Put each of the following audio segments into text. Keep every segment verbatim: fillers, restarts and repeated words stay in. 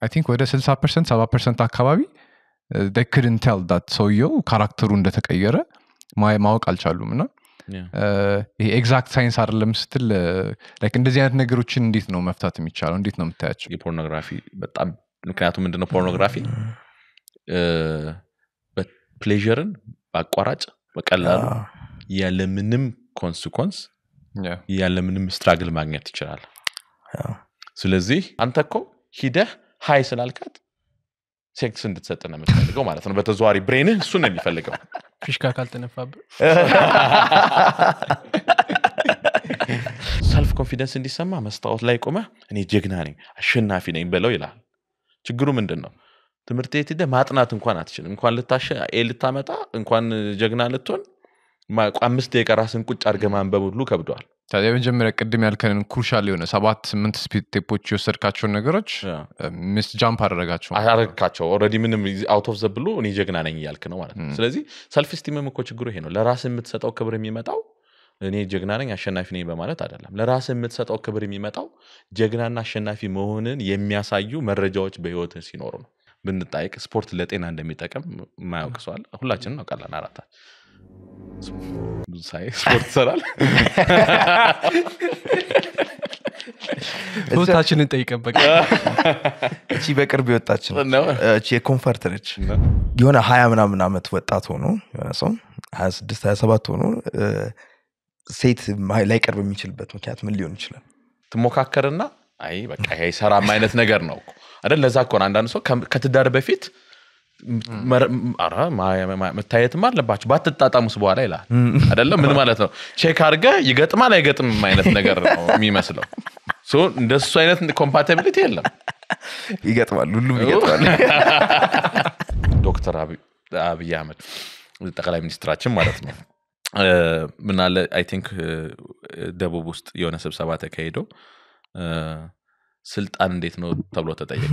I think whether sixty percent, seventy percent አካባቢ they couldn't tell that ሰውየው ካራክተሩ እንደተቀየረ ማወቅ አልቻሉም እና ይሄ ኤግዛክት ሳይንስ አይደለም ስትል ላይክ እንደዚህ አይነት ነገሮችን እንዴት ነው መፍታት የሚቻለው? እንዴት ነው የምታያቸው? የፖርኖግራፊ በጣም ምክንያቱም እንደነው ፖርኖግራፊ ፕሌዠርን ባቋራጭ በቀላሉ ያለ ምንም ኮንሲኩዌንስ ያለ ምንም ስትራግል ማግኘት ይችላል። ስለዚህ አንተኮ ሂደህ ሃይ ስላልካት ሴክስ እንድትሰጥና መፈልገው ማለት ነው። በተዟሪ ብሬን እሱ ነው የሚፈልገው። ፍሽካ ካልተነፋብ ሰልፍ ኮንፊደንስ እንዲሰማ መስታወት ላይ ቆመ እኔ ጀግና ነኝ አሸናፊ ነኝ ብለው ይላል። ችግሩ ምንድነው? ትምርት እየተደ ማጥናት እንኳን አትችልም። እንኳን ለታሽ ኤልታመጣ እንኳን ጀግና ለተን አምስት ደቂቃ ራስን ቁጭ አድርገማን በሙሉ ከብዷል። ታዲያ በመጀመሪያ ቅድም ያልከን ኩርሻል የሆነ seven eight ስፒድ ቴፖች ይወሰድካቸው ነገሮች ምስ ጃምፕ አደረጋቸው አደረጋቸው ኦሬዲ ምንም አውት ኦፍ ዘ ብሉ እኔ ጀግና ነኝ ያልክ ነው ማለት ነው። ስለዚህ ሰልፍ ስቲምም እኮ ችግሩ ይሄ ነው። ለራስ የምትሰጠው ክብር የሚመጣው እኔ ጀግና ነኝ አሸናፊ ነኝ በማለት አይደለም። ለራስ የምትሰጠው ክብር የሚመጣው ጀግናና አሸናፊ መሆንን የሚያሳዩ መረጃዎች በህይወት ሲኖሩ ነው። ብንጣይቅ ስፖርት ለጤና እንደሚጠቅም ማያውቅሷል ሁላችንም ነው ቀላል አራታ ሳይ ስፖርት ሰራል ሁላችንም ጠይቀበቀ እቺ በቅርብ ይወጣችን እቺ የኮምፎርት ረች የሆነ ሃያ ምናምን አመት ወጣት ሆኖ ሰው twenty-six twenty-seven ሆኖ ሴት ላይ ቅርብ የሚችልበት ምክንያት ምን ሊሆን ይችላል? ተሞካከርና አይ በቃ ይሄ ሰራም አይነት ነገር ነው እኮ አይደል? ለዛ እኮ አንዳንድ ሰው ከተዳር በፊት አራ ማታየትም አለባችሁ ባትጣጣሙስ በኋላ ይላል አይደለም? ምን ማለት ነው? ቼክ አድርገ ይገጥማል አይገጥም አይነት ነገር ነው የሚመስለው። ሶ እንደሱ አይነት ኮምፓቲቢሊቲ የለም። ይገጥማል ሁሉም ይገጥማል። ዶክተር አብይ አህመድ ጠቅላይ ሚኒስትራችን ማለት ነው ምን አለ አይ ቲንክ ደቡብ ውስጥ የሆነ ስብሰባ ተካሂዶ ስልጣን እንዴት ነው ተብሎ ተጠየቀ።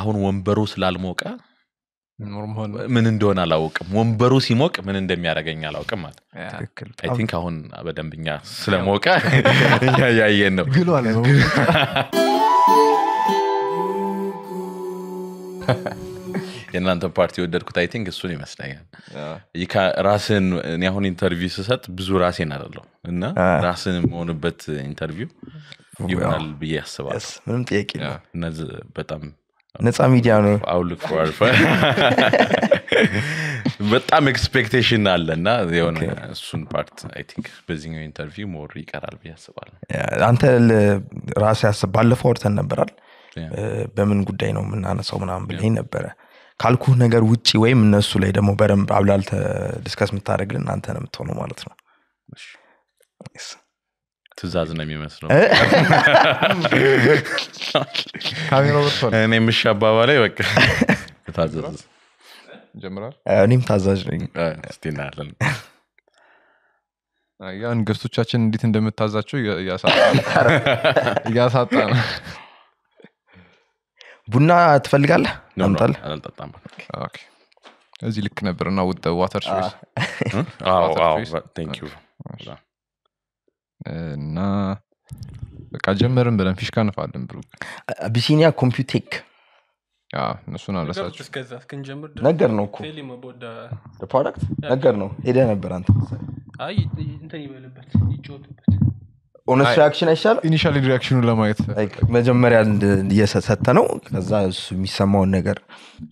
አሁን ወንበሩ ስላልሞቀ ኖርማል ምን እንደሆነ አላውቅም ወንበሩ ሲሞቅ ምን እንደሚያረጋኝ አላውቅም ማለት አይ ቲንክ አሁን በደንብኛ ስለሞቀ ያያየን ነው ግሉ አለ ነው። የናንተ ፓርቲ ወደድኩት አይ ቲንክ እሱ ነው መስለኛል። ይካ ራስን እኔ አሁን ኢንተርቪው ሰሰጥ ብዙ ራሴን አይደለሁ እና ራስን ሆነበት ኢንተርቪው ይሆናል በያስባል ምንም ጥያቄ ነው። ነዝ በጣም ነፃ ሚዲያ ነው አውትሉክ ፎር አልፋ በጣም ኤክስፔክቴሽን አለና የሆነ እሱን ፓርት አይ ቲንክ በዚህኛው ኢንተርቪው ሞር ይቀራል በያስባል። አንተ ራስ ያስባለፈው ወርተን ነበርል በምን ጉዳይ ነው እናነሳው ምናምን ብለኝ ነበር ካልኩህ ነገር ውጪ ወይም እነሱ ላይ ደሞ በረም አብላል ዲስከስ መታረግልን አንተ ነው የምትሆነው ማለት ነው። እሺ እሺ ትዛዝ ነው የሚመስለው ካሜራው ወጥቷል። እኔም ሻባባ ላይ በቃ ታዛዝ ጀምራል እኔም ታዛዝ ነኝ እስቲናለን አያን ገስቶቻችን እንዴት እንደምታዛቸው ያሳጣ ያሳጣ ቡና ትፈልጋለህ? አንተል አልጣጣም ኦኬ እዚህ ልክ ነበርና with the water choice አዎ አዎ thank you እና በቃ ጀመርን ብለን ፍሽካ ነፋለን ብሩ አቢሲኒያ ኮምፒዩቴክ ያ እነሱን አላሳችሁ እስከዛስከን ጀመር ነገር ነው እኮ ቴሊ መቦዳ the product ነገር ነው ሄደ ነበር አንተ አይ እንትን ይበልበት ይጮትበት honest reaction አይሻል initially reaction ለማየት መጀመሪያ እየሰሰተ ነው ከዛ እሱ የሚሰማው ነገር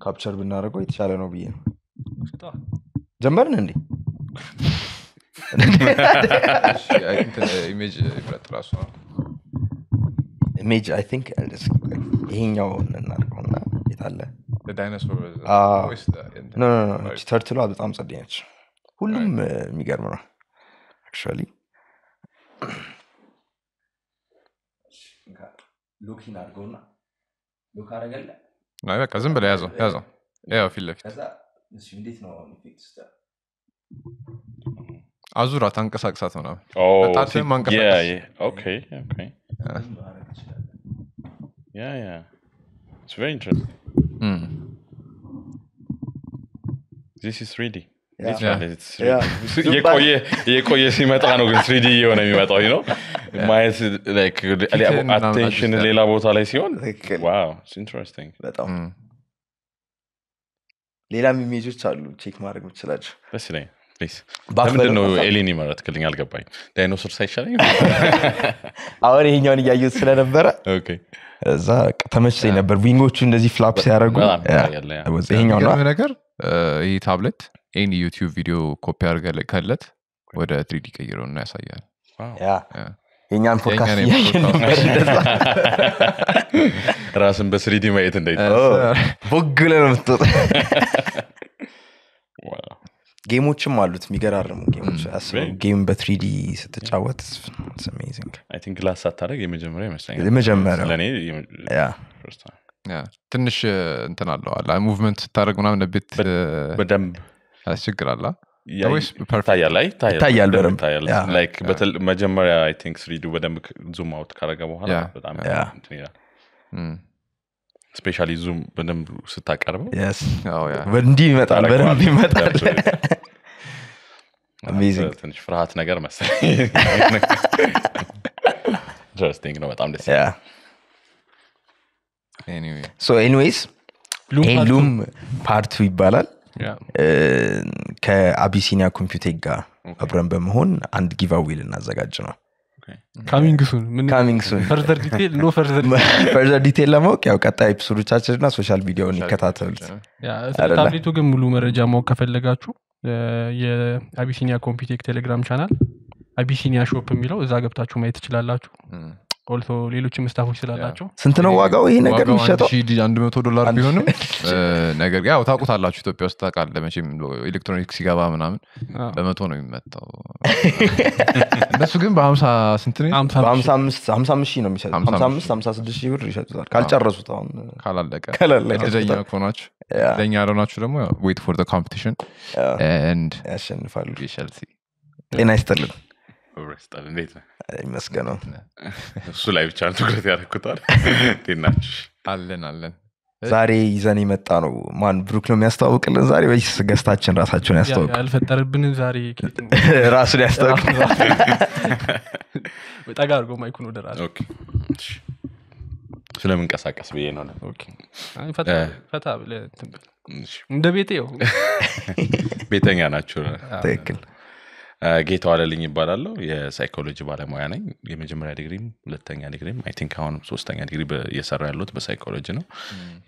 capture ብናደርገው የተሻለ ነው ብዬ ነው። ጀመርን እንዴ I think the image ይፈጥራሱ image I think ይሄኛው እናርቆና የታለ the dinosaur was no no no turtle በጣም ጸደኛች ሁሉም የሚገርም ነው actually looking at gonna look አረጋለ ነው በቃ ዝም ብለ ያዘው ያዘው ያው ፊል ለፊት ከዛ እሱ እንዴት ነው ኢፌክት ስታ አዙራ ታንቀሳቀሳት ነው በጣም ማንቀሳቀስ ያ ኦኬ ኦኬ ያ ያ it's very interesting mm this is three D yeah. it's yeah. three D የቆየ የቆየ ሲመጣ ነው ግን three D የሆነ የሚመጣው you know Mine's like attention للابوتاليسيون. Wow, it's interesting. لا ليلا مي جو تشالو تشيك مارك متسلاج. بس ليه؟ بس. بعدين إنه إليني مرة تكلمني على قبائل. ديناصور سايشالي. أوري هنيوني جايوس لنا برا. أوكي. زاك تمشي لنا برا. وينغو تشون دزي فلاب سيارة. لا. بس هنيوني. كم نكر؟ إيه تابلت. إيه يوتيوب فيديو كوبيار قال كارلت. وده ثري دي كيرون ناس أيام. يا. هنيان فكاسيا. راسم بس ثري دي ما يتنديت. بقولنا متوت. Gameዎች ማለት የሚገራርሙ gameዎች አስበው game በ3D ስትጫወት it's amazing I think glass አታረግ የመጀመሪያ ይመስለኛል የመጀመሪያ ለኔ ያ first time ያ ትንሽ እንትን አለው አላ movement ስታረግ ምናምን ለብት በደም አስቸግራላ ወይስ perfect ላይ ታያል በደም ታያል like በመጀመሪያ I think three D በደም zoom out ካረጋ በኋላ በጣም እንትን ይላል especially zoom በደም ስታቀርበው yes አዎ ያ ወንዲ ይመጣል በደም ይመጣል amazing ትንሽ ፍርሃት ነገር መሰለኝ interesting ነው በጣም ደስ ይላል anyway so anyways loom part two ይባላል ከአቢሲኒያ ኮምፒዩቴክ ጋር አብረን በመሆን አንድ giveaway ልናዘጋጅ ነው coming soon coming soon further detail no further further detail ለማወቅ ያው ቀጣይ ኤፒሶዶቻችንና ሶሻል ቪዲዮውን ይከታተሉት ያ ታብሌቱ ግን ሙሉ መረጃ ማወቅ ከፈለጋችሁ የአቢሲኒያ ኮምፒዩቴክ ቴሌግራም ቻናል አቢሲኒያ ሾፕ የሚለው እዛ ገብታችሁ ማየት ትችላላችሁ ኦልሶ ሌሎችም ስታፎች ስላላችሁ ስንት ነው ዋጋው ይሄ ነገር የሚሸጠው one hundred dollars ቢሆንም ነገር ያው ታውቁታላችሁ ኢትዮጵያ ውስጥ ታቃለ ለመቼም ኤሌክትሮኒክስ ይገባ ምናምን በመቶ ነው የሚመጣው በሱ ግን በ50 ስንት ነው fifty-five fifty-five ሺህ ነው የሚሸጠው fifty-five fifty-six ሺህ ብር ይሸጣል ካልጨረሱት አሁን ካላለቀ ደኛ ኮናችሁ ደኛ አሮናችሁ ደግሞ wait for the competition and ያሸንፋሉ ይሻልሲ ጤና ይስጥልን ورستا لنيتنا مسكنه እሱ ላይ ብቻ ትኩረት ያደርኩታል ጤናችሁ አለን አለን ዛሬ ይዘን የመጣ ነው ማን ብሩክ ነው የሚያስተዋውቅልን ዛሬ ወይስ ገስታችን ራሳቸውን ያስተዋውቅ ያልፈጠረብን ዛሬ ራሱን ያስተዋውቅ ወጣጋርጎ ማይኩን ወደራስ ኦኬ ስለምን ከሳቀስ በየነው ነው ኦኬ አይ ፈታ ፈታ ለተምብል እንደ ቤቴው ቤተኛ ናችሁ ትክክል ጌታ ዋለልኝ ይባላልው የሳይኮሎጂ ባለሙያ ነኝ የመጀመሪያ ዲግሪም ሁለተኛ ዲግሪም አይ ቲንክ አሁን ሶስተኛ ዲግሪ በየሰራ ያለሁት በሳይኮሎጂ ነው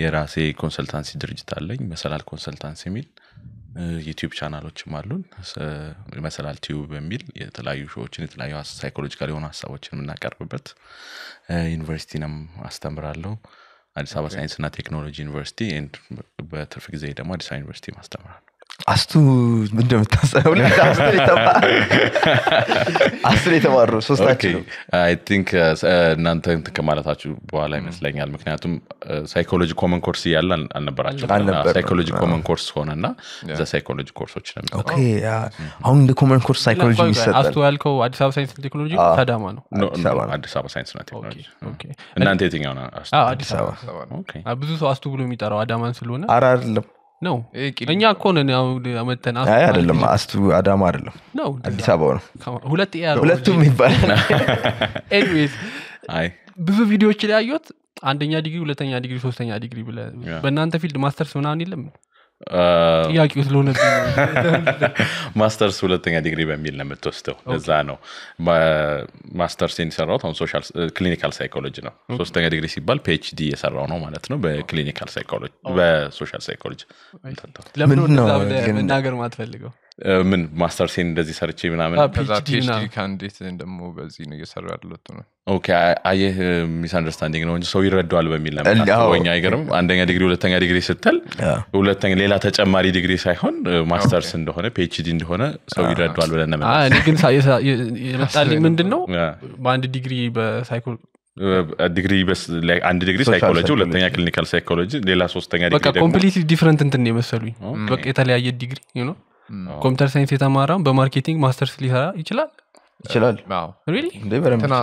የራሴ ኮንሰልታንሲ ድርጅት አለኝ መሰላል ኮንሰልታንሲ የሚል YouTube ቻናሎችም አሉን መሰላል ቲዩብ የሚል የተለያዩ ሾዎችን የተለያዩ ሳይኮሎጂካል የሆኑ ሐሳቦችን እናቀርብበት ዩኒቨርሲቲንም አስተምራለሁ አዲስ አበባ ሳይንስና ቴክኖሎጂ ዩኒቨርሲቲ and በትርፍ ጊዜ ደግሞ አዲስ አበባ ዩኒቨርሲቲ ማስተምራለሁ አስቱ ምንድነው ተሰው ለታስተሪ ተባ አስሪ ተባሩ ሶስታችሁ አይ ቲንክ እናንተ ከማለታችሁ በኋላ ይመስለኛል ምክንያቱም ሳይኮሎጂ ኮመን ኮርስ ይያላል አልነበራችሁም ሳይኮሎጂ ኮመን ኮርስ ሆነና ዘ ሳይኮሎጂ ኮርሶች ነው ኦኬ አሁን ደ ኮመን ኮርስ ሳይኮሎጂ ይሰጣል አስቱ ያልከው አዲስ አበባ ሳይንስ ቴክኖሎጂ ታዳማ ነው አዲስ አበባ ሳይንስ እና ቴክኖሎጂ ኦኬ እናንተ የትኛው ነው አዲስ አበባ ኦኬ ብዙ ሰው አስቱ ብሎ የሚጠራው አዳማን ስለሆነ አራ አይደለም ነው እኛ እኮ ነን ያው አመተና አይደለም አስቱ አዳማ አይደለም ነው አዲስ አበባ ነው ሁለት ያለው ሁለቱም ይባላል ኤንዊስ አይ ብዙ ቪዲዮዎች ላይ ያዩት አንደኛ ዲግሪ ሁለተኛ ዲግሪ ሶስተኛ ዲግሪ ብለ በእናንተ ፊልድ ማስተርስ ምናምን የለም ያቂው ስለሆነ ማስተርስ ሁለተኛ ዲግሪ በሚል ነው የምትወስደው ለዛ ነው ማስተርስ እንሰራው ታውን ሶሻል ክሊኒካል ሳይኮሎጂ ነው ሶስተኛ ዲግሪ ሲባል PhD እየሰራው ነው ማለት ነው በክሊኒካል ሳይኮሎጂ በሶሻል ሳይኮሎጂ ለምን ነው ለናገር ማትፈልገው ምን ማስተርስ እንደዚህ ሰርቼ ምናምን ከዛ PhD ካንዲዴት እንደሞ በዚህ ነው እየሰራው ያለሁት ነው ኦኬ አይ ሚስ አንደርስታንዲንግ ነው እንጂ ሰው ይረዳዋል በሚል ለማለት ነው ወኛ አይገርም አንደኛ ዲግሪ ሁለተኛ ዲግሪ ስትል ሁለተኛ ሌላ ተጨማሪ ዲግሪ ሳይሆን ማስተርስ እንደሆነ PhD እንደሆነ ሰው ይረዳዋል ብለን ነው አይ ግን የመጣልኝ ምንድነው በአንድ ዲግሪ በሳይኮ ዲግሪ በስ ላይ አንድ ዲግሪ ሳይኮሎጂ ሁለተኛ ክሊኒካል ሳይኮሎጂ ሌላ ሶስተኛ ዲግሪ ደግሞ በቃ ኮምፕሊትሊ ዲፈረንት እንትን የመሰሉኝ በቃ የተለያየ ዲግሪ you know ኮምፒውተር ሳይንስ የታማራው በማርኬቲንግ ማስተርስ ሊሰራ ይችላል جلال معه ريلي تنا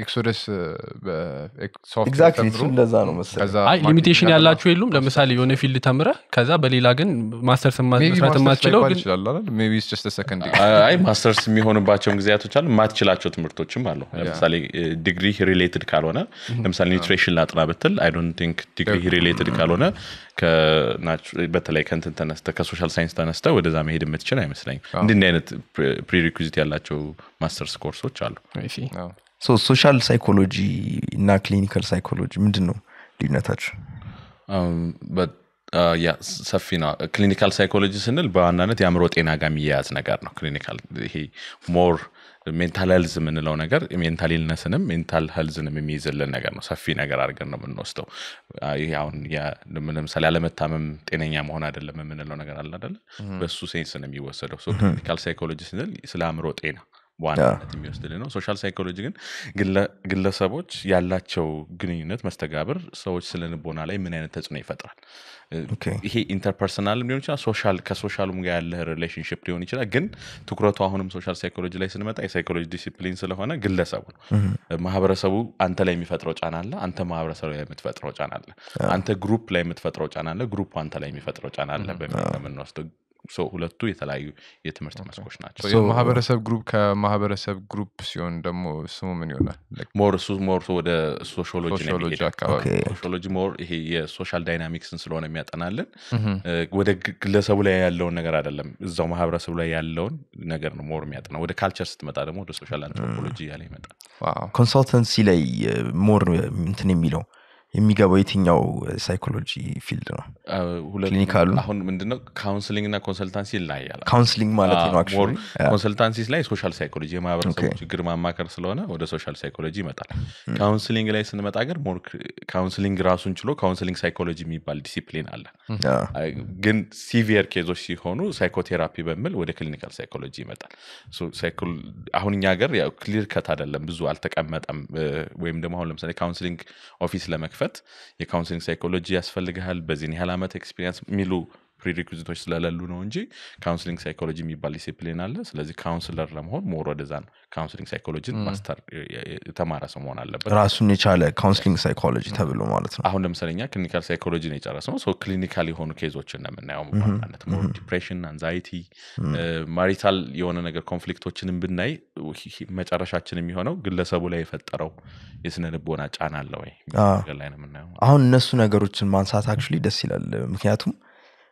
اكسورس سوفت اكزاكتلي سولا زانو مثلا اي ليميتيشن ያላችሁ የሉም ለምሳሌ የሆነ ፊልድ ተምረ ከዛ በሌላ ግን ማስተርስ ማስተርስ ተማችለው ግን ሜቢ ኢትስ ጀስት አ ሰከንድ አይ ማስተርስ የሚሆንባቸው ግዚያቶች አሉ ማትችላቸው ትምህርቶችም አሉ ለምሳሌ ዲግሪ ሪሌትድ ካልሆነ ለምሳሌ ኒውትሪሽን ላጥና በትል አይ ዶንት ቲንክ ዲግሪ ሪሌትድ ካልሆነ ከናቹራል በተለይ ከእንትን ተነስተ ከሶሻል ሳይንስ ተነስተ ወደዛ መሄድ የምትችል አይመስለኝ እንዴ አይነት ፕሪሪኩዚት ያላችሁ ማስተርስ ኮርሶች አሉ። እሺ ሶ ሶሻል ሳይኮሎጂ እና ክሊኒካል ሳይኮሎጂ ምንድነው ልዩነታቸው? አም በት ያ ሰፊና ክሊኒካል ሳይኮሎጂ ስንል በአንዳነት ያምሮ ጤና ጋር የሚያያዝ ነገር ነው። ክሊኒካል ይሄ ሞር ሜንታል ሄልዝ ምን ነው ነገር ሜንታል ኢልነስንም ሜንታል ሄልዝንም የሚይዝልን ነገር ነው። ሰፊ ነገር አድርገን ነው የምንወስደው። ይሄ አሁን ያ ለምሳሌ አለመታመም ጤነኛ መሆን አይደለም ምን ነው ነገር አለ አይደል? በሱ ሴንስ ነው የሚወሰደው። ሶ ክሊኒካል ሳይኮሎጂ ስንል ስለ አምሮ ጤና ዋናነት የሚወስደው ነው። ሶሻል ሳይኮሎጂ ግን ግለሰቦች ያላቸው ግንኙነት መስተጋብር ሰዎች ስለንቦና ላይ ምን አይነት ተጽዕኖ ይፈጥራል? ይሄ ኢንተርፐርሰናል ሊሆን ይችላል ሶሻል ከሶሻሉም ጋር ያለ ሪሌሽንሺፕ ሊሆን ይችላል ግን ትኩረቱ አሁንም ሶሻል ሳይኮሎጂ ላይ ስንመጣ የሳይኮሎጂ ዲሲፕሊን ስለሆነ ግለሰቡ ማህበረሰቡ አንተ ላይ የሚፈጥረው ጫና አለ አንተ ማህበረሰቡ ላይ የምትፈጥረው ጫና አለ አንተ ግሩፕ ላይ የምትፈጥረው ጫና አለ ግሩፕ አንተ ላይ የሚፈጥረው ጫና አለ በሚያመን ነው so ሁለቱ የተለያዩ የትምህርት መስኮች ናቸው so ማህበረሰብ ግሩፕ ከማህበረሰብ ግሩፕ ሲሆን ደሞ ስሙ ምን ይሆናል ሞር ሱ ሞር ሱ ወደ ሶሺዮሎጂ ነው የሚሄደው ሶሺዮሎጂ ሞር ይሄ የሶሻል ዳይናሚክስን ስለሆነ የሚያጠናልን ወደ ግለሰቡ ላይ ያለውን ነገር አይደለም እዛው ማህበረሰቡ ላይ ያለውን ነገር ነው ሞር የሚያጠናው ወደ ካልቸር ስትመጣ ደሞ ወደ ሶሻል አንትሮፖሎጂ ያለ ይመጣል ኮንሰልታንሲ ላይ ሞር እንትን የሚለው የሚገባው የትኛው ሳይኮሎጂ ፊልድ ነው? ክሊኒካል አሁን ምንድነው ካውንሰሊንግ እና ኮንሰልታንሲ ላይ ያለ ካውንሰሊንግ ማለት ነው አክቹሊ ኮንሰልታንሲ ላይ ሶሻል ሳይኮሎጂ የማህበረሰብ ችግር ማማከር ስለሆነ ወደ ሶሻል ሳይኮሎጂ ይመጣል። ካውንሰሊንግ ላይ ስንመጣ ግን ሞር ካውንሰሊንግ ራሱን ችሎ ካውንሰሊንግ ሳይኮሎጂ የሚባል ዲሲፕሊን አለ። ግን ሲቪየር ኬዞች ሲሆኑ ሳይኮቴራፒ በሚል ወደ ክሊኒካል ሳይኮሎጂ ይመጣል። ሶ ሳይኮል አሁን እኛ ጋር ያው ክሊር ከት አይደለም ብዙ አልተቀመጠም ወይም ደግሞ አሁን ለምሳሌ ካውንሰሊንግ ኦፊስ ላይ فت የካውንሰሊንግ ሳይኮሎጂ ያስፈልጋል በዚህን ያላመት ኤክስፒሪየንስ ሚሉ ፕሪሪኩዚቶች ስለላሉ ነው እንጂ ካውንሰሊንግ ሳይኮሎጂ የሚባል ዲሲፕሊን አለ ስለዚህ ካውንሰለር ለመሆን ሞር ወደዛን ካውንሰሊንግ ሳይኮሎጂን ማስተር ተማራ ሰው መሆን አለበት ራሱን የቻለ ካውንሰሊንግ ሳይኮሎጂ ተብሎ ማለት ነው አሁን ለምሳሌኛ ክሊኒካል ሳይኮሎጂ ነው የጨረሰው ሶ ክሊኒካሊ ሆኑ ኬዞችን ነው የምናየው ማለት ሞር ዲፕሬሽን አንዛይቲ ማሪታል የሆነ ነገር ኮንፍሊክቶችንም ብናይ መጨረሻችን የሚሆነው ግለሰቡ ላይ የፈጠረው የስነልቦና ጫና አለ ወይ ገላይና የምናየው አሁን እነሱ ነገሮችን ማንሳት አክቹሊ ደስ ይላል ምክንያቱም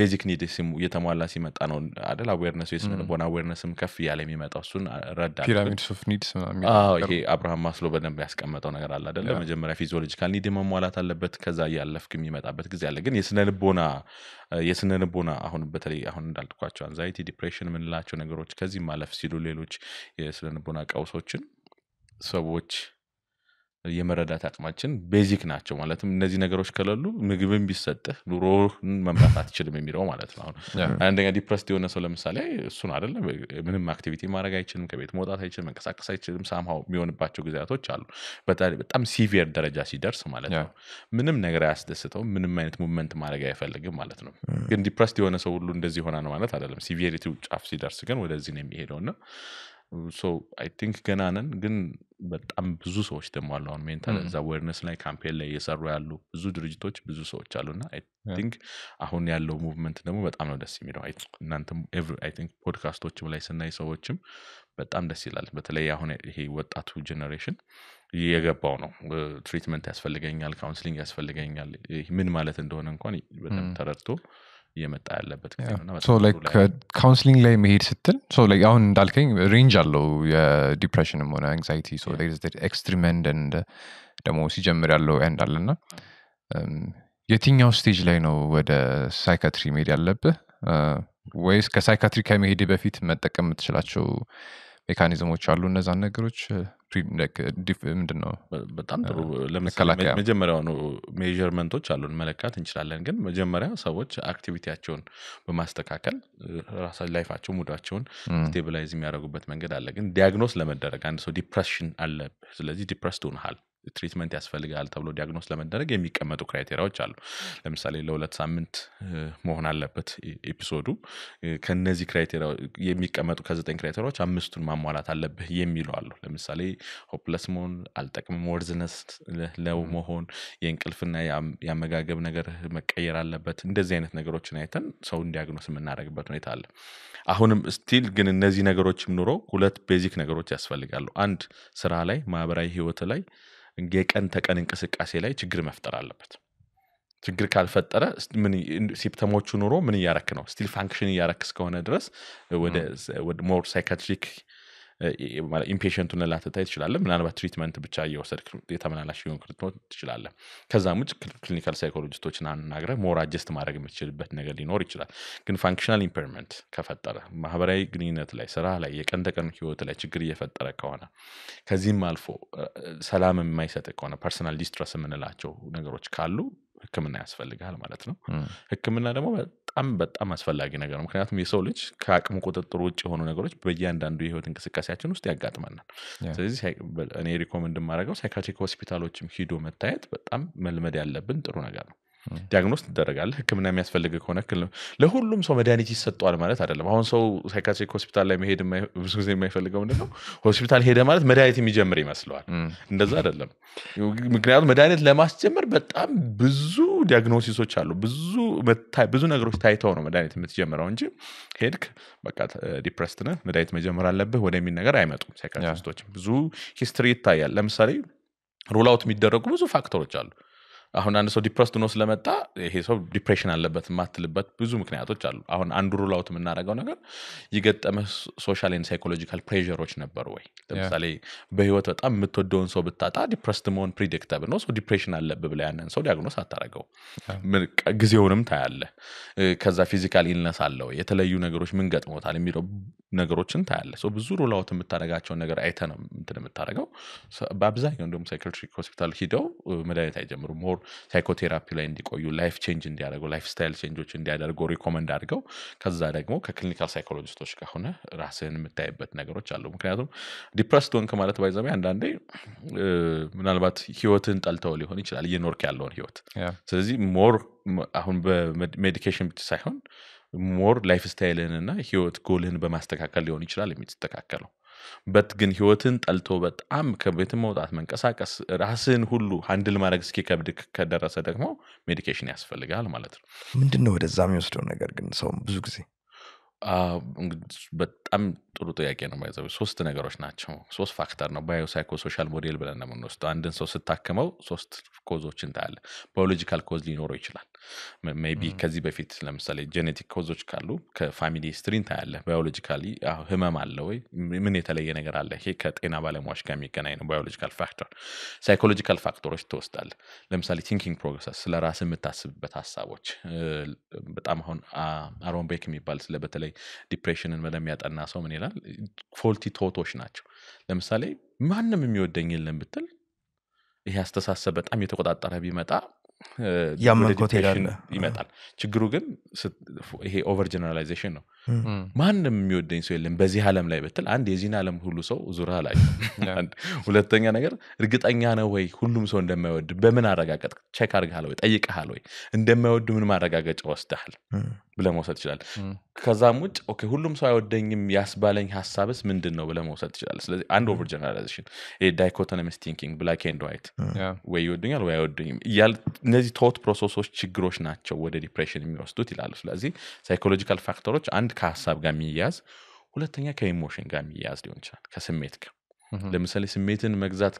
basic need ሲሙ የተሟላ ሲመጣ ነው አይደል awareness is ነው bona awarenessም ከፍ ያለ የሚመጣው እሱን ረዳል pyramid of needs አዎ ይሄ አብርሃም ማስሎ በደንብ ያስቀመጠው ነገር አለ አይደል ለመጀመሪያ physiological need መሟላት አለበት ከዛ ያለፍክ የሚመጣበት ግዜ አለ ግን የስነልቦና የስነልቦና አሁን በተለይ አሁን እንዳልኳችሁ anxiety depression ምን ላቸው ነገሮች ከዚህ ማለፍ ሲሉ ሌሎች የስነልቦና ቀውሶችን ሰዎች የመረዳት አቅማችን ቤዚክ ናቸው ማለትም እነዚህ ነገሮች ከለሉ ምግብን ቢሰጠህ ኑሮ መምራት አትችልም የሚለው ማለት ነው አንደኛ ዲፕረስድ የሆነ ሰው ለምሳሌ እሱን አይደለ ምንም አክቲቪቲ ማድረግ አይችልም ከቤት መውጣት አይችልም መንቀሳቀስ አይችልም ሳምሃው የሚሆንባቸው ግዛቶች አሉ በጣም ሲቪየር ደረጃ ሲደርስ ማለት ነው ምንም ነገር ያስደስተው ምንም አይነት ሙቭመንት ማድረግ አይፈልግም ማለት ነው ግን ዲፕረስድ የሆነ ሰው ሁሉ እንደዚህ ሆነ ነው ማለት አይደለም ሲቪየሪቲው ጫፍ ሲደርስ ግን ወደዚህ ነው የሚሄደውና so i think ገናነን ግን በጣም ብዙ ሰዎች ደማሉ አሁን ሜንታል አዌርነስ ላይ ካምፔን ላይ እየሰሩ ያሉ ብዙ ድርጅቶች ብዙ ሰዎች አሉና i think አሁን ያለው ሙቭመንት ደግሞ በጣም ነው ደስ የሚለው እናንተም i think ፖድካስቶችም ላይ ስናይ ሰዎችም በጣም ደስ ይላል በተለይ አሁን ይሄ ወጣቱ ጄኔሬሽን የገባው ነው ትሪትመንት ያስፈልገኛል ካውንሰሊንግ ያስፈልገኛል ምን ማለት እንደሆነ እንኳን በጣም ተረድቶ የመጣ ያለበት ከሆነ ማለት ነው so like counseling ላይ መሄድ ስትል so like አሁን እንዳልከኝ range አለው የዲፕሬሽን እና anxiety so there is that extreme end and ደሞ ሲጀምር ያለው end አለና የትኛው stage ላይ ነው ወደ psychiatry መሄድ ያለብህ ወይስ ከpsychiatry ከመሄድ በፊት መጠቀም ትችላቸው ሜካኒዝሞች አሉ እነዛን ነገሮች ሪክ ዲፍ ምንድነው በጣም ጥሩ ለምሳሌ መጀመሪያው ነው ሜጀርመንቶች አሉን መለካት እንችላለን ግን መጀመሪያ ሰዎች አክቲቪቲያቸውን በማስተካከል ራሳቸው ላይፋቸው ሙዳቸውን ስቴብላይዝ የሚያደርጉበት መንገድ አለ ግን ዲያግኖስ ለመደረግ አንድ ሰው ዲፕሬሽን አለ ስለዚህ ዲፕሬስድ ሆነሃል ትሪትመንት ያስፈልጋል ተብሎ ዲያግኖስ ለመደረግ የሚቀመጡ ክራይቴሪያዎች አሉ ለምሳሌ ለሁለት ሳምንት መሆን አለበት ኤፒሶዱ ከነዚህ ክራይቴሪያ የሚቀመጡ ከዘጠኝ ክራይቴሪያዎች አምስቱን ማሟላት አለበት የሚሉ አሉ ለምሳሌ ሆፕለስ መሆን አልጠቅም ወርዝነስ ለው መሆን የእንቅልፍና ያመጋገብ ነገር መቀየር አለበት እንደዚህ አይነት ነገሮችን አይተን ሰው ዲያግኖስ እናደርግበት ነው ይታለ አሁንም ስቲል ግን እነዚህ ነገሮችም ኑሮ ሁለት ቤዚክ ነገሮች ያስፈልጋሉ አንድ ስራ ላይ ማህበራዊ ህይወት ላይ የቀን ተቀን እንቅስቃሴ ላይ ችግር መፍጠር አለበት ችግር ካልፈጠረ ምን ሲምፕተሞቹ ኑሮ ምን ያረክ ነው ስቲል ፋንክሽን ያረክስ ከሆነ ድረስ ወደ ወደ ሞር ሳይካትሪክ ኢምፔሽንት እና ላተታይ ይችላል ምናልባት ትሪትመንት ብቻ እየወሰድክ የተመናላሽ ይሆን ክትኖት ይችላል ከዛም ውጭ ክሊኒካል ሳይኮሎጂስቶችን አናግረ ሞር አጀስት ማድረግ የምትችልበት ነገር ሊኖር ይችላል ግን ፋንክሽናል ኢምፔርመንት ከፈጠረ ማህበራዊ ግንኙነት ላይ ስራ ላይ የቀን ተቀን ህይወት ላይ ችግር እየፈጠረ ከሆነ ከዚህም አልፎ ሰላም የማይሰጥ ከሆነ ፐርሰናል ዲስትረስ የምንላቸው ነገሮች ካሉ ህክምና ያስፈልጋል ማለት ነው ህክምና ደግሞ በጣም በጣም አስፈላጊ ነገር ነው ምክንያቱም የሰው ልጅ ከአቅሙ ቁጥጥር ውጪ የሆኑ ነገሮች በእያንዳንዱ የህይወት እንቅስቃሴያችን ውስጥ ያጋጥማናል ስለዚህ እኔ ሪኮመንድ ማድረገው ሳይካትሪክ ሆስፒታሎችም ሂዶ መታየት በጣም መልመድ ያለብን ጥሩ ነገር ነው ዲያግኖስ ተደረጋል ህክምና የሚያስፈልግ ከሆነ ለሁሉም ሰው መድኃኒት ይሰጣል ማለት አይደለም አሁን ሰው ሳይካትሪክ ሆስፒታል ላይ መሄድ ብዙ ጊዜ የማይፈልገው እንደው ሆስፒታል ሄደ ማለት መድኃኒት የሚጀምር ይመስላል እንደዛ አይደለም ምክንያቱም መድኃኒት ለማስጀመር በጣም ብዙ ዲያግኖሲሶች አሉ ብዙ ብዙ ነገሮች ታይተው ነው መድኃኒት የምትጀምረው እንጂ ሄድክ በቃ ዲፕሬስድ ነህ መድኃኒት መጀመር አለበት ወደሚል ነገር አይመጡም ሳይካትሪስቶች ብዙ ሂስትሪ ይታያል ለምሳሌ ሮል አውት የሚደረጉ ብዙ ፋክተሮች አሉ አሁን አንድ ሰው ዲፕሬስድ ሆኖ ስለመጣ ይሄ ሰው ዲፕሬሽን አለበት ማትልበት ብዙ ምክንያቶች አሉ አሁን አንዱ ሩል አውት የምናደርገው ነገር ይገጠመ ሶሻል ኤንድ ሳይኮሎጂካል ፕሬሸሮች ነበር ወይ ለምሳሌ በህይወት በጣም የምትወደውን ሰው ብታጣ ዲፕሬስድ መሆን ፕሪዲክተብል ነው ሰው ዲፕሬሽን አለበት ብለ ያንን ሰው ዲያግኖስ አታረጋው ጊዜውንም ታያለ ከዛ ፊዚካል ኢልነስ አለው የተለያዩ ነገሮች ምን ገጥሞታል የሚለው ነገሮችን ታያለ ሰው ብዙ ሩል አውት የምታደርጋቸው ነገር አይተ ነው እንደምታረጋው በአብዛኛው እንደውም ሳይካትሪክ ሆስፒታል ሂደው መድኃኒት አይጀምሩ ሳይኮቴራፒ ላይ እንዲቆዩ ላይፍ ቼንጅ እንዲያደርጉ ላይፍ ስታይል ቼንጆች እንዲያደርጉ ሪኮመንድ አድርገው ከዛ ደግሞ ከክሊኒካል ሳይኮሎጂስቶች ጋር ሆነ ራስህን የምታይበት ነገሮች አሉ ምክንያቱም ዲፕሬስድ ሆንክ ማለት ባይዘም አንዳንዴ ምናልባት ህይወትን ጠልተው ሊሆን ይችላል እየኖርክ ያለውን ህይወት ስለዚህ ሞር አሁን በሜዲኬሽን ብቻ ሳይሆን ሞር ላይፍ ስታይልን እና ህይወት ጎልህን በማስተካከል ሊሆን ይችላል የሚስተካከለው በት ግን ህይወትን ጠልቶ በጣም ከቤት መውጣት መንቀሳቀስ ራስን ሁሉ ሃንድል ማድረግ ስኪከብድክ ከደረሰ ደግሞ ሜዲኬሽን ያስፈልጋል ማለት ነው ምንድነው ወደዛም ይወስደው ነገር ግን ሰው ብዙ ጊዜ አ በጣም ጥሩ ጥያቄ ነው ማለት ነው ሶስት ነገሮች ናቸው ሶስት ፋክተር ነው ባዮ ሳይኮ ሶሻል ሞዴል ብለን ነው እንወስደ አንድን ሰው ስታከመው ሶስት ኮዞችን ታያለ ባዮሎጂካል ኮዝ ሊኖር ይችላል ሜቢ ከዚህ በፊት ለምሳሌ ጄኔቲክ ኮዞች ካሉ ከፋሚሊ ሂስትሪን ታያለ ባዮሎጂካሊ ህመም አለ ወይ ምን የተለየ ነገር አለ ይሄ ከጤና ባለሙያዎች ጋር የሚገናኝ ነው ባዮሎጂካል ፋክተር ሳይኮሎጂካል ፋክተሮች ተወስዳል ለምሳሌ ቲንኪንግ ፕሮሰስ ስለራስ የምታስብበት ሐሳቦች በጣም አሁን አሮን ቤክ የሚባል ስለበተለ ዲፕሬሽንን መለሚያጠና ሰው ምን ይላል ፎልቲ ቶቶች ናቸው ለምሳሌ ማንንም የሚወደኝ የለም ብትል ይሄ አስተሳሰብ በጣም የተቆጣጣረ ቢመጣ ያመንኮት ይመጣል ችግሩ ግን ይሄ ኦቨር ጀነራላይዜሽን ነው ማንንም የሚወደኝ ሰው የለም በዚህ ዓለም ላይ ብትል አንድ የዚህን ዓለም ሁሉ ሰው ዙራ ላይ ሁለተኛ ነገር እርግጠኛ ነው ወይ ሁሉም ሰው እንደማይወድ በምን አረጋግጥ ቼክ አድርጋለሁ ጠይቀሃል ወይ እንደማይወድ ምን ማረጋጋጫ ወስደሃል ብለመውሰድ ይችላል ከዛም ውጭ ኦኬ ሁሉም ሰው አይወደኝም ያስባለኝ ሐሳብስ ምንድነው ብለመውሰድ ይችላል ስለዚህ አንድ ኦቨር ጀነራላይዜሽን ኤ ዳይኮቶሚስ ቲንኪንግ ብላክ ኤንድ ዋይት ወይ ይወደኛል ወይ አይወደኝም ይላል እነዚህ ቶት ፕሮሰሶች ችግሮች ናቸው ወደ ዲፕሬሽን የሚወስዱት ይላል ስለዚህ ሳይኮሎጂካል ፋክተሮች አንድ ከሐሳብ ጋር የሚያያዝ ሁለተኛ ከኢሞሽን ጋር የሚያያዝ ሊሆን ይችላል ከስሜት ጋር ለምሳሌ ስሜትን መግዛት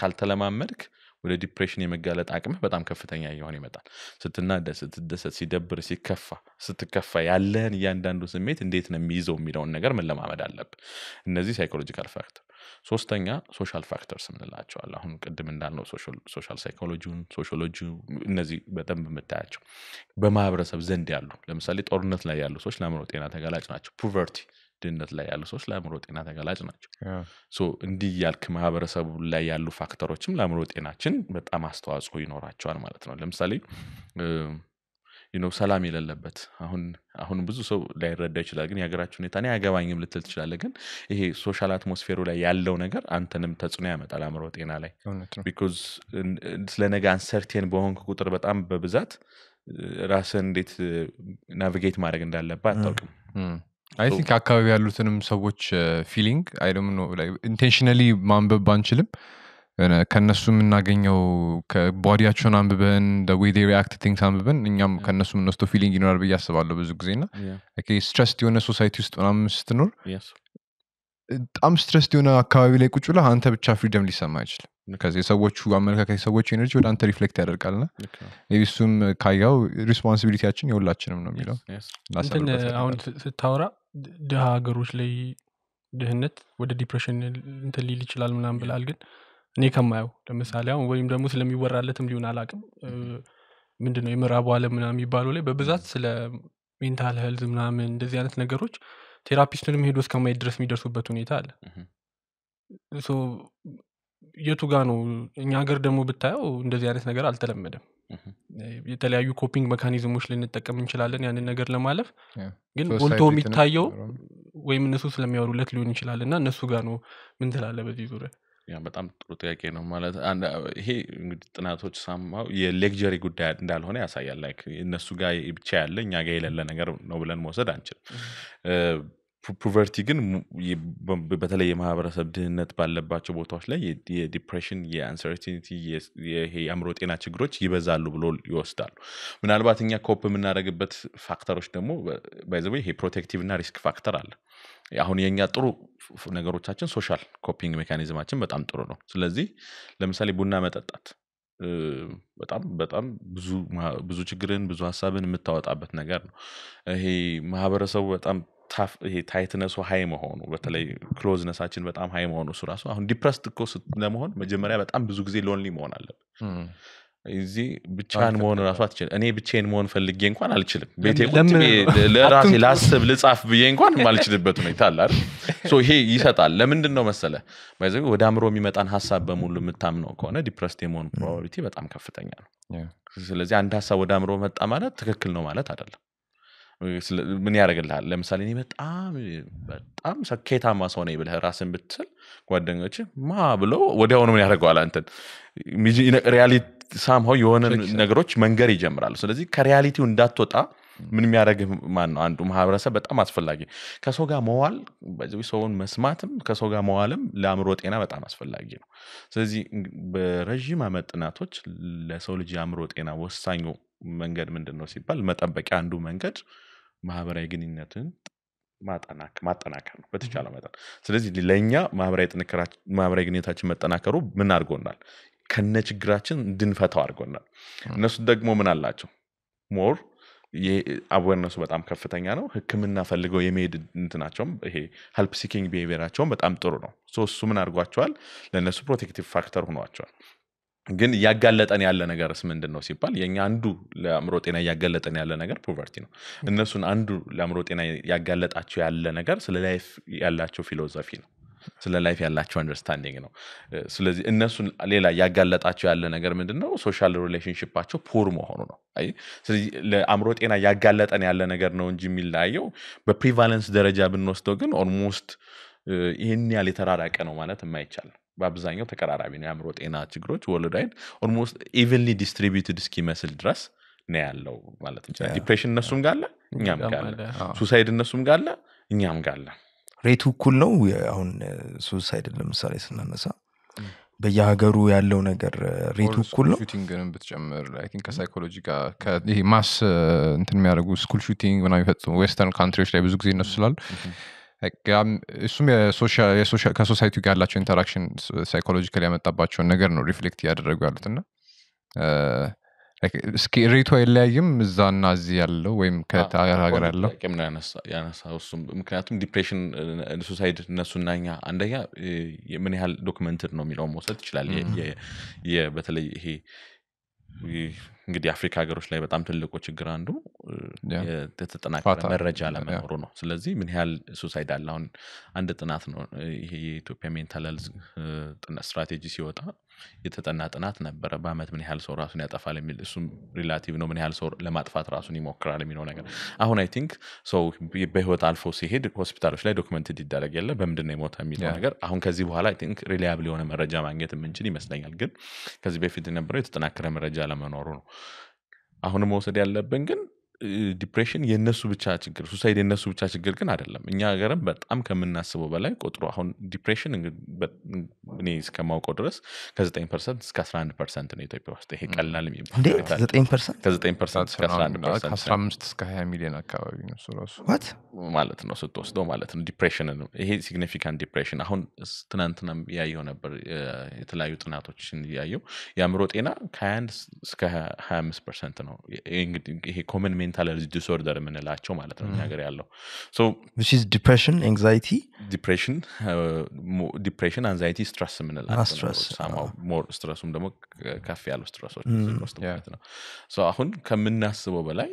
ካልተለማመድክ ወደ ዲፕሬሽን የመጋለጥ አቅም በጣም ከፍተኛ ይሆን ይመጣል ስትናደስ ስትደሰት ሲደብር ሲከፋ ስትከፋ ያለን ያንዳንዱ ስሜት እንዴት ነው የሚይዘው የሚለው ነገር ምን ለማመድ አለበት እነዚህ ሳይኮሎጂካል ፋክተር ሶስተኛ ሶሻል ፋክተርስ ምንላቸው አለ አሁን ቀደም እንዳልነው ሶሻል ሶሻል ሳይኮሎጂውን ሶሺዮሎጂ እነዚህ በጣም በመታያቸው በማህበረሰብ ዘንድ ያሉ ለምሳሌ ጦርነት ላይ ያሉ ሰዎች ለአእምሮ ጤና ተጋላጭ ናቸው ፖቨርቲ ድነት ላይ ያሉ ሰዎች ለአእምሮ ጤና ተጋላጭ ናቸው ሶ እንዲህ ያልክ ማህበረሰቡ ላይ ያሉ ፋክተሮችም ለአእምሮ ጤናችን በጣም አስተዋጽኦ ይኖራቸዋል ማለት ነው ለምሳሌ you know ሰላም ይለለበት አሁን አሁን ብዙ ሰው ላይ ረዳ ይችላል ግን ያገራችሁን የታኔ ያገባኝም ልትል ትችላል ግን ይሄ ሶሻል አትሞስፌሩ ላይ ያለው ነገር አንተንም ተጽዕኖ ያመጣል አእምሮ ጤና ላይ because ስለነገ አንሰርቲን በሆንኩ ቁጥር በጣም በብዛት ራስን እንዴት ናቪጌት ማድረግ እንዳለበት አጣውቅም I think አካባቢ ያሉትንም ሰዎች feeling I don't know like intentionally ማንበብ አንችልም ከነሱም እናገኘው ከቦዲያቸውን አንብበን the way they react to things አንብበን እኛም ከነሱም ነውስቶ feeling ይኖራል በያስባለሁ ብዙ ጊዜና okay stressed የሆነ society ውስጥ ሆነም ስትኖር yes I'm stressed የሆነ አካባቢ ላይ ቁጭ ብለህ አንተ ብቻ freedom ሊሰማ አይችልም ከዚህ ሰዎቹ አመልካካይ ሰዎች energy ወደ አንተ reflect ያደርጋልና ለይሱም ካያው responsibilityያችን የሁላችንም ነው የሚለው እንትን አሁን ስታወራ ደሃገሮች ላይ ደህነት ወደ depression እንትን ሊል ይችላል ምናምን ብላል ግን እኔ ከማየው ለምሳሌ አሁን ወይም ደግሞ ስለሚወራለትም ሊሆን አላቀም ምንድነው የመራቡ ዓለም ምናምን ይባላል ላይ በብዛት ስለ ሜንታል ሄልዝ ምናምን እንደዚህ አይነት ነገሮች ቴራፒስቱንም ሄዶስ ከማይ ድረስ የሚደርሱበት ሁኔታ አለ ሶ የቱጋኑ እኛ ሀገር ደግሞ ብታየው እንደዚህ አይነት ነገር አልተለመደም የተለያዩ ኮፒንግ መካኒዝሞች ለነጠቀም እንችላለን ያንን ነገር ለማለፍ ግን ወልቶ የሚታየው ወይም እነሱ ስለሚያወሩለት ሊሆን ይችላልና እነሱ ጋር ነው ምን ተላለ በዚህ ዙር ያ በጣም ጥሩ ጥያቄ ነው ማለት አንድ ይሄ እንግዲህ ጥናቶች ሳማው የሌክቸሪ ጉዳይ እንዳልሆነ ያሳያል ላይክ እነሱ ጋር ብቻ ያለ እኛ ጋር የሌለ ነገር ነው ብለን መውሰድ አንችልም ፖቨርቲ ግን በተለይ የማህበረሰብ ድህነት ባለባቸው ቦታዎች ላይ የዲፕሬሽን የአንሰርቲኒቲ ይሄ የአእምሮ ጤና ችግሮች ይበዛሉ ብሎ ይወስዳሉ ምናልባት እኛ ኮፕ የምናደርግበት ፋክተሮች ደግሞ ባይዘው ይሄ ፕሮቴክቲቭ እና ሪስክ ፋክተር አለ አሁን የኛ ጥሩ ነገሮቻችን ሶሻል ኮፒንግ ሜካኒዝማችን በጣም ጥሩ ነው ስለዚህ ለምሳሌ ቡና መጠጣት በጣም በጣም ብዙ ብዙ ችግርን ብዙ ሐሳብን የምታወጣበት ነገር ነው ይሄ ማህበረሰቡ በጣም ታፍ ይሄ ታይትነስ ሃይ መሆኑ በተለይ ክሎዝነሳችን በጣም ሃይ መሆኑ ሱራሱ አሁን ዲፕረስድ እኮ ስለመሆን መጀመሪያ በጣም ብዙ ጊዜ ሎንሊ መሆን አለበት እዚ ብቻን መሆን ራሱ አትችል እኔ ብቻን መሆን ፈልጌ እንኳን አልችልም ቤቴ ቁጭ ለራሴ ላስብ ልጻፍ ብዬ እንኳን ማልችልበት ነው ይታል አይደል ሶ ይሄ ይሰጣል ለምንድን ነው መሰለ ማለት ወደ አምሮ የሚመጣን ሐሳብ በሙሉ የምታምነው ከሆነ ዲፕረስድ የመሆን ፕሮባቢሊቲ በጣም ከፍተኛ ነው ስለዚህ አንድ ሐሳብ ወደ አምሮ መጣ ማለት ትክክል ነው ማለት አይደለም ምን ያረጋግላል ለምሳሌ እኔ በጣም በጣም ሰከታማ ሰው ነኝ ብለህ ራስን ብትል ጓደኞች ማ ብለው ወዲያው ነው ያረጋዋል አንተ ሪያሊቲ somehow የሆነ ነገሮች መንገር ይጀምራሉ ስለዚህ ከሪያሊቲው እንዳትወጣ ምን የሚያረግ ማን ነው አንዱ ማህበረሰብ በጣም አስፈልጋጊ ከሰው ጋር መዋል በዚህ ሰውን መስማትም ከሰው ጋር መዋልም ለአእምሮ ጤና በጣም አስፈልጋጊ ነው ስለዚህ በረጅም አመጥናቶች ለሰው ልጅ አእምሮ ጤና ወሳኙ መንገድ ምንድነው ሲባል መጠበቂያ አንዱ መንገድ ማህበራዊ ግንኙነትን ማጠናከ ማጠናከር ነው በተቻለ መጠን ስለዚህ ለኛ ማህበራዊ ጥንካሬ ማህበራዊ ግንኙነታችን መጠናከሩ ምን አርጎናል ከነችግራችን እንድንፈታው አርጎናል እነሱ ደግሞ ምን አላችሁ ሞር የአወርነሱ በጣም ከፍተኛ ነው ህክምና ፈልገው የመሄድ እንትናቸው ይሄ help seeking behaviorቸው በጣም ጥሩ ነው ሶ እሱ ምን አርጓቸዋል ለነሱ protective factor ሆኗቸዋል ግን ያጋለጠን ያለ ነገርስ ምንድነው ሲባል የኛ አንዱ ለአእምሮ ጤና ያጋለጠን ያለ ነገር ፖቨርቲ ነው እነሱን አንዱ ለአእምሮ ጤና ያጋለጣቸው ያለ ነገር ስለ ላይፍ ያላቸው ፊሎሶፊ ነው ስለ ላይፍ ያላቸው አንደርስታንዲንግ ነው ስለዚህ እነሱን ሌላ ያጋለጣቸው ያለ ነገር ምንድነው ሶሻል ሪሌሽንሺፓቸው ፖር መሆኑ ነው አይ ስለዚህ ለአእምሮ ጤና ያጋለጠን ያለ ነገር ነው እንጂ የሚላየው በፕሪቫለንስ ደረጃ ብንወስደው ግን ኦልሞስት ይሄን ያለ ተራራቀ ነው ማለት የማይቻል በአብዛኛው ተቀራራቢ ነው የአእምሮ ጤና ችግሮች ወልዳይን almost evenly distributed እስኪመስል ድረስ ነው ያለው ማለት እንጂ ዲፕሬሽን እነሱም ጋር አለ እኛም ጋር አለ ሱሳይድ እነሱም ጋር አለ እኛም ጋር አለ ሬቱ እኩል ነው አሁን ሱሳይድ ለምሳሌ ስናነሳ በየሀገሩ ያለው ነገር ሬቱ እኩል ነው ሹቲንግንም በተጨመረ አይ ቲንክ ከሳይኮሎጂ ጋር ከዚህ ማስ እንትን የሚያደርጉ ስኩል ሹቲንግ እና ይፈጽሙ ዌስተርን ካንትሪዎች ላይ ብዙ ጊዜ እነሱ ስላሉ አጋም እሱም የሶሻል የሶሻል ከሶሳይቲ ጋር ያላችሁ ኢንተራክሽን ሳይኮሎጂካሊ ያመጣባችሁ ነገር ነው ሪፍሌክት ያደረጉ ያሉትና ላይክ እስኪ ሬቶ አይለያይም እዛና እዚህ ያለው ወይም ከተጋራገር ያለው ለምን ያነሳ ያነሳው እሱም ምክንያቱም ዲፕሬሽን ሶሳይቲ እነሱናኛ አንደኛ ምን ያህል ዶክመንትድ ነው የሚለው መውሰድ ይችላል የ በተለይ ይሄ እንግዲህ አፍሪካ ሀገሮች ላይ በጣም ትልቁ ችግር አንዱ የተጠናከረ መረጃ ለማኖር ነው ስለዚህ ምን ያህል ሱሳይዳል አሁን አንድ ጥናት ነው ይሄ የኢትዮጵያ ሜንታል ሄልዝ ጥናት ስትራቴጂ ሲወጣ የተጠና ጥናት ነበር በአመት ምን ያህል ሰው ራሱን ያጠፋል የሚል እሱም ሪሌቲቭ ነው ምን ያህል ሰው ለማጥፋት ራሱን ይሞክራል የሚል ነገር አሁን አይ ቲንክ ሶ በህይወት አልፎ ሲሄድ ሆስፒታሎች ላይ ዶክመንትድ ይደረግ ያለ በእምድነው ሞት የሚል ነገር አሁን ከዚህ በኋላ አይ ቲንክ ሪሊያብል የሆነ መረጃ ማግኘት እንችል ይመስላል ግን ከዚህ በፊት ነበር የተጠናከረ መረጃ ለማኖር ነው አሁን መውሰድ ያለብን ግን ዲፕሬሽን የነሱ ብቻ ችግር ሱሳይድ የነሱ ብቻ ችግር ግን አይደለም እኛ ሀገርም በጣም ከምናስበው በላይ ቁጥሩ አሁን ዲፕሬሽን እንግዲህ እስከማውቀው ድረስ ከ9% እስከ አስራ አንድ ፐርሰንት ነው ኢትዮጵያ ውስጥ ይሄ ቀላል የሚባል ከ9% ከ9% እስከ አስራ አንድ ፐርሰንት ከ15 እስከ ሃያ ሚሊዮን አካባቢ ነው ሱስ what ማለት ነው ስትወስዶ ማለት ነው ዲፕሬሽን ነው ይሄ significant depression አሁን ትናንትናም ያየው ነበር የተለያዩ ጥናቶችን ያየው ያምሮ ጤና ከ21 እስከ ሃያ አምስት ፐርሰንት ነው እንግዲህ ይሄ ኮመን mental disorder ምንላቸው ማለት ነው ነገር ያለው so which is depression anxiety depression uh, depression anxiety stress ምንላቸው somehow more stressum ደግሞ ከፍ ያለው ስትረሶች ስትረስ ማለት ነው so አሁን ከምናስበው በላይ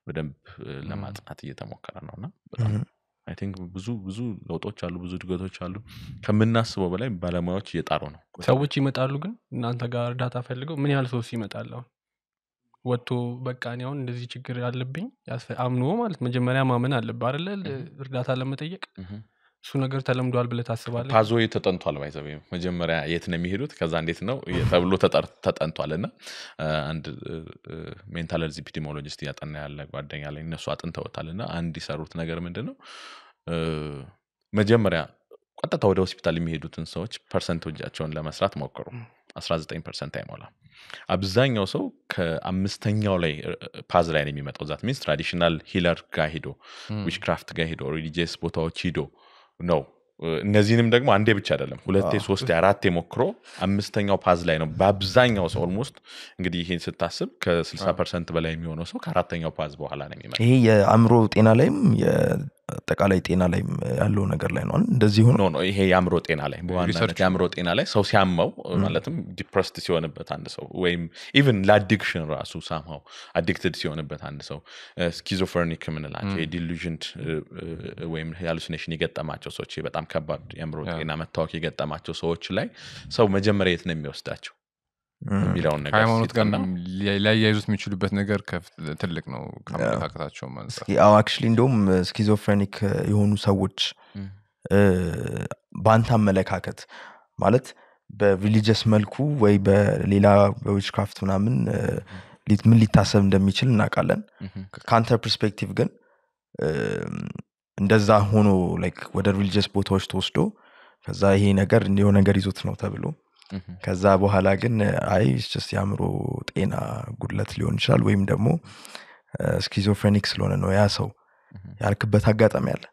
በደንብ ለማጥናት እየተሞከረ ነውና በጣም I think ብዙ ብዙ ለውጦች አሉ ብዙ ድገቶች አሉ ከምናስበው በላይ ባለሙያዎች እየጣሩ ነው ሰዎች ይመጣሉ ግን እናንተ ጋር ዳታ ፈልገው ምን ያህል ሰው ሲመጣል አሁን ወጥቶ በቃ እኔ አሁን እንደዚህ ችግር አለብኝ አምኖ ማለት መጀመሪያ ማመን አለበት አይደል እርዳታ ለመጠየቅ እሱ ነገር ተለምዷል ብለ ታስባለህ ታዞ የተጠንቷል ባይዘብ መጀመሪያ የት ነው የሚሄዱት ከዛ እንዴት ነው የተብሎ ተጠንቷልና አንድ ሜንታል ሄልዝ ኢፒዲሞሎጂስት ያጠና ያለ ጓደኛ ላይ እነሱ አጥንተውታልና አንድ ይሰሩት ነገር ምንድነው መጀመሪያ ቀጥታ ወደ ሆስፒታል የሚሄዱትን ሰዎች ፐርሰንቴጃቸውን ለመስራት ሞከሩ አስራ ዘጠኝ ፐርሰንት አይሞላ አብዛኛው ሰው ከአምስተኛው ላይ ፓዝ ላይ ነው የሚመጣው that means traditional healer ጋር ሄዶ witchcraft ጋር ሄዶ religious ቦታዎች ሄዶ ነው እነዚህንም ደግሞ አንዴ ብቻ አይደለም ሁለቴ ሶስቴ አራቴ ሞክሮ አምስተኛው ፓዝ ላይ ነው በአብዛኛው ሰው almost እንግዲህ ይሄን ስታስብ ከ60% በላይ የሚሆነው ሰው ከአራተኛው ፓዝ በኋላ ነው የሚመጣው ይሄ የአእምሮ ጤና ላይም የጠቃላይ ጤና ላይም ያለው ነገር ላይ ነው እንደዚህ ሆኖ ነው ይሄ የአእምሮ ጤና ላይ በኋላ የአእምሮ ጤና ላይ ሰው ሲያመው ማለትም ዲፕረስድ ሲሆንበት አንድ ሰው ወይም even addiction ራሱ somehow addicted ሲሆንበት አንድ ሰው schizophrenic ምንላቸው delusioned ወይም hallucination ይገጠማቸው ሰዎች በጣም ከባድ የአእምሮ ጤና መታወክ ይገጠማቸው ሰዎች ላይ ሰው መጀመሪያ የት ነው የሚወስዳቸው የሚለውን ነገር ሲጠና ላይ ያይዙት የሚችሉበት ነገር ከትልቅ ነው ከመታከታቸው ማለት ነው ያው actually እንደውም ስኪዞፍሬኒክ የሆኑ ሰዎች ባንታ መለካከት ማለት በሪሊጂየስ መልኩ ወይ በሌላ በዊችክራፍት ምናምን ምን ሊታሰብ እንደሚችል እናቃለን ካንተር ፐርስፔክቲቭ ግን እንደዛ ሆኖ ላይክ ወደ ሪሊጂየስ ቦታዎች ተወስዶ ከዛ ይሄ ነገር እንዲው ነገር ይዞት ነው ተብሎ ከዛ በኋላ ግን አይ just ያምሮ ጤና ጉድለት ሊሆን ይችላል ወይም ደግሞ ስኪዞፍሬኒክ ስለሆነ ነው ያ ሰው ያልክበት አጋጣሚ አለ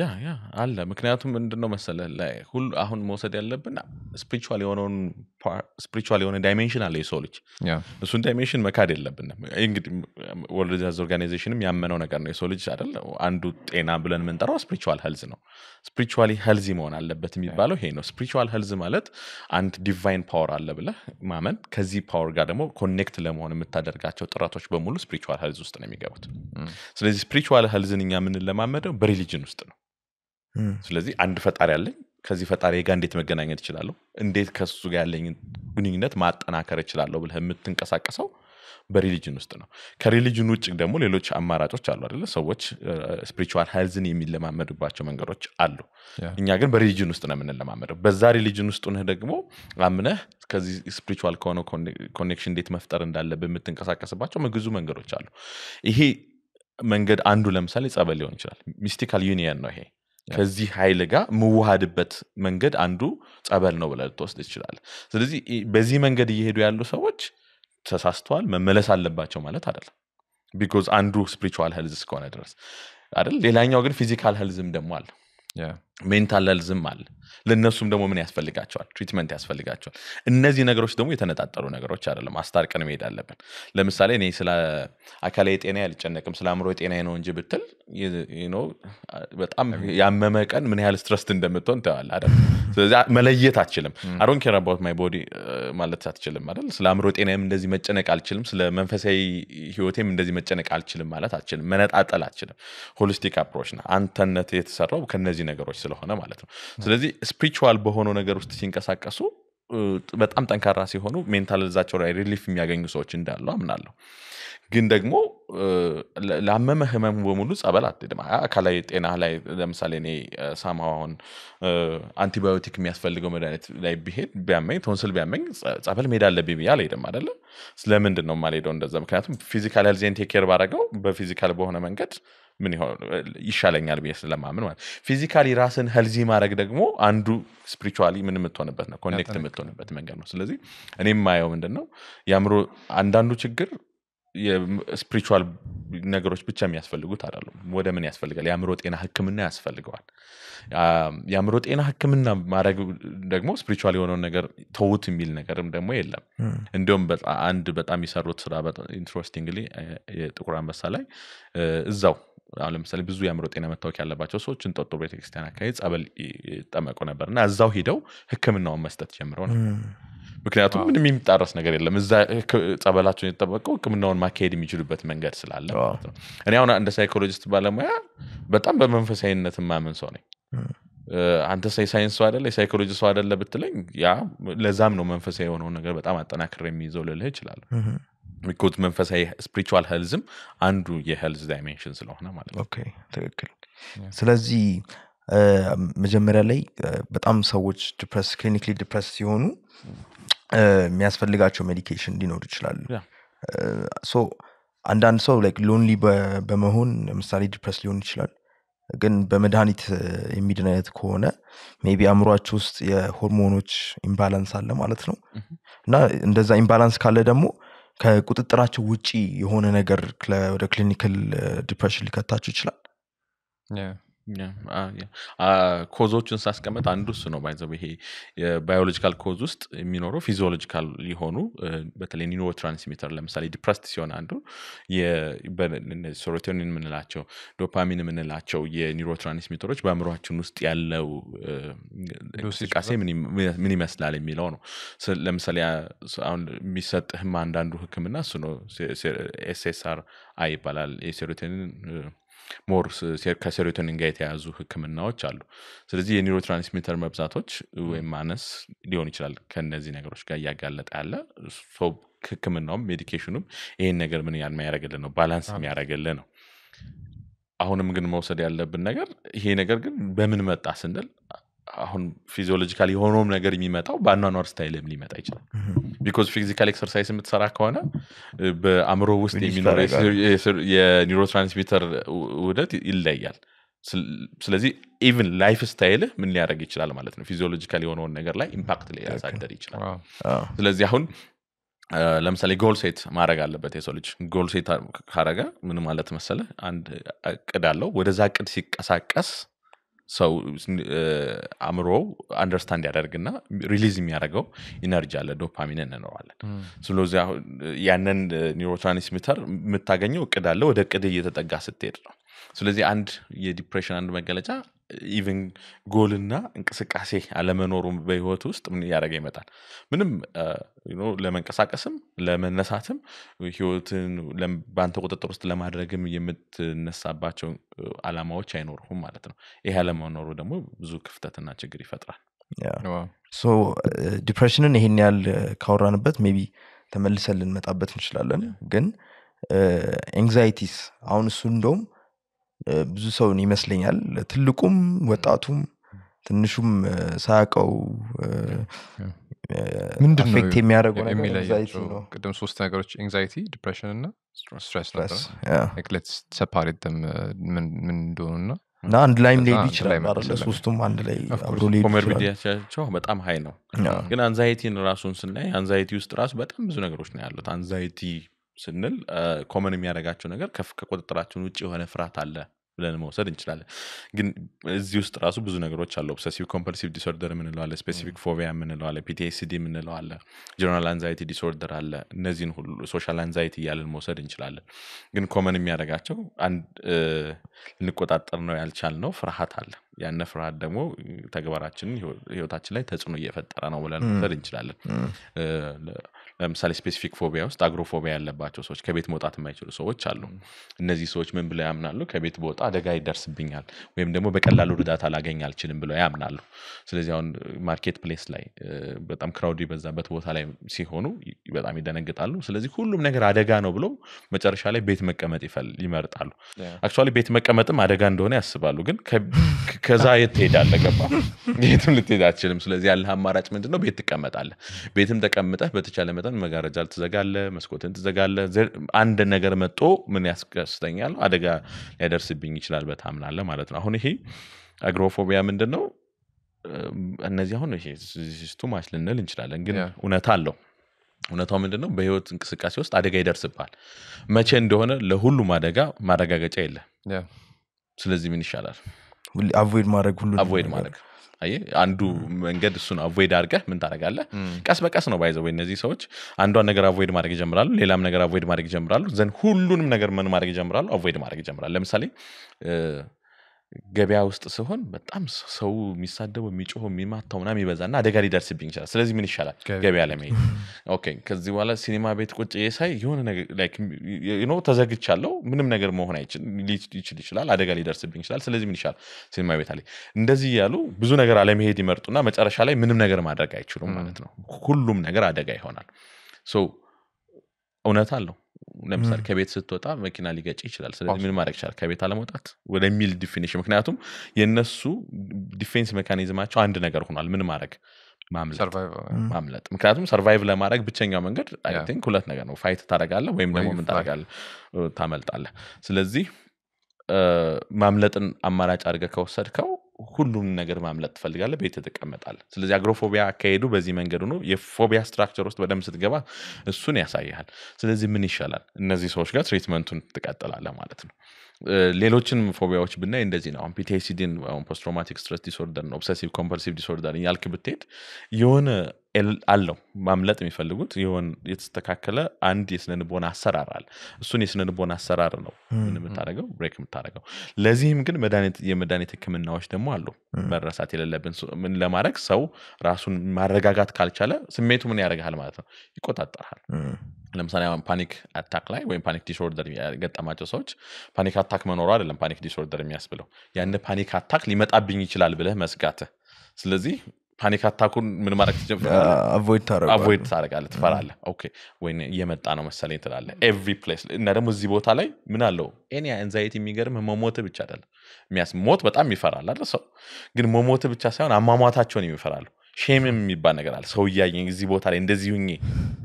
ያ ያ አለ ምክንያቱም እንደነው መሰለ ላይ ሁሉ አሁን መውሰድ ያለብን ስፒሪቹዋል የሆነውን ስፒሪቹዋል የሆነ ዳይሜንሽን አለ የሶልች ያ እሱን ዳይሜንሽን መካድ የለብንም እንግዲህ ወርልድ ሄልዝ ኦርጋናይዜሽንም ያመነው ነገር ነው የሶልች አይደል አንዱ ጤና ብለን መንጠራው ስፒሪቹዋል ሄልዝ ነው ስፒሪቹዋሊ ሄልዚ መሆን አለበት የሚባለው ይሄ ነው ስፒሪቹዋል ሄልዝ ማለት አንድ ዲቫይን ፓወር አለ ብለ ማመን ከዚህ ፓወር ጋር ደግሞ ኮኔክት ለመሆን የምታደርጋቸው ጥራቶች በሙሉ ስፒሪቹዋል ሄልዝ ውስጥ ነው የሚገቡት ስለዚህ ስፒሪቹዋል ሄልዝን እኛ ምን ለማመደው በሪሊጂን ውስጥ ነው ስለዚህ አንድ ፈጣሪ አለ ከዚህ ፈጣሪ ጋር እንዴት መገናኘት ይችላል እንዴት ከሱ ጋር ያለኝ ግንኙነት ማጠናከር ይችላል ብለ የምትንቀሳቀሰው በሪሊጂን ውስጥ ነው ከሪሊጂን ውጭ ደግሞ ሌሎች አማራጮች አሉ አይደል ሰዎች ስፒሪቹዋል ሄልዝን የሚለማመዱባቸው መንገዶች አሉ እኛ ግን በሪሊጂን ውስጥ ነው የምንለማመደው በዛ ሪሊጂን ውስጥ ሆነ ደግሞ አምነህ ከዚህ ስፒሪቹዋል ከሆነ ኮኔክሽን እንዴት መፍጠር እንዳለብህ የምትንቀሳቀስባቸው ብዙ መንገዶች አሉ ይሄ መንገድ አንዱ ለምሳሌ ጸበል ሊሆን ይችላል ሚስቲካል ዩኒየን ነው ይሄ ከዚህ ኃይል ጋር መዋሃድበት መንገድ አንዱ ጸበል ነው ብለህ ተወስደህ ይችላል ስለዚህ በዚህ መንገድ እየሄዱ ያሉ ሰዎች ተሳስተዋል መመለስ አለባቸው ማለት አይደለም because አንዱ spiritual health እስከሆነ ድረስ አይደል ሌላኛው ግን physical healthም ደግሞ አለ ያ mental healthም አለ ለነሱም ደግሞ ምን ያስፈልጋቸዋል treatment ያስፈልጋቸዋል እነዚህ ነገሮች ደግሞ የተነጣጣሩ ነገሮች አይደለም አስታርቀን መሄድ አለብን ለምሳሌ እኔ ስለ አካላዊ ጤና ያልጨነቅም ስለ አእምሮ ጤና ነው እንጂ ብትል you know በጣም ያመመቀን ምን ያህል stress እንደምትሆን ታውቃለህ አይደል ስለዚህ መለየት አትችልም I don't care about my body ማለት አትችልም አይደል ስለ አእምሮ ጤናም እንደዚህ መጨነቅ አልችልም ስለ መንፈሳዊ ህይወቴም እንደዚህ መጨነቅ አልችልም ማለት አትችልም መነጣጣል አትችልም holistic approach ነው አንተነት የተሰራው ከነዚህ ነገሮች ስለሆነ ማለት ነው ስለዚህ spiritual በሆነው ነገር ውስጥ ሲንቀሳቀሱ በጣም ጠንካራ ሲሆኑ mental ዛቸው ላይ relief የሚያገኙ ሰዎች እንዳሉ አምናለሁ ግን ደግሞ ለአመመ ህመም ወሙሉ ጸበል አትደማ አካላዊ ጤና ላይ ለምሳሌ እኔ ሳማውን አንቲባዮቲክ የሚያስፈልገው መድኃኒት ላይ ቢሄድ ቢያመኝ ቶንስል ቢያመኝ ጸበል መሄድ አለብኝ ብያለሁ አይደለም አይደል ስለምንድን ነው ማለደው እንደዛ ምክንያቱም ፊዚካል ሄልዝ ኤንድ ቴክ ኬር ባረጋው በፊዚካል በሆነ መንገድ ምን ይሆን ይሻለኛል በየስለማምን ማለት ፊዚካሊ ራስን ሄልዚ ማድረግ ደግሞ አንዱ ስፒሪቹአሊ ምንም ተሆነበት ነው ኮኔክት ተሆነበት መንገድ ነው ስለዚህ እኔም ማየው ምንድነው ያምሮ አንዳንዱ ችግር የስፒሪቹአል ነገሮች ብቻ የሚያስፈልጉት አይደለም ወደ ምን ያስፈልጋል ያምሮ ጤና ህክምና ያስፈልጋል ያምሮ ጤና ህክምና ማድረግ ደግሞ ስፒሪቹአል የሆነ ነገር ተውት የሚል ነገርም ደግሞ የለም እንደውም አንድ በጣም ይሰሩት ስራ በጣም ኢንትረስቲንግሊ የጥቁር አንበሳ ላይ እዛው አለም ሰለ ብዙ ያምሮ ጤና መታወቅ ያለባቸው ሰዎች እንጠጦ ቤተክርስቲያን አካባቢ ጸበል ተጠመቁ ነበርና እዛው ሄደው ህክምናው መስጠት ጀምረው ነበር ምክንያቱም ምንም የሚጣራስ ነገር የለም እዛ ጸበላቸው የተጠመቁ ህክምናውን ማካሄድ የሚችሉበት መንገድ ስላለ እኔ አሁን እንደ ሳይኮሎጂስት ባለሙያ በጣም በመንፈሳዊነት ማመን ሰው ነኝ አንተ ሳይንስ ሰው አይደለ ሳይኮሎጂ ሰው አይደለ ብትለኝ ያ ለዛም ነው መንፈሳዊ የሆነው ነገር በጣም አጠናክሬ የሚይዘው ለለ ይችላል because መንፈሳዊ spiritual healthም አንዱ የhealth dimension ስለሆነ ማለት ነው okay ትክክል ስለዚህ መጀመሪያ ላይ በጣም ሰዎች depressed clinically depressed ሲሆኑ የሚያስፈልጋቸው medication ሊኖር ይችላል so አንዳንድ ሰው like lonely በመሆን ለምሳሌ depressed ሊሆን ይችላል ግን በመድኃኒት የሚድናየት ከሆነ maybe አእምሮአቸው ውስጥ የሆርሞኖች imbalance አለ ማለት ነው እና እንደዛ imbalance ካለ ደግሞ ከቁጥጥራቸው ውጪ የሆነ ነገር ወደ ክሊኒካል ዲፕሬሽን ሊከታቸው ይችላል ያ ያ አ ኮዞችን ሳስቀመጥ አንዱ እሱ ነው ባይዘው ይሄ ባዮሎጂካል ኮዝ ውስጥ የሚኖረው ፊዚዮሎጂካል ሊሆኑ በተለይ ኒውሮትራንስሚተር ለምሳሌ ዲፕረስድ ሲሆን አንዱ የሰሮቶኒን ምንላቸው ዶፓሚን ምንላቸው የኒውሮትራንስሚተሮች በአእምሮአችን ውስጥ ያለው ዶሲቃሴ ምን ምን ይመስላል የሚለው ነው ለምሳሌ አሁን የሚሰጥህም አንዳንዱ ህክምና እሱ ነው ኤስ ኤስ አር አይ ይባላል የሰሮቶኒን ሞር ከሰሮቶኒን ጋር የተያዙ ህክምናዎች አሉ ስለዚህ የኒውሮትራንስሚተር መብዛቶች ወይ ማነስ ሊሆን ይችላል ከነዚህ ነገሮች ጋር ያጋለጠ ያለ ሶብ ህክምናውም ሜዲኬሽኑም ይሄን ነገር ምን ያማያረጋልን ነው ባላንስ የሚያረጋልን ነው አሁንም ግን መውሰድ ያለብን ነገር ይሄ ነገር ግን በምን መጣ ስንል አሁን ፊዚዮሎጂካሊ ሆኖም ነገር የሚመጣው ባናኖር ስታይልም ሊመጣ ይችላል because physical exercise የምትሰራ ከሆነ በአእምሮ ውስጥ የሚኖር የኒውሮትራንስሚተር ውህደት ይለያል ስለዚህ even lifestyle ምን ሊያደርግ ይችላል ማለት ነው ፊዚዮሎጂካሊ ሆኖ ነገር ላይ ኢምፓክት ሊያሳድር ይችላል ስለዚህ አሁን ለምሳሌ ጎል ሴት ማድረግ አለበት የሰው ልጅ ጎል ሴት ካረጋ ምን ማለት መሰለ አንድ እቅድ አለው ወደዛ እቅድ ሲቀሳቀስ ሰው አምሮ አንደርስታንድ ያደርግና ሪሊዝ የሚያደርገው ኢነርጂ አለ ዶፓሚን ነው አለ ስለዚህ ያንን ኒውሮትራንስሚተር መታገኘው እቅድ አለ ወደ እቅድ እየተጠጋ ስትሄድ ነው ስለዚህ አንድ የዲፕሬሽን አንድ መገለጫ ኢቭን ጎልና እንቅስቃሴ አለመኖሩም በህይወት ውስጥ ምን ያደርገ ይመጣል ምንም you know ለመንቀሳቀስም ለመነሳትም ህይወትን ለባንተ ቁጥጥር ውስጥ ለማድረግም የምትነሳባቸው አላማዎች አይኖርሁም ማለት ነው ይሄ አለመኖሩ ደግሞ ብዙ ክፍተትና ችግር ይፈጥራል yeah so depression ይሄን ያህል ካወራንበት maybe ተመልሰን ልንመጣበት እንችላለን ግን anxieties አሁን እሱ እንደውም ብዙ ሰው ነው ይመስለኛል ትልቁም ወጣቱም ትንሹም ሳያቀው ምንድነው አፌክት የሚያደርገው ነገር anxiety ነው ቀደም ሶስት ነገሮች anxiety depression እና stress stress like let's separate them ምን ምን እንደሆነ نعم دلایم لیبیچ را برای سوستم آن دلای ابرولیت. کومربیدیت چه بات آم هاینو. یعنی انزایتی نراسون سنله، انزایتی است راست بات هم بزنه گروش نیالد. انزایتی سنل کامن میاره گفتن اگر کف کود تراتون وچه هنر فرات الله ولی نموسر اینشلاله. گن زیست راسو بزنه گروش چالو. obsessive compulsive disorder من لاله، specific فوبیا من لاله، پی تی اس دی من لاله، general anxiety disorder لاله، نزین خل social anxiety یال نموسر اینشلاله. گن کامن میاره گفتن اند نکودات آنویال چالنو فرات الله. یعنی نفرات دمو تجرباتشون یه تاچلای تازه نویه فترانه ولی نموسر اینشلاله. مثال specific فوبیا است، اگروفوبیا لاله باچو سوچ که بیت موتات میچرو سوچ چالو. نزی سوچ من بله امنالو که بیت بود آدم گاهی درس بینال، ویم دمو به کلا لورده تالا گینال چیلیم بله امنالو. سلیزی آن مارکت پلیس لای، باتام کراودی بذار بات بود حالا سیخونو، باتام ایدانه گتالو. سلیزی کلیم نگر آدگانو بلو، متشارش حالا بیت مکمتی فل لیمارت حالو. اکشوالی بیت مکمت مادگان دونه اسبالو گن که کزایت تیدال لگه با. بیتم لتیدال چیلیم سلیزی حالا هم مارچ من دنو بیت کمت حالا. بیتم دکمت حالا بیت چاله میتن مگر جالت زگاله، مسکوتن زگاله، زر آند نگر متو منیاسکستنیالو آدگا درس بینی چلال به تام ناله مالاتنا هنیه اگروفوبیا من دنو النزیه هنیه تو ماشل نلین چلال انگین اوناتالو اوناتها من دنو به یه انتکاسیوس آدگای درس بال مچن دهونه لهولو مادگا مادگا گچایله سلزیمی نشالر ولی آویر مادگولو آویر مادگ أيه عنده من قد السنة أفيد أرجع من ترجعله كاس بكاس نوبايز أفيد نزي سوتش عنده أنا جرا أفيد مارك جمرال ليلام أنا جرا أفيد مارك جمرال زين كلون من أجر من مارك جمرال أفيد مارك جمرال لمثالي جبيا وسط سهون بتأمس سو ميسادة وميجوه ميما تونا ميبزان نادي كاري درس بينشال سلزي من الشلا جبيا لمي أوكي كذي ولا سينما بيت كوت إيش هاي يهون أنا like you know تزاك تشالو من من أجر مهون هيك ليش ليش ليشلا نادي كاري درس بينشال سلزي من الشلا سينما بيت هالي ندزي يالو بزون أجر على مهدي مرتونا متش أرشالي من من أجر ما درجاي شلون معناتنا كلهم من أجر عدا جاي هونال so وناتالو نمسر كبيت ستة وتعب ممكن على جيش إيش لال سلسلة من مارك شار كبيت على موتات ولا ميل ديفينيشن ممكن عاتم ينسو ديفينس ميكانيزم عشان عندنا كرخونا من مارك معملة سرفايف معملة ممكن عاتم سرفايف لا مارك بتشجع منقر I think كلتنا كانوا فايت ترجعله وين دمو من ترجعله تعمل تعله سلسلة معملة أن أمارات أرجع كوسر كاو كلهم نجار معملة فلقاله بيتتك أمد تعله سلسلة أغروفوبيا كيدو بزي منقرونه يفوبيا structure است بدم ستجوا السنة صحيحة سلسلة منيشالر النزي سوشكات treatmentون تقطع على مالتنا ليلوتشن فوبياوش بدنا إندزينا عم بي تي إس دي وعم post traumatic stress disorder obsessive compulsive disorder يالك بتيت يون الالو معملة ميفلقوت يون يتستكاكله عندي سنن بونا سرارال السنة سنن بونا سرارنو من متارجو break متارجو لازم يمكن مدانة يمدانة كمن نوش دموالو مرساتي للبن من لمارك سو راسون مارجعات كالشلا سميتو من يارجع هالمالتنا يكوتات ترحل لمثلا بانيك اتاك لاي وين بانيك ديسوردر يقد اماچو سوچ بانيك اتاك منور አይደለም بانيك ديسوردر የሚያስብለው ያን بانيك اتاك ሊመጣብኝ ይችላል ብለህ መስጋተ ስለዚህ بانيك اتاكን ምን ማረክ ትጀምራለህ አቮይድ ታረጋለህ አቮይድ ታረጋለህ ትፈራለህ ኦኬ ወይኔ የመጣ ነው መሰለኝ ትላለህ ኤቭሪ ፕሌስ እና ደግሞ እዚህ ቦታ ላይ ምን አለው እኔ አንዛይቲ የሚገርም መሞት ብቻ አይደለም የሚያስ ሞት በጣም ይፈራል አይደል ሰው ግን መሞት ብቻ ሳይሆን አማሟታቸውን ይፈራሉ شیم میبان نگرال سویایی اینگزی بوتاره اندزیونی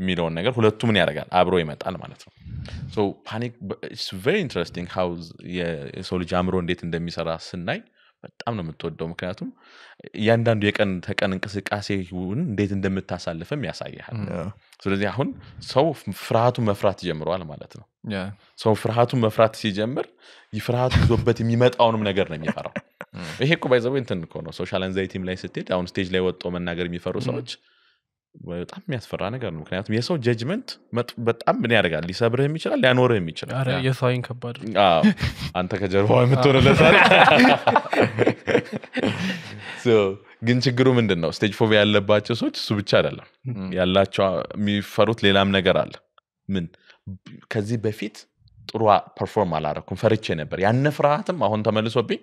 میرون نگر خودت تو منی ارگال آبروی متعال مانترو. So panic it's very interesting how یه سولی جامرون دیت اند میسرا سنای but آمنو متود دوم کناتم یان دان دیک ان هک ان کسی کسی یون دیت اند متاسال فهم یاسایه هن. سرودی هون سو فراتو مفراتی جمر ولی مالاتنو. سو فراتو مفراتی جمر یفراتو زببتی میمت آنو منگر نمیفرام. ویه کو باید زبون تن کنن. سوشال انزایتی ملاست تیت. آن استیج لیوت آمن نگر میفرو سرچ. و تا میاد فرانه کردم. کنایت میاد سو ججمنت مت بات آم نیارگان. لیسا بره میچرا لیانوره میچرا. آره یه ساین کبار. آه. انتها که جربای متونه لسانی. So گنچ گرومند نه. استیج فوی الله باچو سرچ سویچارلا. یالله چه میفروت لیلام نگرال. من کزی بفیت. روح پرفورم علاره کن فرقی نبری. یعنی نفراتم ما هن تمرلس و بی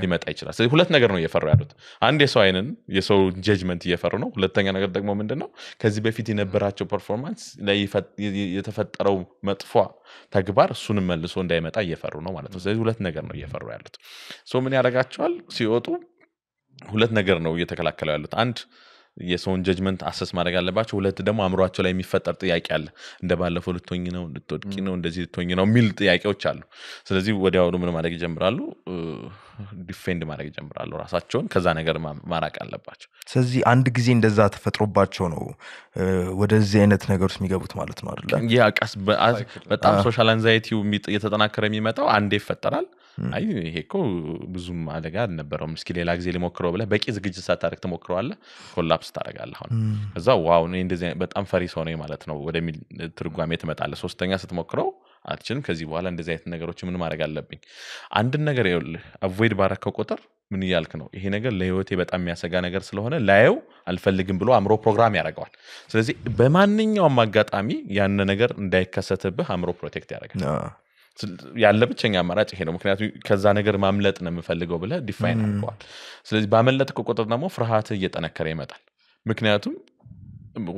دیمت ایشلا. سری خودت نگرنو یه فرق دارد. آن دیساینن یه سو ججمنتی یه فرق نو. خودت تنگ نگرد دکم من دنو. کسی به فیتی نبرات چو پرفورمانس لیفت یتفت رو متفوع تکبار سونم ملسون دیمت ایه فرق نو ماله. سری خودت نگرنو یه فرق دارد. سو منی علاقه چال سیوتو خودت نگرنو یه تکلک کلا دارد. آن یه سون ججمنت اساس مارگاله باشه ولت دم آمرات چلای میفتر تیای کل دبال فولت تونگینا و دتورکینا و دزی تونگینا و میل تیای که و چالو سر دزی ودیا و رومن مارگی جمبرالو ዲፌንድ ማድረግ ጀምራሉ ራሳቸውን ከዛ ነገር ማራቅ አለባቸው ስለዚህ አንድ ጊዜ እንደዛ ተፈጥሮባቸው ነው ወደዚህ አይነት ነገርስ የሚገቡት ማለት ነው አይደል ያ ቀስ በጣም ሶሻል አንዛይቲው እየተጠናከረ የሚመጣው አንዴ ይፈጠራል አይ ይሄኮ ብዙም አደጋ አልነበረም እስኪ ሌላ ጊዜ ለሞክረው ብለ በቂ ዝግጅት ሳታረክ ተሞክረው አለ ኮላፕስ ታረጋለህ አሁን ከዛ ዋው ነው እንደዚህ በጣም ፈሪስ ሆነኝ ማለት ነው ወደሚ ትርጓሜ ተመጣጣለ ሶስተኛ ስትሞክረው አጥችን ከዚህ በኋላ እንደዚህ አይነት ነገሮች ምን ማድረግ አለብኝ አንድ ነገር ይኸውልህ አቮይድ ባረከው ቁጥር ምን ይያልክ ነው ይሄ ነገር ለህይወቴ በጣም የሚያሰጋ ነገር ስለሆነ ላይው አልፈልግም ብሎ አምሮ ፕሮግራም ያረጋዋል ስለዚህ በማንኛውም አጋጣሚ ያን ነገር እንዳይከሰትብህ አምሮ ፕሮቴክት ያረጋል ያለ ብቻኛ ማራጭ ይሄ ነው ምክንያቱም ከዛ ነገር ማምለጥ ነው የምፈልገው ብለ ዲፋይን አድርጓል ስለዚህ ባመለጥከው ቁጥር ደግሞ ፍርሃት እየጠነከረ ይመጣል ምክንያቱም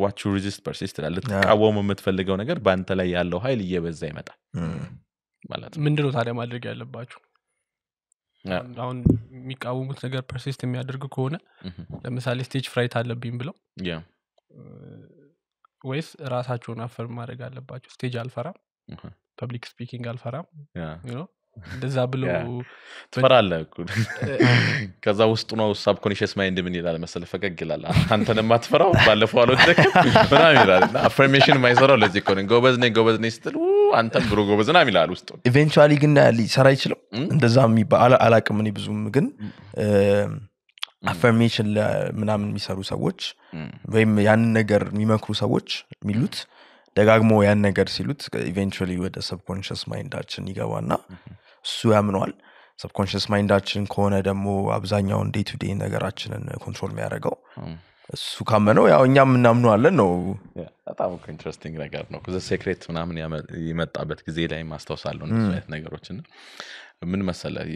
what you resist persist ማለት ተቃወሙ የምትፈልገው ነገር ባንተ ላይ ያለው ኃይል እየበዛ ይመጣል ማለት ነው ምንድነው ታዲያ ማድረግ ያለባችሁ አሁን የሚቃወሙት ነገር persist የሚያደርግ ከሆነ ለምሳሌ stage fright አለብኝ ብለው ያ ወይስ ራሳቸውን አፈር ማድረግ አለባችሁ stage አልፈራም public speaking አልፈራም ያ you know እንደዛ ብለው ትፈራለህ ከዛ ውስጥ ነው subconscious mind ምን ይላል መሰለ ፈገግ ይላል አንተንም አትፈራው ባለፈው አልወደክ ምናምን ይላል affirmation ማይሰራው ለዚህ ኮን ጎበዝ ነኝ ጎበዝ ነኝ ስትል አንተም ብሩ ጎበዝ ነህ ይላል ውስጥ eventually ግን ሊሰራ ይችላል እንደዛም ይባል አላቅም እኔ ብዙም ግን affirmation ምናምን የሚሰሩ ሰዎች ወይም ያን ነገር የሚመክሩ ሰዎች የሚሉት ደጋግሞ ያን ነገር ሲሉት ኢቨንቹሊ ወደ subconscious mindአችን ይገባና እሱ ያምናል subconscious mindአችን ከሆነ ደግሞ አብዛኛው day to day ነገራችንን ኮንትሮል የሚያደርገው እሱ ካመነው ያው እኛም እናምኑ አለን ነው በጣም ኢንትረስቲንግ ነገር ነው because the secret ምናምን ይመጣበት ጊዜ ላይ ማስተዋሳለሁ እንደዚህ አይነት ነገሮችን ምን መሰለህ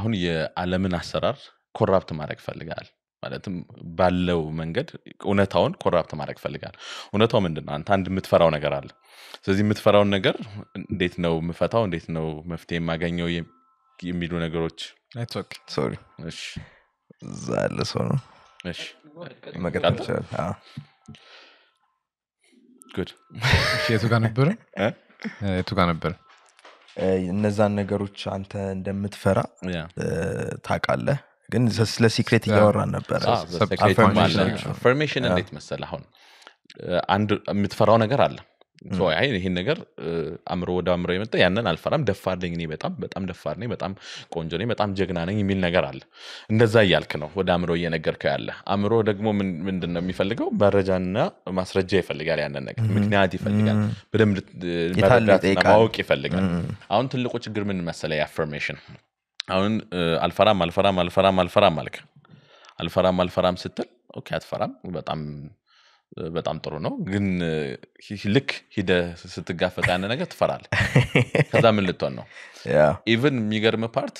አሁን የዓለምን አሰራር ኮራፕት ማድረግ ፈልጋል ማለትም ባለው መንገድ ኡነታውን ኮራፕት ማድረግ ፈልጋል ኡነታው ምንድነው አንተ አንድ ምትፈራው ነገር አለ ስለዚህ ምትፈራው ነገር እንዴት ነው ምፈታው እንዴት ነው መፍቴ ማገኘው የሚሉ ነገሮች አይቶክ ሶሪ እሺ ዛለሶ ነው እሺ መገጣጣ አ ጉድ እሺ ተጋነ ነበር እ ተጋነ ነበር እነዛን ነገሮች አንተ እንደምትፈራ ታቃለህ ግን ስለ secret ያወራን ነበር affirmation እንዴት መሰለ አሁን አንድ የምትፈራው ነገር አለ so አይ ይሄን ነገር አምሮ ወደ አምሮ ይመጣ ያንን አልፈራም ደፋር ነኝ እኔ በጣም በጣም ደፋር ነኝ በጣም ቆንጆ ነኝ በጣም ጀግና ነኝ የሚል ነገር አለ እንደዛ ይያልክ ነው ወደ አምሮ እየነገርከው ያለ አምሮ ደግሞ ምን ምንድነው የሚፈልገው መረጃና ማስረጃ ይፈልጋል ያንን ነገር ምክንያት ይፈልጋል በደም መረጃና ማወቅ ይፈልጋል አሁን ትልቁ ችግር ምን መሰለ affirmation አሁን አልፈራም አልፈራም አልፈራም አልፈራም ማለት አልፈራም አልፈራም ስትል ኦኬ አትፈራም በጣም በጣም ጥሩ ነው ግን ልክ ሂደ ስትጋፈጥ ያነ ነገር ትፈራለህ ከዛ ምን ልትሆን ነው ያ ኢቭን የሚገርም ፓርት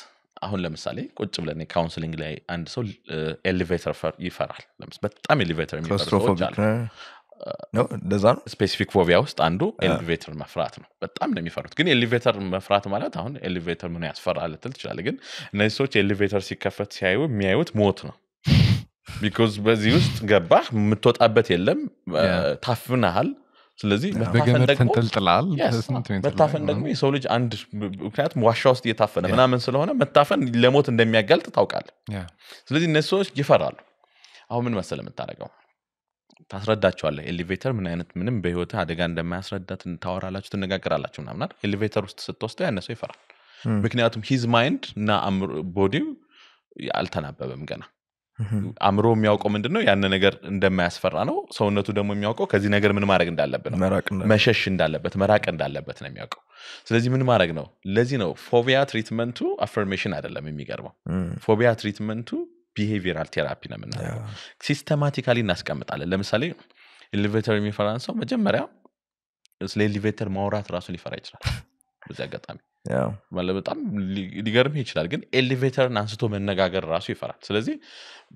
አሁን ለምሳሌ ቁጭ ብለን ካውንስሊንግ ላይ አንድ ሰው ኤሌቬተር ይፈራል ለምሳሌ በጣም ኤሌቬተር የሚፈራው ነው ደዛን ስፔሲፊክ ፎቢያ ውስጥ አንዱ ኤሌቬተር መፍራት ነው በጣም ነው የሚፈሩት ግን ኤሌቬተር መፍራት ማለት አሁን ኤሌቬተር ምን ያስፈራል ልትል ትችላለህ ግን እነዚህ ሰዎች ኤሌቬተር ሲከፈት ሲያዩ የሚያዩት ሞት ነው because በዚህ ውስጥ ገባህ የምትወጣበት የለም ታፍናሃል ስለዚህ በገመድ ተንጠልጥላል መታፈን ደግሞ የሰው ልጅ አንድ ምክንያት ዋሻ ውስጥ እየታፈነ ምናምን ስለሆነ መታፈን ለሞት እንደሚያጋልጥ ታውቃለህ ስለዚህ እነዚህ ሰዎች ይፈራሉ አሁን ምን መሰለ መታረቀው ታስረዳቸዋለህ ኤሌቬተር ምን አይነት ምንም በህይወት አደጋ እንደማያስረዳት እንታወራላችሁ ተነጋግራላችሁ ምናምን አይደል ኤሌቬተር ውስጥ ስትወስደው ያነሰው ይፈራል ምክንያቱም his mind እና body አልተናበበም ገና አምሮ የሚያውቀው ምንድነው ያን ነገር እንደማያስፈራ ነው ሰውነቱ ደግሞ የሚያውቀው ከዚህ ነገር ምን ማድረግ እንዳለበት መሸሽ እንዳለበት መራቅ እንዳለበት ነው የሚያውቀው ስለዚህ ምን ማድረግ ነው ለዚህ ነው ፎቢያ ትሪትመንቱ affirmation አይደለም የሚገርመው ፎቢያ ትሪትመንቱ behavioral therapy ነው የምናደርገው systematically እናስቀምጣለን ለምሳሌ elevator የሚፈራን ሰው መጀመሪያ ስለ elevator ማውራት ራሱ ሊፈራ ይችላል በዛ አጋጣሚ ያው ማለት በጣም ሊገርም ይችላል ግን elevatorን አንስቶ መነጋገር ራሱ ይፈራል ስለዚህ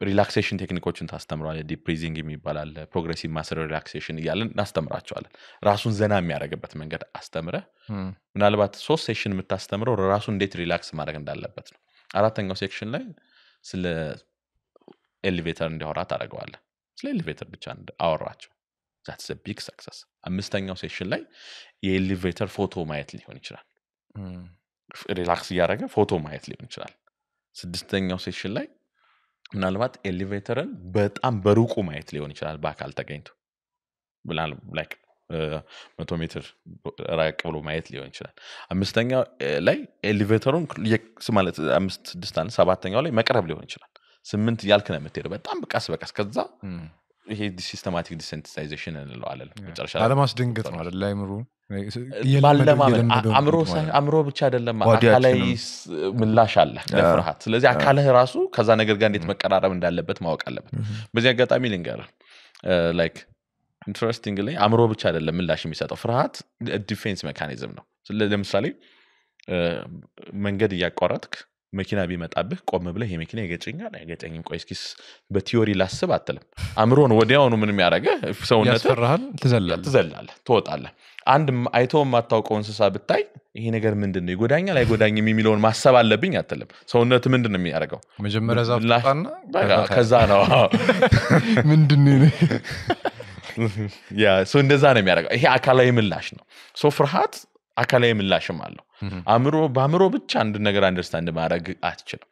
relaxation ቴክኒኮችን ታስተምራለህ deep breathing የሚባላል progressive muscle relaxation ይላል እናስተምራቸዋለን ራሱን ዘና የሚያደርግበት መንገድ አስተምረ ምናልባት ሶስት ሴሽን የምታስተምረው ራሱን እንዴት ሪላክስ ማድረግ እንዳለበት ነው አራተኛው ሴክሽን ላይ ስለ ኤሌቬተር እንዲያወራ ታደርገዋለህ ስለ ኤሌቬተር ብቻ አወራቸው that's a big success አምስተኛው ሴሽን ላይ የኤሌቬተር ፎቶ ማየት ሊሆን ይችላል ሪላክስ ያደረገ ፎቶ ማየት ሊሆን ይችላል سدستين يوسي شلي من علامات elevatorن بتأم بروقو ما يتليون يشال باك على تكينتو بالعلم like متومتر رايك ولو ما يتليون يشال أمستين لي elevatorن يك سمعت أمست دستان سبعتين يالي ما كره بليون يشال سمنت يالكنا متيرو بتأم بكاس بكاس كذا هي دي systematic desensitization اللي على على ما صدقت ما لا يمرون بالله ما عمرو عمرو بتشا አይደለም አካላይስ ምላሽ አለ ለፍርሃት ስለዚህ አካልህ ራሱ ከዛ ነገር ጋር እንዴት መቀራረብ እንዳለበት ማወቅ አለበት በዚህ አጋጣሚ ልንገር ላይክ ኢንትረስቲንግሊ አምሮ ብቻ አይደለም ምላሽ የሚሰጠው ፍርሃት ዲፌንስ ሜካኒዝም ነው ለምሳሌ መንገድ ያቋረጥክ መኪና ቢመጣብህ ቆም ብለህ የመኪና ይገጭኛል አይገጭኝም ቆይ እስኪስ በቲዮሪ ላስብ አትልም አምሮን ወዲያው ነው ምንም ያረጋ ሰውነትህ ያስፈራሃል ትዘላለህ ትዘላለህ ትወጣለህ አንድ አይቶም ማታውቀው እንስሳ ብታይ ይሄ ነገር ምንድነው ይጎዳኛል አይጎዳኝም የሚለውን ማሰብ አለብኝ አትልም ሰውነትህ ምንድነው የሚያረጋው መጀመሪያ ዛፍ ተጣና ከዛ ነው ምንድነው ያ ሰው እንደዛ ነው የሚያረጋው ይሄ አካላዊ ምላሽ ነው ሶ ፍርሃት አካላዊ ምላሽም አለው አምሮ ባምሮ ብቻ አንድ ነገር አንደርስታንድ ማድረግ አትችልም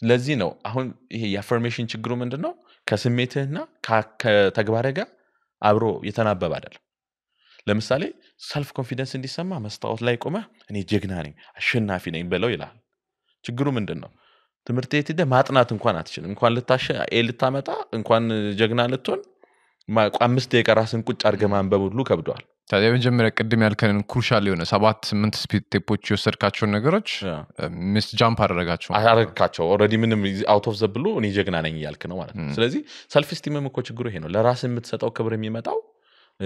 ስለዚህ ነው አሁን ይሄ የአፈርሜሽን ችግሩ ምንድነው ከስሜትህና ከተግባር ጋር አብሮ የተናበበ አይደለም ለምሳሌ ሰልፍ ኮንፊደንስ እንዲሰማ መስታወት ላይ ቆመህ እኔ ጀግና ነኝ አሸናፊ ነኝ ብለው ይላል ችግሩ ምንድነው ትምርት እየተደ ማጥናት እንኳን አትችልም እንኳን ለታሽ ኤልታመጣ እንኳን ጀግና ለተን አምስት የቀራስን ቁጭ አርገማን በቡድሉ ከብዷል ታዲያ በመጀመሪያ ቀድም ያልከን ኩርሻል የሆነ seven eight ስፒድ ቴፖች ይወሰድካቸው ነገሮች ሚስ ጃምፕ አደረጋቸው አደረጋቸው ኦሬዲ ምንም አውት ኦፍ ዘ ብሉ እኔ ጀግና ነኝ ያልከ ነው ማለት ነው ስለዚህ ሰልፍ ስቲምም እኮ ችግሩ ይሄ ነው ለራስ የምትሰጠው ክብር የሚመጣው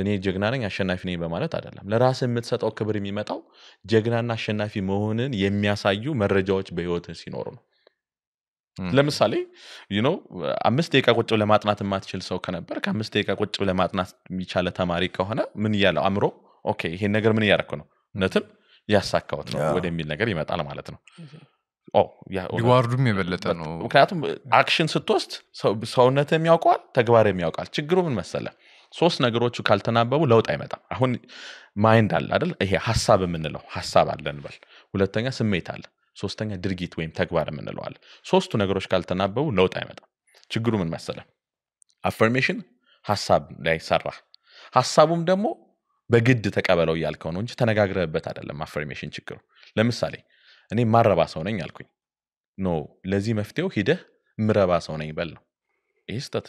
እኔ ጀግና ነኝ አሸናፊ ነኝ በማለት አይደለም ለራስ የምትሰጠው ክብር የሚመጣው ጀግናና አሸናፊ መሆንን የሚያሳዩ መረጃዎች በህይወት ሲኖሩ ነው ለምሳሌ you know አምስት ደቂቃ ቁጭ ብለ ማጥናት ማትችል ሰው ከነበር ከአምስት ደቂቃ ቁጭ ብለ ማጥናት የሚቻለ ተማሪ ከሆነ ምን ይያለው አምሮ ኦኬ ይሄን ነገር ምን ያረከ ነው ነጥብ ያሳካውት ነው ወደሚል ነገር ይመጣል ማለት ነው ኦ ያ ሪዋርዱም ይበለጠ ነው ምክንያቱም አክሽን ስትወስድ ሰውነትም ያውቃል ተግባርም ያውቃል ችግሩ ምን መሰለ ሶስት ነገሮች ካልተናበቡ ለውጥ አይመጣም አሁን ማይንድ አለ አይደል ይሄ ሐሳብ ምን ነው ሐሳብ አለን በል ሁለተኛ ስሜት አለ ሶስተኛ ድርጊት ወይም ተግባር ምን ነው አለ ሶስቱ ነገሮች ካልተናበቡ ለውጥ አይመጣም ችግሩ ምን መሰለ አፈርሜሽን ሐሳብ ላይ ሰራ ሐሳቡም ደግሞ በግድ ተቀበለው ያልከው ነው እንጂ ተነጋግረህበት አይደለም አፈርሜሽን ችግሩ ለምሳሌ እኔ ማረባ ሰው ነኝ አልኩኝ ኖ ለዚህ መፍቴው ሄደ ምረባ ሰው ነኝ በል ነው እስተት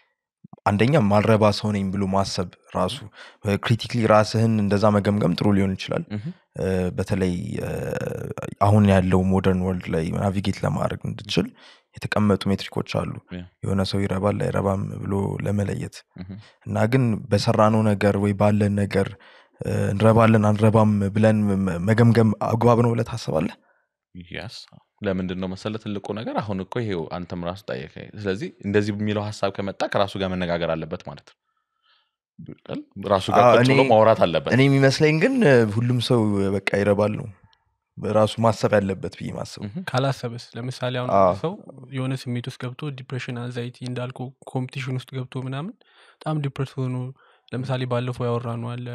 አንደኛ ማረባ ሰው ነኝ ብሎ ማሰብ ራሱ ክሪቲካሊ ራስህን እንደዛ መገምገም ጥሩ ሊሆን ይችላል በተለይ አሁን ያለው ሞደርን ወርልድ ላይ ናቪጌት ለማድረግ እንድትችል የተቀመጡ ሜትሪኮች አሉ የሆነ ሰው ይረባል አይረባም ብሎ ለመለየት እና ግን በሰራነው ነገር ወይ ባለን ነገር እንረባለን አንረባም ብለን መገምገም አግባብ ነው ለታ ሐሳባለህ yes ለምንድነው መሰለህ ልቆ ነገር አሁን እኮ ይሄው አንተም ራስህ ጠየከኝ ስለዚህ እንደዚህ የሚለው ሐሳብ ከመጣ ከራሱ ጋር መነጋገር አለበት ማለት ነው ራሱ ጋር ቆጥሎ ማውራት አለበት እኔ የሚመስለኝ ግን ሁሉም ሰው በቃ ይረባል ነው ራሱ ማሰብ ያለበት ብዬ ማሰብ ካላሰበስ ለምሳሌ አሁን ሰው የሆነ ስሜት ውስጥ ገብቶ ዲፕሬሽን አንዛይቲ እንዳልኩ ኮምፒቲሽን ውስጥ ገብቶ ምናምን በጣም ዲፕሬስ ሆኖ ለምሳሌ ባለፈው ያወራነው አለ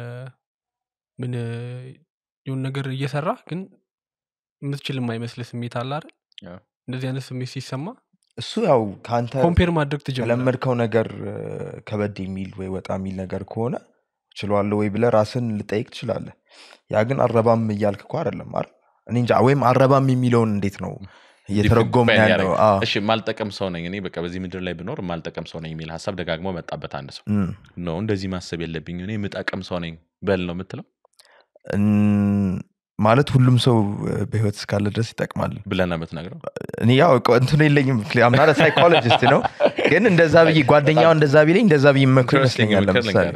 ምን የሆነ ነገር እየሰራ ግን ምትችል የማይመስልስ ስሜት አለ አይደል? አዎ እንደዚህ አይነት ስሜት ሲሰማ እሱ ያው ካንተ ኮምፔር ማድረግ ትጀምራለህ ለመርከው ነገር ከበድ የሚል ወይ ወጣ የሚል ነገር ከሆነ ይችላል ወይ ብለ ራስን ልጠይቅ ይችላል ያ ግን አረባም ይያልክ እኮ አይደለም አይደል? እኔ እንጃ ወይም አረባም የሚለውን እንዴት ነው እየተረጎመ ያለው? አዎ እሺ ማልጠቀም ሰው ነኝ እኔ በቃ በዚህ ምድር ላይ ብኖር ማልጠቀም ሰው ነኝ የሚል ሐሳብ ደጋግሞ መጣበት አንድ ሰው ነው እንደዚህ ማሰብ የለብኝም እኔ መጣቀም ሰው ነኝ በል ነው የምትለው ማለት ሁሉም ሰው በህይወት ስካለ ድረስ ይጣቀማል ብለና መተናገረው እኔ ያው እንትን የለኝም I'm not a psychologist you know ግን እንደዛ ብዬ ጓደኛው እንደዛ ቢለኝ እንደዛ ቢይ መክረው ይመስለኛል ለምሳሌ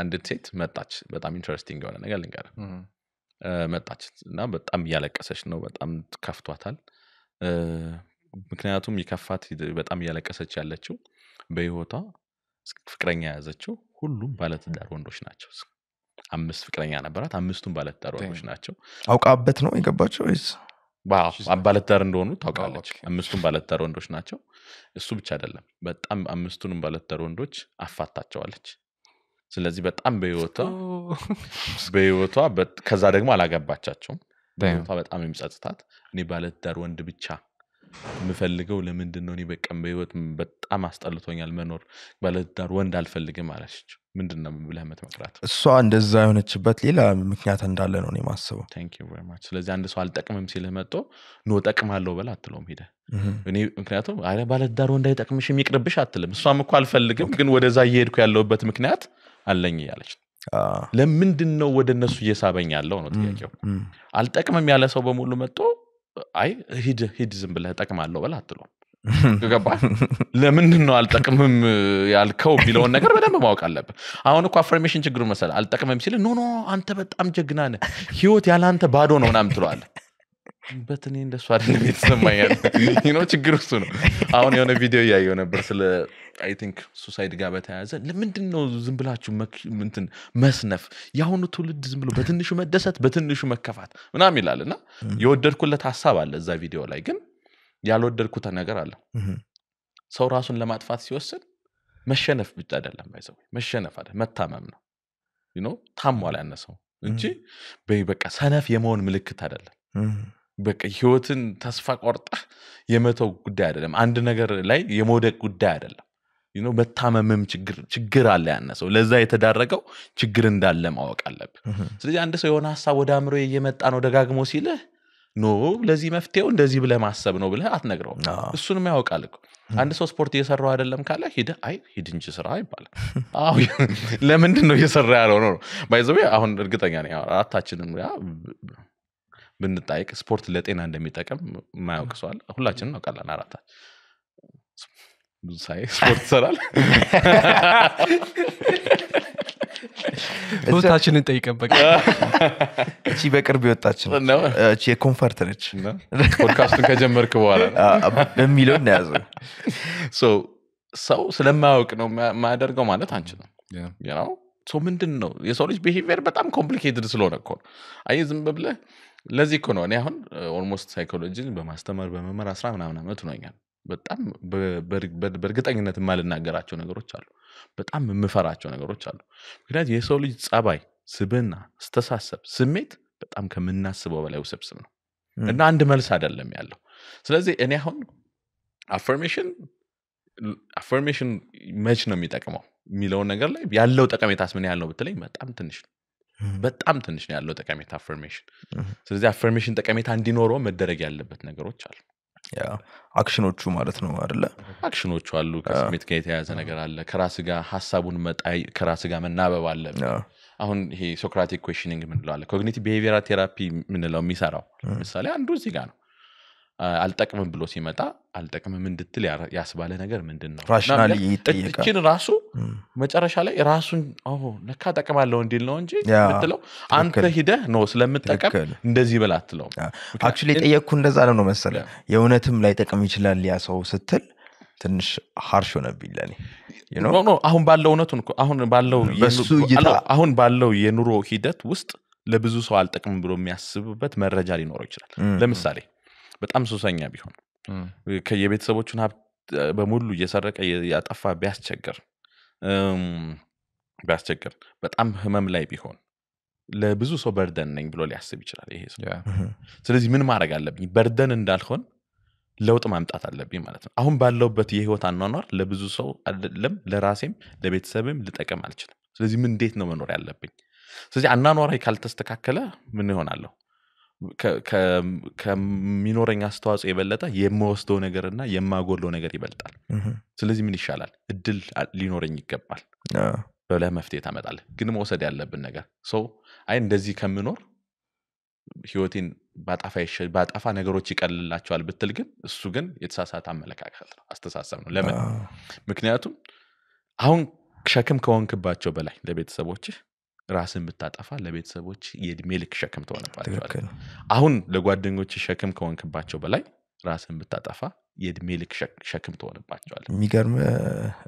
አንድ ሴት መጣች በጣም ኢንተረስቲንግ የሆነ ነገር ልንገር መጣች እና በጣም ያለቀሰች ነው በጣም ከፍቷታል ምክንያቱም ይከፋት በጣም ያለቀሰች ያለችው በህይወቷ ፍቅረኛ ያዘችው ሁሉም ባለትዳር ወንዶች ናቸው አምስት ፍቅረኛ ነበራት አምስቱም ባለትዳር ወንዶች ናቸው አውቃበት ነው ይገባቸው እስ ባው ባለትዳር እንደሆኑ ታውቃለች አምስቱም ባለትዳር ወንዶች ናቸው እሱ ብቻ አይደለም በጣም አምስቱንም ባለትዳር ወንዶች አፋታቸዋለች ስለዚህ በጣም በህይወቷ በህይወቷ ከዛ ደግሞ አላገባቻቸው በህይወቷ በጣም የሚጸጽታት እኔ ባለትዳር ወንድ ብቻ ምፈልገው ለምንድነው እኔ በቀን በህይወት በጣም አስጠልቶኛል መኖር ባለትዳር ወንድ አልፈልግም አለች ምንድነው ብለህ መተመክራት እሷ እንደዛ ሆነችበት ሌላ ምክንያት እንዳለ ነው እኔ ማሰበው thank you very much ስለዚህ አንድ ሰው አልጠቅምም ሲልህ መጥቶ ኖ ጠቅማለሁ በላ አትለውም ሄደ እኔ ምክንያቱም አረ ባለትዳር ወንድ አይጠቅምሽም ይቅርብሽ አትልም እሷም እኮ አልፈልግም ግን ወደዛ ይሄድኩ ያለውበት ምክንያት አለኝ ያለች ለምንድነው ወደነሱ እየሳበኛለው ነው ጥያቄው አልጠቅምም ያለ ሰው በሙሉ መጥቶ አይ ሂድ ሂድ ዝም ብለህ ተቀማለው በላ አትሎ ገባ ለምንድነው አልጠቅምም ያልከው ቢለው ነገር በደንብ ማወቅ አለበት አሁን እኮ አፍርሜሽን ችግሩ መሰለ አልጠቅምም ሲል ኖ ኖ አንተ በጣም ጀግና ነህ ህይወት ያለ አንተ ባዶ ነው እናም ትሏል በትኔ እንደሱ አይደለም እየተሰማኛል you know ችግሩ እሱ ነው አሁን የሆነ ቪዲዮ ያየው ነበር ስለ I think suicide ጋር በተያያዘ ለምንድነው ዝም ብላችሁ እንትን መስነፍ ያሁን ትውልድ ዝም ብሎ በትንሹ መደሰት በትንሹ መከፋት እናም ይላልና የወደድኩለት ሐሳብ አለ እዛ ቪዲዮ ላይ ግን ያልወደድኩት ነገር አለ ሰው ራሱን ለማጥፋት ሲወስን መሸነፍ ብቻ አይደለም ባይዘው መሸነፍ አይደለም መታመም ነው you know ታሟል ያነሰው እንጂ በይበቃ ሰነፍ የመሆን ምልክት አይደለም በቃ ህይወትን ተስፋ ቆርጣ የመተው ጉዳይ አይደለም አንድ ነገር ላይ የሞደቅ ጉዳይ አይደለም you know መታመምም ችግር ችግር አለ ያነሰው ለዛ የተዳረገው ችግር እንዳለ ማወቅ አለበት ስለዚህ አንድ ሰው የሆነ ሐሳብ ወደ አምሮ እየመጣ ነው ደጋግሞ ሲልህ ኖ ለዚህ መፍቴው እንደዚህ ብለ ማሰብ ነው ብለ አትነግረው እሱንም ያወቃል እኮ አንድ ሰው ስፖርት እየሰራው አይደለም ካለ ሂድ አይ ሂድ እንጂ ስራ ይባላል አው ለምን ነው እየሰራ ያለው ነው ባይዘው አሁን እርግጠኛ ነኝ አራታችንም ያ ብንጣይቅ ስፖርት ለጤና እንደሚጠቅም ማያውቀዋል ሁላችንም አውቃለን አራታች ብዙሳይ ስፖርት ሰራል ሁላችንም ጠይቀበቀ እቺ በቅርብ ይወጣችን እቺ የኮንፈርት ነች ፖድካስቱን ከጀመርክ በኋላ በሚለው እንደያዘ ሶ ሰው ስለማያውቅ ነው ማደርገው ማለት አንችልም you know so ምንድነው የሰው ልጅ ቢሄቪየር በጣም ኮምፕሊኬትድ ስለሆነ እኮ አይ ዝም ብለህ ለዚህ እኮ ነው እኔ አሁን ኦልሞስት ሳይኮሎጂን በማስተማር በመመር አስራ ምናምን አመት ሆነኛል በጣም በርግጠኝነት ማልናገራቸው ነገሮች አሉ በጣም መፈራቸው ነገሮች አሉ ምክንያቱም የሰው ልጅ ጸባይ ስብዕና አስተሳሰብ ስሜት በጣም ከመናስበው በላይ ውስብስብ ነው እና አንድ መልስ አይደለም ያለው ስለዚህ እኔ አሁን አፈርሜሽን አፈርሜሽን መች ነው የሚጠቅመው የሚለው ነገር ላይ ያለው ጠቀሜታስ ምን ያለው ብትለኝ በጣም ትንሽ ነው በጣም ትንሽ ነው ያለው ጠቀሜታ አፈርሜሽን ስለዚህ አፈርሜሽን ጠቀሜታ እንዲኖረው መደረግ ያለበት ነገሮች አሉ ያ አክሽኖቹ ማለት ነው አይደለ አክሽኖቹ አሉ ከስሜት ጋር የተያያዘ ነገር አለ ከራስ ጋር ሐሳቡን መጣይ ከራስ ጋር መናበብ አለ አሁን ይሄ ሶክራቲክ ኩዌሽኒንግ ምን ይላል ኮግኒቲቭ ቢሄቪየራል ቴራፒ ምን ይላል የሚሰራው ለምሳሌ አንዱ እዚህ ጋር ነው አልጠቅምም ብሎ ሲመጣ አልጠቅምም እንድትል ያስባለ ነገር ምንድነው ራሽናሊ ይጠየቃል እቺን ራሱ መጨረሻ ላይ ራሱን ኦሆ ለካ ተቀማለው እንዴል ነው እንጂ እንትለው አንተ ሂደ ነው ስለምትጠቀም እንደዚህ በላትለው አክቹሊ ጠየቅኩ እንደዛ ነው መሰለ የውነትም ላይ ተቀም ይችላል ያሰው ስትል ትንሽ ሃርሽ ሆነብኝ ለኔ you know no አሁን ባለው እውነቱን አሁን ባለው አሁን ባለው የኑሮ ሂደት ውስጥ ለብዙ ሰው አልጠቅም ብሎ የሚያስብበት መረጃ ሊኖር ይችላል ለምሳሌ በጣም ሱሰኛ ቢሆን ከየቤተሰቦቹን ሀብት በሙሉ እየሰረቀ ያጠፋ ቢያስቸገር ቢያስቸገር በጣም ህመም ላይ ቢሆን ለብዙ ሰው በርደን ነኝ ብሎ ሊያስብ ይችላል ይሄ ሰው ስለዚህ ምን ማድረግ አለብኝ በርደን እንዳልሆን ለውጥ ማምጣት አለብኝ ማለት ነው አሁን ባለውበት የህይወት አኗኗር ለብዙ ሰው አይደለም ለራሴም ለቤተሰብም ልጠቀም አልችልም ስለዚህ ምን እንዴት ነው መኖር ያለብኝ ስለዚህ አኗኗር ካልተስተካከለ ምን ይሆናል ከሚኖረኛ አስተዋጽኦ ይበልጣ የማወስተው ነገርና የማጎለው ነገር ይበልጣል ስለዚህ ምን ይሻላል እድል ሊኖርኝ ይገባል በለመፍቴ ታመጣለ ግን መወሰድ ያለብን ነገር ሰው አይ እንደዚህ ከመኖር ህይወቴን ባጣፋ ይሻል ባጣፋ ነገሮች ይቀልላቸዋል ብትል ግን እሱ ግን የተሳሳተ አመለካከት ነው አስተሳሰብ ነው ለምን ምክንያቱም አሁን ሸክም ከሆንክባቸው በላይ ለቤተሰቦችህ ራስን ብታጣፋ ለቤተሰቦች የድሜልክ ሸክም ተሆነባቸዋል አሁን ለጓደኞች ሸክም ከሆንክባቸው በላይ ራስን ብታጣፋ የድሜልክ ሸክም ተወለባቸዋል። የሚገርም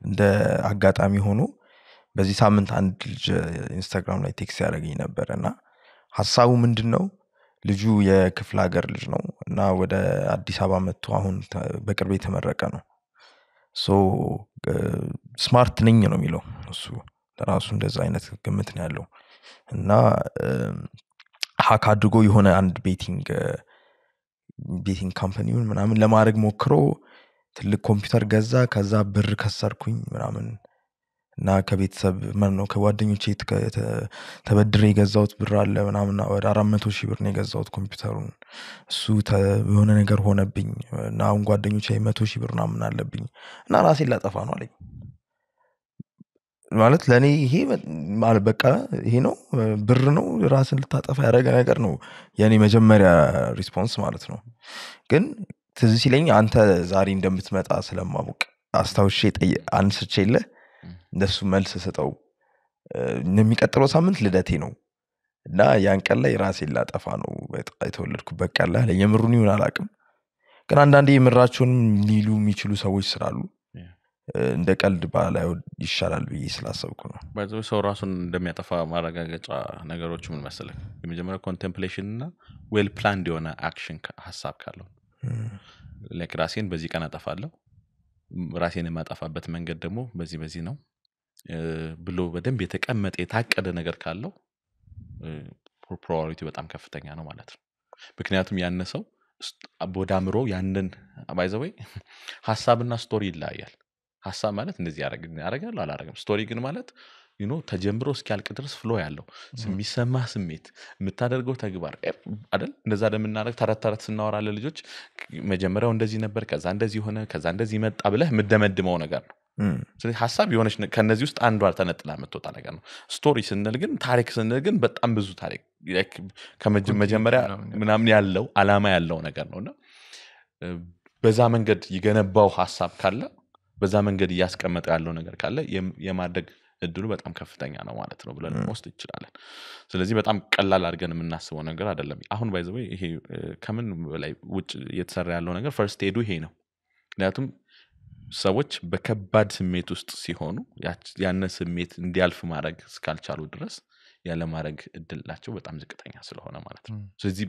እንደ አጋጣሚ ሆኖ በዚህ ሳምንት አንድ ልጅ ኢንስታግራም ላይ ቴክስት ያደረገኝ ነበርና ሐሳቡ ምንድነው ልጁ የክፍለ ሀገር ልጅ ነው እና ወደ አዲስ አበባ መጥቶ አሁን በቅርብ የተመረቀ ነው። ሶ ስማርት ነኝ ነው የሚለው እሱ ራሱ እንደዛ አይነት ግምት ነው ያለው እና ሃክ አድርጎ የሆነ አንድ ቤቲንግ ቤቲንግ ካምፓኒውን ምናምን ለማድረግ ሞክሮ ትልቅ ኮምፒውተር ገዛ። ከዛ ብር ከሰርኩኝ ምናምን እና ከቤተሰብ ማን ነው ከጓደኞቼ ተበድሬ ገዛውት ብር አለ ምናምን ወደ አራት መቶ ሺህ ብር ነው ገዛውት ኮምፒውተሩን። እሱ የሆነ ነገር ሆነብኝ እና አሁን ጓደኞቼ መቶ ሺህ ብር ምናምን አለብኝ እና ራሴን ላጠፋ ነው አለኝ። ማለት ለኔ ይሄ ማለት በቃ ይሄ ነው ብር ነው ራስን ልታጠፋ ያረጋ ነገር ነው ያኔ መጀመሪያ ሪስፖንስ ማለት ነው። ግን ትዝ ሲለኝ አንተ ዛሬ እንደምትመጣ ስለማውቅ አስተውሽ አንስቼለ እንደሱ መልስ ሰጠው የሚቀጥለው ሳምንት ልደቴ ነው እና ያን ቀን ላይ ራስን ላጠፋ ነው አይተወልድኩ በቃ አለ የምሩን ይሆን አላቅም። ግን አንዳንዴ የምራቾን ሊሉ የሚችሉ ሰዎች ስላሉ እንደ ቀልድ ባላው ይሻላል በየስላሰብኩ ነው። ባይዘው ሰው ራሱን እንደሚያጠፋ ማረጋጋጫ ነገሮች ምን መሰለህ የመጀመሪያ ኮንቴምፕሌሽን እና ዌል ፕላንድ የሆነ አክሽን ሐሳብ ካለው ለክራሴን በዚህ ቀን አጠፋለሁ ራሴን ማጠፋበት መንገድ ደግሞ በዚህ በዚህ ነው ብሎ በደንብ የተቀመጠ የታቀደ ነገር ካለው ፕሮባቢሊቲው በጣም ከፍተኛ ነው ማለት ነው። ምክንያቱም ያነሰው ቦዳምሮ ያንን ባይዘው ሐሳብና ስቶሪ ይላል ሐሳብ ማለት እንደዚህ ያረጋግን ያረጋል አላረጋም ስቶሪ ግን ማለት you know ተጀምሮ እስኪያልቅ ድረስ ፍሎ ያለው የሚሰማ ስሜት ምታደርገው ተግባር አይደል እንደዛ ደምናረክ ተራት ተራት ስናወራለ ልጆች መጀመሪያው እንደዚህ ነበር ከዛ እንደዚህ ሆነ ከዛ እንደዚህ መጣ ብለህ ምደመድመው ነገር ነው። ስለዚህ ሐሳብ የሆነሽ ከነዚህ ውስጥ አንዱ አር ተነጥላ መጥቷ ነገር ነው። ስቶሪ ስንል ግን ታሪክ ስንል ግን በጣም ብዙ ታሪክ ከመጀመሪያ ምናምን ያለው አላማ ያለው ነገር ነውና በዛ መንገድ ይገነባው ሐሳብ ካለ በዛ መንገድ ያስቀመጠ ያለው ነገር ካለ የማደግ እድሉ በጣም ከፍተኛ ነው ማለት ነው ብለን ፖስት ይችላልን። ስለዚህ በጣም ቀላል አድርገን እናስበው ነገር አይደለም። አሁን ባይ ዘ ዌይ ይሄ ከምን ላይ ውጭ የተሰራ ያለው ነገር ፈርስት ኤዱ ይሄ ነው። ምክንያቱም ሰዎች በከባድ ስሜት ውስጥ ሲሆኑ ያነ ስሜት እንዲያልፍ ማድረግ ስካልቻሉ ድረስ ያለ ማድረግ እድላቸው በጣም ዝቅተኛ ስለሆነ ማለት ነው። ስለዚህ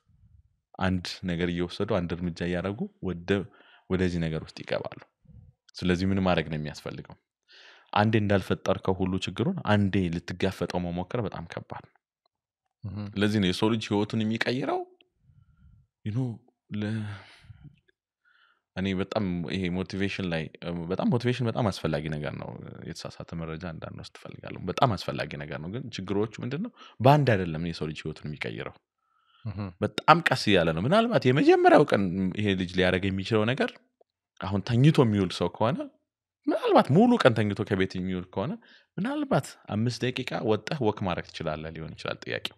አንድ ነገር እየወሰዱ አንድ እርምጃ ያያረጉ ወደ ወደዚህ ነገር ውስጥ ይቀባሉ። ስለዚህ ምን ማድረግ ነው የሚያስፈልገው አንዴ እንዳልፈጠርከው ሁሉ ችግሩን አንዴ ልትጋፈጠው መሞከር በጣም ከባድ ነው። ስለዚህ ነው የሰው ልጅ ህይወቱን የሚቀይረው you know ለ አኔ በጣም ይሄ ሞቲቬሽን ላይ በጣም ሞቲቬሽን በጣም አስፈልጊ ነገር ነው የተሳሳተ መረጃ እንዳንወስድ ፈልጋለሁ በጣም አስፈልጊ ነገር ነው። ግን ችግሮቹ ምንድነው ባንድ አይደለም የሰው ልጅ ህይወቱን የሚቀይረው በጣም ቀስ ያለ ነው። ምናልባት የመጀመሪያው ቀን ይሄ ልጅ ሊያረጋ የሚችለው ነገር አሁን ተኝቶ የሚውል ሰው ከሆነ ምናልባት ሙሉ ቀን ተኝቶ ከቤት የሚውል ከሆነ ምናልባት አምስት ደቂቃ ወጣህ ወክ ማድረግ ትችላለህ ሊሆን ይችላል ጥያቄው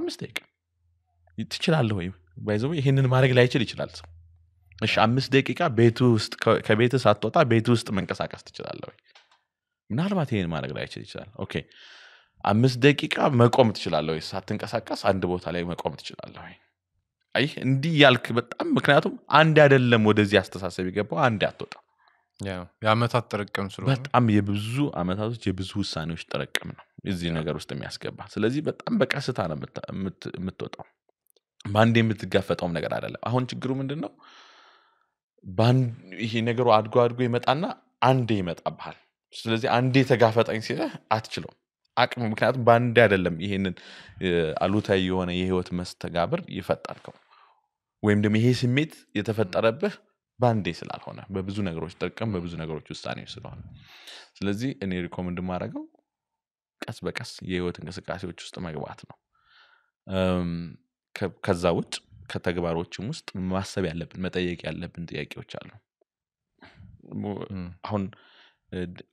አምስት ደቂቃ ይትችላለህ ወይ ባይዘው ይሄንን ማድረግ ላይ ይችላል ሰው እሺ አምስት ደቂቃ ቤት ውስጥ ከቤት ሳትወጣ ቤት ውስጥ መንቀሳቀስ ትችላለህ ወይ ምናልባት ይሄን ማድረግ ላይ ይችላል ኦኬ አምስት ደቂቃ መቆም ትችላለህ ወይስ አትንቀሳቀስ አንድ ቦታ ላይ መቆም ትችላለህ ወይ አይ እንዲ ያልክ በጣም ምክንያቱም አንድ አይደለም ወደዚህ አስተሳሰብ ይገባው አንድ አትወጣ ያው ያመታት ተረቀም ስለሆነ በጣም የብዙ አመታቶች የብዙ ውሳኔዎች ተረቀም ነው እዚህ ነገር ውስጥ የሚያስገባ። ስለዚህ በጣም በቀስታ ነው የምትወጣው باندي متقفتهم نقدر على لا هون تجرو من دنو باند هي نقدرو عدقو عدقو يمت أنا عندي يمت أبحال سلزي عندي تقفت أين سيره أتشلو عك ممكنات باند على لم يهين ألوتها يوانا يهوى تمس تقابر يفتركم ويمدم هي سميت يتفتر به باندي سلال هونا ببزو نقروش تركم ببزو نقروش يستاني سلون سلزي أني ريكومند ما رجو كسب كسب يهوى تنكسر كاسي وتشوست ما جواتنا كزاوت كتجباروتش مست ما سبي على بن متى يجي على بن تيجي وتشالو هون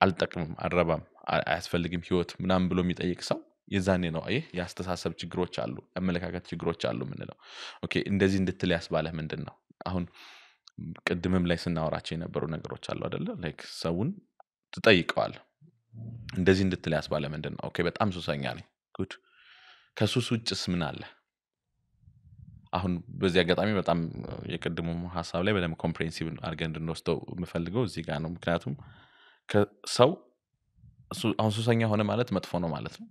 علتكم الربام أسفل الجمبيوت منام بلوميت أيك سو يزاني نوعي يستحسب تجرو تشالو أما لك هكذا تجرو تشالو من له أوكي إن دزين دتلي أسباله من دنا هون قدمهم ليس نوراتشينا برونا جرو تشالو دلله لك سون تتأيك قال إن دزين دتلي أسباله من دنا أوكي بس أمس وصلنا يعني good كسوس وجسمنا له أهون بزيادة قطعمي بتعم يقدمون حساب لي بدهم comprehensive أرجند النوستو مفلقو زي كانوا ممكناتهم كسو سو أهون سو سانية هون مالت متفونو مالتهم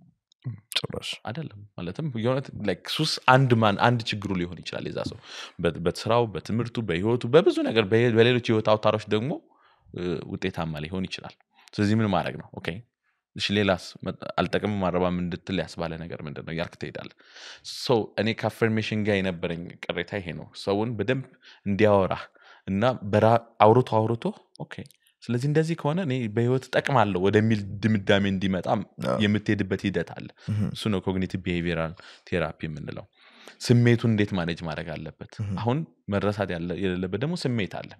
صراش عدلهم مالتهم يونت like سوس عند من عند تجرو لي هوني شلالي زاسو بت بتسراو بتمرتو بيهوتو ببزون أقدر بيل بليلو تيو تاو تعرف دمو وتيتهم مالي هوني شلال سوزي من مارجنا أوكي شليلاس التكم مرة من دتلي أسبالة نجار من دنا يارك تيدال، so أني كافرميشن جاي نبرن كريتها هنا، سوون بدم ندياورة، إننا برا عورته عورته، أوكي، سلزين دزي كونا ني بيوت تكمله ودميل دم الدامين ديمات عم يمتى دبتي دات على، سونو cognitive behavioral therapy من دلهم، سميتون ديت مانج مارك على لبت، هون مرة هذه على يلا بدمو سميت على،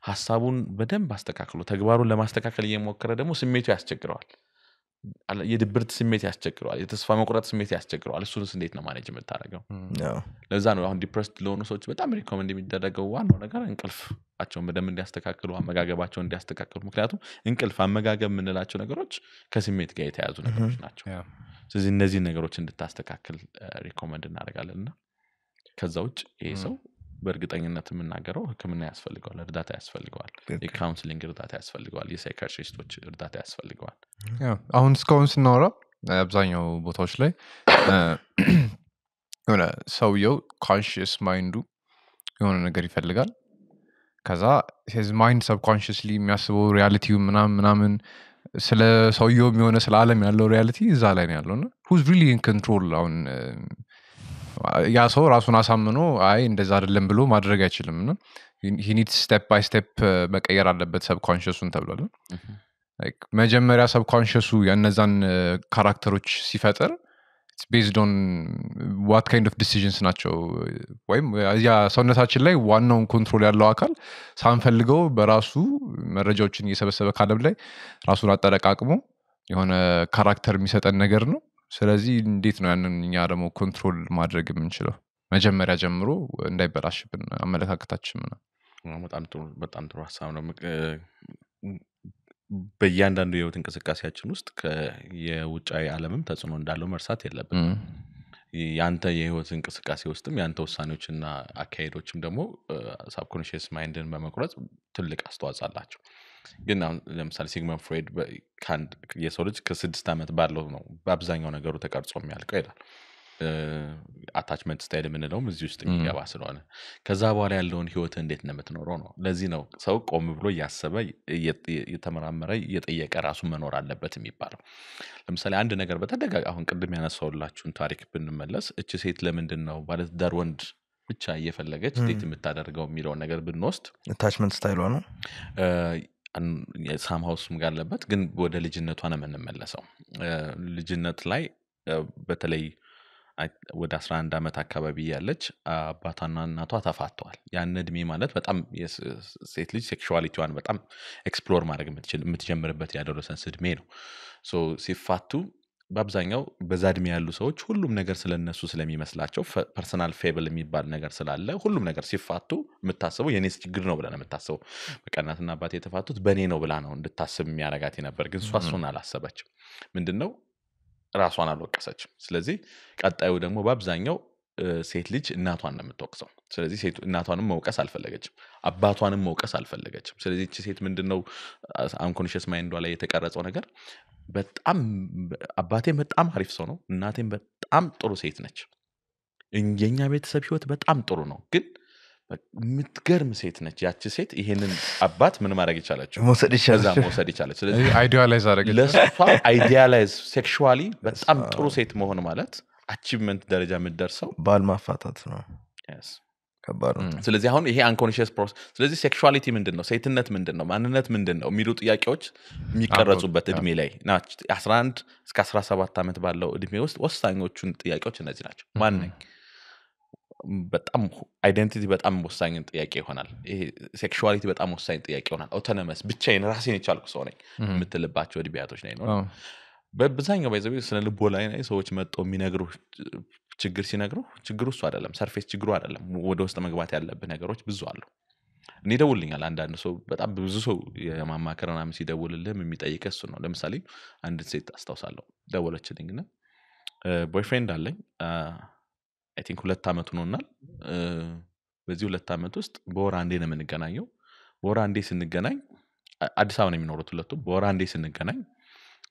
حسابون بدم باستكاكلو تجبارو لما استكاكل يوم كردمو سميتو يستكرال. على يدبرت سميتي أشتكره على يتصفى مقرات سميتي أشتكره على السونس ديتنا ما نجمع تارجعه. لا. لو زانوا هون depressed لونه صوت بس أمري كومندي متدرج وان وأنا كان إنكلف. أشون بدم من داستكاكلو هم جاجا بأشون داستكاكلو مكلاتهم إنكلف هم جاجا من اللي أشون نجروش كسميت جاي تعزون نجروش ناتشون. سوزين نزين نجروش إن داستكاكل recommended نارجع لنا. كزوج إيسو برجت أني نتمنى نجرو كمن أسفل الجوال ردات أسفل الجوال. الكونسلينج ردات أسفل الجوال يسايكاتريست وش ردات أسفل الجوال. Yeah. أهون سكونس نارا أبزانيو بتوصله. يونا سويو conscious mindو يونا نجري في الجوال. كذا his mind subconsciously مياسو reality منا منا من سلا سويو بيونا سلا عالم يالله reality زعلاني يالله. Who's really in control on يا صور راسنا سامنو أي إن دزار اللمبلو ما درجة يشيلمنا he needs step by step مكير على بيت subconscious ونتبلله like ما جمّر subconscious ويا نزان character وش صفاتر it's based on what kind of decisions ناتشو ويم يا صورنا ساتشلي وانهم كنترول على الأقل سام فلقو براسو مرجع وش نيسا بس بكلام لي راسنا تركاكمو يهون character ميسات النجرنو سلازي نديتنا يعني نيارمو كنترول ما درج منشلو ما جمّر جمّرو ندي براش بن عملها كتاتش منا. نعم بتأمتوا بتأمتوا حسامنا مك بيان دان ريو تنكسر كاسيا تشنوست ك يوجد أي علامة تزنون دالو مرسات يلا بن يانتا يهو تنكسر كاسيا وستم يانتو سانو تشنا أكيد وتشم دمو سابقون شيس ما عندن بمكورات تلك أستواز الله شو. جنّا مثلاً سيجموند فرويد كان يسولج كسيد استعمت بارلو نو بابزاني أنا جرو تكرر صومي على كده attachment style من اللون مزيستين يا باسلونا كذا وراء اللون هو تنديتنا متنورانو لازينه سو قوم بلو يحسبه يت يتمر عمره يتأيّ كراسو منور على بتمي بارو مثلاً عندنا جرب تدقق أهون قدمي أنا صور لا شون تاريخ بنملس اتجسيت لمندنا وبارس داروند بتشاية فلقت ديت متدرج قوم ميرون جرب النوست attachment style وانو أن سام هاوس مقالة بات جن بوده لجنة وأنا من الملسوم لجنة لاي بتلاقي وداس ران دامت هكابية لج بطنا نتوه تفاعل يعني ندمي مالت بتأم يس سيت لج sexuality وأنا بتأم explore مارج مت متجمر بتي adolescence دمينو so صفاتو بابزانيو بزاد ميالو سو كله منقر سلنا سوسلمي مثلا شوف personal fable ميبار نقر سلالة كله منقر صفاتو متعصبو يعني استجرنا ولا متعصبو مكاننا النباتي تفاتو تبنينا ولا أنا عند التعصب ميارقاتنا برجع سواسون على السباج من دنو راسون على الكساج سلزي قد أودم وبابزانيو سيتلج ناتوانم متوقسم سلزي سيت ناتوانم موقس على الفلقج أباتوانم موقس على الفلقج سلزي سيت من دنو أم كونشيس ما يندو عليه تكررت ونقر بتأم أباتي بتأم حريف صنو الناتين بتأم طرو سيتنش የኛ ቤተሰብ ህይወት በጣም ጥሩ ነው ግን ምትገርም ሴት ነች ያቺ ሴት ይሄንን አባት ምን ማድረግ ይቻላልቸው ወሰድ ይቻላል ወሰድ ይቻላል ስለዚህ አይዲያላይዝ አደረገች ለሷ አይዲያላይዝ ሴክሹአሊ በጣም ጥሩ ሴት መሆን ማለት አቺቭመንት ደረጃ ምደርሰው ባል ማፋታት ነው yes ከባድ ነው ስለዚህ አሁን ይሄ አንኮንሺየስ ፕሮሰስ ስለዚህ ሴክሹአሊቲ ምንድነው ሴትነት ምንድነው ማንነት ምንድነው የሚሉ ጥያቄዎች የሚቀረጹበት እድሜ ላይ ናት አስራ አንድ እስከ አስራ ሰባት አመት ባለው እድሜ ውስጥ ወሳኞቹን ጥያቄዎች እነዚህ ናቸው ማን ነኝ በጣም አይደንቲቲ በጣም ወሳኝ ጥያቄ ይሆናል ይሄ ሴክሹአሊቲ በጣም ወሳኝ ጥያቄ ይሆናል ኦቶኖመስ ብቻዬን ራሴን እቻልኩ ሰው ነኝ የምትልባቸው እድሜያቶች ላይ ነው በብዛኛው ባይዘው ስለ ልቦ ላይ ላይ ሰዎች መጥተው የሚነግሩ ችግር ሲነግሩ ችግሩ እሱ አይደለም ሰርፌስ ችግሩ አይደለም ወደ ውስጥ መግባት ያለበት ነገሮች ብዙ አሉ እኔ ደውልኛል አንድ አንድ ሰው በጣም ብዙ ሰው የማማከራናም ሲደውልልህ የሚጠይቀ እሱ ነው ለምሳሌ አንድ ሴት አስተዋሳለሁ ደወለችልኝ እና ቦይፍሬንድ አለኝ I think ሁለት አመት ሆኖናል በዚህ ሁለት አመት ውስጥ በወራ አንዴ ነው የምንገናኘው ወራ አንዴ ስንገናኝ አዲስ አበባ ነው የሚኖሩት ሁለቱም በወራ አንዴ ስንገናኝ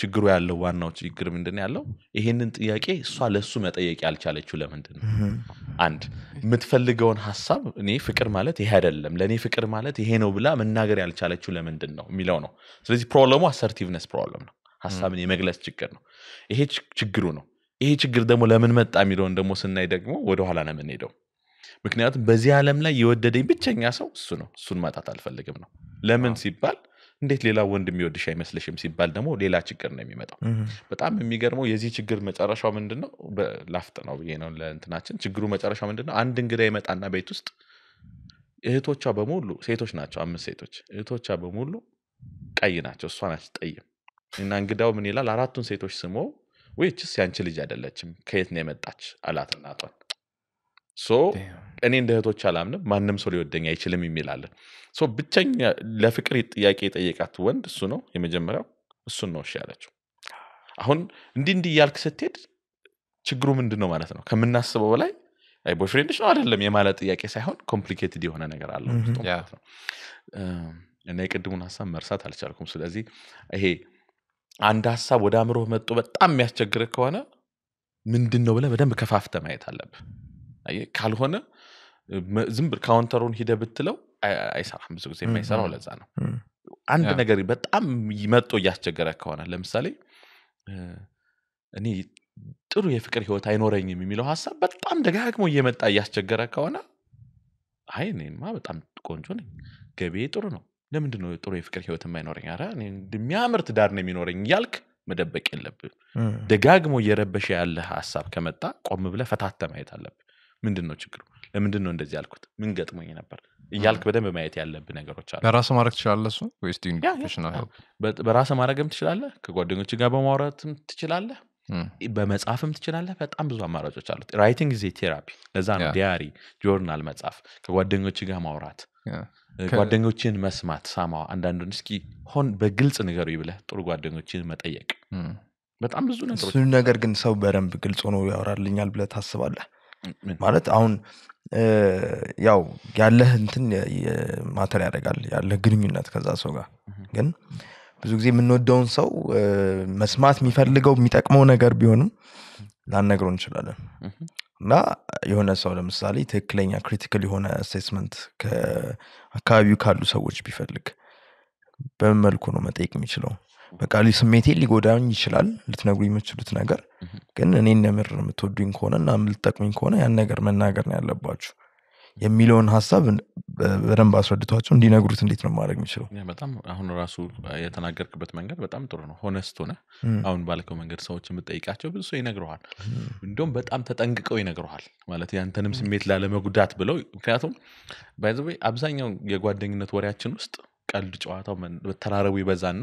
ችግሩ ያለው ዋናው ችግር ምንድነው ያለው ይሄንን ጥያቄ እሷ ለሱ መጠየቅ ያልቻለችው ለምንድነው አንድ ምትፈልገውን ሐሳብ እኔ ፍቅር ማለት ይሄ አይደለም ለኔ ፍቅር ማለት ይሄ ነው ብላ መናገር ያልቻለችው ለምንድነው ሚለው ነው ስለዚህ ፕሮብለሙ አሰርቲቭነስ ፕሮብለም ነው ሐሳብን የመግለጽ ችግር ነው ይሄ ችግሩ ነው ይሄ ችግር ደግሞ ለምን መጣ ሚለውን ደግሞ ስናይ ደግሞ ወደ ኋላ ነው የምንሄደው ምክንያቱም በዚህ ዓለም ላይ የወደደኝ ብቸኛ ሰው እሱ ነው እሱን ማጣት አልፈልግም ነው ለምን ሲባል እንዴት ሌላ ወንድም ይወድሽ አይመስልሽም ሲባል ደግሞ ሌላ ችግር ነው የሚመጣው በጣም የሚገርመው የዚህ ችግር መጨረሻው ምንድነው በላፍጥ ነው ይሄ ነው ለእንትናችን ችግሩ መጨረሻው ምንድነው አንድ እንግዳ ይመጣና ቤት ውስጥ እህቶቿ በሙሉ ሴቶች ናቸው አምስት ሴቶች እህቶቿ በሙሉ ቀይ ናቸው እሷ ናት ጠይም እና እንግዳው ምን ይላል አራቱን ሴቶች ስሞ ወይስ ያንቺ ልጅ አይደለችም ከየት ነው የመጣች አላት እናቷን ሶ እኔ እንደ እህቶች አላምንም ማንም ሰው ሊወደኝ አይችልም ይላል ሶ ብቻኛ ለፍቅር ጥያቄ ጠየቃት ወንድ እሱ ነው የመጀመሪያው እሱ ነው ሻለችው አሁን እንዲ እንዲ ያልክ ስትሄድ ችግሩ ምንድነው ማለት ነው ከመናስበው ላይ አይ ቦይፍሬንድሽ አይደለም የማለት ጥያቄ ሳይሆን ኮምፕሊኬትድ የሆነ ነገር አለው እኔ ቅድሙን ሐሳብ መርሳት አልቻልኩም ስለዚህ ይሄ አንድ ሐሳብ ወደ አምሮህ መጥቶ በጣም የሚያስቸግር ከሆነ ምንድነው ብለ በደም ከፋፍተ ማየት አለበት ካልሆነ ዝም ብር ካውንተሩን ሂደ ብትለው አይሰራም ብዙ ጊዜ የማይሰራው ለዛ ነው አንድ ነገር በጣም ይመጣ ያስቸገረ ከሆነ ለምሳሌ እኔ ጥሩ የፍቅር ህይወት አይኖረኝም የሚለው ሐሳብ በጣም ደጋግሞ እየመጣ ያስቸገረ ከሆነ አይ እኔማ በጣም ቆንጆ ነኝ ገበዬ ጥሩ ነው ለምንድነው ጥሩ የፍቅር ህይወት የማይኖረኝ አረ እኔ እንደሚያምር ትዳር ነው የሚኖረኝ ያልክ መደበቅ የለብህ ደጋግሞ የረበሽ ያለ ሐሳብ ከመጣ ቆም ብለ ፈታተ ማየት አለበት ምንድነው ችግሩ ለምንድነው እንደዚህ ያልኩት ምን ገጥሞኝ ነበር ይያልክ በደንብ ማየት ያለብህ ነገሮች አሉ በራስ ማረክ ትችላለህ እሱ ወይስ ዲን ፕሮፌሽናል ሄልፕ በራስ ማረክም ትችላለህ ከጓደኞች ጋር በማውራትም ትችላለህ በመጻፍም ትችላለህ በጣም ብዙ አማራጮች አሉ ራይቲንግ ኢዝ ቴራፒ ለዛ ነው ዲያሪ ጆርናል መጻፍ ከጓደኞች ጋር ማውራት ጓደኞችን መስማት ሳማው አንዳንዱን እስኪ ሆን በግልጽ ነገር ይብለህ ጥሩ ጓደኞችን መጠየቅ በጣም ብዙ ነገሮች እሱ ነገር ግን ሰው በደንብ ግልጽ ሆኖ ያወራልኛል ብለህ ታስባለህ ማለት አሁን ያው ያለህ እንትን ማተር ያደርጋል ያለህ ግንኙነት ከዛ ሰው ጋር ግን ብዙ ጊዜ ምን ወደውን ሰው መስማት የሚፈልገው የሚጠቅመው ነገር ቢሆንም ላነግሮን ይችላል እና የሆነ ሰው ለምሳሌ ትክክለኛ ክሪቲካል የሆነ አሴስመንት ከአካባቢው ካሉ ሰዎች ቢፈልግ በመልኩ ነው መጠየቅ የሚችለው በቃ ለስሜቴ ሊጎዳኝ ይችላል ልትነግሩኝ የምትችሉት ነገር ግን እኔ እንደምር የምትወዱኝ ከሆነና ምልጠቅሙኝ ከሆነ ያን ነገር መናገር ነው ያለባችሁ የሚለውን ሐሳብ በደንብ አስወድታችሁ እንዲነግሩት እንዴት ነው ማድረግ የሚችለው ያ በጣም አሁን ራሱ የተናገርክበት መንገድ በጣም ጥሩ ነው ሆነስት ሆነ አሁን ባልከው መንገድ ሰዎች የምትጠይቃቸው ብዙ ሰው ይነግሩሃል እንደውም በጣም ተጠንቅቀው ይነግሩሃል ማለት ያንተንም ስሜት ላለመጉዳት ብለው ምክንያቱም ባይ ዘ ዌይ አብዛኛው የጓደኝነት ወሬያችን ውስጥ ቀልድ ጨዋታው ተራራው ይበዛና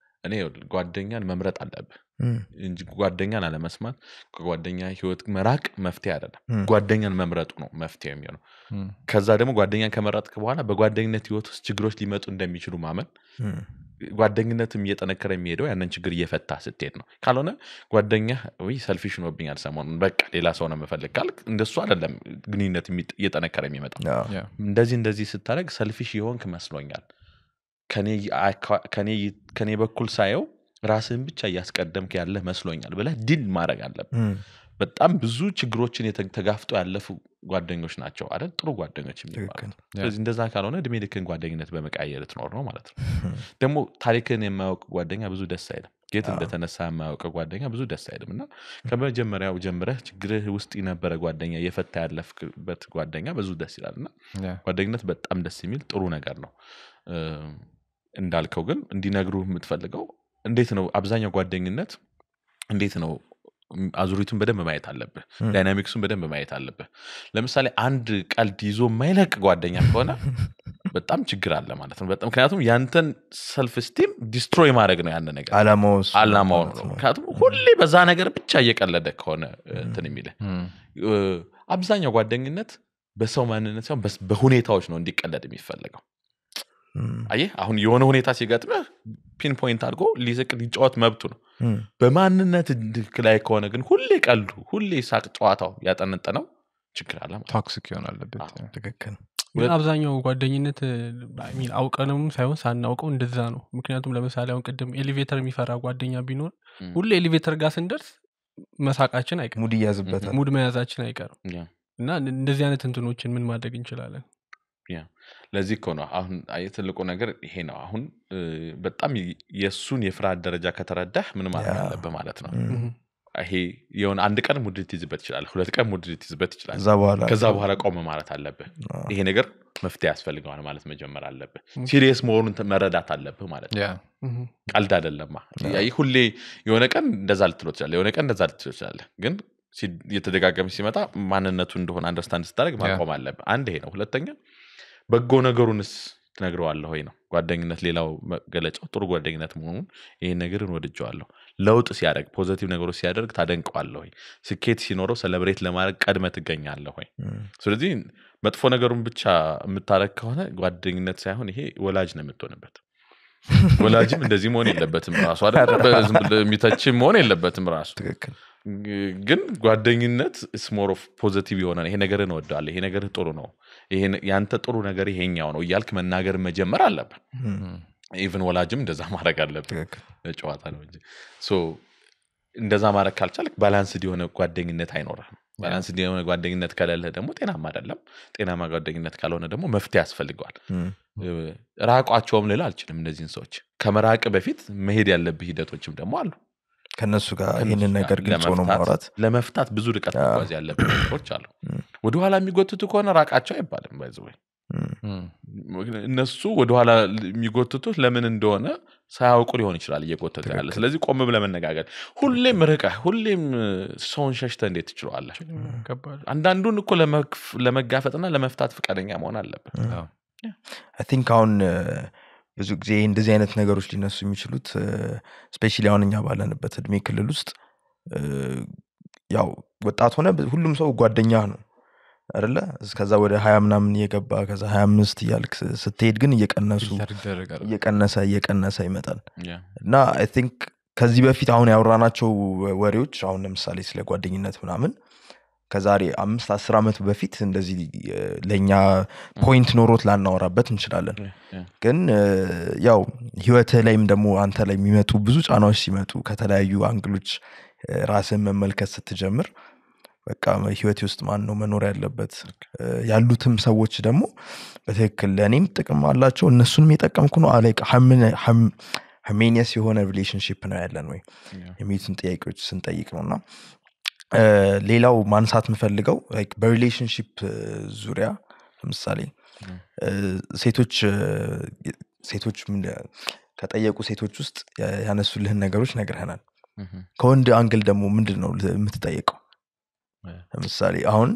እኔ ጓደኛን መምረጥ አለብህ እንጂ ጓደኛን አለመስማት ጓደኛ ህይወት መራቅ መፍትሄ አይደለም ጓደኛን መምረጡ ነው መፍትሄ የሚሆነው ከዛ ደግሞ ጓደኛን ከመረጥክ በኋላ በጓደኝነት ህይወት ውስጥ ችግሮች ሊመጡ እንደሚችሉ ማመን ጓደኝነትም እየጠነከረ የሚሄደው ያንን ችግር እየፈታ ስትሄድ ነው ካልሆነ ጓደኛ ወይ ሰልፊሽ ነው ብኛል ሰሞኑን በቃ ሌላ ሰው ነው መፈልግ ካልክ እንደሱ አይደለም ግንኙነት እየጠነከረ የሚመጣው እንደዚህ እንደዚህ ስታረግ ሰልፊሽ ይሆንክ መስሎኛል ከኔ ከኔ ከኔ በኩል ሳይው ራስን ብቻ ያስቀደምክ ያለ መስሎኛል በለ ዲል ማድረግ አለበት በጣም ብዙ ችግሮችን የተጋፍጦ ያለፉ ጓደኞች ናቸው አይደል ጥሩ ጓደኞች የሚባሉ ስለዚህ እንደዛ ካልሆነ ድሜልከን ጓደኝነት በመቃየር ትኖር ነው ማለት ነው ደሞ ታሪክን የማያውቅ ጓደኛ ብዙ ደስ አይልም ጌት እንደተነሳ የማያውቅ ጓደኛ ብዙ ደስ አይልምና ከመጀመሪያው ጀምረህ ችግርህ ውስጥ የነበረ ጓደኛ የፈታ ያለፍክበት ጓደኛ ብዙ ደስ ይላልና ጓደኝነት በጣም ደስ የሚል ጥሩ ነገር ነው እንዳልከው ግን እንዲነግሩህ የምትፈልገው እንዴት ነው አብዛኛው ጓደኝነት እንዴት ነው አዙሪቱን በደንብ ማየት አለበት ዳይናሚክሱን በደንብ ማየት አለበት ለምሳሌ አንድ ቀልድ ይዞ ማይለቅ ጓደኛ ከሆነ በጣም ችግር አለ ማለት ነው በጣም ምክንያቱም ያንተን ሰልፍ ስቲም ዲስትሮይ ማድረግ ነው ያንተ ነገር አላማው አላማው ነው ምክንያቱም ሁሌ በዛ ነገር ብቻ እየቀለደ ከሆነ እንትን የሚለ አብዛኛው ጓደኝነት በሰው ማንነት ሳይሆን በሁኔታዎች ነው እንዲቀለድ የሚፈልገው አይ አሁን የሆነ ሁኔታ ሲገጥም ፒን ፖይንት አድርጎ ሊዘቅ ሊጫወት መብቱ ነው በማንነት ድክላይ ከሆነ ግን ሁሌ ቀልዱ ሁሌ ሳቅ ጫዋታው ያጠነጠነው ችግር አለ ማለት ታክሲክ ይሆናል ለበት ትክክል ግን አብዛኛው ጓደኝነት ሚል አውቀንም ሳይሆን ሳናውቀው እንደዛ ነው ምክንያቱም ለምሳሌ አሁን ቀደም ኤሌቬተር የሚፈራ ጓደኛ ቢኖር ሁሌ ኤሌቬተር ጋር ስንደርስ መሳቃችን አይቀርም ሙድ ያዝበታል ሙድ መያዛችን አይቀርም እና እንደዚህ አይነት እንትኖችን ምን ማድረግ እንችላለን ያ ለዚህ ቆና አሁን አይተልቆ ነገር ይሄ ነው አሁን በጣም የሱን የፍራድ ደረጃ ከተረዳህ ምን ማለት አለበት ማለት ነው ይሄ የሆነ አንድ ቀን ሙድት ይዝበት ይችላል ሁለት ቀን ሙድት ይዝበት ይችላል ከዛ በኋላ ቆም ማለት አለበት ይሄ ነገር መፍትሄ ያስፈልጋል ማለት መጀመር አለበት ሲሪየስ መሆኑን መረዳት አለበት ማለት ያ ቀልድ አይደለም ያ ሁሌ የሆነ ቀን እንደዛ ልትሎት ይችላል የሆነ ቀን እንደዛ ልትሎት ይችላል ግን ሲተደጋጋሚ ሲመጣ ማንነቱ እንደሆነ አንደርስታንድ ስታደርግ ማቆም አለበት አንድ ይሄ ነው ሁለተኛ በጎ ነገሩንስ ትነግረዋለህ ወይ ነው ጓደኝነት ሌላው ገለጫው ጥሩ ጓደኝነት መሆኑን ይሄን ነገር እንወድጀዋለሁ ለውጥ ሲያደርግ ፖዚቲቭ ነገሮች ሲያደርግ ታደንቀዋለህ ወይ ስኬት ሲኖረው ሴሌብሬት ለማድረግ ቀድመህ ትገኛለህ ወይ ስለዚህ መጥፎ ነገሩን ብቻ የምታረክ ከሆነ ጓደኝነት ሳይሆን ይሄ ወላጅ ነው የምትሆንበት ወላጅም እንደዚህ መሆን የለበትም ራሱ አይደለም የሚታችም መሆን የለበትም ራሱ ትክክል ግን ጓደኝነት is more of positive ይሆናል ይሄ ነገር ነው ወዳለ ይሄ ነገር ጥሩ ነው ይሄ ያንተ ጥሩ ነገር ይሄኛው ነው ይያልክ መናገር መጀመር አለበት even ወላጅም እንደዛ ማድረግ አለበት ጨዋታ ነው እንጂ so እንደዛ ማድረግ ካልቻልክ ባላንስድ የሆነ ጓደኝነት አይኖርም ባላንስድ የሆነ ጓደኝነት ከሌለ ደግሞ ጤናማ አይደለም ጤናማ ጓደኝነት ካልሆነ ደግሞ መፍትሄ ያስፈልጋል ራቋቸውም ለላ አልችልም እነዚህን ሰዎች ከመራቅ በፊት መሄድ ያለብህ ሂደቶችም ደግሞ አሉ ከነሱ ጋር ይሄንን ነገር ግልጽ ሆኖ ማውራት ለመፍታት ብዙ ርቀት ተጓዝ ያለበት ሰዎች አሉ ወደ ኋላ የሚጎትቱ ከሆነ ራቃቸው አይባልም ባይዘው እነሱ ወደ ኋላ የሚጎትቱት ለምን እንደሆነ ሳያውቁ ሊሆን ይችላል እየጎተተ ያለ ስለዚህ ቆም ብለ መነጋገር ሁሌም ርቀህ ሁሌም ሰውን ሸሽተ እንዴት ትችላለህ አንዳንዱን እኮ ለመጋፈጥና ለመፍታት ፍቃደኛ መሆን አለበት I think on ብዙ ጊዜ እንደዚህ አይነት ነገሮች ሊነሱ የሚችሉት ስፔሻሊ አሁንኛ ባለንበት እድሜ ክልል ውስጥ ያው ወጣት ሆነ ሁሉም ሰው ጓደኛ ነው አይደለ እስከዛ ወደ ሃያ ምናምን እየገባ ከዛ ሃያ አምስት ያልክ ስትሄድ ግን እየቀነሱ እየቀነሰ እየቀነሰ ይመጣል እና I think ከዚህ በፊት አሁን ያወራናቸው ወሬዎች አሁን ለምሳሌ ስለ ጓደኝነት ምናምን ከዛሬ አምስት አስር አመት በፊት እንደዚህ ለኛ ፖይንት ኖሮት ላናወራበት እንችላለን ግን ያው ህይወት ላይም ደግሞ አንተ ላይ የሚመጡ ብዙ ጫናዎች ሲመጡ ከተለያዩ አንግሎች ራስን መመልከት ስትጀምር በቃ ህይወት ውስጥ ማን ነው መኖር ያለበት ያሉትም ሰዎች ደግሞ በትክክል ለኔም ጥቅም አላቸው እነሱንም የጠቀምኩ ነው አለቅ ሃርሞኒየስ የሆነ ሪሌሽንሺፕ ነው ያለን ወይ የሚሉትን ጥያቄዎች ስንጠይቅ ነውና ሌላው ማንሳት መፈልገው ላይክ በሪሌሽንሺፕ ዙሪያ ለምሳሌ ሴቶች ሴቶች ከጠየቁ ሴቶች ውስጥ ያነሱልህን ነገሮች ነግረናል ከወንድ አንግል ደግሞ ምንድነው የምትጠየቀው ለምሳሌ አሁን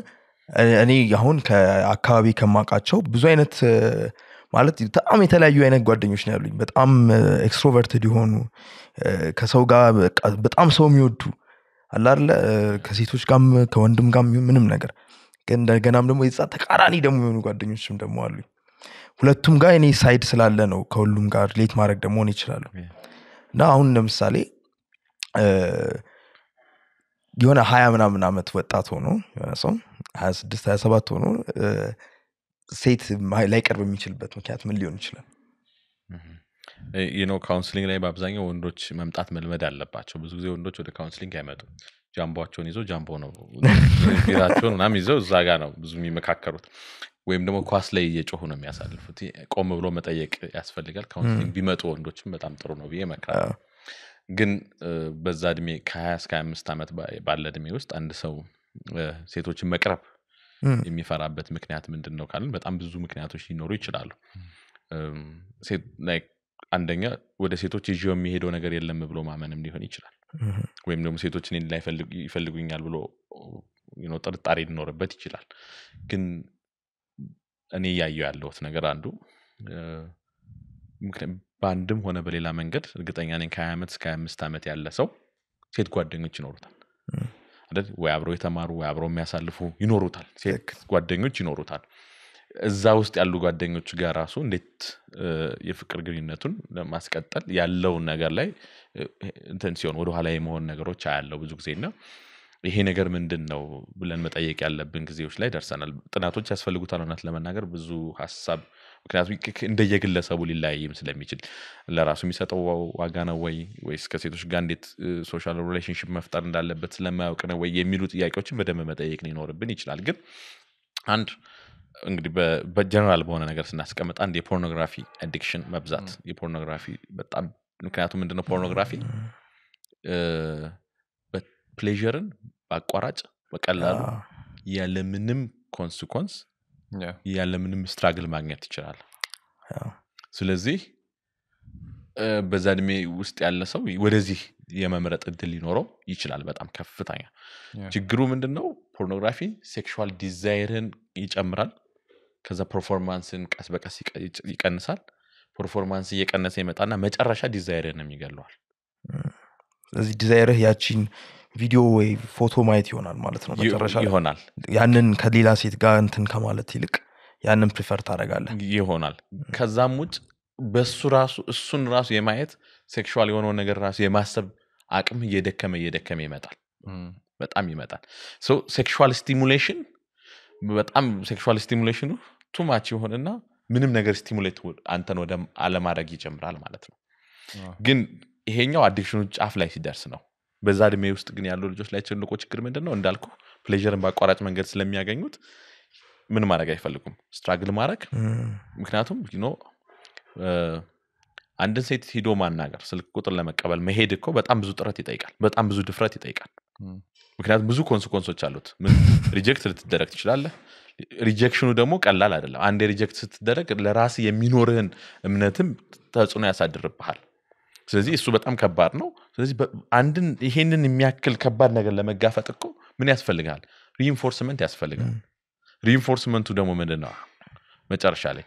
እኔ አሁን ከአካባቢ ከማቃቸው ብዙ አይነት ማለት በጣም የተለያዩ አይነት ጓደኞች ነው ያሉኝ በጣም ኤክስትሮቨርትድ ሆኑ ከሰው ጋር በጣም ሰው የሚወዱ አላ አይደለ ከሴቶች ጋርም ከወንድም ጋርም ምንም ነገር ግን እንደገናም ደግሞ ይጻ ተቃራኒ ደግሞ የሆኑ ጓደኞችም ደግሞ አሉኝ ሁለቱም ጋር እኔ ሳይድ ስላለ ነው ከሁሉም ጋር ሌት ማድረግ ደግሞ ነው ይችላል እና አሁን ለምሳሌ የሆነ ሃያ ምናምን አመት ወጣት ሆኖ ያሰው ሃያ ስድስት ሃያ ሰባት ሆኖ ሴት ላይ ቀርብ የሚችልበት ምክንያት ምን ሊሆን ይችላል you know counseling ላይ በአብዛኛው ወንዶች መምጣት መልመድ አለባቸው ብዙ ጊዜ ወንዶች ወደ counseling አይመጡ ጃምቦአቸውን ይዘው ጃምቦ ነው ቢራቸውን ናም ይዘው ዛጋ ነው ብዙ የሚመካከሩት ወይም ደግሞ ኳስ ላይ እየጮሁ ነው የሚያሳልፉት ቆም ብሎ መጠየቅ ያስፈልጋል counseling ቢመጡ ወንዶችም በጣም ጥሩ ነው በየመካከሩ ግን በዛ እድሜ ከሃያ እስከ ሃያ አምስት አመት ባለ እድሜ ውስጥ አንድ ሰው ሴቶችን መቅረብ የሚፈራበት ምክንያት ምንድነው ካልን በጣም ብዙ ምክንያቶች ሊኖሩ ይችላሉ ሴት like አንደኛ ወደ ሴቶች እጅ የሚሄደው ነገር የለም ብሎ ማመንም ሊሆን ይችላል ወይም ደግሞ ሴቶች እኔን ላይ ይፈልጉኛል ብሎ you know ጥርጣሬ ሊኖርበት ይችላል ግን እኔ ያየው ያለሁት ነገር አንዱ ባንድም ሆነ በሌላ መንገድ እርግጠኛ ነኝ ከሃያ አምስት እስከ ሃያ አምስት አመት ያለ ሰው ሴት ጓደኞች ይኖሩታል አደል ወይ አብሮ የተማሩ ወይ አብሮ የሚያሳልፉ ይኖሩታል ሴት ጓደኞች ይኖሩታል እዛው ውስጥ ያሉ ጓደኞች ጋር ራሱ እንዴት የፍቅር ግንኙነቱን ለማስቀጠል ያለው ነገር ላይ ኢንተንሲዮን ወደ ኋላ የመሆን ነገሮች አያለው ብዙ ጊዜና ይሄ ነገር ምንድነው ብለን መጠየቅ ያለብን ጊዜዎች ላይ ደርሰናል ጥናቶች ያስፈልጉታል እናት ለማናገር ብዙ ሐሳብ ምክንያቱም እንደየግለሰቡ ሊላይም ስለሚችል ለራሱ የሚሰጠው ዋጋ ነው ወይ ወይስ ከሴቶች ጋር እንዴት ሶሻል ሪሌሽንሺፕ መፍጠር እንዳለበት ስለማያውቅ ነው ወይ የሚሉ ጥያቄዎችን በደንብ መጠየቅ ሊኖርብን ይችላል ግን አንድ እንግዲህ በጀነራል በሆነ ነገር ስናስቀምጥ አንድ የፖርኖግራፊ አዲክሽን መብዛት የፖርኖግራፊ በጣም ምክንያቱም እንደነው ፖርኖግራፊ በፕሌዠርን ባቋራጭ በቀላሉ ያለ ምንም ኮንሲኩዌንስ ያለ ምንም ስትራግል ማግኘት ይችላል ስለዚህ በዛድሜ ውስጥ ያለ ሰው ወደዚህ የመመረጥ እድል ሊኖረው ይችላል በጣም ከፍተኛ ችግሩ ምንድነው ፖርኖግራፊ ሴክሹዋል ዲዛይርን ይጨምራል ከዛ ፐርፎርማንስን ቀስ በቀስ ይቀንሳል ፐርፎርማንስ እየቀነሰ ይመጣና መጨረሻ ዲዛይርን የሚገለዋል ስለዚህ ዲዛይር ያቺን ቪዲዮ ወይ ፎቶ ማየት ይሆናል ማለት ነው መጨረሻ ይሆናል ያንን ከሌላ ሴት ጋር እንትን ከማለት ይልቅ ያንን ፕሪፈር ታደርጋለህ ይሆናል ከዛም ውጭ በሱ ራሱ እሱን ራሱ የማየት ሴክሹዋል የሆነ ነገር ራሱ የማሰብ አቅም እየደከመ እየደከመ ይመጣል በጣም ይመጣል ሶ ሴክሹዋል ስቲሙሌሽን በጣም ሴክሹዋል ስቲሙሌሽኑ ቱ ማች ይሆንና ምንም ነገር ስቲሙሌት አንተን ወደ አለማድረግ ይጀምራል ማለት ነው ግን ይሄኛው አዲክሽኑ ጫፍ ላይ ሲደርስ ነው በዛ እድሜ ውስጥ ግን ያለው ልጆች ላይ ትልቁ ችግር ምንድነው እንዳልኩ ፕሌዠርን ባቋራጭ መንገድ ስለሚያገኙት ምን ማድረግ አይፈልጉም ስትራግል ማድረግ ምክንያቱም you know አንድ ሴት ሄዶ ማናገር ስልክ ቁጥር ለመቀበል መሄድ እኮ በጣም ብዙ ጥረት ይጠይቃል በጣም ብዙ ድፍረት ይጠይቃል ምክንያቱም ብዙ ኮንሲኩዌንሶች አሉት ሪጀክት ልትደረግ ትችላለህ ሪጀክሽኑ ደግሞ ቀላል አይደለም አንዴ ሪጀክት ስትደረግ ለራስ የሚኖርህን እምነትም ተጽዕኖ ያሳድርብሃል ስለዚህ እሱ በጣም ከባድ ነው ስለዚህ አንድን ይሄንን የሚያክል ከባድ ነገር ለመጋፈጥ እኮ ምን ያስፈልጋል ሪኢንፎርስመንት ያስፈልጋል ሪኢንፎርስመንቱ ደግሞ ምንድነው መጨረሻ ላይ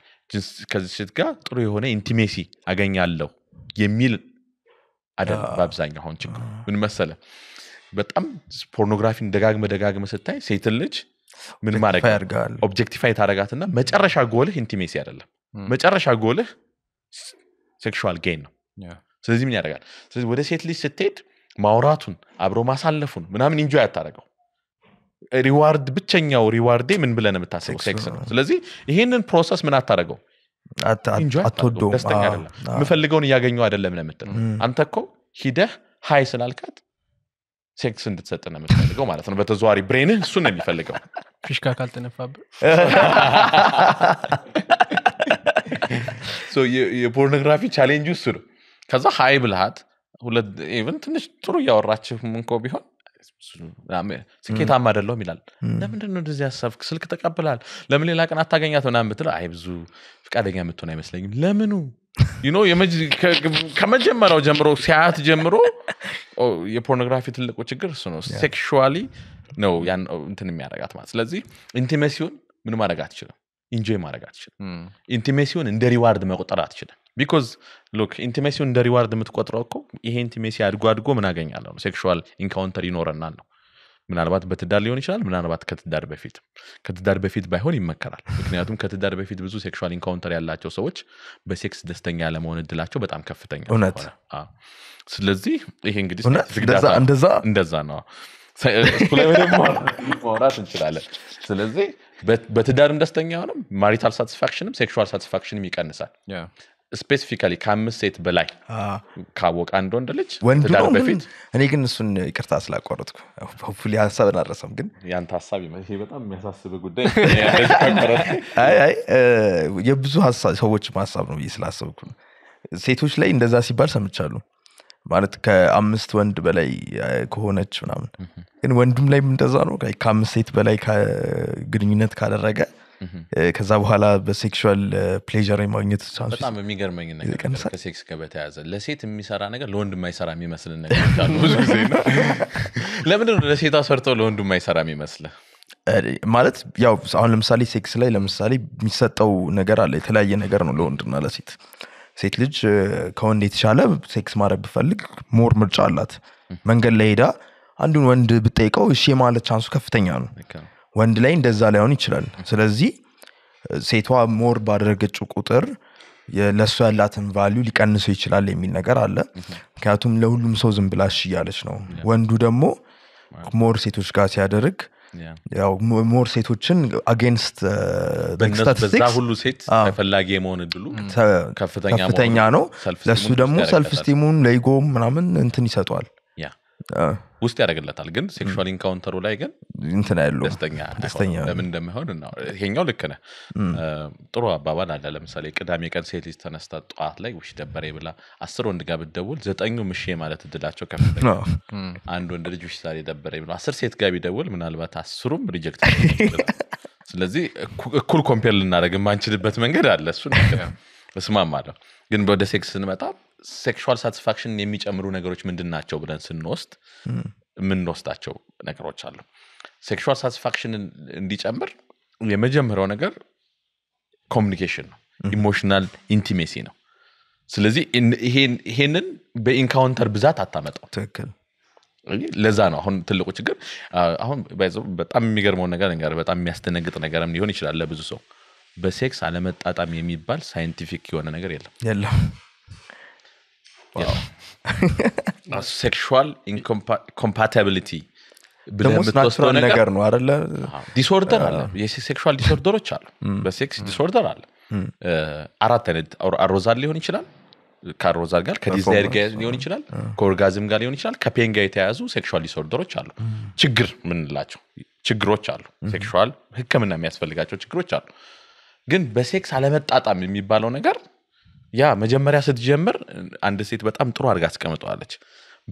ከዚህ ሴት ጋር ጥሩ የሆነ ኢንቲሜሲ አገኛለሁ የሚል አደረ በአብዛኛው ሆን ችግሩ ምን መሰለ በጣም ፖርኖግራፊን ደጋግመ ደጋግመ ስታይ ሴት ልጅ ምን ማድረግ ኦብጀክቲፋይ ታደርጋትና መጨረሻ ጎልህ ኢንቲሜሲ አይደለም መጨረሻ ጎልህ ሴክሹዋል ጌን ነው ስለዚህ ምን ያደርጋል ስለዚህ ወደ ሴት ልጅ ስትሄድ ማውራቱን አብሮ ማሳለፉን ምናምን ኢንጆይ አታደርገው ሪዋርድ ብቻኛው ሪዋርዴ ምን ብለንም ታሰው ሴክስ ነው ስለዚህ ይሄንን ፕሮሰስ ምን አታደርገው አትወዶ ደስተኛ አይደለም ምፈልገውን ያገኘው አይደለም ለምትል አንተኮ ሂደህ ሃይ ስላልካት ሴክስ እንድትሰጥ ነው የምፈልገው ማለት ነው በተዘዋዋሪ ብሬንህ እሱ ነው የሚፈልገው ፍሽካ ካልተነፋብህ so የፖርኖግራፊ ቻሌንጅ እሱ ነው ከዛ ሃይ ብልሃት ሁለት ኢቨን ትንሽ ጥሩ ያወራችሁ ምንኮ ቢሆን نعم سكيت هم مارلو ميلال نعمل إنه رزيا سافك سلك تقبلال لمن لا كان أتاعين يا تونا مثل عيب زو فكادة جامد تونا مثلين لمنو you know يمج كم جمرو جمرو ساعات جمرو أو يبورنغرافي تلك وتشجر سنو sexually no يعني أنت نمي على قات ما تلزي intimation منو ما رجعت شلون enjoy ما رجعت شلون intimation إن ده reward ما قطرات شلون because look intimation إن ده reward ما تقطراتكو إيه intimation أرجوار جو مناعين على sexual encounter ينورن على من عربات بتدار ليوني شال من عربات كتدار بفيت كتدار بفيت بهوني مكرر لكنياتهم كتدار بفيت بزوج سexual encounter يلا تشو سوتش بسكس دستني على مون الدلاتشو بتعم كفتني هنات آه سلزي إيه إنجليز هنات دزا اندزا اندزا نو سكولين مور مورات نشلله سلزي بت بتدارم دستني علىهم marital satisfaction sexual satisfaction ميكان نسال specifically كم سيت بلاي كابوك عندون دلش تدار بفيت أنا يمكن نسون كرتاس لا كورتكو hopefully هذا سبب الرسم كن يعني تحسبي ما هي بتأمل يحسب بجودة أي أي يبزو حساس هو وش ما حسبنا بيسلا سبكم سيتوش لين دزاسي برسم تشالو معناته كأمست وند بلاي كهونات شو نامن إن وندم لاي من دزانو كاي كم سيت بلاي كغرينات كالرجع كذا بحاله بسexual pleasure ماجنت صار. بس أنا ميجر ماجنت. إذا كان كسكس كبتعزة. لسيت ميسرانة كل لون دمي سرامي مثلاً. لا بدون لسيت أصرت لون دمي سرامي مثلاً. مالت يا بس أنا لمسالي سكس لا لمسالي ميسات أو نجار على ثلاثة نجارن لون درنا لسيت. سيت لج كون يتشالب سكس مارة بفلك مور مرجالات. من قال ليدا عندون وند بتيكو الشيء ماله chance كفتني عنه. وند لاين دزالة هوني شلون؟ سلزي سيتوا مور بارجت شوكوتر يلسوا لاتن فاليو لكأنه سيشلون لمين نجار على كاتم لو لهم سوزن بلاشي على شنو؟ وندو دمو مور سيتوش كاسي هادرك ياو مور سيتوشن against against بزاهولو سيت فلا جيمون الدلو كفتنيانو لسوا دمو سالفستيمون ليجو منامن انتني ساتوال وست يا رجل تالجن sexual encounter ولا يجن أنت نقله دستنيا دستنيا من دم هون النار هينقول لك أنا طروا بابنا على مثالي كده هم يكان سيد يستنستا تعطلي وش تبري بلا عصرون دقاب الدول زت أنجو مشي ماله تدلعت شو كفر عندون درج وش ساري تبري بلا عصر سيد قابي دول من البات عصرون رجعت لذي كل كمبير للنار جن ما أنت لبت من غير الله شو نكمل بس ما ماله جن بعد sexual نمتاب sexual satisfaction نميج أمرونه قروش من دنا تشو بدن سنوست من نوست تشو نقروش على sexual satisfaction نديج أمر يميج أمرونه قر communication emotional intimacy نو سلذي إن هين هينن بإنكاونتر بزات عتامتو تكل لزانا هون تلقو تشجر هون بعزو بتأمي قرمونه قر نقر بتأمي استنقطنا قرم ليهوني شل الله بزوسو بسكس علامة أتأمي يمي بال scientific يوانا نقر يلا يلا Wow. Sexual incompatibility. The most natural ነገር ነው አይደለ? Disorder አለ። የሴክስ sexual disorders አሉ። በሴክስ disorder አለ። አራት አይነት አሮዛል ሊሆን ይችላል። ካሮዛል ጋር ከዲዛይር ጋር ሊሆን ይችላል። ከኦርጋዝም ጋር ሊሆን ይችላል። ከፔን ጋር የተያያዙ sexual disorders አሉ። ችግር ምንላቸው? ችግሮች አሉ። sexual ህክምና የሚያስፈልጋቸው ችግሮች አሉ። ግን በሴክስ አለመጣጣም የሚባለው ነገር يا مجمّر ياسد جمّر عند سيد بتأم تروح رجعت كم توالج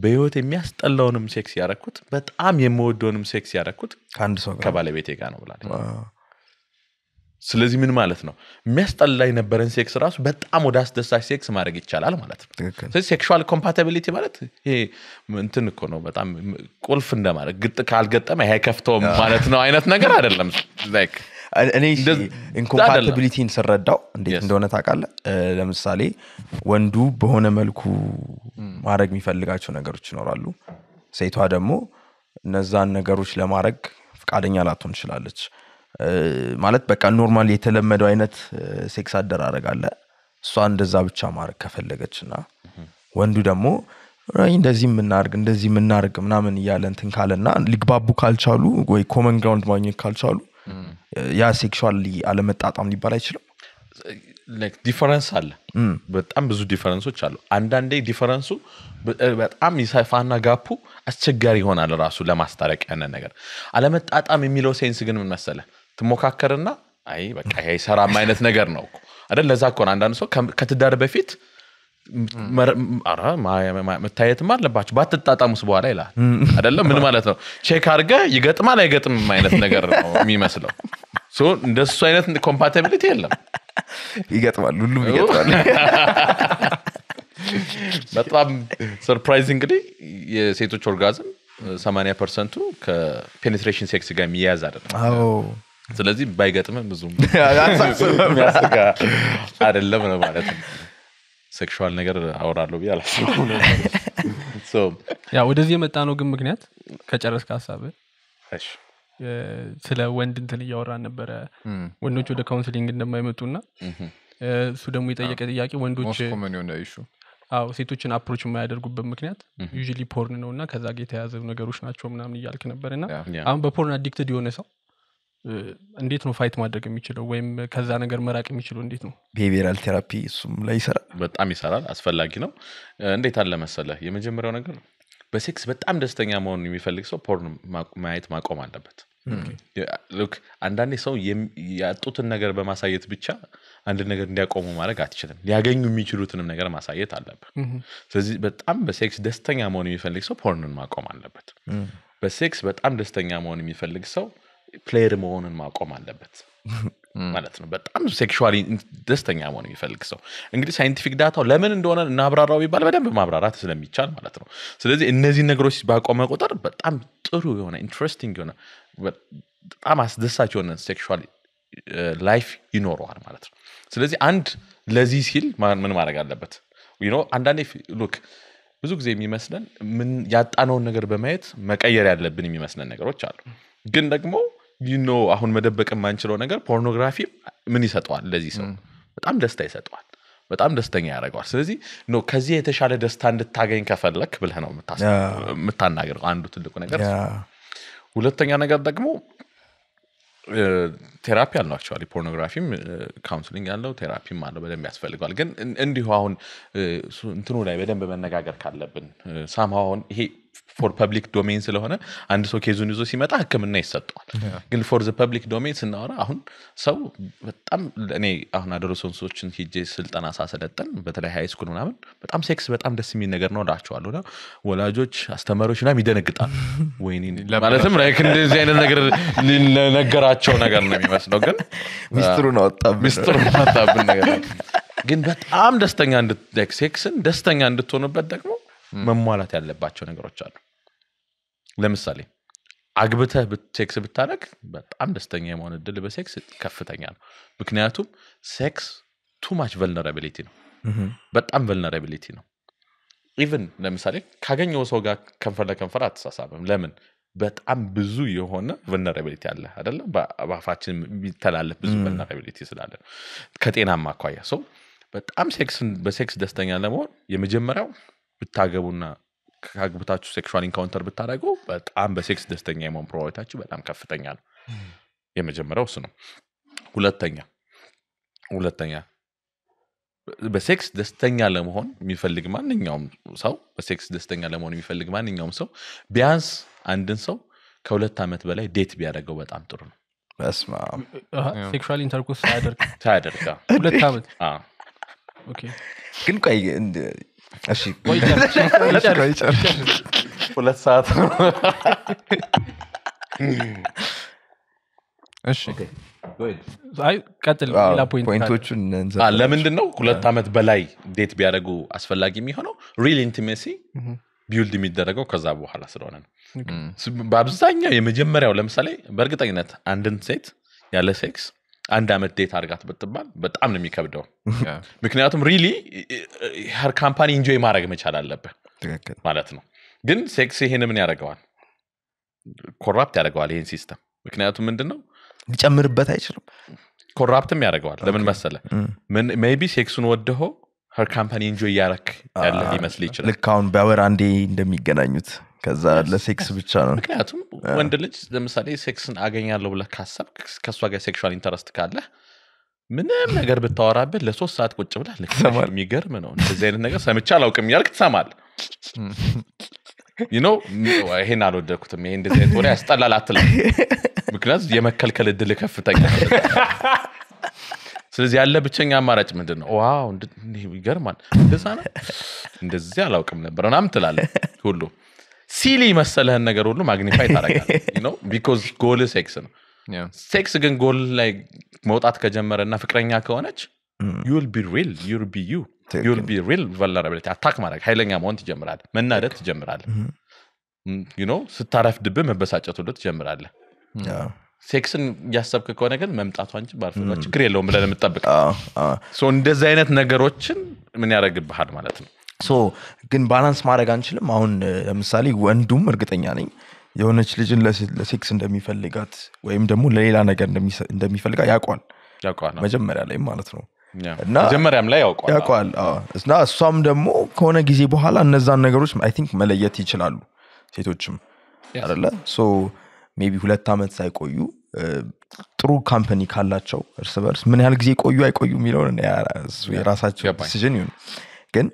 بيوت مياس تلّونهم سكس ياركوت بتأم يمود دونهم سكس ياركوت كبالة بيتي كانوا بلاني سلزي من مالتنا مياس تلّين برن سكس راس بتأم وداس دساي سكس ما رجيت شلال مالتنا سيد sexual compatibility مالت هي منتن كونو بتأم كل فندا مالت قط كال قط ما هي كفتو مالتنا عينتنا قرار اللهم ذاك أني incompatibility نسرداو عندي عندونا تاكل لما سالي وندو بهونا ملكو معرق ميفلقات شو نجاروش نورالو سيد هذا مو نزان نجاروش لا معرق فكعدني على طن شلالش مالت بكا نورمال يتلمد وينت سكسات درارق على سوان دزابتش معرق كفلقاتش نا وندو دمو راين دزيم النار عند دزيم النار كمنا من يالن تنكالنا لقبابو كالشالو وي common ground ما ينكالشالو يا sexually على متعة عملي برايشلو like difference هلا but أم بزود difference وشالو عندنا ده difference but أم يساي فانا جابو أشجعي هون على رأسه لا ماسترك أنا نجار على متعة أم يميلوا سينسجن من مسألة تموكا كرنا أي بقى هي سرا ما ينتنجرناوك هذا اللي زاكون عندنا سو كتدرب فيت مرة ما ما ما تايت مار لباش بات التاتا مسبوعة لا هذا من مالته شيء كارجع يقط ما لا يقط ما ينت نجار مي مثله سو ده سوينت compatibility لا يقط ما لولو يقط ما بطلع surprisingly سيتو تورجازم ثمانية percent كpenetration sex جاي مياز هذا ስለዚህ ባይገጥመን ብዙም አሳስበም ያስጋ አይደለም ማለት ነው ሴክሹዋል ነገር አወራለሁ ብያለሁ ሶ ያ ወደዚህ የመጣ ነው ግን ምክንያት ከጨረስክ ሐሳብ እሺ ስለ ወንድ እንትን እያወራን ነበረ ወንዶች ወደ ካውንስሊንግ እንደማይመጡና እሱ ደግሞ የጠየቀ ጥያቄ ወንዶች አው ሴቶችን አፕሮች የማያደርጉበት ምክንያት ዩዥሊ ፖርን ነውና ከዛ ጋር የተያዘው ነገሮች ናቸው ምናምን ይያልክ ነበርና አሁን በፖርን አዲክትድ የሆነ ሰው እንዴት ነው ፋይት ማድረግ የሚችለው ወይም ከዛ ነገር መራቅ የሚችለው እንዴት ነው ቢሄቪራል ቴራፒ እሱም ላይ ይሰራል በጣም ይሰራል አስፈልጊ ነው እንዴት አለ መሰለህ የመጀመሪያው ነገር በሴክስ በጣም ደስተኛ መሆን የሚፈልግ ሰው ፖርን ማየት ማቆም አለበት ሉክ አንዳንዴ ሰው ያጡትን ነገር በማሳየት ብቻ አንድ ነገር እንዲያቆሙ ማድረግ አትችልም ያገኙ የሚችሉትንም ነገር ማሳየት አለበት ስለዚህ በጣም በሴክስ ደስተኛ መሆን የሚፈልግ ሰው ፖርንን ማቆም አለበት በሴክስ በጣም ደስተኛ መሆን የሚፈልግ ሰው ፕሌየር መሆንን ማቆም አለበት ማለት ነው በጣም ሴክሹአሊ ደስተኛ መሆን የሚፈልግ ሰው እንግዲህ ሳይንቲፊክ ዳታው ለምን እንደሆነ እና አብራራው ይባል በደንብ ማብራራት ስለሚቻል ማለት ነው ስለዚህ እነዚህ ነገሮች ባቆመ ቁጥር በጣም ጥሩ የሆነ ኢንትረስቲንግ የሆነ በጣም አስደሳች የሆነ ሴክሹአል ላይፍ ይኖራል ማለት ነው ስለዚህ አንድ ለዚህ ሲል ምን ማድረግ አለበት you know አንዳንዴ ሉክ ብዙ ጊዜ የሚመስለን ምን ያጣነው ነገር በማየት መቀየር ያለብን የሚመስለን ነገሮች አሉ ግን ደግሞ you know አሁን መደበቅም አንችለው ነገር ፖርኖግራፊ ምን ይሰጣዋል ለዚህ ሰው በጣም ደስታ ይሰጣዋል በጣም ደስተኛ ያደርጋል ስለዚህ ነው ከዚህ የተሻለ ደስታ እንድታገኝ ከፈለክ ብለህ ነው ምታናገር አንዱ ትልቁ ነገር ሁለተኛ ነገር ደግሞ ቴራፒ አለው አክቹአሊ ፖርኖግራፊም ካውንስሊንግ አለው ቴራፒም አለው በደንብ ያስፈልጋል ግን እንዲሁ አሁን እንትኑ ላይ በደንብ መነጋገር ካለብን ሳማውን ይሄ for public domain ስለሆነ አንድ ሰው ኬዙን ይዞ ሲመጣ ህክምና ይሰጣል ግን for the public domain ስናወራ አሁን ሰው በጣም እኔ አሁን አድሮሶንሶችን ሂጄ ስልጣና ሳሰለጠን በተለይ ሃይ ስኩል ምናምን በጣም ሴክስ በጣም ደስ የሚል ነገር ነው ዳቸዋለሁ ወላጆች አስተማሪዎች ናም ይደነግጣሉ ወይኔ ማለትም ላይክ እንደዚህ አይነት ነገር ለነገራቸው ነገር ነው የሚመስለው ግን ሚስጥሩን አጣብ ሚስጥሩን አጣብ ነገር ግን በጣም ደስተኛ እንድትደክ ሴክስን ደስተኛ እንድትሆንበት ደግሞ መሟላት ያለባቸው ነገሮች አሉ ለምሳሌ አግብተህ በሴክስ ብታረክ በጣም ደስተኛ የሆነ ድል በሴክስ ከፍተኛ ነው ምክንያቱም ሴክስ too much vulnerability ነው በጣም vulnerability ነው even ለምሳሌ ካገኘው ሰው ጋር ከንፈር ለከንፈር አትሳሳብም ለምን በጣም ብዙ የሆነ vulnerability አለ አይደል በአፋችን ይተላለፍ ብዙ vulnerability ስላለ ከጤናማ አኳያ ሰው በጣም ሴክስን በሴክስ ደስተኛ ለመሆን የመጀመሪያው ብታገቡና ካግብታችሁ ሴክሹአል ኢንካውንተር ብታደርጉ በጣም በሴክስ ደስተኛ የመሆን ፕሮባቢሊቲያችሁ በጣም ከፍተኛ ነው የመጀመሪያው እሱ ነው ሁለተኛ ሁለተኛ በሴክስ ደስተኛ ለመሆን የሚፈልግ ማንኛውም ሰው በሴክስ ደስተኛ ለመሆን የሚፈልግ ማንኛውም ሰው ቢያንስ አንድን ሰው ከሁለት ዓመት በላይ ዴት ቢያደርገው በጣም ጥሩ ነው በስመ አብ ሴክሹአል ኢንተርኮርስ ያደርግ ታደርጋ ሁለት ዓመት አ ኦኬ ግን ቆይ እሺ ቆይ ቆይ ሁለት ሰዓት እሺ good አይ ቀጥል ሌላ ፖይንት ፖይንቶቹን እንዘ ለምንድነው ሁለት ዓመት በላይ ዴት ቢያደርጉ አስፈላጊ የሚሆነው real intimacy ቢውልድ የሚደረገው ከዛ በኋላ ስለሆነ ነው በአብዛኛው የመጀመሪያው ለምሳሌ በእርግጠኝነት አንድን ሴት ያለ ሴክስ አንድ አመት ዴት አርጋት በትባል በጣም ነው የሚከብደው ምክንያቱም ሪሊ her company enjoy ማድረግ መቻል አለበት ማለት ነው ግን ሴክስ ይሄን ምን ያደርገዋል ኮራፕት ያደርገዋል ይሄን ሲስተም ምክንያቱም ምንድነው ሊጨምርበት አይችልም ኮራፕትም ያደርገዋል ለምን መሰለ maybe ሴክሱን ወደሆ her company enjoy ያረክ ያለ ይመስል ይችላል ለካውን ባወር አንዴ እንደሚገናኙት ከዛ ለሴክስ ብቻ ነው ምክንያቱም ወንድ ልጅ ለምሳሌ ሴክስን አገኛለሁ ብለህ ካሰብክ ከሷ ጋር ሴክሹአል ኢንተረስት ካለህ ምንም ነገር ብታወራበት ለሶስት ሰዓት ቁጭ ብለህ ልትሰማው የሚገርም ነው እንደዚህ አይነት ነገር ሰምቼ አላውቅም ያልክ ትሰማለህ you know ይሄን አልወደድኩትም ይሄ እንደዚህ አይነት ወሬ ያስጠላል አትልም ምክንያቱም የመከልከል እድል ከፍተኛ ነው ስለዚህ ያለ ብቸኛ አማራጭ ምንድነው? ዋው ይገርማል እንደዛ ነው እንደዚህ አላውቅም ነበርና ምትላለ ሁሉ ሲሊ መሰለህን ነገር ሁሉ ማግኒፋይ ታደርጋለህ you know because goal is sex ነው yeah sex ግን goal ላይ መውጣት ከጀመረና ፍቅረኛ ከሆነች you will be real you will be you you will be real vulnerability attack ማድረግ ኃይለኛ መሆን ትጀምራለህ መናደድ ትጀምራለህ you know ስታረፍድብ መበሳጨት ሁሉ ትጀምራለህ yeah ሴክስን ያሰብከ ከሆነ ግን መምጣቷን እንጂ ባርፈቷ ችግር የለውም ብለን መጣበቀ ሶ እንደዛ አይነት ነገሮችን ምን ያረግብሃል ማለት ነው ሶ ግን ባላንስ ማድረግ አንችልም አሁን ለምሳሌ ወንዱም እርግጠኛ ነኝ የሆነች ልጅን ለሴክስ እንደሚፈልጋት ወይም ደግሞ ለሌላ ነገር እንደሚፈልጋ ያቋል ያቋል መጀመሪያ ላይ ማለት ነው እና መጀመሪያም ላይ ያቋል ያቋል እና እሷም ደግሞ ከሆነ ጊዜ በኋላ እነዛን ነገሮች አይ ቲንክ መለየት ይችላሉ ሴቶችም አይደለ ሶ maybe ሁለት አመት ሳይቆዩ ጥሩ ካምፓኒ ካላቸው እርስ በርስ ምን ያህል ጊዜ ቆዩ አይቆዩ የሚለው ነው የራሳቸው ዲሲዥን ይሁን ግን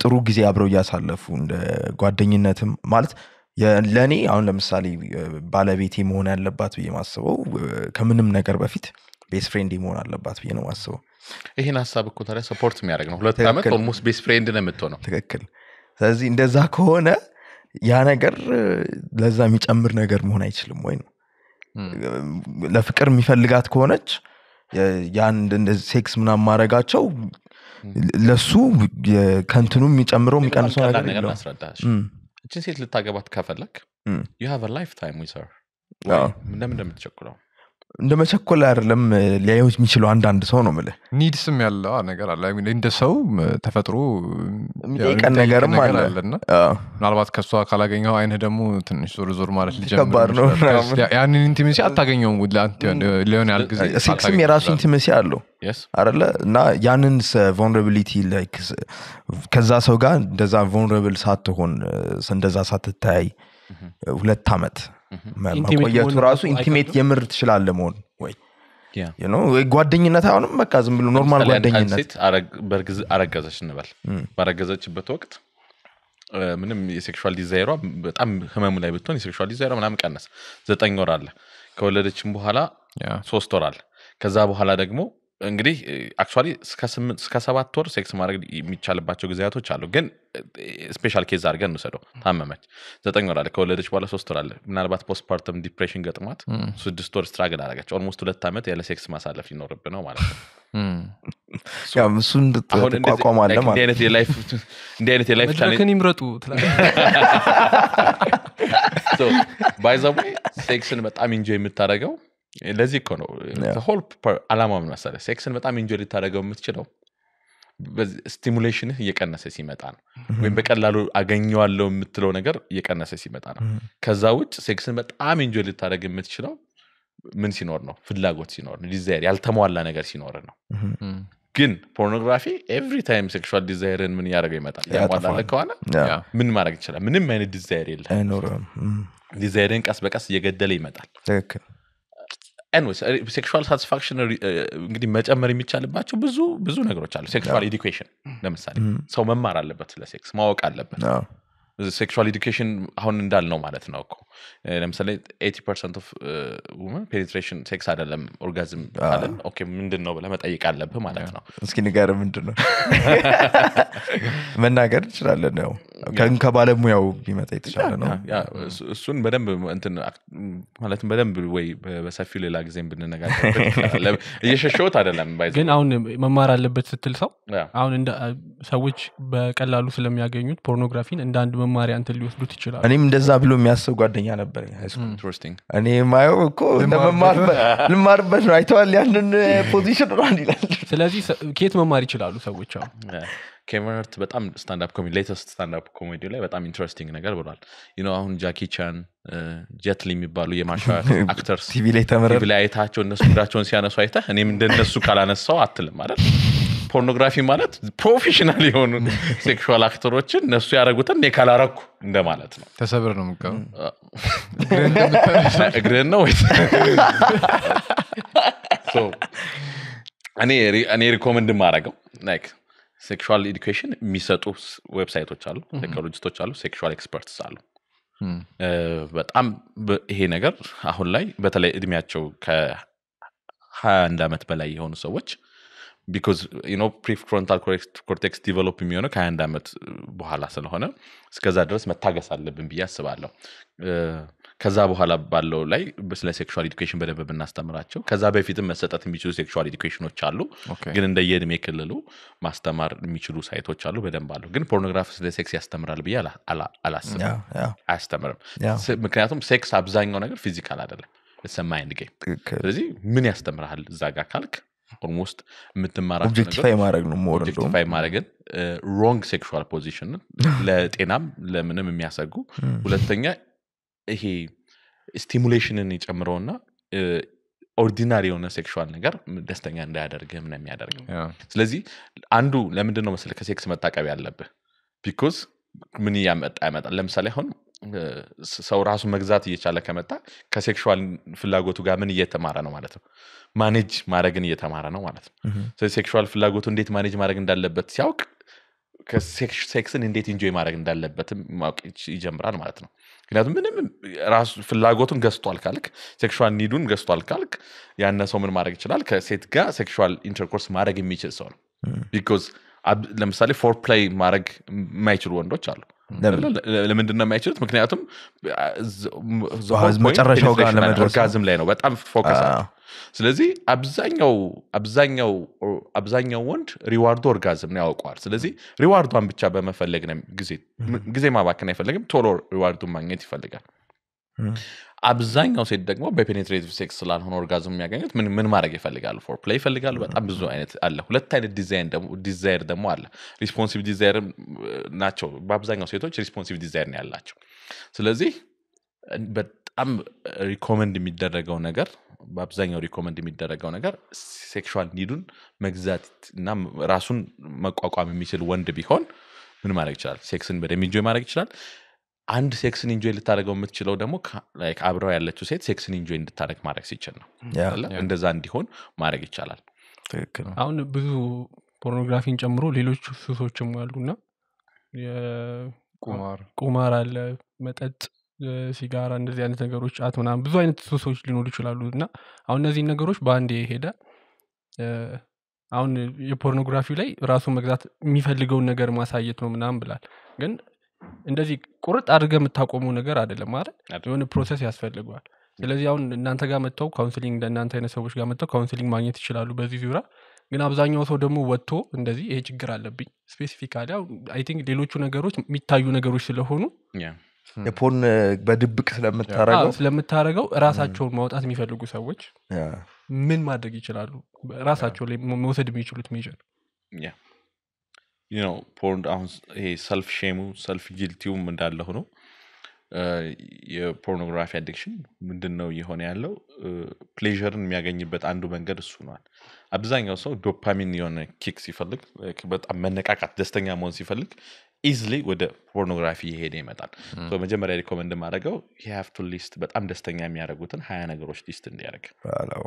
ጥሩ ጊዜ አብረው ያሳለፉ እንደ ጓደኝነትም ማለት ለኔ አሁን ለምሳሌ ባለቤቴ መሆን ያለባት በየማሰበው ከምንም ነገር በፊት ቤስት ፍሬንድ መሆን አለባት በየማሰበው ይሄን ሐሳብ እኮ ታዲያ ሰፖርት የሚያደርግ ነው ሁለት አመት almost ቤስት ፍሬንድ ነው የምትሆነው ትክክል ስለዚህ እንደዛ ከሆነ ያ ነገር ለዛ የሚጨምር ነገር መሆን አይችልም ወይ ነው ለፍቅር የሚፈልጋት ከሆነች ያን እንደዚህ ሴክስ ምናም ማረጋቸው ለሱ ከንትኑ የሚጨምረው የሚቀንሰው ነገር ነው አስረዳሽ እቺ ሴት ልታገባት ከፈለክ you have a lifetime with her ምንም እንደምትቸኩለው እንደመቸኮል አይደለም ሊያዩት የሚችሉ አንድ አንድ ሰው ነው ማለት ኒድስም ያለው ነገር አለ አይ ሚን እንደ ሰው ተፈጥሮ የሚቀን ነገርም አለና ምናልባት ከሷ ካላገኘው አይነ ደሙ ትንሽ ዞር ዞር ማለት ልጀምር ያን ኢንቲሚሲ አታገኘው ለአንተ ሊሆን ያል ግዜ ሴክስም የራሱ ኢንቲሚሲ አለው አይደለና ያንን vulnerability like ከዛ ሰው ጋር እንደዛ vulnerable ሳትሆን እንደዛ ሳትታይ ሁለት አመት ማቆየቱ ራሱ ኢንቲሜት የምር ትችላል ለሞን ወይ ያ you know ጓደኝነት አሁንም በቃ ዝም ብሎ ኖርማል ጓደኝነት አረጋዝ አረጋዘሽ እንበል ባረጋዘችበት ወቅት ምንም የሴክሹአል ዲዛይሯ በጣም ህመሙ ላይ በትሆን የሴክሹአል ዲዛይሯ ምናምን ቀነሰ ዘጠኝ ወር አለ ከወለደችም በኋላ ሶስት ወር አለ ከዛ በኋላ ደግሞ እንግዲህ አክቹአሊ እስከ ሰባት ወር ሴክስ ማድረግ የሚቻልባቸው ጊዜያቶች አሉ ግን ስፔሻል ኬዝ አድርገን ነው ሰደው ታመመች ዘጠኝ ወር አለ ከወለደች በኋላ ሶስት ወር አለ ምናልባት ፖስትፓርተም ዲፕሬሽን ገጥሟት ስድስት ወር ስትራግል አደረገች almost ሁለት አመት ያለ ሴክስ ማሳለፍ ይኖርብ ነው ማለት ነው ያ ምሱን ተቋቋማ አለ ማለት ነው እንደ ላይፍ እንደ ላይፍ ቻሌንጅ ግን ይምረጡ ሶ ባይ ዘ ዌይ ሴክስን በጣም ኢንጆይ የምታደርገው ለዚህ እኮ ነው ሆል አላማም መሰለ ሴክስን በጣም ኢንጆይ ልታደርገው የምትችለው ስቲሙሌሽን እየቀነሰ ሲመጣ ነው ወይም በቀላሉ አገኘዋለው የምትለው ነገር እየቀነሰ ሲመጣ ነው ከዛው ውጭ ሴክስን በጣም ኢንጆይ ልታደርገው የምትችለው ምን ሲኖር ነው ፍላጎት ሲኖር ነው ዲዛይር ያልተሟላ ነገር ሲኖር ነው ግን ፖርኖግራፊ ኤቭሪ ታይም ሴክሹአል ዲዛይርን ምን ያደርገው ይመጣል ያሟላል ከሆነ ምን ማድረግ ይችላል ምንም አይነት ዲዛይር የለም አይኖርም ዲዛይርን ቀስ በቀስ እየገደለ ይመጣል ትክክል anyways sexual satisfaction እንግዲህ መጨመር የሚቻልባቸው ብዙ ብዙ ነገሮች አሉ sexual education ለምሳሌ ሰው መማር አለበት ለሴክስ ማወቅ አለበት sexual education አሁን እንዳልነው ማለት ነው እኮ ለምሳሌ eighty percent of women penetration sex አይደለም orgasm አይደለም okay ምንድነው ብለህ መጠየቅ አለበት ማለት ነው እስኪ ንገረኝ ምንድነው መናገር ይችላል ነው ከን ከባለሙያው ቢመጣ ይችላል ነው ያ እሱን በደንብ እንትን ማለት በደንብ ወይ በሰፊው ሌላ ጊዜም ብንነጋገር እየሸሸሁት አይደለም ግን አሁን መማር አለበት ስትል ሰው አሁን ሰዎች በቀላሉ ስለሚያገኙት ፖርኖግራፊን እንደ አንድ መማሪያ እንትን ሊወስዱት ይችላል እኔም እንደዛ ብሎ የሚያስብ ጓደኛ ነበርኝ ሃይስኩል ኢንትረስቲንግ እኔ ማየው እኮ እንደመማር ልማርበት ነው አይተዋል ያንን ፖዚሽን ራንድ ይላል ስለዚህ ከየት መማር ይችላሉ ሰዎች አሁን ከመርት በጣም ስታንድ አፕ ኮሜዲ ሌተስት ስታንድ አፕ ኮሜዲ ላይ በጣም ኢንትረስቲንግ ነገር ብሏል you know አሁን ጃኪ ቻን ጄት ሊ የሚባሉ የማሻ አክተርስ ቲቪ ላይ ተመረጡ ቲቪ ላይ አይታቸው እነሱ ጉዳቸውን ሲያነሱ አይተህ እኔም እንደነሱ ካላነሳው አትልም አይደል ፖርኖግራፊ ማለት ፕሮፌሽናል የሆኑ ሴክሹአል አክተሮችን እነሱ ያረጉትን ነካላረኩ እንደማለት ነው ተሰብር ነው ምቀው እግረን ነው ሶ አኔ አኔ ሪኮመንድ ማረጋው ላይክ sexual education የሚሰጡ ዌብሳይቶች አሉ ሳይኮሎጂስቶች አሉ sexual experts አሉ በጣም ይሄ ነገር አሁን ላይ በተለይ እድሜያቸው ከ21 አመት በላይ የሆኑ ሰዎች because you know prefrontal cortex develop የሚሆነው ከአንድ አመት በኋላ ስለሆነ እስከዛ ድረስ መታገስ አለብን ብዬ አስባለሁ ከዛ በኋላ ባለው ላይ ስለ ሴክሹአል ኤዱኬሽን በደንብ እናስተምራቸው ከዛ በፊትም መሰጣት የሚችሉ ሴክሹአል ኤዱኬሽኖች አሉ ግን እንደ የእድሜ ክልሉ ማስተማር የሚችሉ ሳይቶች አሉ በደንብ አሉ ግን ፖርኖግራፊ ስለ ሴክስ ያስተምራል ብዬ አላስብም አያስተምርም ምክንያቱም ሴክስ አብዛኛው ነገር ፊዚካል አይደለም it's a mind game ስለዚህ ምን ያስተምራል ዛጋ ካልክ almost የምትማራቸው ነገር ኦብጀክቲፋይ ማድረግ ነው ሞር እንደውም ኦብጀክቲፋይ ማድረግ ሮንግ ሴክሹአል ፖዚሽን ለጤናም ለምንም የሚያሰጉ ሁለተኛ ይሄ ስቲሙሌሽንን ይጨምረውና ኦርዲናሪ የሆነ ሴክሹአል ነገር ደስተኛ እንዳያደርገህ ምን የሚያደርግ ስለዚህ አንዱ ለምንድነው መሰለህ ከሴክስ መታቀብ ያለብህ because ምን ያመጣ ያመጣ ለምሳሌ አሁን ሰው ራሱ መግዛት እየቻለ ከመጣ ከሴክሹአል ፍላጎቱ ጋር ምን እየተማራ ነው ማለት ነው ማኔጅ ማድረግን እየተማራ ነው ማለት ነው ስለዚህ ሴክሹአል ፍላጎቱ እንዴት ማኔጅ ማድረግ እንዳለበት ሲያውቅ ከሴክስን እንዴት ኢንጆይ ማድረግ እንዳለበት ማወቅ ይጀምራል ማለት ነው ምክንያቱም ምንም ራሱ ፍላጎቱን ገዝቷል ካልክ ሴክሹአል ኒዱን ገዝቷል ካልክ ያነ ሰው ምን ማድረግ ይችላል ከሴት ጋር ሴክሹአል ኢንተርኮርስ ማድረግ የሚችል ሰው ነው because ለምሳሌ ፎር ፕሌይ ማድረግ የማይችሉ ወንዶች አሉ ለምንድነው የማይችሉት ምክንያቱም መጨረሻው ጋር ለመድረስ ጋዝም ላይ ነው በጣም ፎከስ አድርገው ስለዚህ አብዛኛው አብዛኛው አብዛኛው ወንድ ሪዋርድ ኦርጋዝም ነው ያውቀዋል ስለዚህ ሪዋርዱን ብቻ በመፈለግ ነው ግዜ ግዜ ማባከን አይፈልግም ቶሎ ሪዋርዱን ማግኘት ይፈልጋል አብዛኛው ሴት ደግሞ በፔኔትሬቲቭ ሴክስ ላልሆነ ኦርጋዝም የሚያገኙት ምን ምን ማድረግ ይፈልጋል ፎር ፕሌይ ይፈልጋል በጣም ብዙ አይነት አለ ሁለት አይነት ዲዛይን ደግሞ ዲዛይር ደግሞ አለ ሪስፖንሲቭ ዲዛይር ናቸው በአብዛኛው ሴቶች ሪስፖንሲቭ ዲዛይር ነው ያላቸው ስለዚህ በጣም ሪኮመንድ የሚደረገው ነገር በአብዛኛው ሪኮመንድ የሚደረገው ነገር ሴክሹአል ኒዱን መግዛትና ራሱን መቋቋም የሚችል ወንድ ቢሆን ምን ማድረግ ይችላል ሴክስን በደንብ ኢንጆይ ማድረግ ይችላል አንድ ሴክስን ኢንጆይ ልታደርገው የምትችለው ደግሞ ላይክ አብራው ያለችው ሴት ሴክስን ኢንጆይ እንድታደርግ ማድረግ ሲችል ነው እንደዛ እንዲሆን ማድረግ ይችላል ትክክል ነው አሁን ብዙ ፖርኖግራፊን ጨምሮ ሌሎች ሱሶችም አሉና የቁማር ቁማር አለ መጠጥ ሲጋራ እንደዚህ አይነት ነገሮች አትመና ብዙ አይነት ሱሶች ሊኖር ይችላሉና አሁን እነዚህ ነገሮች በአንዴ ሄደ አሁን የፖርኖግራፊው ላይ ራሱ መግዛት የሚፈልገው ነገር ማሳየት ነው ምናም ብላል ግን እንደዚህ ቁርጥ አድርገህ መታቆሙ ነገር አይደለም አይደል የሆነ ፕሮሰስ ያስፈልጋል ስለዚህ አሁን እናንተ ጋር መጣው ካውንሰሊንግ እንደናንተ አይነት ሰዎች ጋር መጣው ካውንሰሊንግ ማግኘት ይችላሉ በዚህ ዙራ ግን አብዛኛው ሰው ደግሞ ወጥቶ እንደዚህ ይሄ ችግር አለብኝ ስፔሲፊካሊ አይ ቲንክ ሌሎቹ ነገሮች የሚታዩ ነገሮች ስለሆኑ የፖን በድብቅ ስለምታረጋው ስለምታረጋው ራሳቸውን ማውጣት የሚፈልጉ ሰዎች ምን ማድረግ ይችላሉ ራሳቸው ላይ መውሰድ የሚችሉት ሜጀር ያ you know porn down hey self shame self guilty um እንዳለ ሆኖ የፖርኖግራፊ አዲክሽን ምንድነው ይሆነ ያለው ፕሌዠርን የሚያገኝበት አንዱ መንገድ እሱ ነው አብዛኛው ሰው ዶፓሚን የሆነ ኪክ ሲፈልግ በጣም መነቃቃት ደስተኛ መሆን ሲፈልግ easily ወደ ፖርኖግራፊ ይሄድ ይመጣል ሶ መጀመሪያ ሪኮመንድ ማድረገው you have to list በጣም ደስተኛ የሚያደርጉትን ሃያ ነገሮች ሊስት እንዲያደርግ አላው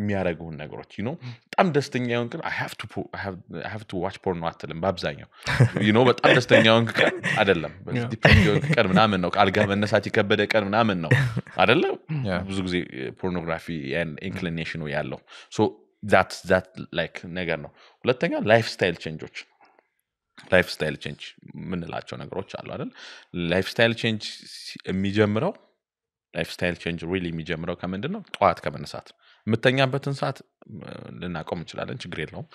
የሚያደርጉን ነገሮች you know በጣም ደስተኛ የሆንክ I have to I have I have to watch porn አትልም በአብዛኛው you know በጣም ደስተኛ የሆንክ ቀን አይደለም ዲፕሬሽን የሆንክ ቀን ምናምን ነው አልጋ መነሳት ይከበደ ቀን ምናምን ነው አይደለ ብዙ ጊዜ ፖርኖግራፊ and inclination ነው ያለው so that's that like ነገር ነው ሁለተኛ lifestyle changes lifestyle change ምን ላቸው ነገሮች አሉ አይደል lifestyle change የሚጀምረው lifestyle change really የሚጀምረው ከምንድነው ጧት ከመነሳት የምትተኛበትን ሰዓት ልናቆም እንችላለን ችግር የለውም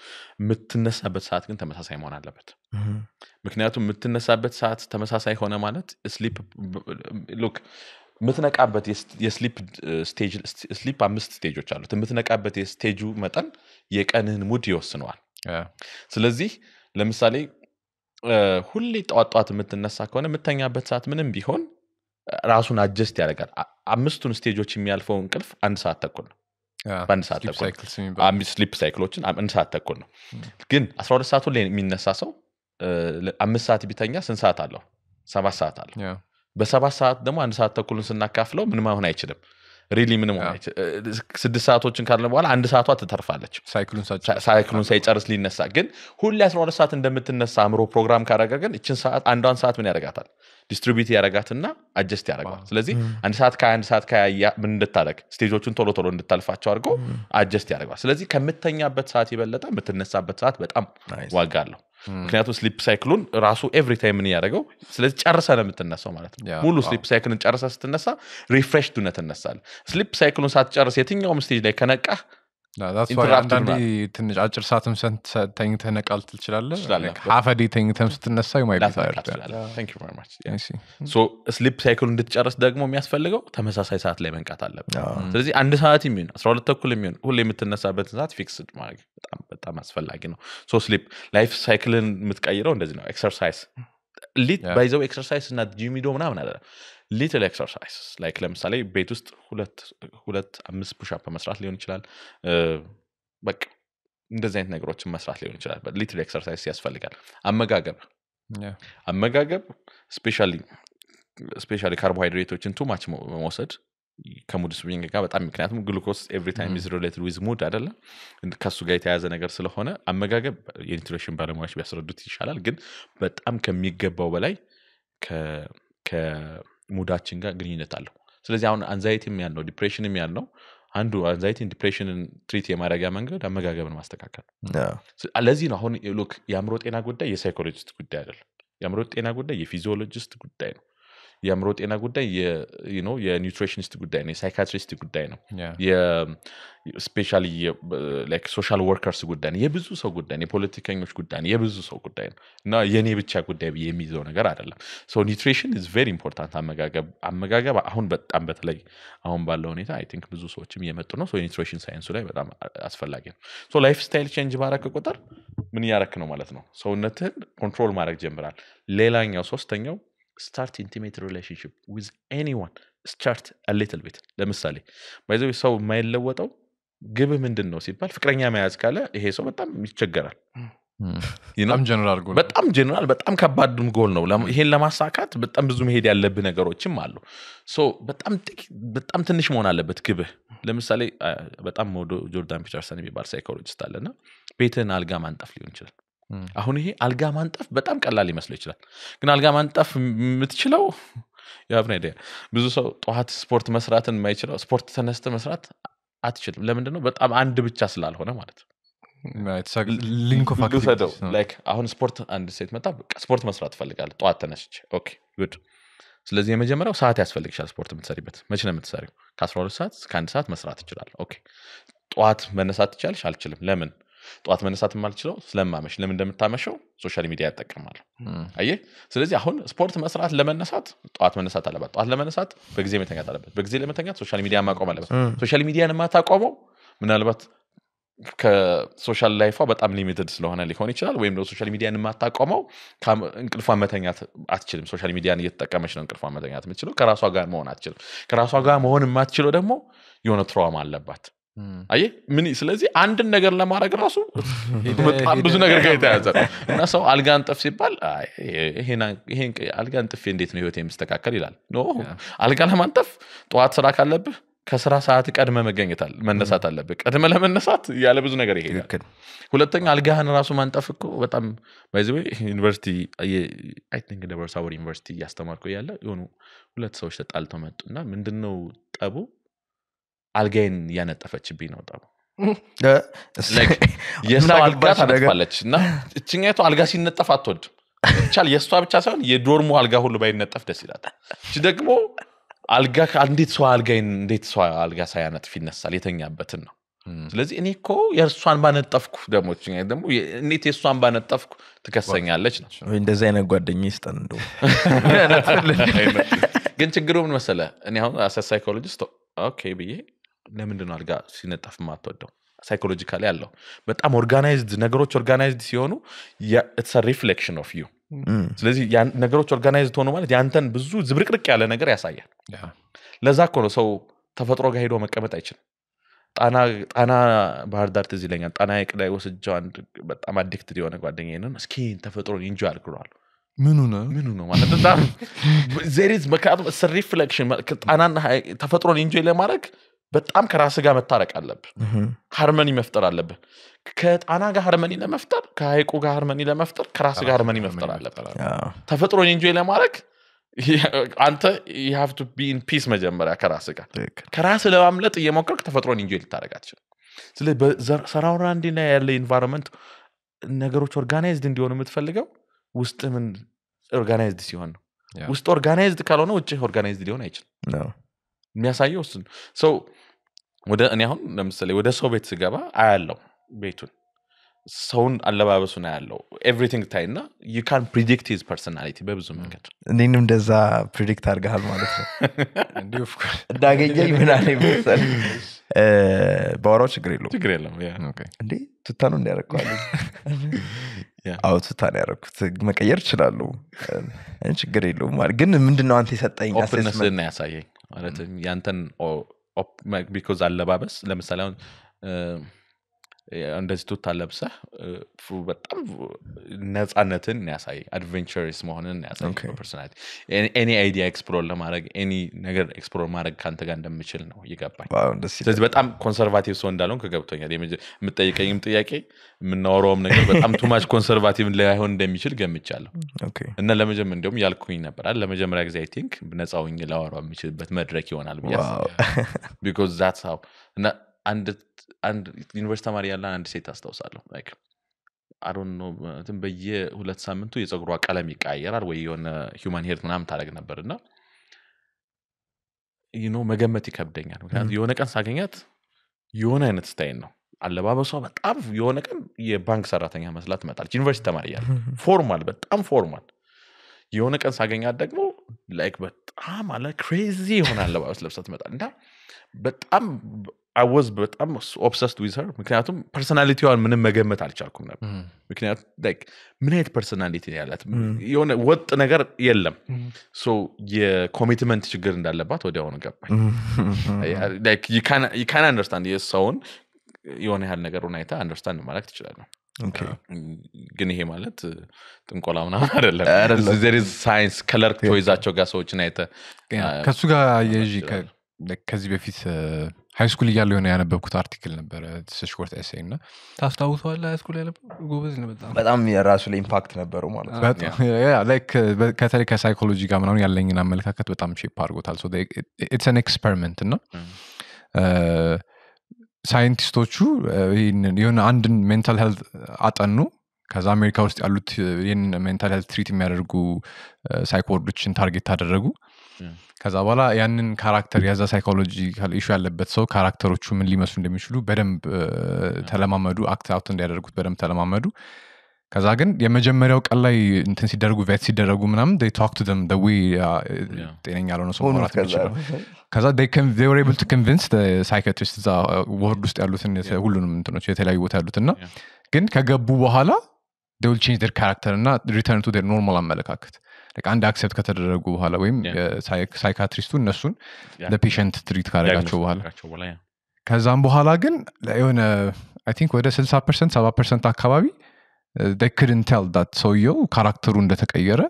የምትነሳበት ሰዓት ግን ተመሳሳይ መሆን አለበት ምክንያቱም የምትነሳበት ሰዓት ተመሳሳይ ሆነ ማለት sleep look ምትነቃበት የስሊፕ ስቴጅ ስሊፕ አምስት ስቴጆች አሉት ምትነቃበት የስቴጁ መጠን የቀንህን ሙድ ይወስነዋል ስለዚህ ለምሳሌ ሁሌ ጧት ጧት የምትነሳ ከሆነ የምትተኛበት ሰዓት ምንም ቢሆን ራሱን አጀስት ያደርጋል አምስቱን ስቴጆች የሚያልፈው እንቅልፍ አንድ ሰዓት ተኩል ነው አንድ ሰዓት ተኩል አምስት ስሊፕ ሳይክሎችን አንድ ሰዓት ተኩል ነው ግን አስራ ሁለት ሰዓት ላይ የሚነሳ ሰው አምስት ሰዓት ቢተኛ ስንት ሰዓት አለው? ሰባት ሰዓት አለው። በሰባት ሰዓት ደግሞ አንድ ሰዓት ተኩልን ስናካፍለው ምንም አሁን አይችልም። ሪሊ ምንም ማለት ስድስት ሰዓቶችን ካለ በኋላ አንድ ሰዓቷ ተተርፋለች። ሳይክሉን ሳይክሉን ሳይጨርስ ሊነሳ ግን ሁሌ አስራ ሁለት ሰዓት እንደምትነሳ አምሮ ፕሮግራም ካረጋ ግን እቺን ሰዓት አንዷን ሰዓት ምን ያረጋታል? ዲስትሪቢዩት ያረጋትና አጀስት ያረጋል። ስለዚህ አንድ ሰዓት ከአንድ ሰዓት ከያ ምን እንደታረክ ስቴጆቹን ቶሎ ቶሎ እንድታልፋቸው አድርጎ አጀስት ያረጋል። ስለዚህ ከምትተኛበት ሰዓት ይበለጣ ምትነሳበት ሰዓት በጣም ዋጋ አለው። ምክንያቱም ስሊፕ ሳይክሉን ራሱ ኤቭሪ ታይም ምን ያደርገው ስለዚህ ጨርሰናል የምትነሳው ማለት ነው። ሙሉ ስሊፕ ሳይክልን ጨርሰስ ትነሳ ሪፍሬሽ ዱነት ተነሳል። ስሊፕ ሳይክሉን ሳትጨርስ የትኛውም ስቴጅ ላይ ከነቃ that's why አንዳንዴ ትንሽ አጭር ሰዓትም ሰንተኝ ተነቃል ትችላለህ። ሀፈዲ ተኝ ተምስ ትነሳው ማለት ነው። thank you very much yeah so ስሊፕ ሳይክሉን እንድትጨርስ ደግሞ የሚያስፈልገው ተመሳሳይ ሰዓት ላይ መንቃት አለበት። ስለዚህ አንድ ሰዓት የሚሆን አስራ ሁለት ተኩል የሚሆን ሁሌ የምትነሳበት ሰዓት ፊክስድ ማለት በጣም በጣም አስፈላጊ ነው። so ስሊፕ ላይፍ ሳይክልን የምትቀይረው እንደዚህ ነው። exercise lit by the exercise እና gym ሄዶ ምናምን አይደለም little exercises like ለምሳሌ ቤት ውስጥ ሁለት ሁለት አምስት push up መስራት ሊሆን ይችላል። በቃ እንደዚህ አይነት ነገሮችን መስራት ሊሆን ይችላል። but little exercises ያስፈልጋል። አመጋገብ አመጋገብ especially especially carbohydrates too much መውሰድ ከሙድ ስዊንግ ጋር በጣም ምክንያቱም ግሉኮስ every time is related with mood አይደለ ከሱ ጋር የተያያዘ ነገር ስለሆነ አመጋገብ የኒውትሪሽን ባለሙያዎች ቢያስረዱት ይሻላል። ግን በጣም ከሚገባው በላይ ከ ከሙዳችን ጋር ግንኙነት አለው። ስለዚህ አሁን አንዛይቲም ያለው ዲፕሬሽንም ያለው አንዱ አንዛይቲ ዲፕሬሽንን ትሪት የማድረጊያ መንገድ አመጋገብን ማስተካከል ነው። ስለዚህ ነው አሁን ሉክ የአእምሮ ጤና ጉዳይ የሳይኮሎጂስት ጉዳይ አይደለም። የአእምሮ ጤና ጉዳይ የፊዚዮሎጂስት ጉዳይ ነው። የአእምሮ ጤና ጉዳይ you know የኒውትሪሽኒስት ጉዳይ ነው፣ የሳይካትሪስት ጉዳይ ነው፣ የስፔሻሊ ላይክ ሶሻል ወርከርስ ጉዳይ ነው፣ የብዙ ሰው ጉዳይ ነው፣ የፖለቲከኞች ጉዳይ ነው፣ የብዙ ሰው ጉዳይ ነው እና የኔ ብቻ ጉዳይ የሚይዘው ነገር አይደለም። so nutrition is very important አመጋገብ አመጋገብ አሁን በጣም በተለይ አሁን ባለው ሁኔታ i think ብዙ ሰዎችም እየመጡ ነው። so nutrition science ላይ በጣም አስፈላጊ ነው። so lifestyle change ባረከ ቁጥር ምን ያረክ ነው ማለት ነው ሰውነትን ኮንትሮል ማድረግ ጀምራል። ሌላኛው ሶስተኛው start intimate relationship with anyone, start a little bit. ለምሳሌ ባይዘው ሰው ማይለወጣው ግብ ምንድነው ሲባል ፍቅረኛ መያዝ ካለ ይሄ ሰው በጣም ይቸገራል። ይናም ጀነራል ጎል በጣም ጀነራል በጣም ከባድም ጎል ነው። ይሄን ለማሳካት በጣም ብዙ መሄድ ያለብህ ነገሮችም አሉ። so በጣም በጣም ትንሽ መሆን አለበት ግብ። ለምሳሌ በጣም ሞዶ ጆርዳን ፒተርሰን የሚባል ሳይኮሎጂስት አለና ቤትን አልጋ ማንጠፍ ሊሆን ይችላል። አሁን ይሄ አልጋ ማንጠፍ በጣም ቀላል ይመስል ይችላል። ግን አልጋ ማንጠፍ የምትችለው ያብነ አይደል? ብዙ ሰው ጧት ስፖርት መስራትን ማይችለው ስፖርት ተነስተ መስራት አትችልም። ለምንድነው? በጣም አንድ ብቻ ስላልሆነ ማለት ነው። ማለት ሳይክ ሊንክ ኦፍ አክቲቪቲስ ላይክ አሁን ስፖርት አንድ ሴት መጣ በቃ ስፖርት መስራት ፈልጋለች ጧት ተነስች ኦኬ ጉድ። ስለዚህ የመጀመሪያው ሰዓት ያስፈልግሻል ስፖርት የምትሰሪበት። መቼ ነው የምትሰሪው? ከአስራ ሁለት ሰዓት እስከ አንድ ሰዓት መስራት ይችላል። ኦኬ ጧት መነሳት ይችላልሽ? አልችልም። ለምን? ጧት መነሳት ማልችለው ስለማመሽ። ለምን? እንደምታመሽው ሶሻል ሚዲያ ያጠቀማል። አይ ስለዚህ አሁን ስፖርት መስራት ለመነሳት ጧት መነሳት አለበት። ጧት ለመነሳት በጊዜ መተኛት አለበት። በጊዜ ለመተኛት ሶሻል ሚዲያ ማቆም አለበት። ሶሻል ሚዲያን ማታቆመው ምናልባት ከሶሻል ላይፋው በጣም ሊሚትድ ስለሆነ ሊሆን ይችላል። ወይም ነው ሶሻል ሚዲያን ማታቆመው እንቅልፋ መተኛት አትችልም። ሶሻል ሚዲያን እየተጠቀመች ነው እንቅልፋ መተኛት የምትችለው። ከራሷ ጋር መሆን አትችልም። ከራሷ ጋር መሆን የማትችለው ደግሞ የሆነ ትራውማ አለባት። አይ ምን ስለዚህ አንድ ነገር ለማድረግ ራሱ በጣም ብዙ ነገር ጋር ይታያዛል። እና ሰው አልጋን ጠፍ ሲባል ይሄን ይሄን አልጋን ጠፍ እንዴት ነው ህይወቴ መስተካከል ይላል። ኖ አልጋን ለማንጠፍ ጧት ስራ ካለብህ ከስራ ሰዓት ቀድመ መገኘታል መነሳት አለብህ። ቀድመ ለመነሳት ያለ ብዙ ነገር ይሄዳል። ሁለተኛ አልጋህን ራሱ ማንጠፍ እኮ በጣም ባይዘው ዩኒቨርሲቲ አይ ቲንክ ደቨርስ አወር ዩኒቨርሲቲ ያስተማርኩ ያለ የሆኑ ሁለት ሰዎች ተጣልተው መጡና ምንድነው ጠቡ አልጋን ያነጠፈችብኝ ነው ጣው ላይክ የሷ አልጋ ታነጥፋለችና እቺኛቱ አልጋ ሲነጠፍ አትወድ ይቻል የሷ ብቻ ሳይሆን የዶርሙ አልጋ ሁሉ ባይነጠፍ ደስ ይላል። እቺ ደግሞ አልጋ እንዴት ሰው አልጋን እንዴት ሰው አልጋ ሳይነጥፍ ይነሳል የተኛበትን ነው። ስለዚህ እኔኮ የሷን ባነጠፍኩ ደግሞ እቺኛ ደግሞ እንዴት የሷን ባነጠፍኩ ትከሰኛለች ነው። እንደዚህ አይነት ጓደኛዬ ስጠን እንደው ግን ችግሩ ምን መሰለ እኔ አሁን አሰ ሳይኮሎጂስት ኦኬ ብዬ ለምንድነው አልጋ ሲነጠፍ ማትወደው? ሳይኮሎጂካሊ ያለው በጣም ኦርጋናይዝድ ነገሮች ኦርጋናይዝድ ሲሆኑ it's a reflection of you። ስለዚህ ያን ነገሮች ኦርጋናይዝድ ሆኖ ማለት ያንተን ብዙ ዝብርቅርቅ ያለ ነገር ያሳያል። ለዛ እኮ ነው ሰው ተፈጥሮ ጋር ሄዶ መቀመጥ አይችልም። أنا أنا بهاردار تزيلين أنا كده وصل جان أما دكتوري وأنا قاعد ديني إنه مسكين تفترون ينجار كرال منونا منونا ما نتدار زيريز مكان بس الريفلكشن أنا تفترون ينجي لي مارك بتأم كراسة قام الطارق علب هرمني مفتر علب كات أنا جهرمني لا مفتر كهيك وجهرمني لا مفتر كراسة جهرمني مفتر علب تفترون ينجي لي مارك أنت you have to be in peace مجمرة كراسك. كراس لو عملت إيه ممكنك تفترون إنجيل تارجاتش. سلي بزر سراوران دينا اللي environment نجروش organized دين ديونه متفلجوا وست من organized ديسيون. وست organized كلونه وجه organized ديونه إيش؟ لا. مياسايوسن. so وده أنا هون نمسلي وده صوبيت سجابة عالو بيتون. سون الله بابا سنالو everything تاينا you can't predict his personality بابزو منك نينم دزا predict هرجع هالمالك نديوف داعي جاي من عليه بس باروش غريلو غريلو yeah okay دي تتانون ياركو yeah أو تتان ياركو ما كيرش لالو إنش غريلو ما قلنا من دنو أنتي ستاين openness الناس أيه أنا تم يانتن أو op because الله بابا بس لما سلام عندك تطلب صح فبتعب الناس أنتن الناس أي adventurous مهون الناس أي personality any idea explore لمارك any نقدر explore مارك كان تجاندم مشلنا يجابني. واو ده. بس بتعب conservative صون دالون كجابتون يعني مج متأيكين متأيكين من نورهم نقدر بتعب توماش conservative من اللي هون دم مشل جام مشلو. أوكي. إن لما جم من دوم يالكوينا برا لما جم راك زي think بناس أوين يلا ورام مشل بتمدرك يوان على واو. because that's how نا عند عند يونيفرسيتي ماريا لان عند سيت استوصلوا like I don't know تنبيه ولا تسمنتو يزغروا قلم يقايرار ويون human hair منام تعرق نبرنا you know መገመት ይከብደኛል ምክንያቱም የሆነ ቀን ሳገኛት የሆነ አይነት ስታይል ነው አለባበሷ በጣም የሆነ ቀን የባንክ ሰራተኛ መስላት መጣለች ዩኒቨርሲቲ ማርያል ፎርማል በጣም ፎርማል የሆነ ቀን ሳገኛት ደግሞ like በጣም አለ ክሬዚ ሆነ አለባበስ ለብሳ ትመጣለች እንዴ በጣም I was but I'm obsessed with her ምክንያቱም ፐርሰናሊቲዋን ምንም መገመት አልቻልኩም ነበር ምክንያቱም like ምን አይነት ፐርሰናሊቲ ያላት የሆነ ወጥ ነገር የለም so የኮሚትመንት ችግር እንዳለባት ወዲያውኑ ገባኝ like you can you can understand your soul የሆነ ያህል ነገሩን አይታ understand ማለት ትችላለህ okay ግን ይሄ ማለት ጥንቆላ ምናምን አይደለም there is science color choiceአቸው ጋር ሰዎችን አይታ ከሱ ጋር የጂ ከዚህ በፊት هاي سكول يقال لي أنا أنا ببكت أرتيكل نبرة تسشورت أسينا تفتحوه ولا هاي سكول يلا جوبز نبضام بدأم يراسل إمباكت نبرة وماله بدأم يا لك كتالي كسايكولوجي كمان أنا يلا إننا ملكها كت بدأم شيء بارغو تالسو ده it's an experiment إنه scientists توجو ين ين عندن mental health أتأنو كذا أمريكا وست علوت ين mental health treatment مررجو psychology target هررجو كذا ولا يعني كاركتر يا ذا سايكولوجي هالإشي على بتصو كاركتره شو من اللي مسون دمشلو بدم تلام مادو أكتر أوتن دارر كت بدم تلام مادو كذا عن يوم جمريوك الله ينتسي درجو فاتسي درجو منام they talk to them the way تاني يالونو سمارات كذا كذا they can they were able to convince the psychiatrists ذا وردست علوتن يسهولون من تنو شيء تلاقي وتعلوتنا عن كجبو بحاله they will change their character and return to their normal أملاكات like and accept ከተደረጉ በኋላ ወይም ሳይካትሪስቱ እነሱን ለፔሸንት ትሪት ካደረጋቸው በኋላ ከዛም በኋላ ግን የሆነ I think ወደ ስልሳ ፐርሰንት ሰባ ፐርሰንት አካባቢ they couldn't tell that so you ካራክተሩ እንደተቀየረ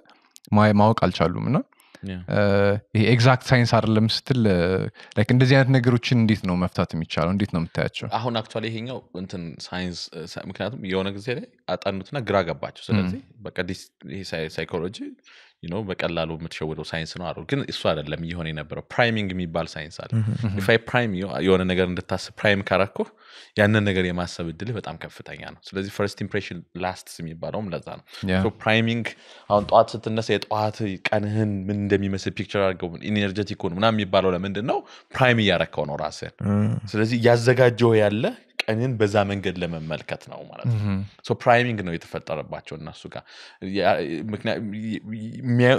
ማወቅ አልቻሉም እና ይሄ ኤግዛክት ሳይንስ አይደለም ስትል like እንደዚህ አይነት ነገሮችን እንዴት ነው መፍታት የሚቻለው እንዴት ነው የምታያቸው አሁን አክቹአሊ ይሄኛው እንትን ሳይንስ ምክንያቱም የሆነ ጊዜ ላይ አጣኑትና ግራ ገባቸው ስለዚህ በቃ ይሄ ሳይኮሎጂ you know በቀላሉ የምትሸወደው ሳይንስ ነው አይደል ግን እሱ አይደለም ይሆነ የነበረው ፕራይሚንግ የሚባል ሳይንስ አለ if i prime you የሆነ ነገር እንድታስብ prime ካራኮ ያንን ነገር የማሰብ እድል በጣም ከፍተኛ ነው ስለዚህ first impression lasts የሚባለው ለዛ ነው so priming አሁን ጧት ስትነሳ የጧት ቀንህን ምን እንደሚመስል ፒክቸር አድርገው ኢነርጂቲክ ሆነ ምናምን የሚባለው ለምንድን ነው prime ያረከው ነው ራስህ ስለዚህ ያዘጋጀው ያለ ቀንን በዛ መንገድ ለመመልከት ነው ማለት ነው so priming ነው የተፈጠረባቸው እነሱ ጋር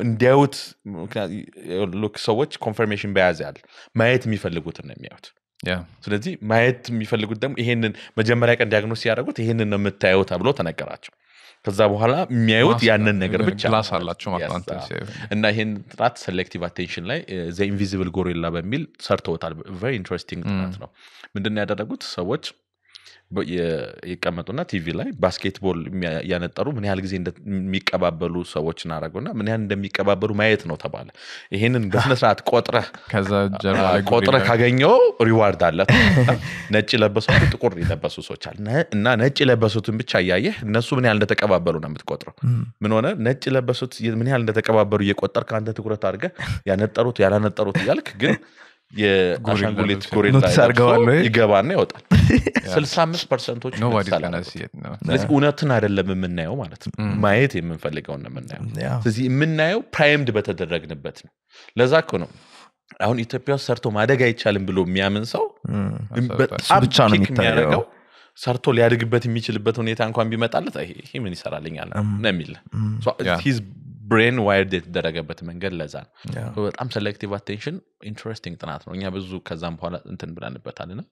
እንዲያዩት look ሰዎች confirmation bias ያለ ማየት የሚፈልጉት ነው የሚያዩት Yeah. So that's it. My head, me feel good. Them. He and Majamara can diagnose. I am going to. He and them. They are out. I am going to. ከዛ በኋላ የሚያዩት ያንን ነገር ብቻ ፕላስ አላችሁ ማለት አንተ እና ይሄን ጥራት ሰሌክቲቭ አቴንሽን ላይ ዘ ኢንቪዚብል ጎሪላ በሚል ሰርተውታል። very interesting ጥናት ነው። ምንድነው ያደረጉት ሰዎች ይቀመጡና ቲቪ ላይ ባስኬትቦል ያነጠሩ ምን ያህል ጊዜ እንደሚቀባበሉ ሰዎችን አረጋውና ምን ያህል እንደሚቀባበሉ ማየት ነው ተባለ። ይሄንን በስነ ስርዓት ቆጥራ ከዛ ጀርባ ላይ ቆጥራ ካገኘው ሪዋርድ አለ። ነጭ ለበሱት ጥቁር ለበሱ ሰዎች አለ እና ነጭ ለበሱትን ብቻ ያያየ እነሱ ምን ያህል እንደተቀባበሉ ነው የምትቆጥረው። ምን ሆነ ነጭ ለበሱት ምን ያህል እንደተቀባበሉ እየቆጠር ካንተ ትኩረት አድርገ ያነጠሩት ያላነጠሩት ይያልክ ግን የአሻንጉሊት ጎሪላ ይገባና ይወጣል። ስልሳ አምስት ፐርሰንት ዎች ስለዚህ እውነትን አይደለም የምናየው ማለት ነው ማየት የምንፈልገው ነው የምናየው። ስለዚህ የምናየው ፕራይምድ በተደረግንበት ነው። ለዛኮ ነው አሁን ኢትዮጵያ ሰርቶ ማደግ አይቻልም ብሎ የሚያምን ሰው በጣም ብቻ ነው የሚታየው። ሰርቶ ሊያድግበት የሚችልበት ሁኔታ እንኳን ቢመጣለት ይሄ ምን ይሰራልኛል ነው የሚል so his brain wired የተደረገበት መንገድ ለዛ ነው። በጣም selective attention interesting ጥናት ነው። እኛ ብዙ ከዛም በኋላ እንትን ብላንበታልና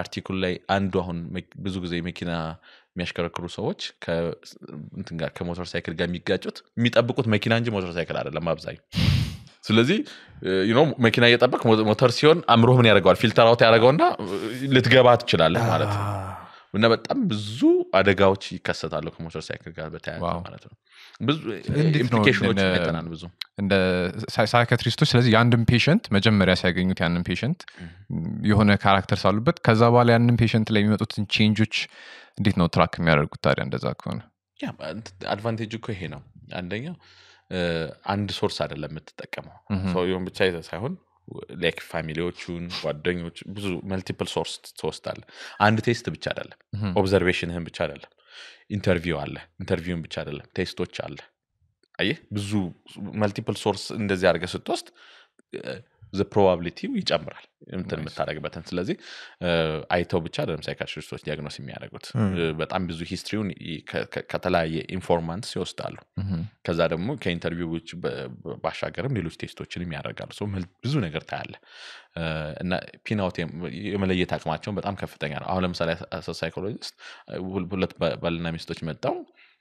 አርቲክል ላይ አንዱ አሁን ብዙ ጊዜ መኪና የሚያሽከረክሩ ሰዎች ከእንትን ጋር ከሞተር ሳይክል ጋር የሚጋጩት የሚጠብቁት መኪና እንጂ ሞተር ሳይክል አይደለም አብዛኛው። ስለዚህ you know መኪና እየጠበቀ ሞተር ሲሆን አምሮህ ምን ያደርጋል ፊልተር አውት ያደርጋውና ልትገባት ይችላል ማለት ነው። እና በጣም ብዙ አደጋዎች ይከሰታሉ ከሞተር ሳይክል ጋር በተያያዘ ማለት ነው። ብዙ ኢምፕሊኬሽኖች ይተናል ብዙ እንደ ሳይካትሪስቶች። ስለዚህ ያንድም ፔሸንት መጀመሪያ ሲያገኙት ያንድም ፔሸንት የሆነ ካራክተር ሳሉበት ከዛ በኋላ ያንድም ፔሸንት ላይ የሚመጡት ቼንጆች እንዴት ነው ትራክ የሚያደርጉት ታዲያ እንደዛ ከሆነ? ያ አድቫንቴጅ እኮ ይሄ ነው። አንደኛ አንድ ሶርስ አይደለም የምትጠቀመው ሰው ይሁን ብቻ ሳይሆን like familiዎቹን ጓደኞቹ ብዙ multiple source ተወስታል። አንድ ቴስት ብቻ አይደለም observationህን ብቻ አይደለም ኢንተርቪው አለ ኢንተርቪውን ብቻ አይደለም ቴስቶች አለ አይ ብዙ multiple source እንደዚህ አድርገህ ስትወስድ the probability ይጨምራል እንትን መታረግበታን። ስለዚህ አይተው ብቻ አይደለም ሳይካትሪስቶች ዲያግኖስ የሚያደርጉት በጣም ብዙ ሂስትሪውን ከተለያየ ኢንፎርማንስ ይወስዳሉ። ከዛ ደግሞ ከኢንተርቪውዎች ባሻገርም ሌሎች ቴስቶችንም ያደርጋሉ። so ብዙ ነገር ታያለ እና ፒናውት የመለየት አቅማቸው በጣም ከፍተኛ ነው። አሁን ለምሳሌ ሳይኮሎጂስት ሁለት ባልና ሚስቶች መጣው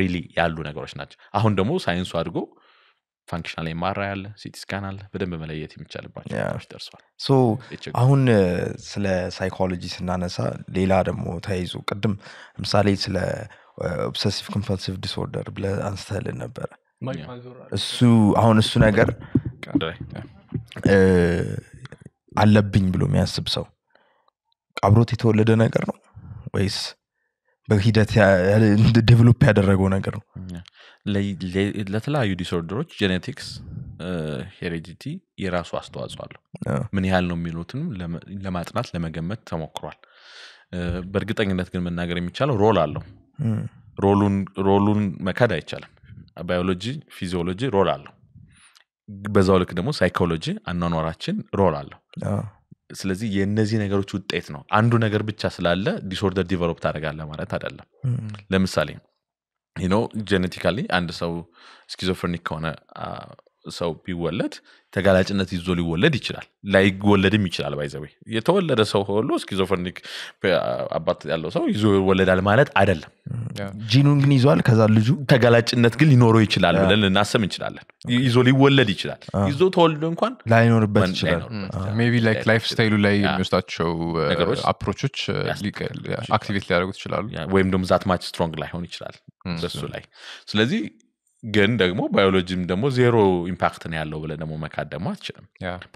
ሪሊ ያሉ ነገሮች ናቸው። አሁን ደግሞ ሳይንሱ አድርጎ ፋንክሽናል ኤም አር አይ አለ ሲቲ ስካን አለ በደንብ መለየት የሚቻልባቸው ነገሮች ተርሷል። ሶ አሁን ስለ ሳይኮሎጂ ስናነሳ ሌላ ደግሞ ታይዙ ቀደም ለምሳሌ ስለ ኦብሰሲቭ ኮምፐልሲቭ ዲስኦርደር ብለ አንስተል ነበር። እሱ አሁን እሱ ነገር አለብኝ ብሎ የሚያስብ ሰው አብሮት የተወለደ ነገር ነው ወይስ በሂደት ዴቨሎፕ ያደረገው ነገር ነው? ለተለያዩ ዲስኦርደሮች ጄኔቲክስ ሄሬዲቲ የራሱ አስተዋጽኦ አለው። ምን ያህል ነው የሚሉትን ለማጥናት ለመገመት ተሞክሯል። በእርግጠኝነት ግን መናገር የሚቻለው ሮል አለው። ሮሉን ሮሉን መካድ አይቻልም። ባዮሎጂ ፊዚዮሎጂ ሮል አለው። በዛው ልክ ደግሞ ሳይኮሎጂ አኗኗራችን ሮል አለው። ስለዚህ የነዚህ ነገሮች ውጤት ነው። አንዱ ነገር ብቻ ስላለ ዲስኦርደር ዲቨሎፕ ታደርጋለህ ማለት አይደለም። ለምሳሌ you know genetically አንድ ሰው ስኪዞፍሬኒክ ከሆነ ሰው ቢወለድ ተጋላጭነት ይዞ ሊወለድ ይችላል ላይወለድም ይችላል። ባይዘው የተወለደ ሰው ሁሉ ስኪዞፍሬኒክ አባት ያለው ሰው ይዞ ይወለዳል ማለት አይደለም። ጂኑን ግን ይዟል ከዛ ልጁ ተጋላጭነት ግን ሊኖረው ይችላል ብለን እናስም እንችላለን። ይዞ ሊወለድ ይችላል ይዞ ተወልዶ እንኳን ላይኖርበት ይችላል። ሜቢ ላይክ ላይፍ ስታይሉ ላይ የሚወስዳቸው አፕሮቾች አክቲቪቲ ሊያደርጉት ይችላሉ ወይም ደግሞ ዛት ማች ስትሮንግ ላይሆን ይችላል በሱ ላይ። ስለዚህ ግን ደግሞ ባዮሎጂም ደግሞ ዜሮ ኢምፓክት ነው ያለው ብለ ደግሞ መካደም አትችልም።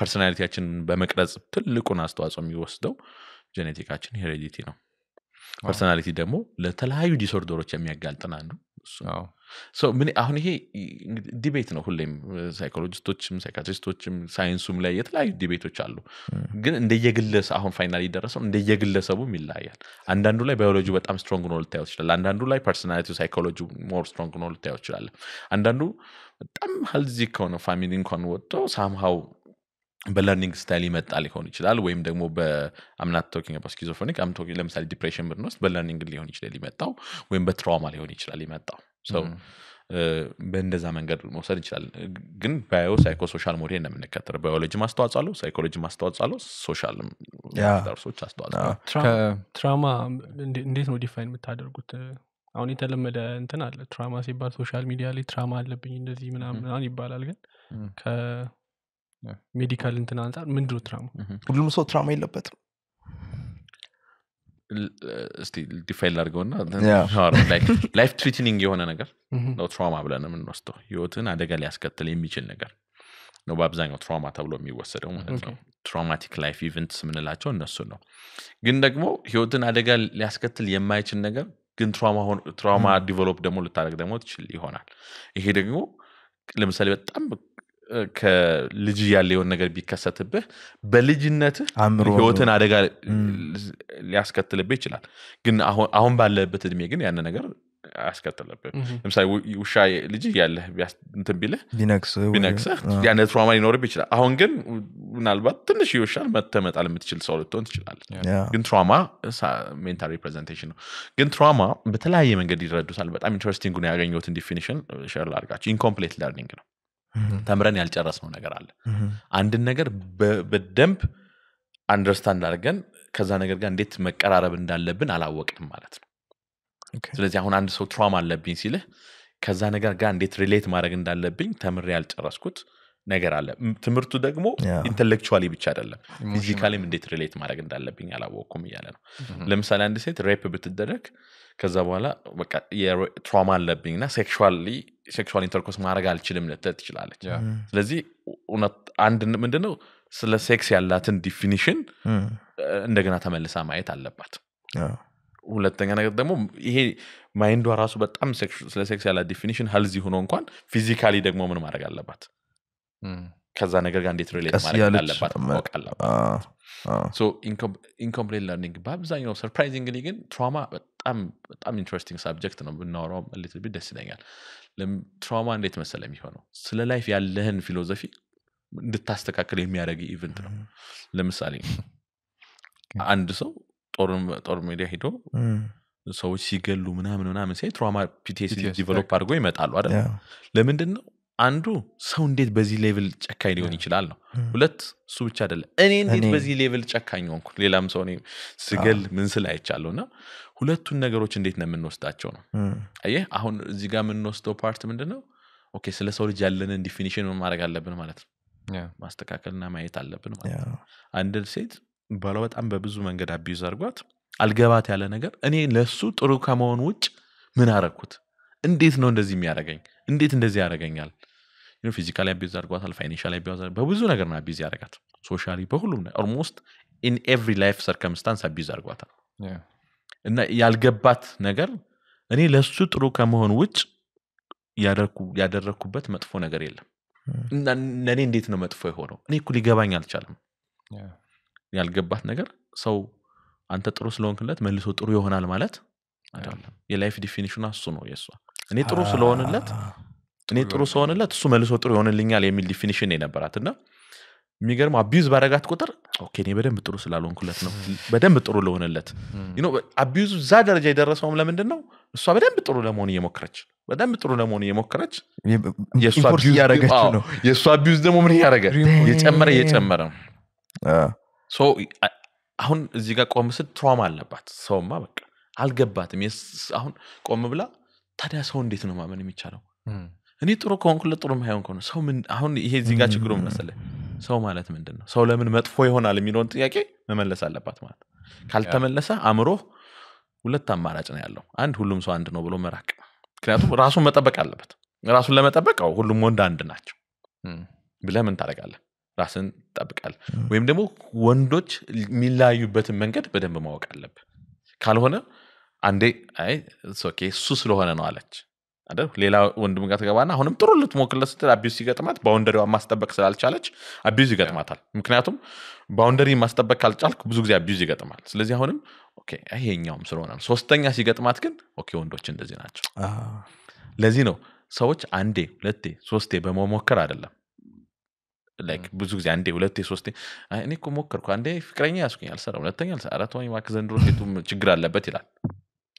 ፐርሰናሊቲያችን በመቅረጽ ትልቁን አስተዋጽኦ የሚወስደው ጄኔቲካችን ሄሬዲቲ ነው። ፐርሰናሊቲ ደግሞ ለተለያዩ ዲስኦርደሮች የሚያጋልጥና አንዱ እሱ ነው። so ምን አሁን ይሄ ዲቤት ነው ሁሌም ሳይኮሎጂስቶችም ሳይካትሪስቶችም ሳይንሱም ላይ የተለያየ ዲቤቶች አሉ ግን እንደየግለሰ አሁን ፋይናሊ ደረሰው እንደየግለሰቡም ይላያል አንዳንዱ ላይ ባዮሎጂው በጣም ስትሮንግ ነው ልታዩ ይችላል አንዳንዱ ላይ ፐርሰናሊቲው ሳይኮሎጂው ሞር ስትሮንግ ነው ልታዩ ይችላል አንዳንዱ በጣም ሄልዚ ከሆነ ፋሚሊን ከሆነ ወጥቶ somehow በለርኒንግ ስታይል ይመጣል ሊሆን ይችላል ወይም ደግሞ በአም ናት ቶኪንግ አባውት ስኪዞፍሬኒክ አም ቶኪንግ ለምሳሌ ዲፕሬሽን ብንወስድ በለርኒንግ ሊሆን ይችላል ይመጣው ወይም በትራውማ ሊሆን ይችላል ይመጣው so በእንደዛ መንገድ መውሰድ ይችላል ግን ባዮ ሳይኮ ሶሻል ሞዴል ነው የምንከተር ባዮሎጂ ማስተዋጽኦ አለው ሳይኮሎጂ ማስተዋጽኦ አለው ሶሻልም ዳርሶች አስተዋጽኦ ትራውማ እንዴት ነው ዲፋይን የምታደርጉት አሁን የተለመደ እንትን አለ ትራውማ ሲባል ሶሻል ሚዲያ ላይ ትራውማ አለብኝ እንደዚህ ምናምን ይባላል ግን ከ ሜዲካል እንትን አንፃር ምንድነው ትራውማ ሁሉም ሰው ትራውማ የለበትም እስቲ ዲፋይል አድርገውና like life threatening የሆነ ነገር ነው ትራውማ ብለን ምን ወስደው ህይወትን አደጋ ሊያስከትል የሚችል ነገር ነው በአብዛኛው ትራውማ ተብሎ የሚወሰደው ማለት ነው traumatic life events ምንላቸው እነሱ ነው ግን ደግሞ ህይወትን አደጋ ሊያስከትል የማይችል ነገር ግን ትራውማ ሆኖ ትራውማ ዲቨሎፕ ደግሞ ልታደርግ ደግሞ ትችል ይሆናል ይሄ ደግሞ ለምሳሌ በጣም ከልጅ ያለው ነገር ቢከሰትብህ በልጅነት ህይወትን አደጋ ሊያስከትልብህ ይችላል ግን አሁን አሁን ባለበት እድሜ ግን ያን ነገር አስከተለብህ ለምሳሌ ውሻ ልጅ ያለህ እንትን ቢልህ ቢነክስህ ቢነክስህ ያን ትራውማ ሊኖርብህ ይችላል አሁን ግን ምናልባት ትንሽ ይወሻል መተመጣል የምትችል ሰው ልትሆን ትችላለህ ግን ትራውማ ሜንታል ሪፕሬዘንቴሽን ነው ግን ትራውማ በተለያየ መንገድ ይረዱታል በጣም ኢንተረስቲንግ ነው ያገኘሁትን ዲፊኒሽን ሼር ላድርጋችሁ ኢንኮምፕሊት ለርኒንግ ነው ተምረን ያልጨረስነው ነገር አለ አንድ ነገር በደንብ አንደርስታንድ አድርገን ከዛ ነገር ጋር እንዴት መቀራረብ እንዳለብን አላወቅንም ማለት ነው ስለዚህ አሁን አንድ ሰው ትራውማ አለብኝ ሲልህ ከዛ ነገር ጋር እንዴት ሪሌት ማድረግ እንዳለብኝ ተምሬ ያልጨረስኩት ነገር አለ ትምርቱ ደግሞ ኢንተሌክቹአሊ ብቻ አይደለም ፊዚካሊም እንዴት ሪሌት ማድረግ እንዳለብኝ አላወቅኩም ይያለ ነው ለምሳሌ አንድ ሴት ሬፕ ብትደረግ ከዛ በኋላ በቃ የትራውማ አለብኝና ሴክሹአሊ ሴክሹአል ኢንተርኮርስ ማድረግ አልችልም ለተት ይችላልች ስለዚህ አንድ ምንድነው ስለ ሴክስ ያላትን ዲፊኒሽን እንደገና ተመልሳ ማየት አለባት ሁለተኛ ነገር ደግሞ ይሄ ማይንዱ ራሱ በጣም ስለ ሴክስ ያላት ዲፊኒሽን ሄልዚ ሆኖ እንኳን ፊዚካሊ ደግሞ ምን ማድረግ አለባት ከዛ ነገር ጋር እንዴት ሪሌት ማድረግ አለባት አላባት so incomplete learning በአብዛኛው surprisingly ግን ትራውማ በጣም በጣም ኢንተረስቲንግ ሰብጀክት ነው ብናወራው a little bit ደስ ይለኛል ለትራውማ እንዴት መሰለ የሚሆነው ስለ ላይፍ ያለህን ፊሎሶፊ እንድታስተካክል የሚያደርግ ኢቨንት ነው ለምሳሌ አንድ ሰው ጦር ጦር ሜዳ ሄዶ ሰዎች ሲገሉ ምናምን ምናምን ሳይ ትራውማ ፒቲኤስዲ ዲቨሎፕ አድርጎ ይመጣሉ አይደል ለምንድነው አንዱ ሰው እንዴት በዚህ ሌቭል ጨካኝ ሊሆን ይችላል ነው ሁለት ሱ ብቻ አይደለም እኔ እንዴት በዚህ ሌቭል ጨካኝ ሆንኩ ሌላም ሰው ነው ስገል ምን ስላይቻለውና ሁለቱን ነገሮች እንዴት ነው የምንወስዳቸው ነው አየህ አሁን እዚህ ጋር የምንወስደው ፓርት ምንድነው ኦኬ ስለ ሰው ልጅ ያለንን ዲፊኒሽን ምን ማድረግ አለብን ማለት ነው ማስተካከልና ማየት አለብን ማለት ነው አንድ ሴት ባሏ በጣም በብዙ መንገድ አቢዩዝ አድርጓት አልገባት ያለ ነገር እኔ ለሱ ጥሩ ከመሆን ውጭ ምን አረኩት እንዴት ነው እንደዚህ የሚያደርገኝ እንዴት እንደዚህ ያደርገኛል you know physically abuse አድርጓታል financially abuse በብዙ ነገር ነው abuse ያደርጋት socially በሁሉም ነገር almost in every life circumstance abuse አድርጓታል እና ያልገባት ነገር እኔ ለሱ ጥሩ ከመሆን ውጭ ያደረኩ ያደረኩበት መጥፎ ነገር የለም እና ለኔ እንዴት ነው መጥፎ የሆነው እኔ እኮ ሊገባኝ አልቻለም ያልገባት ነገር ሰው አንተ ጥሩ ስለሆንክለት መልሶ ጥሩ ይሆናል ማለት አይደለም የላይፍ ዲፊኒሽኑ አሱ ነው የሷ እኔ ጥሩ ስለሆንለት እኔ ጥሩ ስለሆነለት እሱ መልሶ ጥሩ ይሆንልኛል የሚል ዲፊኒሽን የነበራትና የሚገርም አቢዩዝ ባረጋት ቁጥር ኦኬ እኔ በደም ጥሩ ስላልሆንኩለት ነው በደም ጥሩ ለሆነለት you know አቢዩዝ ዛ ደረጃ ይደረሰውም ለምንድነው እሷ በደም ጥሩ ለመሆን እየሞከረች በደም ጥሩ ለመሆን እየሞከረች የሷ አቢዩዝ ያረጋች ነው የሷ አቢዩዝ ደግሞ ምን ያረጋ የጨመረ የጨመረ ሶ አሁን እዚህ ጋር ቆም ስት ትራውማ አለባት ሰውማ በቃ አልገባትም አሁን ቆም ብላ ታዲያ ሰው እንዴት ነው ማመን የሚቻለው እኔ ጥሩ ከሆንኩለት ጥሩ ማይሆን ከሆነ ሰው ምን አሁን ይሄ እዚህ ጋር ችግሩ መሰለ ሰው ማለት ምንድነው ሰው ለምን መጥፎ ይሆናል የሚለውን ጥያቄ መመለስ አለባት ማለት ካልተመለሰ አምሮ ሁለት አማራጭ ነው ያለው አንድ ሁሉም ሰው አንድ ነው ብሎ መራቅ ምክንያቱም ራሱን መጠበቅ አለበት ራሱን ለመጠበቅ አው ሁሉም ወንድ አንድ ናቸው ብለህ ምን ታደርጋለህ ራስን ጠብቃል ወይም ደግሞ ወንዶች ሚላዩበት መንገድ በደንብ ማወቅ አለበት ካልሆነ አንዴ አይ ሶኬ ሱስ ስለሆነ ነው አለች هذا ليلا وندمك تكابانا هونم ترول تموكل ستر أبيوسي قطمات باوندري ما استبق سلال challenge أبيوسي قطمات هال مكنياتهم باوندري ما استبق هال challenge بزوج زي أبيوسي قطمات سلزي هونم أوكي أيه نعم سرونام سوستن يا سي قطمات كن أوكي وندوتشين دزيناتش لازينو سوتش عندي ولتي سوستي بمو مكر هذا لا like بزوج زي عندي ولتي سوستي أنا كم مكر كعندي فكرني أسكين هالسر ولتني هالسر أرتواني ما كذا نروح توم تجرا لبتي لا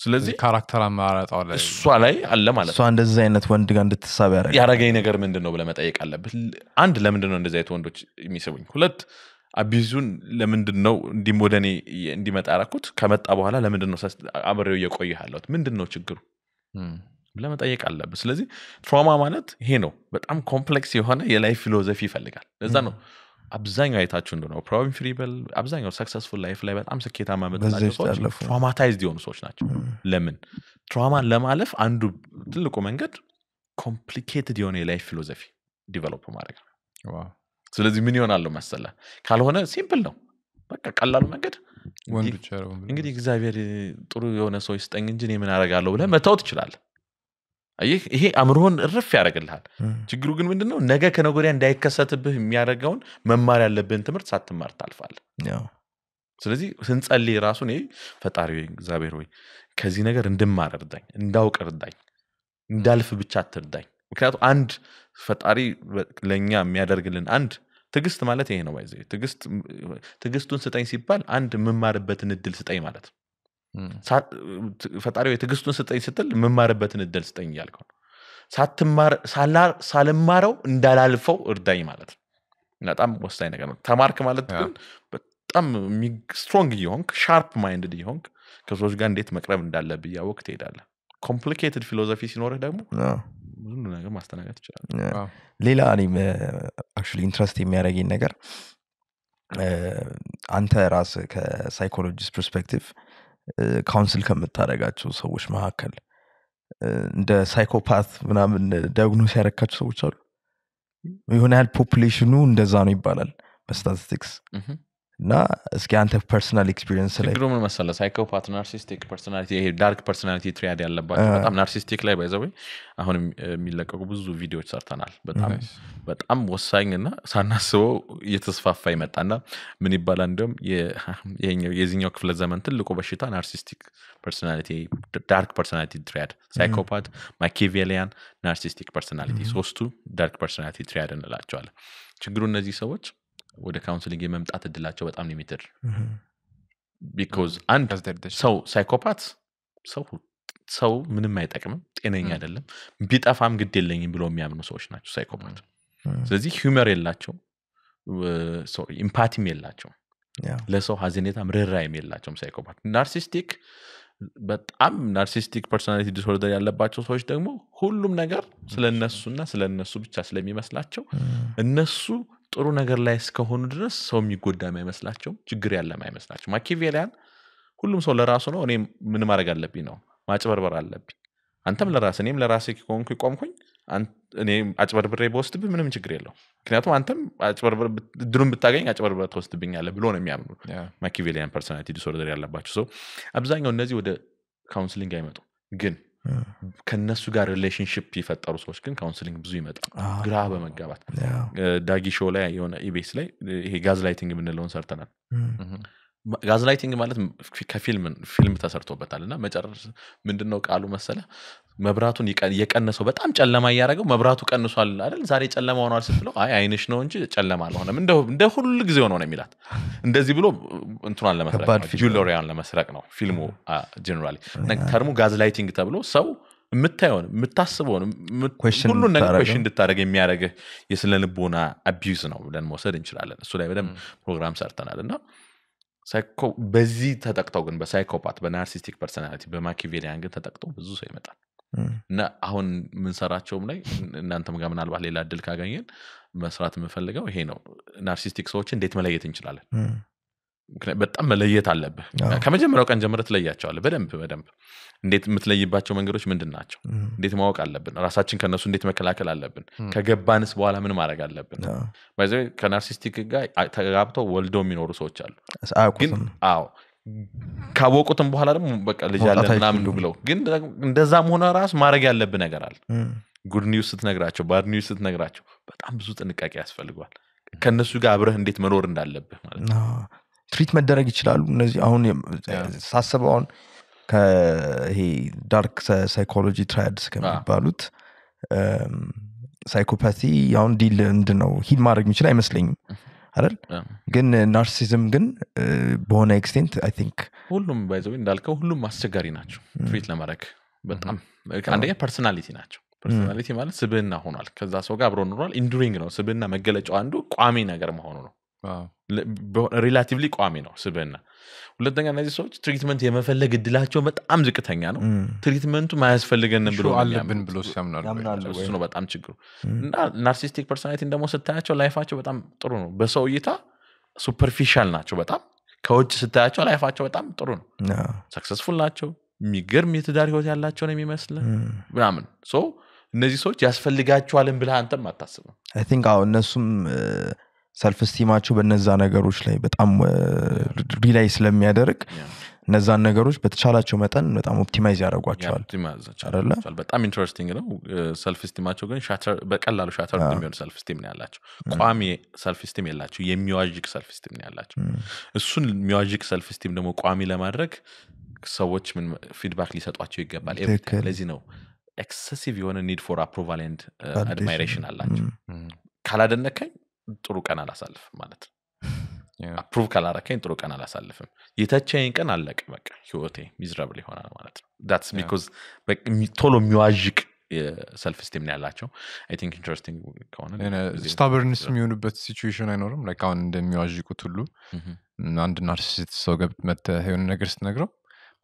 سلزي كاركترا مارات على السؤالي على ماله سؤال دزينت وين تجاند تسابير يا رجعي نقدر من دنو بلا ما تأيك على بس عند لمن دنو نزيت وين دوش ميسوين خلت أبيزون لمن دنو دي مودني دي ما تعرقت كمت أبو هلا لمن دنو ساس عبر يويك أي حالات من دنو تشجرو بلا ما تأيك على بس سلزي تروما مالت هنا بس أم كومبلكس يهانا يلاقي فلسفي فلقال لزانو أبزاينها يتحشون دونه problem free بال أبزاينها successful life لعبة أمس كيتا ما بدنا نسوي trauma تايز ديون سويش ناتش لمن trauma لما ألف عنده تلقو منقد complicated ديوني life philosophy develop مارك واو سلذي مليون على مسألة كله هنا simple لو بقى كله منقد وين بتشارو إنك ديك زاوية تروي يونا سويست إنجني من على قالوا له ما تاوتش لال أيه هي أمرهن رفيع رجل هاد. تجروجن من دنو نجا كانوا قريان دايك كسات بهم يارجون ممارا اللي بنتمر سات ممر تعرفال. يا. سلذي سنت اللي راسوني فتعرفي زابيروي كزينة كرندم مار ردين نداوك ردين ندالف بتشات ردين. وكانت عند فتعرفي لينيا ميارجلن عند تجست مالتي هنا ويزي تجست تجستون ستين سيبال عند ممار بتن الدل ستين مالت. ساعات فتعرفي تجستون ستين ستل ممارة بتن الدل ستين يالكون ساعات مار سالار سالمارو ندالفو إرداي مالت ناتام وستين كمان ثمار كمالت كن بتأم مي strong يهونك sharp minded يهونك كزوج جانديت مكرم نداله بيا وقتي داله complicated philosophy سينوره دامو مزمننا كم أستناك تشرب ليلا أنا actually interesting ميراجي نجار أنت راس ك psychologist perspective council كم تارجعت شو سويش معاكل ده psychopath منامن diagnose هركات شو وصل يهونا هال populationون ده زاني بالال statistics نا اسكانته personal experience له كلهم المسألة psychopath narcissistic personality dark personality three هذه اللي بعد أم narcissistic لا بيزوي هون ميلك أقول بزو فيديو صارتنال بتأم بتأم وصاين لنا صارنا سو يتصفى في متنا مني بالندم يه يه يزينك في الزمن تلقوا بشيطان narcissistic personality dark personality three psychopath Machiavellian narcissistic personality سوستو dark personality three هذا اللي أقوله تقولون نزي سوتش وده counseling game ممتعة الدلالة شوية أمني متر because and so psychopaths so so من الميت أكمل أنا يعني دلهم بيت أفهم قد دلهم بلوم يعملوا سويش ناتشو psychopath لذي humor اللاتشو sorry empathy اللاتشو لسه هذينيت أمر الرأي اللاتشو psychopath narcissistic but أم narcissistic personality disorder يلا باتشو سويش دعمو كلهم نجار سلنا الناس سلنا سلنا الناس بيتشا سلمي مسلاتشو الناس ترو نقدر لايس كهون درس سومي قدام أي مسألة شو تجري على ما أي مسألة شو ما كيف يلعن كلهم سول راسنا وني من ما رجع لبينه ما أجبر برا لبي أنت من الراسني من الراسك كون كي كم كون أنت أني أجبر برا بوست بي منهم تجري له كناتو أنت أجبر برا درون بتاعين أجبر برا توست بيني على بلونه ميامن ما كيف يلعن personality disorder على باتشو أبزاين الناس وده counseling قايمته جن كالناس وقع relationship يفتح أرسوش كن counseling بزيمة غرابة من جابت داعي شو لا يونا إيبيس لا هي gaslighting من اللون صرتنا gaslighting مالت في كفيلم فيلم تسرتو بتالنا مجرد من دنوك علو مسألة مبراتون يك يك الناس وبت أم تكلم أي رجع مبراتو كأنه سؤال أرد زاري تكلم وأنا أرسل له أي عينش نونج تكلم على هنا من ده من ده كل الجزيون هنا ميلاد من ده زي بلو أنتوا على مسرقنا جولوريان على مسرقنا فيلمو جنرالي نك ثرمو غاز لايتينج تابلو سو متهون متعصبون كلون نك question دتارجع ميارجع يسلنا بونا abuse ناو موسى رينشر على سؤال بدم program سرتنا لنا سايكو بزيد هتقطعون بسايكوبات بنارسيستيك personality بماكيفيليان جت هتقطعون بزوج سوي متى نا هون من سرعة شو مني إن أنتم قامنا على البحر ليلة دل كاجين መስራት መፈልገው ይሄ ነው ናርሲስቲክ ሰዎች እንዴት መለየት እንችላለን በጣም መለየት አለበት ከመጀመሪያው ቀን ጀምሮ ተለያያቸው አለ በደንብ በደንብ እንዴት ምትለይባቸው መንገዶች ምንድናቸው እንዴት ማወቅ አለብን ራሳችን ከነሱ እንዴት መከላከል አለብን ከገባንስ በኋላ ምን ማድረግ አለብን ባይዘው ከናርሲስቲክ ጋር ተጋብተው ወልዶ የሚኖሩ ሰዎች አሉ ግን አዎ ካወቁትም በኋላ ደግሞ በቃ ልጅ ያለና ምንድነው ብለው ግን እንደዛም ሆነ ራስ ማድረግ ያለብን ነገር አለ good news ስትነግራቸው bad news ስትነግራቸው በጣም ብዙ ጥንቃቄ ያስፈልጋል ከነሱ ጋር አብረህ እንዴት መኖር እንዳለብህ ማለት ነው ትሪት መደረግ ይችላል እነዚህ አሁን ሳስበውን ከሄ ዳርክ ሳይኮሎጂ ትሬድስ ከሚባሉት ሳይኮፓቲ ያውን ዲል እንደነው ሂድ ማድረግ ይችላል አይመስለኝም አይደል ግን ናርሲሲዝም ግን በሆነ ኤክስቴንት አይ ቲንክ ሁሉም ባይዘው እንዳልከው ሁሉም አስቸጋሪ ናቸው ትሪት ለማድረግ በጣም አንደኛ ፐርሰናሊቲ ናቸው personality ማለት ስብዕና ሆኗል ከዛ ሰው ጋር አብሮ ኖሯል ኢንዱሪንግ ነው ስብዕና መገለጫው አንዱ ቋሚ ነገር መሆኑ ነው ሪላቲቭሊ ቋሚ ነው ስብዕና ሁለተኛ እነዚህ ሰዎች ትሪትመንት የመፈለግ እድላቸው በጣም ዝቅተኛ ነው ትሪትመንቱ ማያስፈልገንም ብሎ አለብን ብሎ ሲያምናሉ እሱ ነው በጣም ችግሩ እና ናርሲስቲክ ፐርሰናሊቲ እንደሞ ስታያቸው ላይፋቸው በጣም ጥሩ ነው በሰው እይታ ሱፐርፊሻል ናቸው በጣም ከውጭ ስታያቸው ላይፋቸው በጣም ጥሩ ነው ሰክሰስፉል ናቸው የሚገርም የትዳር ህይወት ያላቸው ነው የሚመስል ብራምን ሶ እነዚህ ሰዎች ያስፈልጋቸዋልን ብለ አንተም አታስብ አይ ቲንክ አው እነሱም ሰልፍ ስቲማቸው በእነዛ ነገሮች ላይ በጣም ሪላይ ስለሚያደርግ እነዛ ነገሮች በተቻላቸው መጠን በጣም ኦፕቲማይዝ ያደርጓቸዋል አይደል በጣም ኢንተረስቲንግ ነው ሰልፍ ስቲማቸው ግን ሻተር በቀላሉ ሻተር እንደሚሆን ሰልፍ ስቲም ነው ያላቸው ቋሚ ሰልፍ ስቲም ያላቸው የሚዋጅክ ሰልፍ ስቲም ነው ያላቸው እሱን የሚዋጅክ ሰልፍ ስቲም ደግሞ ቋሚ ለማድረግ ሰዎች ምን ፊድባክ ሊሰጧቸው ይገባል ለዚህ ነው ኤክሰሲቭ የሆነ ኒድ ፎር አፕሮቫል ኤንድ አድማይሬሽን አላችሁ ካላደነከኝ ጥሩ ቀን አላሳልፍ ማለት አፕሩቭ ካላደረከኝ ጥሩ ቀን አላሳልፍም የተቸኝ ቀን አለቀ በቃ ህይወቴ ሚዘራብል ይሆናል ማለት ነው that's because በቃ ቶሎ ሚዋጅክ self esteem ላይ ያላችሁ i think interesting ከሆነ stubbornness የሚሆንበት situation አይኖርም like አሁን እንደሚዋጅቁት ሁሉ አንድ ናርሲሲስት ሰው ገብት መተ የሆነ ነገር ስትነግረው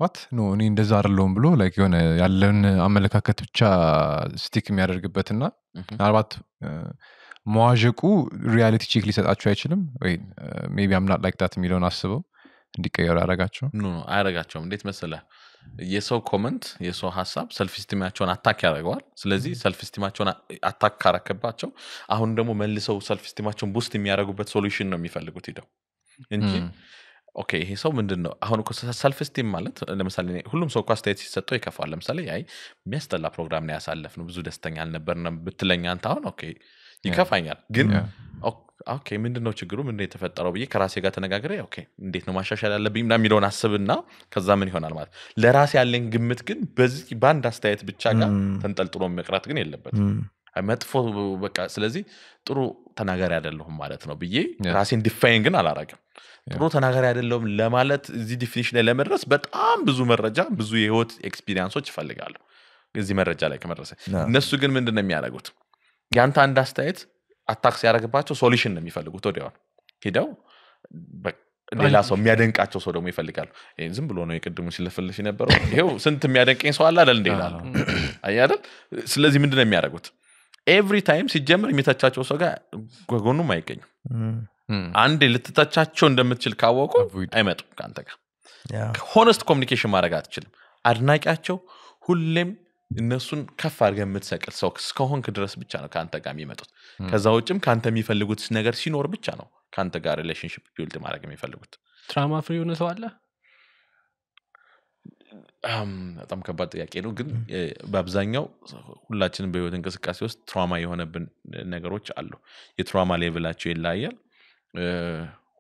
what no እኔ እንደዛ አይደለም ብሎ like የሆነ ያለን አመለካከት ብቻ ስቲክ የሚያደርግበትና አልባት መዋጀቁ ሪያሊቲ ቼክ ሊሰጣቸው አይችልም ወይ maybe i'm not like that የሚለውን አስበው እንዲቀየሩ ያረጋቸው no no አያረጋቸው እንዴት መሰለ የሰው ኮመንት የሰው ሐሳብ ሰልፍ ስቲማቸውን አታክ ያደርጋል ስለዚህ ሰልፍ ስቲማቸውን አታክ ካረከባቸው አሁን ደግሞ መልሰው ሰልፍ ስቲማቸውን boost የሚያደርጉበት solution ነው የሚፈልጉት ይደው እንጂ ኦኬ ይሄ ሰው ምንድነው አሁን እኮ ሰልፍ ስቲም ማለት ለምሳሌ ሁሉም ሰው ኳስ ታይት ሲሰጠው ይከፋል ለምሳሌ አይ የሚያስጠላ ፕሮግራም ላይ ያሳለፍነው ብዙ ደስተኛ አልነበርንም ብትለኛ አንተ አሁን ኦኬ ይከፋኛል ግን ኦኬ ምንድነው ችግሩ ምንድነው የተፈጠረው ብዬ ከራሴ ጋር ተነጋግሬ ኦኬ እንዴት ነው ማሻሻል ያለብኝ እና ሚለውን አስብና ከዛ ምን ይሆናል ማለት ለራሴ ያለኝ ግምት ግን በዚህ ባንድ አስተያየት ብቻ ጋር ተንጠልጥሎ መቅረት ግን የለበትም አይመጥፎ በቃ ስለዚህ ጥሩ ተናጋሪ አይደለሁም ማለት ነው ብዬ ራሴን ዲፋይን ግን አላረጋም ጥሩ ተናጋሪ አይደለሁም ለማለት እዚህ ዲፊኒሽን ላይ ለመድረስ በጣም ብዙ መረጃ ብዙ የህይወት ኤክስፒሪየንሶች ፈልጋለሁ እዚህ መረጃ ላይ ከመድረስ እነሱ ግን ምንድነው የሚያደርጉት ያንተ አንድ አስተያየት አታክስ ያረጋባቸው ሶሉሽን ነው የሚፈልጉት ወዲያው ሄደው ሌላ ሰው የሚያደንቃቸው ሰው ደግሞ ይፈልጋሉ ይሄን ዝም ብሎ ነው የቀድሞ ሲለፈልፍ የነበረው ይሄው ስንት የሚያደንቀኝ ሰው አለ አይደል እንዴ ይላል አይደል ስለዚህ ምንድነው የሚያደርጉት every time ሲጀምር የሚታቻቸው ሰው ጋር ጎጎኑ ማይገኝ አንዴ ልትታቻቸው እንደምትችል ካወቁ አይመጡ ካንተ ጋር ሆነስት ኮሙኒኬሽን ማድረግ አትችልም አድናቂያቸው ሁሌም እነሱን ከፍ አድርገን የምትሰቅል ሰው እስከሆንክ ድረስ ብቻ ነው ካንተ ጋር የሚመጡት ከዛው ጭም ካንተ የሚፈልጉት ነገር ሲኖር ብቻ ነው ካንተ ጋር ሪሌሽንሺፕ ቢልድ ማድረግ የሚፈልጉት ትራማ ፍሪ ሆነ ሰው አለ አም አጣም ከባድ ጥያቄ ነው ግን በአብዛኛው ሁላችንም በህይወት እንቅስቃሴ ውስጥ ትራውማ የሆነብን ነገሮች አሉ የትራውማ ሌቭላቸው ይለያያል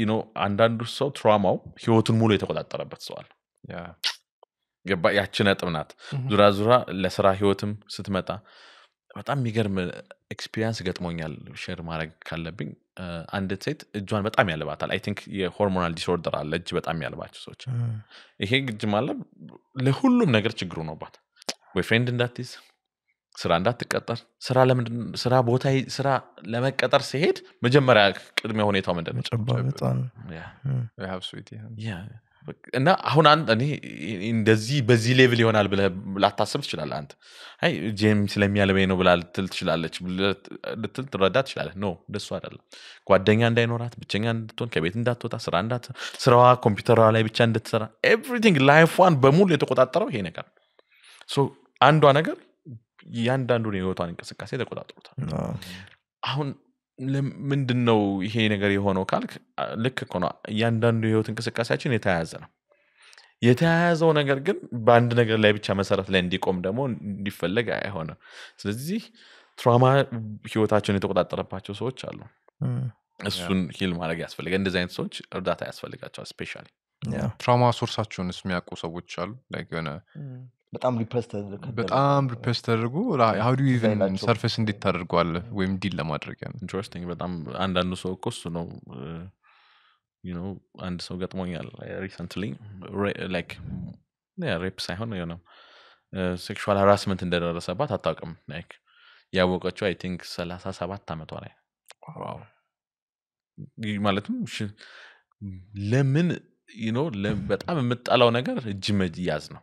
you know አንዳንዱ ሰው ትራውማው ህይወቱን ሙሉ የተቆጣጠረበት ሰው አለ ያ ገባ ያቺ ነጥብ ናት ዙራ ዙራ ለስራ ህይወትም ስትመጣ በጣም የሚገርም ኤክስፒሪያንስ ገጥሞኛል ሼር ማድረግ ካለብኝ አንድ ሴት እጇን በጣም ያለባታል አይ ቲንክ የሆርሞናል ዲስኦርደር አለ እጅ በጣም ያለባቸው ሰዎች ይሄ ግድ ማለት ለሁሉም ነገር ችግሩ ነውባት ቦይፍሬንድ እንዳትይዝ ስራ እንዳትቀጠር ስራ ለምን ስራ ቦታ ስራ ለመቀጠር ሲሄድ መጀመሪያ ቅድሚያ ሁኔታው ምንድነው በጣም ያ I have sweet hands yeah እና አሁን አንተ እንደዚህ በዚህ ሌቭል ይሆናል ብለ ላታስብ ትችላለህ አንተ አይ ጄም ስለሚያለበይ ነው ብላል ትልትችላለች ልትል ትረዳት ትችላለህ ኖ ደሱ አይደለም ጓደኛ እንዳይኖራት ብቻኛ እንድትሆን ከቤት እንዳትወጣ ስራ እንዳት ስራዋ ኮምፒውተሯ ላይ ብቻ እንድትሰራ ኤቭሪቲንግ ላይፍዋን በሙሉ የተቆጣጣረው ይሄ ነገር ሶ አንዷ ነገር ያንዳንዱ ነው የወጣን እንቅስቃሴ ተቆጣጣሩታል አሁን ለምንድነው ይሄ ነገር የሆነው ካልክ ልክ እኮ ነው ያንዳንዱ የህይወት እንቅስቃሴያችን የተያያዘ ነው የተያያዘው ነገር ግን በአንድ ነገር ላይ ብቻ መሰረት ላይ እንዲቆም ደሞ እንዲፈልግ አይሆንም ስለዚህ ትራውማ ህይወታቸውን የተቆጣጣረባቸው ሰዎች አሉ እሱን ሂል ማድረግ ያስፈልጋል እንደዚህ አይነት ሰዎች እርዳታ ያስፈልጋቸዋል ስፔሻሊ ያ ትራውማ ሶርሳቸውን የሚያቁ ሰዎች አሉ ላይክ የሆነ በጣም ሪፕረስ ተደረገ በጣም ሪፕረስ ተደረገ how do you even surface እንዴት ታደርጋለህ ወይም ዲል ለማድረግ ያም interesting በጣም አንዳንዱ ሰው እኮ እሱ ነው you know አንድ ሰው ገጥሞኛል recently like yeah rape ሳይሆን you know sexual harassment እንደደረሰባት አታውቅም like ያወቀችው I think ሰላሳ ሰባት አመቷ ላይ wow ማለት ነው ለምን you know በጣም የምትጣላው ነገር እጅ መያዝ ነው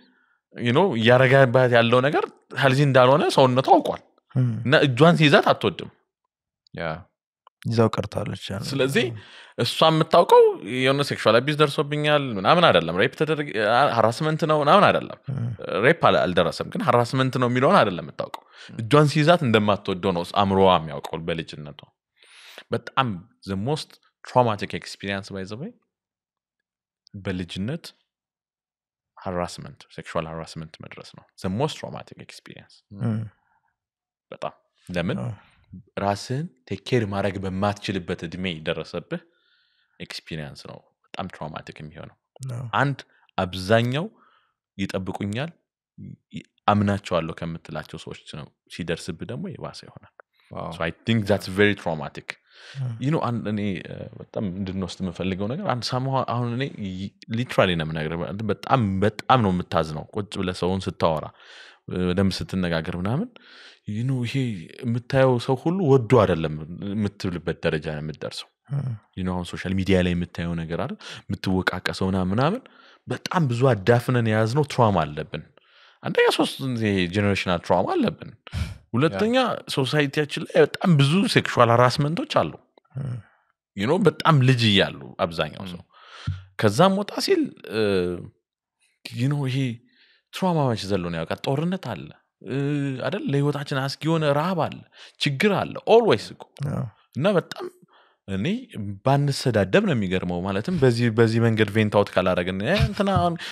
you know ያረጋባት ያለው ነገር ሀልዚን ዳልሆነ ሰውነቷ አውቋል እና እጇን ሲይዛት አትወድም ያ ይዛው ቀርታለች ያለው ስለዚህ እሷም የምታውቀው የሆነ ሴክሹዋል አቢዝ ደርሶብኛል ምናምን አይደለም ሬፕ ተደረገ ሃራስመንት ነው ምናምን አይደለም ሬፕ አልደረሰም ግን ሃራስመንት ነው የሚለውን አይደለም የምታውቀው እጇን ሲይዛት እንደማትወደው ነው አምሮዋ የሚያውቀው በልጅነቷ በጣም the most traumatic experience by the way በልጅነት harassment sexual harassment መድረስ ነው the most traumatic experience በጣ ለምን ራስን ቴክር ማድረግ በማትችልበት እድሜ ይደረሰብህ experience ነው በጣም traumatic የሚሆነው አንድ አብዛኛው ይጠብቁኛል አምናቸዋለሁ ከመትላቸው ሰዎች ነው ሲደርስብህ ደግሞ ይባስ ይሆናል so I think that's very traumatic you know and any በጣም እንድንወስድ መፈልገው ነገር አንድ ሳምሆ አሁን እኔ ሊትራሊ ነው ነገር በጣም በጣም ነው የምታዝነው ቁጭ ብለ ሰውን ስታወራ ደም ስትነጋገር ምናምን you know ይሄ የምታየው ሰው ሁሉ ወዶ አይደለም የምትብልበት ደረጃ ነው የምትደርሰው you know ሶሻል ሚዲያ ላይ የምታየው ነገር አይደል የምትወቃቀሰው ምናምን በጣም ብዙ አዳፍነን ያዝነው ትራውማ አለብን አንደኛ ሶስት ጄነሬሽናል ትራውማ አለብን ሁለተኛ ሶሳይቲያችን ላይ በጣም ብዙ ሴክሹዋል ሃራስመንቶች አሉ you know በጣም ልጅ ይያሉ አብዛኛው ሰው ከዛም ወጣ ሲል you know he trauma which is alone ያውቃ ጦርነት አለ አይደል ለህይወታችን አስጊ የሆነ ረሃብ አለ ችግር አለ always እኮ እና በጣም እኔ ባንሰዳደብ ነው የሚገርመው ማለትም በዚህ በዚህ መንገድ vent out ካላረግን እንትና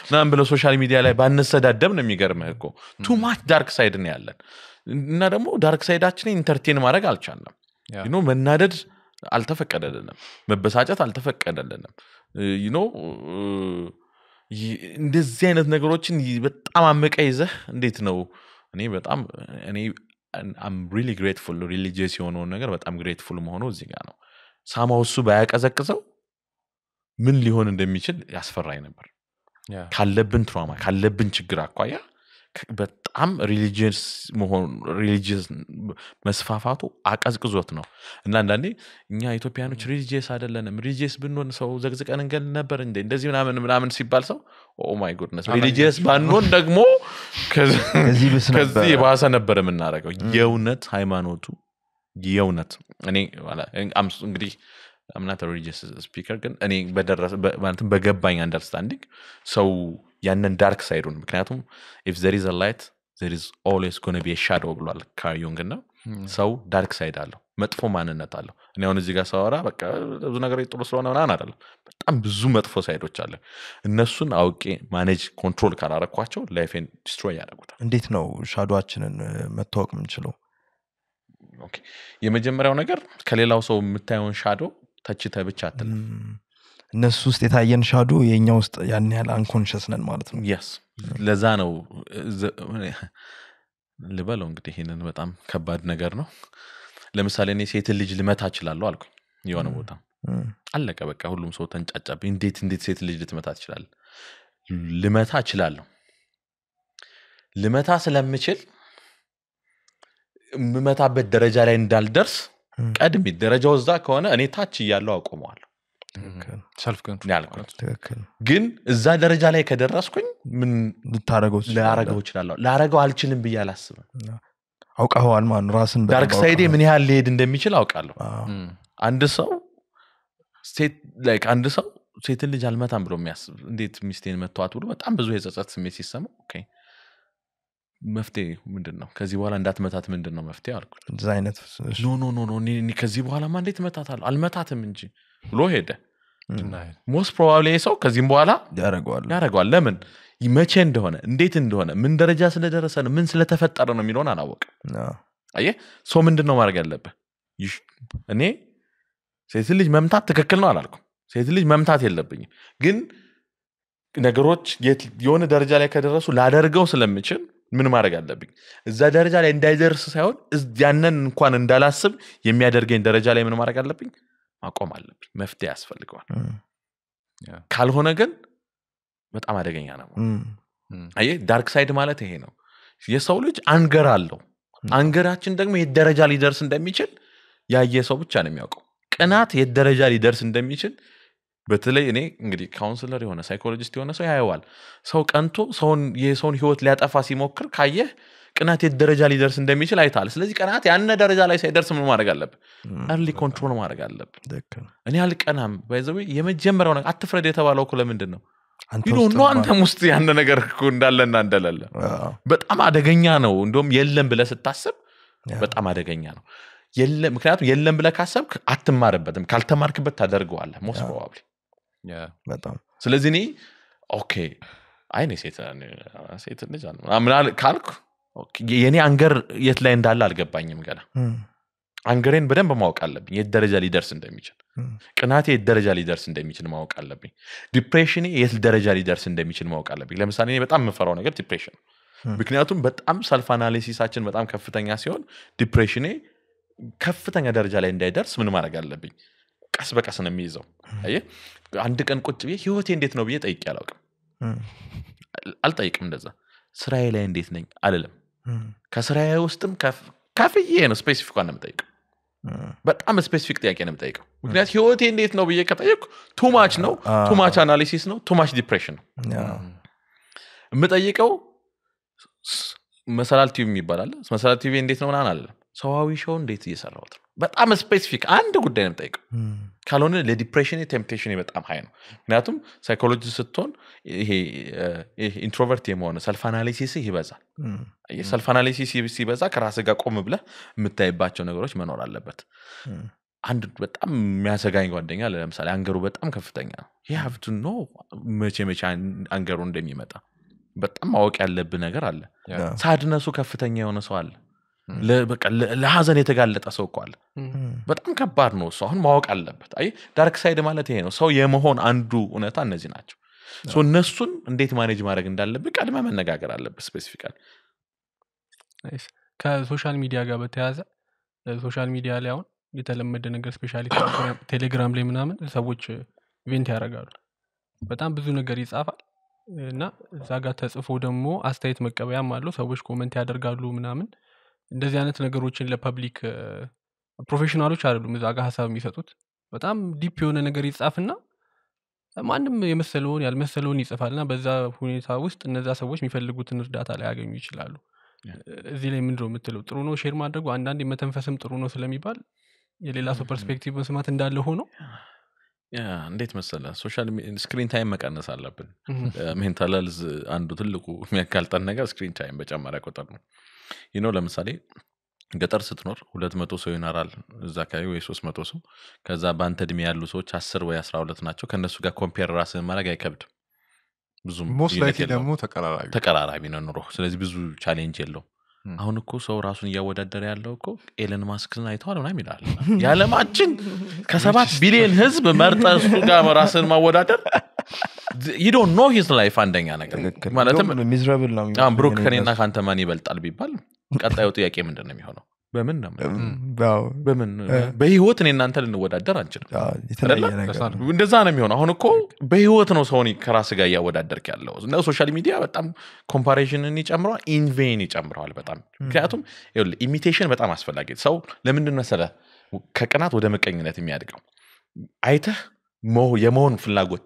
እናም ብለ ሶሻል ሚዲያ ላይ ባንሰዳደብ ነው የሚገርመው እኮ too much dark side ነው ያለን እና ደግሞ ዳርክ ሳይዳችን ኢንተርቴይን ማድረግ አልቻለም you know መናደድ አልተፈቀደልንም መበሳጨት አልተፈቀደልንም you know እንደዚህ አይነት ነገሮችን በጣም አመቀይዘህ እንዴት ነው እኔ በጣም እኔ I'm really grateful religious የሆነው ነገር በጣም grateful መሆኑ እዚህ ጋር ነው ሳማው እሱ ባያቀዘቅዘው ምን ሊሆን እንደሚችል ያስፈራኝ ነበር ካለብን ትራውማ ካለብን ችግር አቋያ በጣም ሪሊጂየስ መሆን ሪሊጂየስ መስፋፋቱ አቀዝቅዞት ነው እና አንዳንዴ እኛ ኢትዮጵያኖች ሪሊጂየስ አይደለንም ሪሊጂየስ ብንሆን ሰው ዘግዝቀን እንገል ነበር እንዴ እንደዚህ ምናምን ምናምን ሲባል ሰው ኦ ማይ ጎድነስ ሪሊጂየስ ባንሆን ደግሞ ከዚህ ብስ ነበር ከዚህ ባሰ ነበር የምናረገው የውነት ሃይማኖቱ የውነት እኔ አምስ እንግዲህ I'm not a religious speaker ግን እኔ በደረሰ ማለት በገባኝ understanding ሰው ያንን ዳርክ ሳይዱን ምክንያቱም if there is a light there is always going to be a shadow ብሏል ካዩንግና ሰው ዳርክ ሳይድ አለው መጥፎ ማንነት አለው እኔ አሁን እዚህ ጋር ሳወራ በቃ ብዙ ነገር ይጥሩ ስለሆነ እናና አይደለም በጣም ብዙ መጥፎ ሳይዶች አለ እነሱን አውቄ ማኔጅ ኮንትሮል ካላረኳቸው ላይፌን ዲስትሮይ ያደርጉታል እንዴት ነው ሻዶዋችንን መታወቅ ምንችለው ኦኬ የመጀመሪያው ነገር ከሌላው ሰው የምታየውን ሻዶ ተችተ ብቻ አትል እነሱ ውስጥ የታየን ሻዶ የኛ ውስጥ ያን ያለ አንኮንሺየስ ነን ማለት ነው yes ለዛ ነው ለባለው እንግዲህ ይሄንን በጣም ከባድ ነገር ነው ለምሳሌ እኔ ሴት ልጅ ልመታ ይችላል አልኩኝ የሆነ ቦታ አለቀ በቃ ሁሉም ሰው ተንጫጫብኝ እንዴት እንዴት ሴት ልጅ ልትመታ ይችላል ልመታ ይችላል ልመታ ስለምችል ምመታበት ደረጃ ላይ እንዳልደርስ ቀድሜ ደረጃው እዛ ከሆነ እኔ ታች ይያለው አቆማለሁ ሰልፍ ኮንትሮል ያልኩት ተከክል ግን እዛ ደረጃ ላይ ከደረስኩኝ ምን ልታረጋው ላያረጋው ይችላል ላያረጋው አልችልም በያላስብ አውቃው አልማን ራስን ዳርክ ሳይዴ ምን ያህል ሊሄድ እንደሚችል አውቃለሁ አንድ ሰው ስቴት ላይክ አንድ ሰው ሴት ልጅ አልመታም ብሎ የሚያስብ እንዴት ሚስቴን መቷት ብሎ በጣም ብዙ የጸጸት ስሜት ሲሰማው ኦኬ መፍቴ ምንድነው ከዚህ በኋላ እንዳትመታት ምንድነው መፍቴ አልኩት እዛ አይነት ኖ ኖ ኖ ኖ እኔ ከዚህ በኋላ ማን እንዴት መታታል አልመታትም እንጂ ብሎ ሄደ እናይ most probably ሰው ከዚህ በኋላ ያረጋዋል ያረጋዋል ለምን ይመቼ እንደሆነ እንዴት እንደሆነ ምን ደረጃ ስለደረሰ ነው ምን ስለተፈጠረ ነው የሚለውን አላወቅም አየ ሰው ምንድነው ማድረግ ያለበት እኔ ሴት ልጅ መምታት ትክክል ነው አላልኩም ሴት ልጅ መምታት የለብኝም ግን ነገሮች የሆነ ደረጃ ላይ ከደረሱ ላደርገው ስለምችል ምን ማድረግ አለብኝ እዛ ደረጃ ላይ እንዳይደርስ ሳይሆን ያንን እንኳን እንዳላስብ የሚያደርገኝ ደረጃ ላይ ምን ማድረግ አለብኝ ማቆም አለብኝ መፍትሄ ያስፈልጋል ካልሆነ ግን በጣም አደገኛ ነው አይ ዳርክ ሳይድ ማለት ይሄ ነው የሰው ልጅ አንገር አለው አንገራችን ደግሞ የደረጃ ሊደርስ እንደሚችል ያየ ሰው ብቻ ነው የሚያውቀው ቀናት የደረጃ ሊደርስ እንደሚችል በተለይ እኔ እንግዲህ ካውንሰለር የሆነ ሳይኮሎጂስት የሆነ ሰው ያየዋል ሰው ቀንቶ ሰውን የሰውን ህይወት ሊያጠፋ ሲሞክር ካየ ቀናት የደረጃ ሊደርስ እንደሚችል አይታል ስለዚህ ቀናት ያነ ደረጃ ላይ ሳይደርስ ምን ማድረግ አለበት early control ማድረግ አለበት እኔ አልቀናም ባይዘው የመጀመሪያው ነገር አትፍረድ የተባለው እኮ ለምንድን ነው You don't know አንተም ውስጥ ያነ ነገር እኮ እንዳለና እንደለለ በጣም አደገኛ ነው እንደውም የለም ብለ ስታስብ በጣም አደገኛ ነው የለም ምክንያቱም የለም ብለ ካሰብክ አትማርበትም ካልተማርክበት ታደርገዋለህ most probably ያ በጣም ስለዚህ እኔ ኦኬ አይኔ ሴታን ሴታን ልጅ አለ አምናል ካልኩ ኦኬ የኔ አንገር የት ላይ እንዳለ አልገባኝም ገና አንገሬን በደንብ ማወቅ አለብኝ የት ደረጃ ሊደርስ እንደሚችል ቅናቴ የት ደረጃ ሊደርስ እንደሚችል ማወቅ አለብኝ ዲፕሬሽን የት ደረጃ ሊደርስ እንደሚችል ማወቅ አለብኝ ለምሳሌ እኔ በጣም መፈራው ነገር ዲፕሬሽን ምክንያቱም በጣም ሰልፍ አናሊሲሳችን በጣም ከፍተኛ ሲሆን ዲፕሬሽን ከፍተኛ ደረጃ ላይ እንዳይደርስ ምን ማድረግ አለብኝ ቀስ በቀስ ነው የሚይዘው አይ አንድ ቀን ቁጭ ብዬ ህይወቴ እንዴት ነው ብዬ ጠይቄ አላውቅም አልጠይቅም እንደዛ ስራዬ ላይ እንዴት ነኝ አልልም ከስራዬ ውስጥም ከፍዬ ነው ስፔሲፊክ ሆነ መጠይቅ በጣም ስፔሲፊክ ጥያቄ ነው መጠይቅ ምክንያቱም ህይወቴ እንዴት ነው ብዬ ከጠየቅኩ too much ነው too much analysis ነው too much depression ነው መጠይቀው መሰላል ቲቪ የሚባላል መሰላል ቲቪ እንዴት ነው እናናል ሰዋዊ ሾው እንዴት እየሰራውት ነው በጣም ስፔሲፊክ አንድ ጉዳይ ነው ጠይቀው ካልሆነ ለዲፕሬሽን ቴምፕቴሽን በጣም ሃይ ነው ምክንያቱም ሳይኮሎጂ ስትሆን ይሄ ኢንትሮቨርት የሆነ ሰልፍ አናሊሲስ ይበዛል አይ ሰልፍ አናሊሲስ ይበዛ ከራስህ ጋር ቆም ብለህ የምታይባቸው ነገሮች መኖር አለበት አንድ በጣም የሚያሰጋኝ ጓደኛ ለምሳሌ አንገሩ በጣም ከፍተኛ ነው you have to know መቼ መቼ አንገሩ እንደሚመጣ በጣም ማወቅ ያለብህ ነገር አለ ሳድነሱ ከፍተኛ የሆነ ሰው አለ ለበቃ ለሐዘን የተጋለጠ ሰው ቆአል በጣም ከባድ ነው ሰው አሁን ማወቅ አለበት አይ ዳርክ ሳይድ ማለት ይሄ ነው ሰው የመሆን አንዱ እነታ እነዚህ ናቸው ሶ እነሱን እንዴት ማኔጅ ማድረግ እንዳለበት ቀድማ መነጋገር አለበት ስፔሲፊካሊ አይስ ከሶሻል ሚዲያ ጋር በተያያዘ ሶሻል ሚዲያ ላይ አሁን የተለመደ ነገር ስፔሻሊ ቴሌግራም ላይ ምናምን ሰዎች ኢቨንት ያደርጋሉ በጣም ብዙ ነገር ይጻፋል እና ዛጋ ተጽፎ ደግሞ አስተያየት መቀበያም አለው ሰዎች ኮሜንት ያደርጋሉ ምናምን እንደዚህ አይነት ነገሮችን ለፐብሊክ ፕሮፌሽናሎች አይደሉም እዛ ጋር ሐሳብ የሚሰጡት በጣም ዲፕ የሆነ ነገር ይጻፍና ማንንም የመሰለውን ያልመሰለውን ይጽፋልና በዛ ሁኔታ ውስጥ እነዛ ሰዎች የሚፈልጉትን እርዳታ ላይ ያገኙ ይችላሉ እዚህ ላይ ምንድነው የምትለው ጥሩ ነው ሼር ማድረጉ አንዳንድ የመተንፈስም ጥሩ ነው ስለሚባል የሌላ ሰው ፐርስፔክቲቭ መስማት እንዳለ ሆኖ ያ እንዴት መሰለ ሶሻል ስክሪን ታይም መቀነስ አለብን ሜንታል ሄልዝ አንዱ ትልቁ የሚያካልጠን ነገር ስክሪን ታይም በጨመረ ቁጥር ነው you know ለምሳሌ ገጠር ስትኖር ሁለት መቶ ሰው ይኖራል እዛ ካይ ወይ ሶስት መቶ ሰው ከዛ ባንተ እድሜ ያሉ ሰዎች አስር ወይ አስራ ሁለት ናቸው ከነሱ ጋር ኮምፔር ራስን ማድረግ አይከብድ ብዙም ሞስላይት ደግሞ ተቀራራቢ ተቀራራቢ ነው ኑሮ ስለዚህ ብዙ ቻሌንጅ የለው አሁን እኮ ሰው ራሱን ያወዳደረ ያለው እኮ ኤለን ማስክን አይተዋል ወና ይላል ያለማችን ከሰባት ቢሊዮን ህዝብ መርጠሱ ጋር ራስን ማወዳደር you don't know his life አንደኛ ነገር ማለትም miserable ነው አም ብሩክ ከኔና ካንተ ማን ይበልጣል ቢባል ቀጣዩ ጥያቄ ምንድነው የሚሆነው በምን ነው ባው በምን በህይወት እኔና አንተ ልንወዳደር አንችልም እንደዛ ነው የሚሆነው አሁን እኮ በህይወት ነው ሰው ከራስ ጋር ያወዳደርክ ያለው እና ሶሻል ሚዲያ በጣም ኮምፓሬሽንን ይጨምራል ኢን ቬን ይጨምራል በጣም ምክንያቱም ኢሚቴሽን በጣም አስፈልጋለች ሰው ለምን እንደነሰለ ከቀናት ወደ መቀኝነት የሚያድቀው አይተ ሞው የሞን ፍላጎት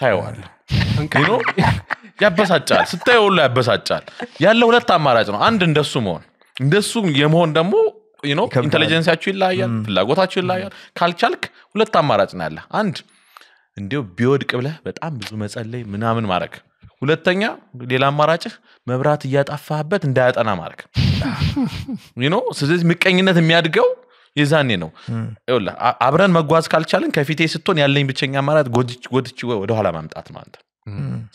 ታይዋል እንካይ ነው ያበሳጫል ስታየው ሁሉ ያበሳጫል ያለው ሁለት አማራጭ ነው አንድ እንደሱ መሆን እንደሱ የመሆን ደሞ you know ኢንተለጀንሲያችሁ ይላያል ፍላጎታችሁ ይላያል ካልቻልክ ሁለት አማራጭ ነው ያለ አንድ እንዴው ቢወድቅ ብለህ በጣም ብዙ መጸለይ ምናምን ማረክ ሁለተኛ ሌላ አማራጭህ መብራት ያጣፋህበት እንዳያጠና ማረክ you know ስለዚህ ምቀኝነት የሚያድገው ይዛኔ ነው ይውላ አብረን መጓዝ ካልቻልን ከፊቴ ስትሆን ያለኝ ብቻኛ አማራጭ ጎድች ጎድች ወደ ኋላ ማምጣት ማለት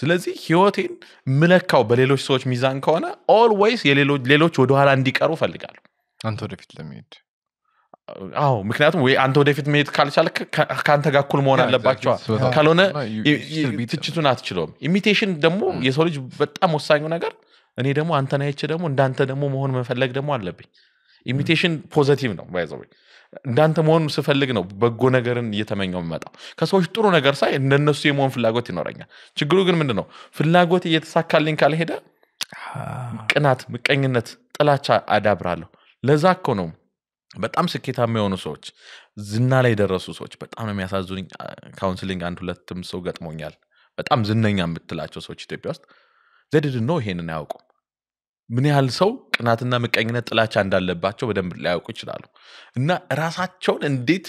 ስለዚህ ህይወቴን ምለካው በሌሎች ሰዎች ሚዛን ከሆነ always የሌሎች ሌሎች ወደ ኋላ እንዲቀሩ ፈልጋለሁ አንተ ወደፊት ለሚሄድ አዎ ምክንያቱም ወይ አንተ ወደፊት መሄድ ካልቻልክ ካንተ ጋር እኩል መሆን አለባችሁ ካልሆነ ትችቱን አትችሉም ኢሚቴሽን ደግሞ የሰው ልጅ በጣም ወሳኙ ነገር እኔ ደግሞ አንተና አይቼ ደግሞ እንዳንተ ደግሞ መሆን መፈለግ ደግሞ አለብኝ ኢሚቴሽን ፖዚቲቭ ነው ባይዘው እንዳንተ መሆን ስፈልግ ነው በጎ ነገርን እየተመኘው መጣው ከሰዎች ጥሩ ነገር ሳይ እንደነሱ የመሆን ፍላጎት ይኖርኛል ችግሩ ግን ምንድነው ፍላጎት እየተሳካልኝ ካለ ሄደ ቅናት ምቀኝነት ጥላቻ አዳብራለሁ ለዛኮ ነው በጣም ስኬታማ የሆኑ ሰዎች ዝና ላይ ደረሱ ሰዎች በጣም ነው የሚያሳዝኑኝ ካውንስሊንግ አንድ ሁለትም ሰው ገጥሞኛል በጣም ዝነኛ የምትላቸው ሰዎች ኢትዮጵያ ውስጥ ዘድድን ነው ይሄንን ያውቁ ምን ያህል ሰው ቅናትና መቀኝነት ጥላቻ እንዳለባቸው በደንብ ላያውቁ ይችላሉ እና ራሳቸውን እንዴት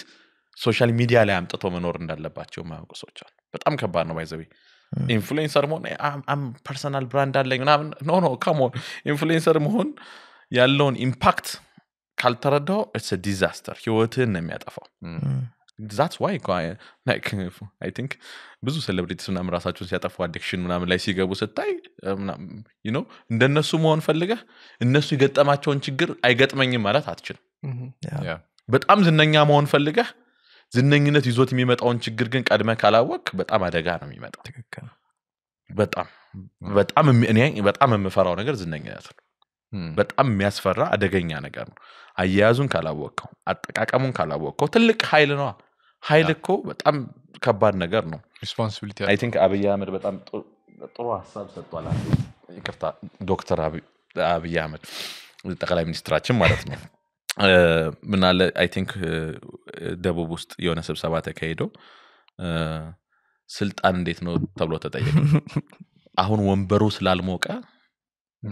ሶሻል ሚዲያ ላይ አምጥቶ መኖር እንዳለባቸው ማውቁ ሰዎች አሉ በጣም ከባድ ነው ባይዘው ኢንፍሉዌንሰር መሆን አም ፐርሰናል ብራንድ አለኝ እና ኖ ኖ ካም ኦን ኢንፍሉዌንሰር መሆን ያለውን ኢምፓክት ካልተረዳው ኢትስ አ ዲዛስተር ህይወትን ነው የሚያጠፋው that's why like I think ብዙ ሴሌብሪቲስ እና ምራሳቸውን ሲያጠፉ አዲክሽን ምናምን ላይ ሲገቡ ስታይ you know እንደነሱ መሆን ፈልገህ እነሱ ይገጠማቸውን ችግር አይገጥመኝም ማለት አትችልም በጣም ዝነኛ መሆን ፈልገህ ዝነኝነት ይዞት የሚመጣውን ችግር ግን ቀድመህ ካላወቅ በጣም አደጋ ነው የሚመጣው በጣም በጣም እኔ በጣም የምፈራው ነገር ዝነኝነት ነው በጣም የሚያስፈራ አደገኛ ነገር ነው አያያዙን ካላወቀው አጠቃቀሙን ካላወቀው ትልቅ ኃይል ነው ኃይል እኮ በጣም ከባድ ነገር ነው ሪስፖንሲቢሊቲ አይ ቲንክ አብይ አህመድ በጣም ጥሩ ሐሳብ ሰጥቷል ይቅርታ ዶክተር አብይ አህመድ ጠቅላይ ሚኒስትራችን ማለት ነው ምን አለ አይ ቲንክ ደቡብ ውስጥ የሆነ ስብሰባ ተካሂዶ ስልጣን እንዴት ነው ተብሎ ተጠየቀ አሁን ወንበሩ ስላልሞቀ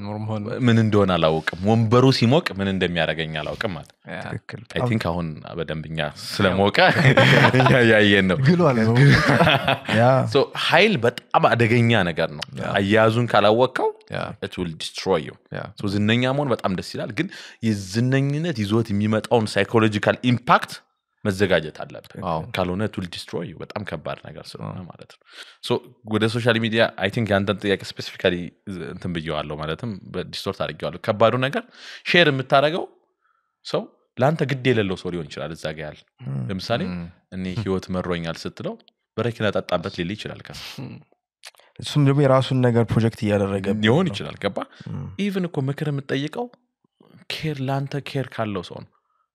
ኖርማል ምን እንደሆነ አላውቅም ወንበሩ ሲሞቅ ምን እንደሚያረጋኝ አላውቅም ማለት ትክክል አይ ቲንክ አሁን በደንብኛ ስለሞቀ ያያየን ነው ያ ሶ ኃይል በጣም አደገኛ ነገር ነው አያያዙን ካላወቀው it will destroy you so ዝነኛ መሆን በጣም ደስ ይላል ግን የዝነኝነት ይዞት የሚመጣውን psychological impact መዘጋጀት አለበት ካልሆነ it will destroy you በጣም ከባድ ነገር ስለሆነ ማለት ነው so ወደ ሶሻል ሚዲያ I think ያንተን ጥያቄ ስፔሲፊካሊ እንትን ብየዋለሁ ማለትም በዲስቶርት አድርጌዋለሁ ከባዱ ነገር ሼር የምታረገው ሰው ላንተ ግድ የሌለው ሰው ሊሆን ይችላል እዛ ጋር ያለ ለምሳሌ እኔ ህይወት መሮኛል ስትለው በረኪና ጠጣበት ሊል ይችላል ከዛ እሱም ደግሞ የራሱን ነገር ፕሮጀክት ያደረገ ሊሆን ይችላል ገባ ኢቭን እኮ መከረ የምትጠይቀው ኬር ላንተ ኬር ካለው ሰው ነው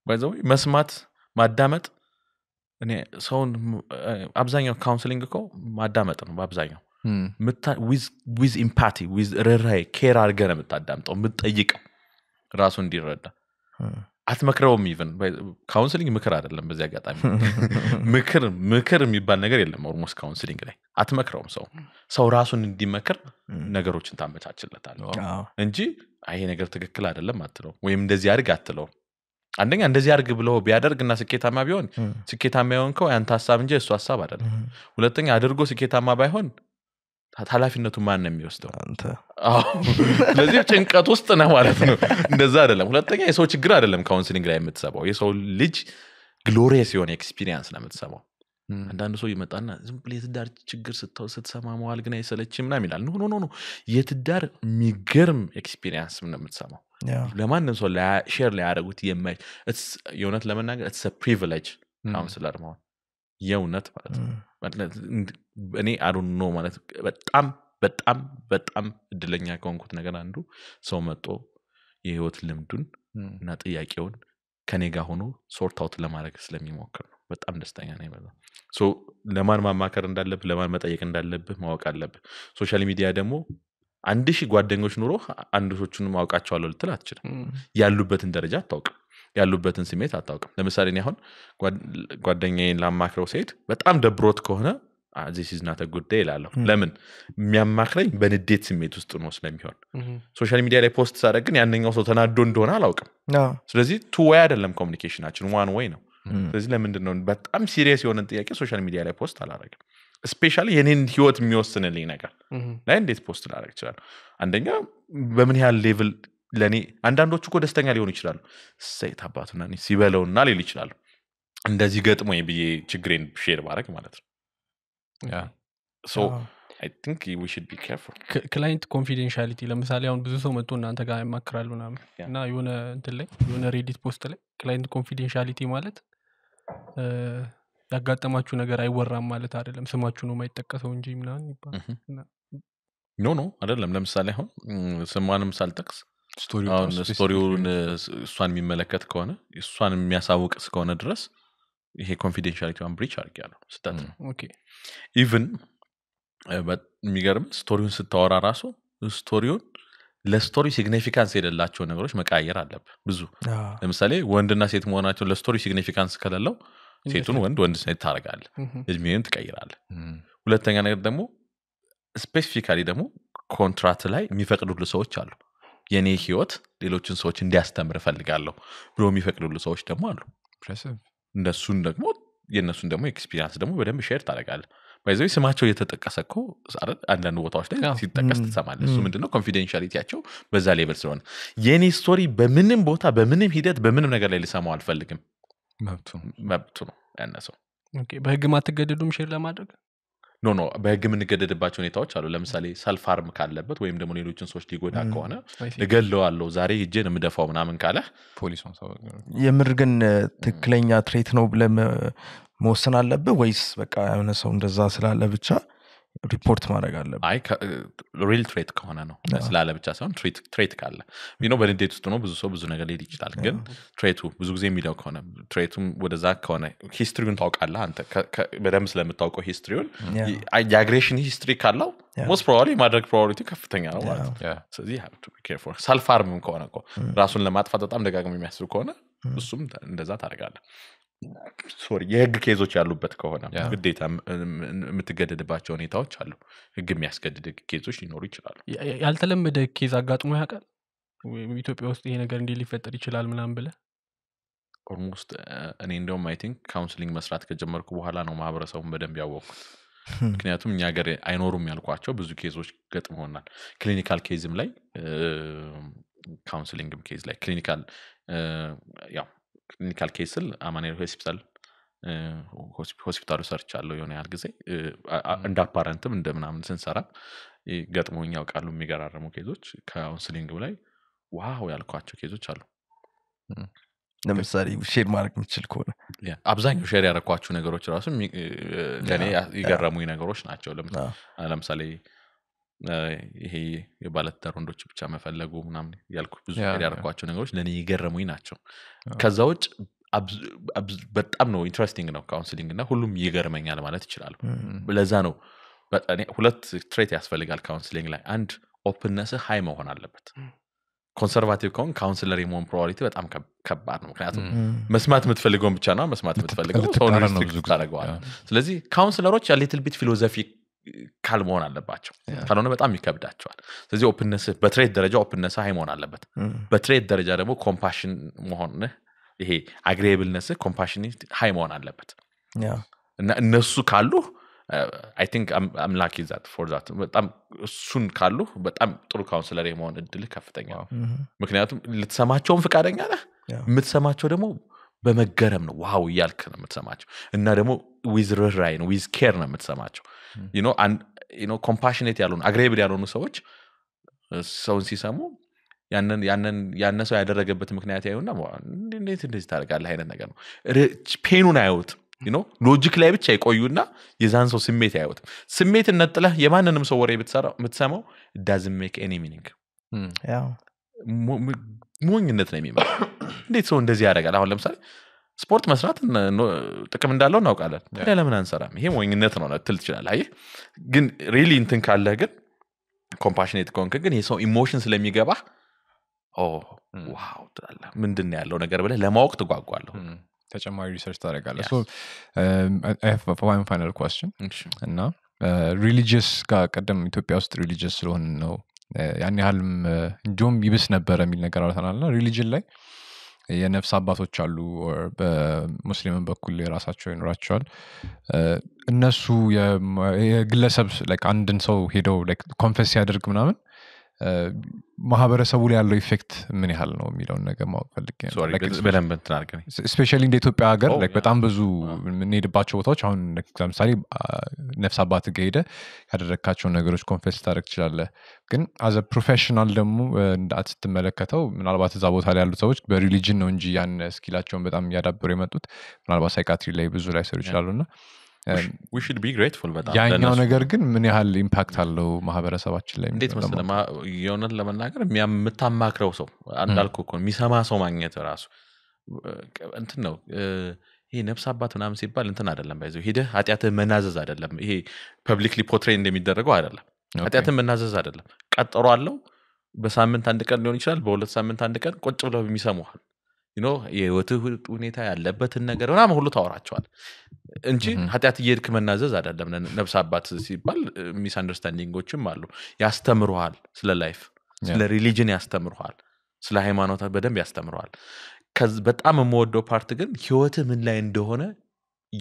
ባይዘው መስማት ማዳመጥ እኔ ሰውን አብዛኛው ካውንስሊንግ እኮ ማዳመጥ ነው በአብዛኛው with with empathy with ራይ ኬር አድርገህ ነው የምታዳምጠው የምትጠይቀው ራሱን እንዲረዳ اتمكرهم ايفن كونسلينج مكر አይደለም በዚያ አጋጣሚ ምክር ምክር የሚባል ነገር የለም ኦልሞስት ካውንስሊንግ ላይ አትመክረውም ሰው ሰው ራሱን እንዲመክር ነገሮችን ታመቻችለታል እንጂ አይ ነገር ትክክል አይደለም አትለው ወይ እንደዚህ አድርግ አትለው አንደኛ እንደዚህ አድርግ ብለው ቢያደርግና ስኬታማ ቢሆን ስኬታማ ይሆንከው አንተ ሐሳብ እንጂ እሱ ሐሳብ አይደለም ሁለተኛ አድርጎ ስኬታማ ባይሆን ታላፊነቱ ማን ነው የሚወስደው አንተ አዎ ስለዚህ ጭንቀት ውስጥ ነው ማለት ነው እንደዛ አይደለም ሁለተኛ የሰው ችግር አይደለም ካውንስሊንግ ላይ የምትሰባው የሰው ልጅ ግሎሪየስ የሆነ ኤክስፒሪየንስ ነው የምትሰባው አንዳንድ ሰው ይመጣና ዝም ብለ የትዳር ችግር ስታው ስትሰማው አልግና ይሰለችምና ይላል ኖ ኖ ኖ የትዳር የሚገርም ኤክስፒሪየንስ ነው የምትሰማው ለማንም ሰው ሼር ላይ አረጉት የማይ ኢትስ የውነት ለመናገር ኢትስ አ ፕሪቪሌጅ ካውንስለር ማለት የውነት ማለት ማለት እኔ አይ ዶንት ኖ ማለት በጣም በጣም በጣም እድለኛ ከሆንኩት ነገር አንዱ ሰው መጥቶ የህይወት ልምዱን እና ጥያቄውን ከኔ ጋር ሆኖ ሶርት አውት ለማድረግ ስለሚሞክር ነው በጣም ደስተኛ ነኝ ማለት ሶ ለማን ማማከር እንዳለብ ለማን መጠየቅ እንዳለብ ማወቅ አለብ ሶሻል ሚዲያ ደሞ አንድ ሺ ጓደኞች ኑሮ አንዶቹንም ማውቃቸዋለሁ ልትል አትችልም ያሉበትን ደረጃ አታውቅ ያሉበትን ስሜት አታውቅ ለምሳሌ እኔ አሁን ጓደኛዬን ላማክረው ሲሄድ በጣም ደብሮት ከሆነ this is not a good day ላለው ለምን የሚያማክረኝ በንዴት ስሜት ውስጥ ነው ስለሚሆን ሶሻል ሚዲያ ላይ ፖስት ሳደርግ ግን ያንኛው ሰው ተናዶ እንደሆነ አላውቅም ስለዚህ two way አይደለም ኮሙኒኬሽናችን one way ነው ስለዚህ ለምንድን ነው በጣም ሲሪየስ የሆነ ጥያቄ ሶሻል ሚዲያ ላይ ፖስት አላደርግም ስፔሻሊ የኔን ህይወት የሚወስንልኝ ነገር ላይ እንዴት ፖስት ላደርግ ይችላል አንደኛ በምን ያህል ሌቭል ለኔ አንዳንዶቹ እኮ ደስተኛ ሊሆኑ ይችላሉ ሰይት አባቱና እኔ ሲበለውና ሊል ይችላል እንደዚህ ገጥሞኝ ብዬ ችግሬን ሼር ማድረግ ማለት ነው ያ ሶ አይ ቲንክ we should be careful client confidentiality ለምሳሌ አሁን ብዙ ሰው መጥቶ እናንተ ጋር ይማከራል ምናምን እና የሆነ እንትን ላይ የሆነ reddit post ላይ client confidentiality ማለት ያጋጠማችሁ ነገር አይወራም ማለት አይደለም ስማችሁ ነው የማይጠቀሰው እንጂ ምናምን ይባላል ኖ ኖ አይደለም ለምሳሌ አሁን ስማንም ሳልጠቅስ ስቶሪውን ስቶሪውን እሷን የሚመለከት ከሆነ እሷን የሚያሳውቅ ከሆነ ድረስ ይሄ ኮንፊደንሻሊቲውን ብሪች አርጋለሁ ስታጥ ነው ኦኬ ኢቭን but የሚገርም ስቶሪውን ስታወራ ራሱ ስቶሪውን ለስቶሪ ሲግኒፊካንስ የሌላቸው ነገሮች መቃየር አለብ ብዙ ለምሳሌ ወንድና ሴት መሆናቸው ለስቶሪ ሲግኒፊካንስ ከሌለው ሴቱን ወንድ ወንድ ሴት ታረጋለ እድሜውን ትቀይራለ ሁለተኛ ነገር ደግሞ ስፔሲፊካሊ ደግሞ ኮንትራክት ላይ የሚፈቅዱሉ ሰዎች አሉ የኔ ህይወት ሌሎችን ሰዎች እንዲያስተምር ፈልጋለሁ ብሎ የሚፈቅዱሉ ሰዎች ደግሞ አሉ ፕሬሰብ እንደሱን ደግሞ የነሱን ደግሞ ኤክስፒሪየንስ ደግሞ በደም ሼር ታረጋለ ባይዘው ስማቸው የተጠቀሰኩ አይደል አንዳንድ ቦታዎች ላይ ሲጠቀስ ተሰማለሁ እሱ ምንድነው ኮንፊደንሻሊቲያቸው በዛ ሌቨል ስለሆነ የኔ ስቶሪ በምንም ቦታ በምንም ሂደት በምንም ነገር ላይ ሊሰማው አልፈልግም መብቱ መብቱ ያነሰው ኦኬ በህግ ማተገደዱም ሼር ለማድረግ ኖ ኖ በህግ ምን ገደደባቸው ሁኔታዎች አሉ ለምሳሌ ሰልፍ ሃርም ካለበት ወይም ደግሞ ሌሎችን ሰዎች ሊጎዳ ከሆነ እገለዋለሁ ዛሬ ሄጄ ነው መደፋው ምናምን ካለ ፖሊስ ነው ሰው የምርግን ትክክለኛ ትሬት ነው ብለ መወሰን አለበት ወይስ በቃ የሆነ ሰው እንደዛ ስላለ ብቻ ሪፖርት ማድረግ አለበት አይ ሪል ትሬት ከሆነ ነው ስላለ ብቻ ሳይሆን ትሬት ትሬት ካለ ዩ ኖ በንዴት ውስጥ ነው ብዙ ሰው ብዙ ነገር ሊል ይችላል ግን ትሬቱ ብዙ ጊዜ የሚለው ከሆነ ትሬቱም ወደዛ ከሆነ ሂስትሪውን ታውቃለህ አንተ በደም ስለምታውቀው ሂስትሪውን አግሬሽን ሂስትሪ ካለው most probably ማድረግ ፕራዮሪቲ ከፍተኛ ነው ማለት ስለዚህ you have to be careful self harm ከሆነ እኮ ራሱን ለማጥፋት በጣም ደጋግሞ የሚያስብ ከሆነ እሱም እንደዛ ታደርጋለህ ሶሪ የህግ ኬዞች ያሉበት ከሆነ ግዴታ የምትገደድባቸው ሁኔታዎች አሉ ህግ የሚያስገድድ ኬዞች ሊኖሩ ይችላሉ ያልተለመደ ኬዝ አጋጥሞ ያውቃል ወይም ኢትዮጵያ ውስጥ ይሄ ነገር እንዴት ሊፈጠር ይችላል ምናምን ብለ ኦልሞስት እኔ እንደውም አይ ቲንክ ካውንስሊንግ መስራት ከጀመርኩ በኋላ ነው ማህበረሰቡን በደንብ ያወቅኩት ምክንያቱም እኛ ሀገር አይኖሩም ያልኳቸው ብዙ ኬዞች ገጥመውናል ክሊኒካል ኬዝም ላይ ካውንስሊንግም ኬዝ ላይ ክሊኒካል ያው ክሊኒካል ኬስል አማኔር ሆስፒታል ሆስፒታል ሰርች አለው የሆነ ያህል ጊዜ እንደ አፓረንትም እንደምናምን ስንሰራ ገጥሞኝ ያውቃሉ የሚገራረሙ ኬዞች ካውንስሊንግ ላይ ዋው ያልኳቸው ኬዞች አሉ ለምሳሌ ሼር ማድረግ ምችል ከሆነ አብዛኛው ሼር ያደረኳቸው ነገሮች ራሱ ለኔ ይገረሙኝ ነገሮች ናቸው ለምሳሌ ይሄ የባለተዳር ወንዶች ብቻ መፈለጉ ምናምን ያልኩ ብዙ ነገር ያርኳቸው ነገሮች ለኔ ይገረሙኝ ናቸው ከዛው በጣም ነው ኢንትረስቲንግ ነው ካውንስሊንግ እና ሁሉም ይገርመኛል ማለት ይችላል ለዛ ነው ሁለት ትሬት ያስፈልጋል ካውንስሊንግ ላይ አንድ ኦፕንነስ ሃይ መሆን አለበት conservative con counselor immune probability betam kabad no mknyatum mesmat metfelgon bicha na mesmat metfelgon tone restrict taragwal ስለዚህ counselorዎች a little bit philosophic ካልሞን አለባቸው ካልሆነ በጣም ይከብዳቸዋል ስለዚህ openness በትሬት ደረጃ openness high መሆን አለበት በትሬት ደረጃ ደግሞ compassion መሆን ነው ይሄ agreeableness compassion high መሆን አለበት ያ እና እነሱ ካሉ I think I'm, I'm lucky that for that በጣም እሱን ካሉ በጣም ጥሩ ካውንስለር የመሆን እድል ከፍተኛ ነው ምክንያቱም ልትሰማቸውም ፍቃደኛ ነህ የምትሰማቸው ደግሞ በመገረም ነው ዋው ይያልከ ነው የምትሰማቸው እና ደግሞ with ray and with care ነው የምትሰማቸው you know and you know compassionate ያሉን agreeable ያሉን ሰዎች ሰውን ሲሰሙ ያንን ያንን ያነሰው ያደረገበት ምክንያት አይሆንና እንዴት እንደዚህ ታርጋለህ አይነት ነገር ነው ፔኑን አይውት you know logic ላይ ብቻ ይቆዩና የዛን ሰው ስሜት አይውት ስሜት እንጥላ የማንንም ሰው ወሬ ብትሰራው የምትሰማው doesn't make any meaning ያው ሞኝነት ነው የሚመጣው እንዴት ሰው እንደዚህ ያደርጋል አሁን ለምሳሌ ስፖርት መስራት ጥቅም እንዳለው እናውቃለን እንዴ ለምን አንሰራም ይሄ ሞኝነት ነው ለትል ይችላል አይ ግን really እንትን ካለ ግን compassionate ከሆንክ ግን የሰው emotions ለሚገባ ኦ ዋው ተላላ ምንድነው ያለው ነገር ብለ ለማወቅ ተጓጓለሁ ተጨማሪ ሪሰርች ታደርጋለህ so um, I have one final question እና religious ጋር ቀደም ኢትዮጵያ ውስጥ religious ስለሆነ ነው ያን ያህልም እንጆም ይብስ ነበር የሚል ነገር አላታናልና religion ላይ የነፍስ አባቶች አሉ or በሙስሊም በኩል ራሳቸው ይኖራቸዋል እነሱ የግለሰብ like አንድን ሰው ሄደው like confess ያደርግ ምናምን ማህበረሰቡ ላይ ያለው ኢፌክት ምን ያህል ነው የሚለው ነገር ማውፈልከኝ በደንብ እንተናገረኝ ስፔሻሊ እንደ ኢትዮጵያ ሀገር like በጣም ብዙ እንሄድባቸው ቦታዎች አሁን ለምሳሌ ነፍስ አባት ገይደ ያደረካቸው ነገሮች ኮንፌስ ታደርግ ይችላል ግን as a professional ደግሞ እንዳትመለከተው ምናልባት እዛ ቦታ ላይ ያሉ ሰዎች በሪሊጂን ነው እንጂ ያን ስኪላቸውን በጣም ያዳብሩ የመጡት ምናልባት ሳይካትሪ ላይ ብዙ ላይ ሰሩ ይችላሉና Um, we should be grateful but ያ ነው ነገር ግን ምን ያህል ኢምፓክት አለው ማህበረሰባችን ላይ እንዴት መሰለማ የሆነን ለመናገር የሚያምታማክረው ሰው አንዳልኩ እኮ የሚሰማ ሰው ማግኘት ራሱ እንት ነው ይሄ ነፍስ አባት እናም ሲባል እንት አይደለም ባይዘው ሄደ ኃጢያተ መናዘዝ አይደለም ይሄ publicly portray እንደሚደረገው አይደለም ኃጢያተ መናዘዝ አይደለም ቀጠሮ አለው በሳምንት አንድ ቀን ሊሆን ይችላል በሁለት ሳምንት አንድ ቀን ቁጭ ብለው የሚሰሙዋል you know የወተ ሁኔታ ያለበትን ነገር እናም ሁሉ ታወራቸዋል እንጂ ኃጢያት ይድክ መናዘዝ አይደለም ነፍስ አባት ሲባል ሚስ አንደርስታንዲንጎችም አሉ ያስተምሩሃል ስለ ላይፍ ስለ ሪሊጂን ያስተምሩሃል ስለ ሃይማኖት በደንብ ያስተምሩሃል ከዛ በጣም የምወደው ፓርት ግን ህይወት ምን ላይ እንደሆነ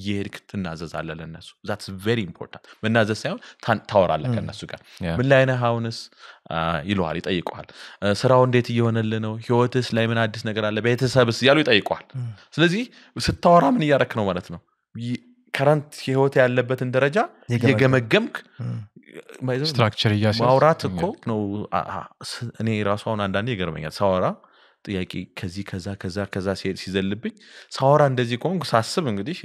ይድክ ተናዘዛለ ለነሱ that's very important መናዘዝ ሳይሆን ታወራለህ ከነሱ ጋር ምን ላይ ነህ አሁንስ ይሏል ይጠይቋል ስራው እንዴት ይሆነልህ ነው ህይወትስ ላይ ምን አዲስ ነገር አለ ቤተሰብስ ያሉ ይጠይቋል ስለዚህ ስታወራ ምን ያረክ ነው ማለት ነው current ህይወት ያለበትን ደረጃ የገመገምክ ስትራክቸር ያያስ ማውራት እኮ ነው እኔ ራስዋን አንዳንዴ ይገርመኛል ሳወራ ጥያቄ ከዚህ ከዛ ከዛ ከዛ ሲዘልብኝ ሳወራ እንደዚህ ቆንኩ ሳስብ እንግዲህ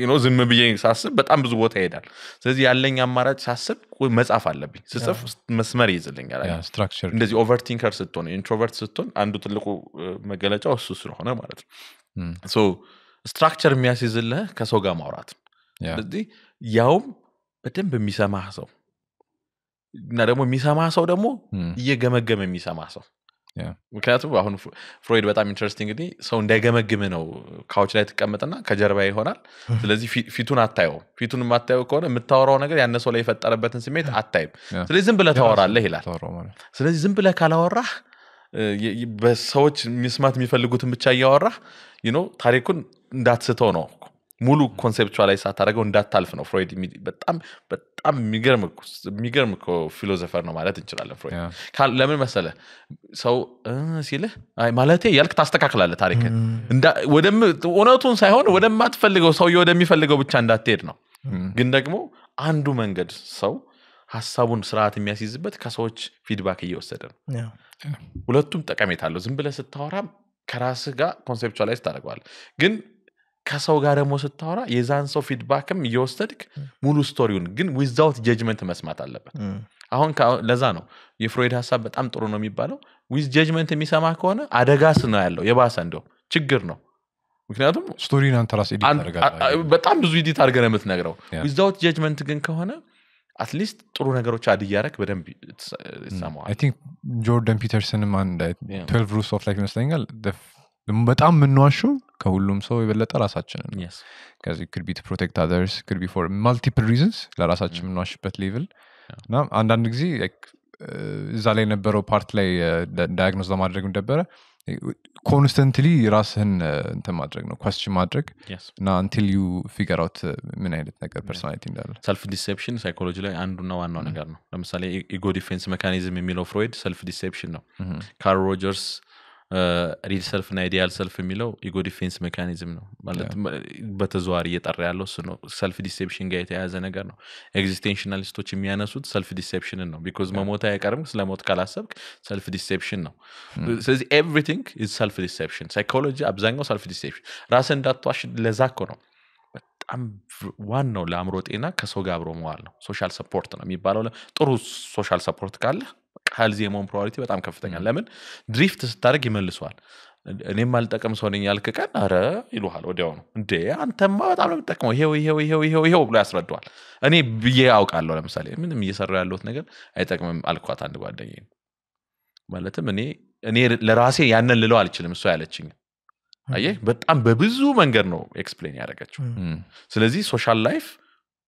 you know ዝም ብዬ ሳስብ በጣም ብዙ ቦታ ይሄዳል ስለዚህ ያለኝ አማራጭ ሳስብ መጻፍ አለብኝ ስጽፍ መስመር ይዝልኛል ያ ስትራክቸር እንደዚህ ኦቨርቲንከር ስትሆን ኢንትሮቨርት ስትሆን አንዱ ትልቁ መገለጫው እሱ ስለሆነ ማለት ነው so ስትራክቸር የሚያስይዝልህ ከሰው ጋር ማውራት ስለዚህ ያው በደንብ የሚሰማ ሰው እና ደግሞ የሚሰማ ሰው ደግሞ እየገመገመ የሚሰማ ሰው ያ ወካቱ አሁን ፍሮይድ በጣም ኢንተረስቲንግ ዲ ሰው እንደገመግመ ነው ካውች ላይ ተቀመጠና ከጀርባ ይሆናል ስለዚህ ፊቱን አታየው ፊቱን ማታየው ከሆነ የምታወራው ነገር ያነሰው ላይ ፈጠረበትን ስሜት አታይም ስለዚህ ዝም ብለህ ታወራለህ ይላል ስለዚህ ዝም ብለህ ካላወራህ በሰዎች መስማት የሚፈልጉትን ብቻ ያወራህ you know ታሪኩን እንዳትስተው ነው ሙሉ ኮንሴፕቹአላይዝ አታደርገው እንዳታልፍ ነው ፍሮይድ በጣም በጣም የሚገርም የሚገርም ፊሎሶፈር ነው ማለት እንችላለን ፍሮይድ ለምን መሰለ ሰው ሲልህ አይ ማለት ያልክ ታስተካክላለህ ታሪክ እንደ ወደም እውነቱን ሳይሆን ወደማትፈልገው ሰው ወደሚፈልገው ብቻ እንዳትሄድ ነው ግን ደግሞ አንዱ መንገድ ሰው ሐሳቡን ስርዓት የሚያስይዝበት ከሰዎች ፊድባክ እየወሰደ ነው ሁለቱም ጠቀሜታ አለው ዝም ብለህ ስታወራም ከራስህ ጋር ኮንሴፕቹአላይዝ ታደርጋለህ ግን ከሰው ጋር ደሞ ስታወራ የዛን ሰው ፊድባክም እየወሰድክ ሙሉ ስቶሪውን ግን without judgment መስማት አለበት አሁን ለዛ ነው የፍሮይድ ሐሳብ በጣም ጥሩ ነው የሚባለው with judgment የሚሰማ ከሆነ አደጋስ ነው ያለው የባሰ እንደው ችግር ነው ምክንያቱም ስቶሪን አንተ ራስ ኤዲት አድርጋለህ በጣም ብዙ ኤዲት አድርገህ ነው የምትነግረው without judgment ግን ከሆነ at least ترو نجارو شادي يارك بدم بيسامو. I think Jordan Peterson man that yeah. twelve rules of life مثلاً قال بتأمن منه شو كهولهم سوي بلة تراساتشنا. Yes. Because it could be to protect others, it could be for multiple reasons. لراساتش منه شو بات level. نعم عندنا نجزي like زالين برو part لي diagnose ده ما درجون دبرة. constantly راسهن انت ما ادركنا question ما ادرك نا until you figure out من هيدا نقدر personality ندال self deception psychology لا عندنا وانو نقدرنا لمثال ego defense mechanism ميلو فرويد self deception نو كارل روجرز real self نا ideal self ميلو ego defense mechanism نو مالت بتزوارية الريالو سنو self deception جايته هذا نقدرنا existentialist توش ميانا سود self deception نو because ما موتها يكرم سلا موت كلاسك self deception نو says everything is self deception psychology أبزانغو self deception راسن دات واش لزاكونو I'm one no لامروت إنا كسوجابرو موارلو social support أنا ميبالو لا ترو social support كله هل زي مون priority بتأم كفتة عن لمن drift ستارج يمل السؤال نيم مال تكمل سؤالين يالك كأنه را يلوحال وديون ده أنت ما بتعمل بتكمل هيو هيو هيو هيو هيو بلا أسرة دوال أنا بيجي أو كارلو لمثالي من ميسر رالوت نقل أي تكمل القوات عند قادين مالته مني أنا لراسي يعني اللي لو على تشيل مسؤالة تشين أيه بتأم ببزو منقرنو explain يا رجعتشو سلزي social life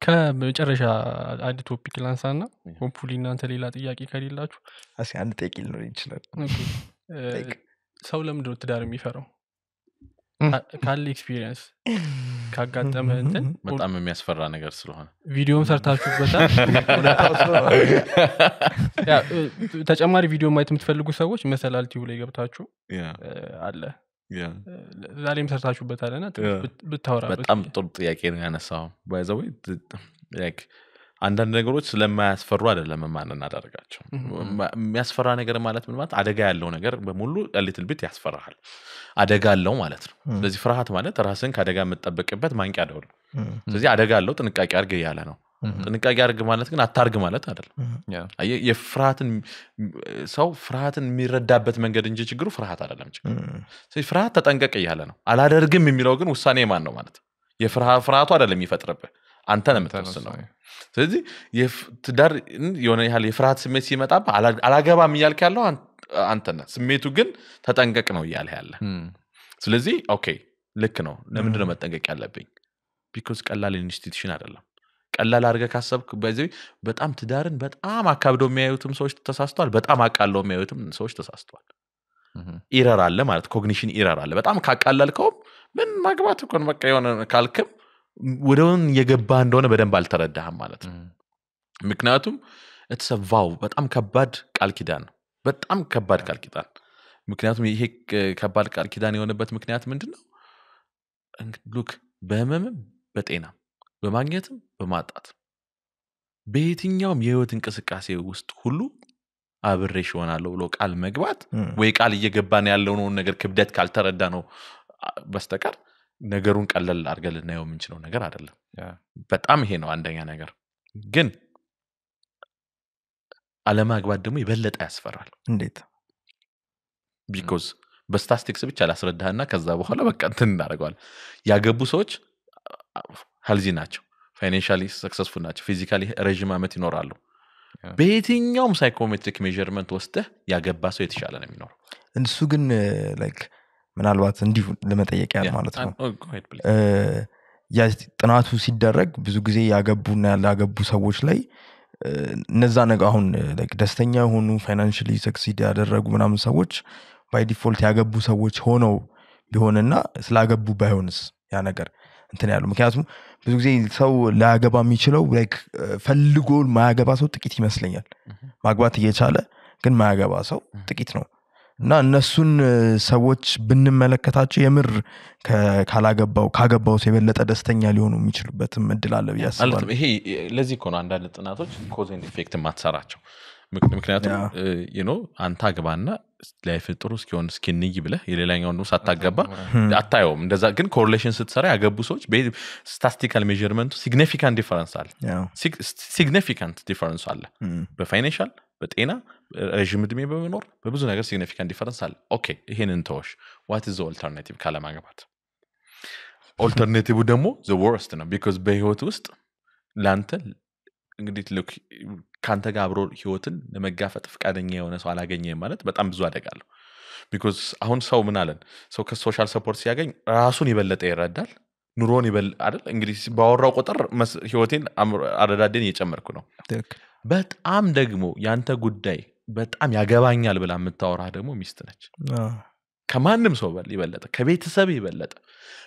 كمجرش عادي توبيك لانسانا هم فولينا تليلات إياكي كليلات شو أسي عند تأكل نورينشلر سولم درو تدارم يفرو كالي إكسبيرينس كعقد أمهنتن متأمم يسفرنا نقدر سلوهنا فيديوم صار تاشوف بتاع تاج أماري فيديو ما يتم تفلقو سويش مثلا التيوليجا بتاعشوا على Yeah. زالي مسرتاشو بتالنا بتهورا. بتأم طرط ياكين أنا صام. بيزوي ياك عندنا نقولش لما سفروا ده لما معنا نادرجاتشو. ما سفرنا نقدر مالت من مات عدا قال لون نقدر بمولو اللي تلبيت يحسفرها حل. عدا قال لون مالت. لذي فرحت مالت ترى سنك عدا قام متطبق بعد ما ينك عدول. لذي عدا قال لون تنك أكير جيالنا. تنك أكير جمالت كنا ترج مالت هذا. أيه يفرحتن سو فرحتن ميردابت من قدر نجيش جرو فرحت هذا لمن. سو فرحت تنك أيه لنا. على رجع من ميلوجن وساني ما إنه مالت. يفرح فرحت هذا لمي فترة به. أنتنا متوسطنا. سيدي يف تدار يوني هالي فرات سميت سميت أب على على جبا ميال كله أنت أنتنا سميتو جن تتأنجك كنو يال هلا. سلزي أوكي لكنه نمدنا متأنجك كلا بين. because كلا للinstitution هلا. كلا لارجع كسبك بعزبي بتأم تدارن بتأم أكابدو مية وتم سويش تساستوال بتأم أكالو مية وتم سويش تساستوال. إيرار على مارت cognition إيرار على بتأم كلا لكم من ما جبته كون ما كيونا كالكم. ورون يجبان دونا بدن بالتردد هم مالت. مكناتهم اتسافوا بتأم كباد كالكيدان بتأم كباد كالكيدان مكناتهم يهيك كباد كالكيدان يونه بت مكنات من دنا. لوك بهم بتأنا بمعنيتهم بماتات. بيتين يوم يهوتين كسكاسي وست كله عبرشونا لو لوك على مجبات ويك على يجبان ياللونون نقدر كبدت كالترددانو بس تكر. نجارون كلا الأرجل الناو منشلون نجار هذا لا. بتأم هنا عندنا نجار. جن. على ما قدامي بلت أسفر على. نيت. because بس تستيقظ بتشال أسرة دهنا كذا وخلا بكتن نارقال. يا جبوا سوتش هالزي ناتشو. financially successful ناتشو. physically رجيمة متنورالو. بيتين يوم psychometric measurement وسته يا جبوا سويت شالنا منور. نسوقن like من الوقت نديو لما تيجي على مالتهم. يا تناعتو سيدرج بزوجي يعجبونا لعجبو سويش لي نزانك هون like دستنيا هونو financially succeed على الرجو منام سويش by default يعجبو سويش هونو بهوننا سلعجبو بهونس يعني كر أنت نعلم كأنهم بزوجي سو لعجبا ميشلو like فلقول ما عجبا سو تكتي مثليا ما عجبا تيجي شاله كن ما عجبا سو تكتنو نا نسون سوتش بن ملكاتش يمر كخلاجبا وكعجبا وسيبل تدستني اليوم وميشلو بتم الدلالة بياس. هي لازم يكون عندنا تناطش كوزين إفكت ما تصارعش. مكنياتهم ينو أنت عجبنا لايف التروس كون سكين نيجي بله يلي لين ينو سات عجبه أتايوم ده زاكن correlations تسرع عجبوا سوتش بيد statistical measurement significant difference على significant difference على بفاينانشال بتأنا رجيم دمي بمنور ببزون عجب significant difference على أوكي هنا نتوش what is the alternative كلام عجبات alternative ودمو the worst نا because بهوت وست لانتل قلت لك كانت جابرو هيوتن لما جافت فكادنيه وناس على جنيه مالت بتأم بزوا ده قالوا because هون سو منالن سو كالسوشيال سبورت سياجين راسوني بلت إيه ردال نوروني بال عدل إنجليزي باورا وقطر مس هيوتين أمر عددين يجمر كنوا بات أم دقمو يانتا good day بات أم يعجبني على بالعمل تاور هذا مو ميستنش كمان نمسوا باللي بلت كبيت سبي بلت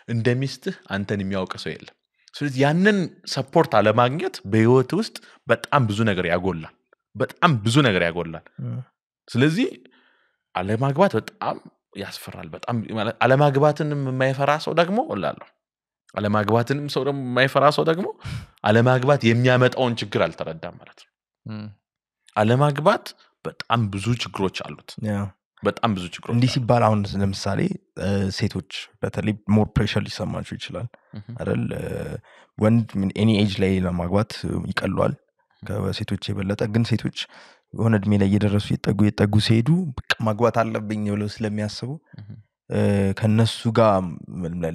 إندميست أنت نمياو كسويل ስለዚህ ያንን ሰፖርት አለ ማግኘት በህይወት ውስጥ በጣም ብዙ ነገር ያጎላል በጣም ብዙ ነገር ያጎላል ስለዚህ አለ ማግባት በጣም ያስፈራል በጣም አለ ማግባትን የማይፈራ ሰው ደግሞ ወላለው አለ ማግባትንም ሰው ደግሞ የማይፈራ ሰው ደግሞ አለ ማግባት የሚያመጣውን ችግር አልተረዳም ማለት ነው አለ ማግባት በጣም ብዙ ችግሮች አሉት በጣም ብዙ ችግሮች እንዴ ሲባል አሁን ለምሳሌ ሴቶች በተለይ ሞር ፕሬሸር ሊሰማቸው ይችላል አይደል ወንድ ምን ኤኒ ኤጅ ላይ ለማግባት ይቀሏል ከሴቶች የበለጠ ግን ሴቶች የሆነ እድሜ ላይ ይደረሱ ይጠጉ ይጠጉ ሲሄዱ ማግባት አለብኝ ብለው ስለሚያስቡ ከነሱ ጋር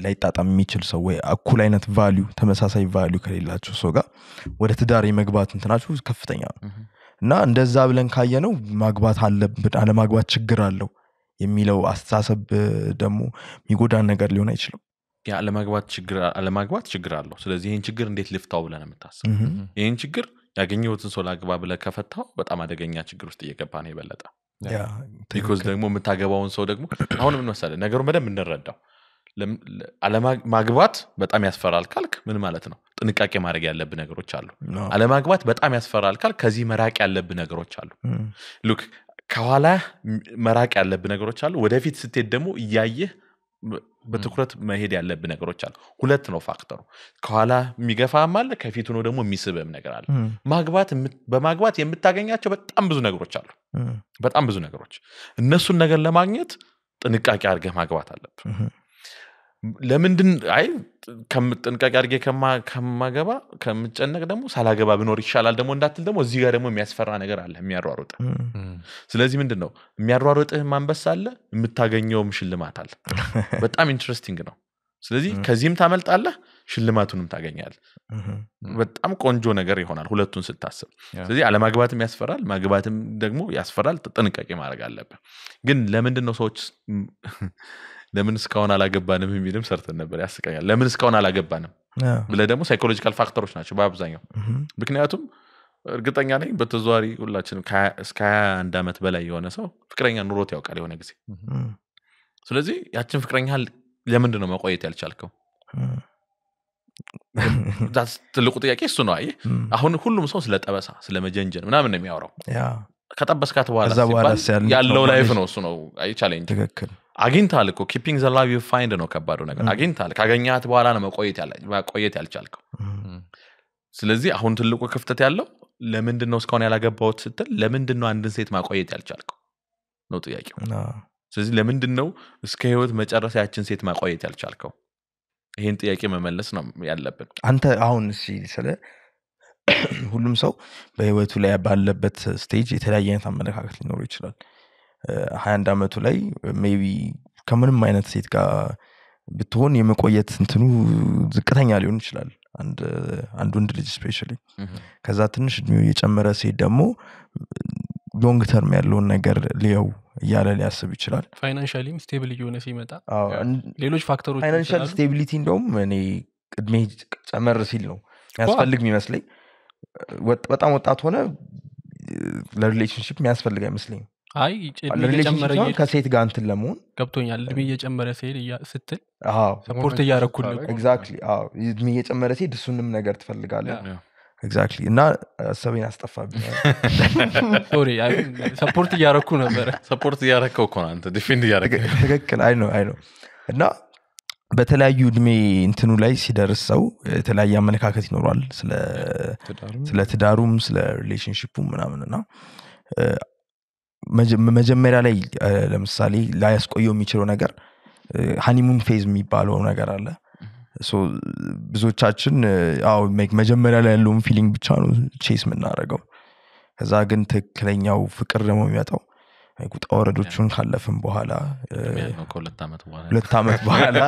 ላይጣጣም የሚችል ሰው ወይ እኩል አይነት ቫልዩ ተመሳሳይ ቫልዩ ከሌላቸው ሰው ጋር ወደ ትዳር የመግባት እንትናቸው ከፍተኛ ነው እና እንደዛ ብለን ካየነው ማግባት አለበት አለ ማግባት ችግር አለው የሚለው አስተሳሰብ ደሞ ሚጎዳን ነገር ሊሆን አይችልም ያ አለ ማግባት ችግር አለ ማግባት ችግር አለው ስለዚህ ይሄን ችግር እንዴት ልፍታው ብለን እንታስብ ይሄን ችግር ያገኘውትን ሰው ላግባ ብለን ከፈታው በጣም አደገኛ ችግር ውስጥ እየገባ ነው ይበለጣ ያ because ደግሞ መታገባውን ሰው ደግሞ አሁን ምን መሰለ ነገሩ በደም እንደረዳው አለ ማግባት በጣም ያስፈራል ካልክ ምን ማለት ነው ጥንቃቄ ማድረግ ያለብን ነገሮች አሉ አለ ማግባት በጣም ያስፈራል ካልክ ከዚህ መራቅ ያለብን ነገሮች አሉ ሉክ ከኋላ መራቅ ያለብን ነገሮች አሉ ወደፊት ስትሄድ ደግሞ ይያየ በትኩረት መሄድ ያለብን ነገሮች አሉ ሁለት ነው ፋክተሩ ከኋላ የሚገፋም አለ ከፊቱ ነው ደግሞ የሚስበም ነገር አለ ማግባት በማግባት የምታገኛቸው በጣም ብዙ ነገሮች አሉ በጣም ብዙ ነገሮች እነሱን ነገር ለማግኘት ጥንቃቄ አድርገህ ማግባት አለበት ለምንድን አይ ከመጠንቀቅ አድርጌ ከማገባ ከመጨነቅ ደግሞ ሳላገባ ቢኖር ይሻላል ደግሞ እንዳትል ደግሞ እዚህ ጋር ደግሞ የሚያስፈራ ነገር አለ የሚያሯሩጥ ስለዚህ ምንድነው የሚያሯሩጥህ ማንበሳ አለ የምታገኘው ሽልማት አለ በጣም ኢንትረስቲንግ ነው ስለዚህ ከዚህም ታመልጣለህ ሽልማቱንም ታገኛለህ በጣም ቆንጆ ነገር ይሆናል ሁለቱን ስታስብ ስለዚህ አለ ማግባትም ያስፈራል ማግባትም ደግሞ ያስፈራል ጥንቃቄ ማድረግ አለበት ግን ለምንድነው ሰዎች ለምን ስካውን አላገባንም የሚልም ሰርተን ነበር ያስቀኛል ለምን ስካውን አላገባንም ብለ ደግሞ ሳይኮሎጂካል ፋክተሮች ናቸው በአብዛኛው ምክንያቱም እርግጠኛ ነኝ በተዟሪ ሁላችንም እስከ አንድ አመት በላይ የሆነ ሰው ፍቅረኛ ኑሮት ያውቃል የሆነ ጊዜ ስለዚህ ያችን ፍቅረኛ ለምን እንደሆነ መቆየት ያልቻልከው that's ትልቁ ጥያቄ እሱ ነው አይ አሁን ሁሉም ሰው ስለጠበሳ ስለመጀንጀን ምናምን ነው የሚያወራው ያ ከተበስካት በኋላ ሲባል ያለው ላይፍ ነው እሱ ነው አይ ቻሌንጅ ትክክል አግኝታል እኮ keeping the love you find ነው ከባዱ ነገር አግኝታል ካገኛት በኋላ ነው መቆየት ያለ መቆየት ያልቻልከው ስለዚህ አሁን ትልቁ ክፍተት ያለው ለምንድን ነው ስካውን ያላገባው ስትል ለምንድን ነው አንድን ሴት ማቆየት ያልቻልከው ነው ጥያቄው ስለዚህ ለምንድን ነው እስከ ህይወት መጨረሻ ያችን ሴት ማቆየት ያልቻልከው ይሄን ጥያቄ መመለስ ነው ያለብን አንተ አሁን ሲሰለ ሁሉም ሰው በህይወቱ ላይ ባለበት ስቴጅ የተለያየ አመለካከት ሊኖር ይችላል ሃያ አንድ አመቱ ላይ ሜቢ ከምንም አይነት ሴት ጋር ብትሆን የመቆየት እንትኑ ዝቅተኛ ሊሆን ይችላል አንድ አንድ ወንድ ልጅ ስፔሻሊ ከዛ ትንሽ እድሜው እየጨመረ ሴት ደግሞ ሎንግ ተርም ያለው ነገር ሊያው ያለ ሊያስብ ይችላል ፋይናንሻሊ ስቴብል የሆነ ሲመጣ ሌሎች ፋክተሮች ፋይናንሻል ስቴቢሊቲ እንደውም እኔ እድሜ ጨመር ሲል ነው ያስፈልግ የሚመስለኝ በጣም ወጣት ሆነ ለሪሌሽንሺፕ የሚያስፈልግ አይመስልኝ አይ እየጨመረ ከሴት ጋር እንትን ለምን ከብቶኛል እድሜ እየጨመረ ሲል ስትል አዎ ሰፖርት ያረኩልኝ ኤግዛክትሊ አዎ እድሜ እየጨመረ ሲል ድሱንም ነገር ትፈልጋለህ ኤግዛክትሊ እና ሰበን አስጠፋብኝ ሶሪ አይ ሰፖርት ያረኩ ነበር ሰፖርት ያረከው እኮ አንተ ዲፌንድ ያረከው ትክክል አይ ነው አይ ነው እና በተለያዩ እድሜ እንትኑ ላይ ሲደርሰው የተለያየ አመለካከት ይኖራል ስለ ስለ ትዳሩም ስለ ሪሌሽንሺፑም ምናምን እና መጀመሪያ ላይ ለምሳሌ ላያስቆየው የሚችል ነገር ሃኒሙን ፌዝ የሚባለው ነገር አለ ሶ ብዙዎቻችን አው ሜክ መጀመሪያ ላይ ያለውን ፊሊንግ ብቻ ነው ቼስ ምናደርገው ከዛ ግን ትክክለኛው ፍቅር ደሞ የሚያጣው አይቁጣ ወረዶቹን ካለፈን በኋላ ሁለት አመት በኋላ ሁለት አመት በኋላ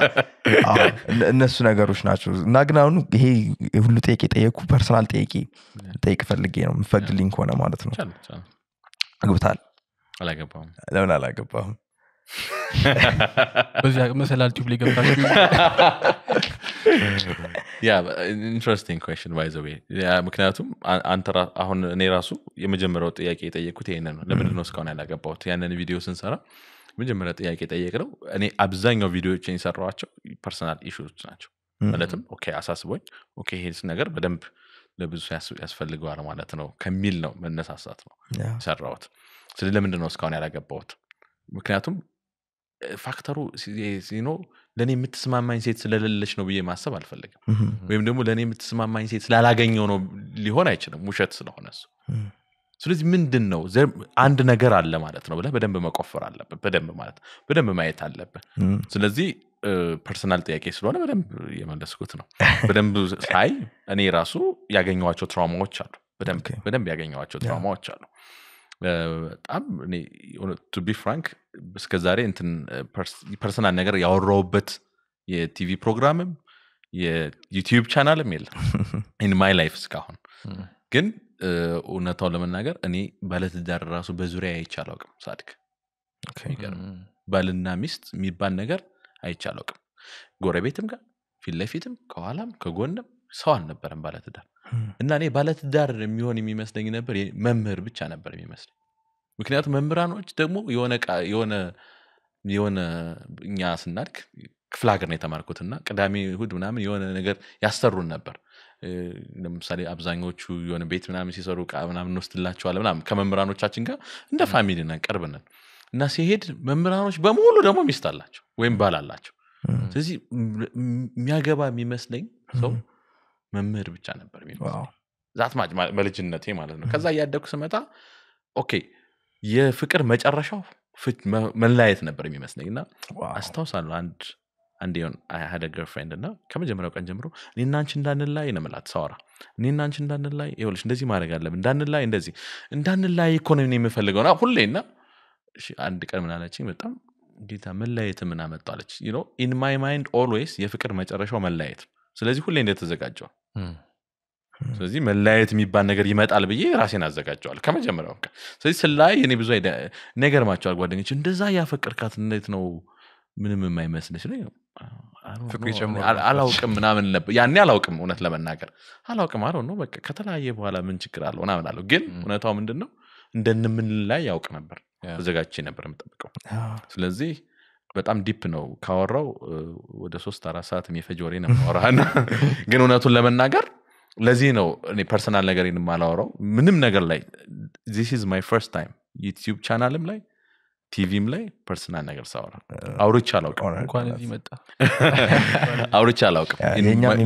እነሱ ነገሮች ናቸው እና ግን አሁን ይሄ ሁሉ ጠይቄ ጠይቁ ፐርሰናል ጠይቄ ጠይቅ ፈልጌ ነው ምፈልግልኝ ሆነ ማለት ነው አግብታል አላገባው ለምን አላገባው በዚያ መሰላል ቲፕ ሊገባሽ Yeah, interesting question by the way. ያ ምክንያቱም አንተራ አሁን እኔ ራሱ የመጀመሪያው ጥያቄ ጠየቅኩት ይሄንን ነው ለምን ነው ስካውን ያላገባሁት ያንን ቪዲዮ ስንሰራ የመጀመሪያው ጥያቄ ጠየቅነው እኔ አብዛኛው ቪዲዮዎችን ሰራዋቸው ፐርሰናል ኢሹዎች ናቸው ማለትም ኦኬ አሳስቦኝ ኦኬ ሄልስ ነገር በደንብ ለብዙ ያስፈልገው አለ ማለት ነው ከሚል ነው መነሳሳት ነው ሰራውት ስለዚህ ለምን ነው ስካውን ያላገባሁት ምክንያቱም ፋክተሩ ሲኖ ለኔ የምትስማማኝ ሴት ስለሌለች ነው ብዬ ማሰብ አልፈልግም ወይም ደግሞ ለኔ የምትስማማኝ ሴት ስላላገኘው ነው ሊሆን አይችልም ውሸት ስለሆነ እሱ ስለዚህ ምንድነው አንድ ነገር አለ ማለት ነው ብለ በደንብ መቆፈር አለበት በደንብ ማለት በደንብ ማየት አለበት ስለዚህ ፐርሰናል ጥያቄ ስለሆነ በደንብ የመለስኩት ነው በደንብ ሳይ እኔ ራሱ ያገኘዋቸው ትራውማዎች አሉ በደንብ በደንብ ያገኘዋቸው ትራውማዎች አሉ በጣም እኔ to be frank በስከዛሬ እንትን ፐርሰናል ነገር ያወራውበት የቲቪ ፕሮግራም የዩቲዩብ ቻናል ሜል in my life ስካሁን ግን እውነታው ለመናገር እኔ ባለትዳር ራሱ በዙሪያ አይቻለውቅም ሳድክ ኦኬ ይገርም ባልና ሚስት የሚባል ነገር አይቻለውቅም ጎረቤትም ጋር ፊለፊትም ከኋላም ከጎንም ሰው አልነበረም ባለትዳር እና እኔ ባለትዳር የሚሆን የሚመስለኝ ነበር መምህር ብቻ ነበር የሚመስለኝ ምክንያቱም መምህራኖች ደግሞ የሆነ የሆነ የሆነ እኛ ስናድክ ክፍለ ሀገር ነው ተማርኩትና ቅዳሜ እሁድ ምናምን የሆነ ነገር ያሰሩን ነበር ለምሳሌ አብዛኞቹ የሆነ ቤት ምናምን ሲሰሩ ቃ ምናምን እንወስድላቸዋል ምናምን ከመምህራኖቻችን ጋር እንደ ፋሚሊ ነን ቀርበናል እና ሲሄድ መምህራኖች በሙሉ ደግሞ ሚስት አላቸው ወይም ባል አላቸው ስለዚህ የሚያገባ የሚመስለኝ ሰው መምህር ብቻ ነበር የሚመስለው ዛት ማጅ መልጅነቴ ማለት ነው ከዛ ያደኩ ስመጣ ኦኬ የፍቅር መጨረሻው መላየት ነበር የሚመስለኝና አስተውሳለሁ አንድ አንድ የሆነ I had a girlfriend እና ከመጀመሪያው ቀን ጀምሮ እኔና አንቺ እንዳንላይ ነው ማለት ሳውራ እኔና አንቺ እንዳንላይ ይኸውልሽ እንደዚህ ማድረግ አለብን እንዳንላይ እንደዚህ እንዳንላይ እኮ ነው የምፈልገውና ሁሌና እሺ አንድ ቀን ምን አለችኝ በጣም ጌታ መላየት ምን አመጣለች you know in my mind always የፍቅር መጨረሻው መላየት ስለዚህ ሁሌ እንደተዘጋጀው ስለዚህ መላየት የሚባል ነገር ይመጣል ብዬ ራሴን አዘጋጀዋል ከመጀመሪያው ስለዚህ ስላይ እኔ ብዙ ነገር ማጫው ጓደኞች እንደዛ ያፈቅርካት እንዴት ነው ምንም የማይመስልሽ ነው አላውቅም ምናምን ነበር ያኔ አላውቅም እውነት ለመናገር አላውቅም አለው ነው በቃ ከተላየ በኋላ ምን ችግር አለው እና አላለው ግን እውነታው ምንድነው እንደነምን ላይ ያውቅ ነበር ተዘጋጅቼ ነበር መጠብቀው ስለዚህ በጣም ዲፕ ነው ካወራው ወደ ሶስት አራት ሰዓት የሚፈጅ ወሬ ነው ማወራና ግን እውነቱን ለመናገር ለዚህ ነው እኔ ፐርሰናል ነገሬን ማላወራው ምንም ነገር ላይ this is my first time youtube channelም ላይ ቲቪም ላይ ፐርሰናል ነገር ሳወራ አውርቼ አላውቅም እንኳን እዚህ መጣ አውርቼ አላውቅም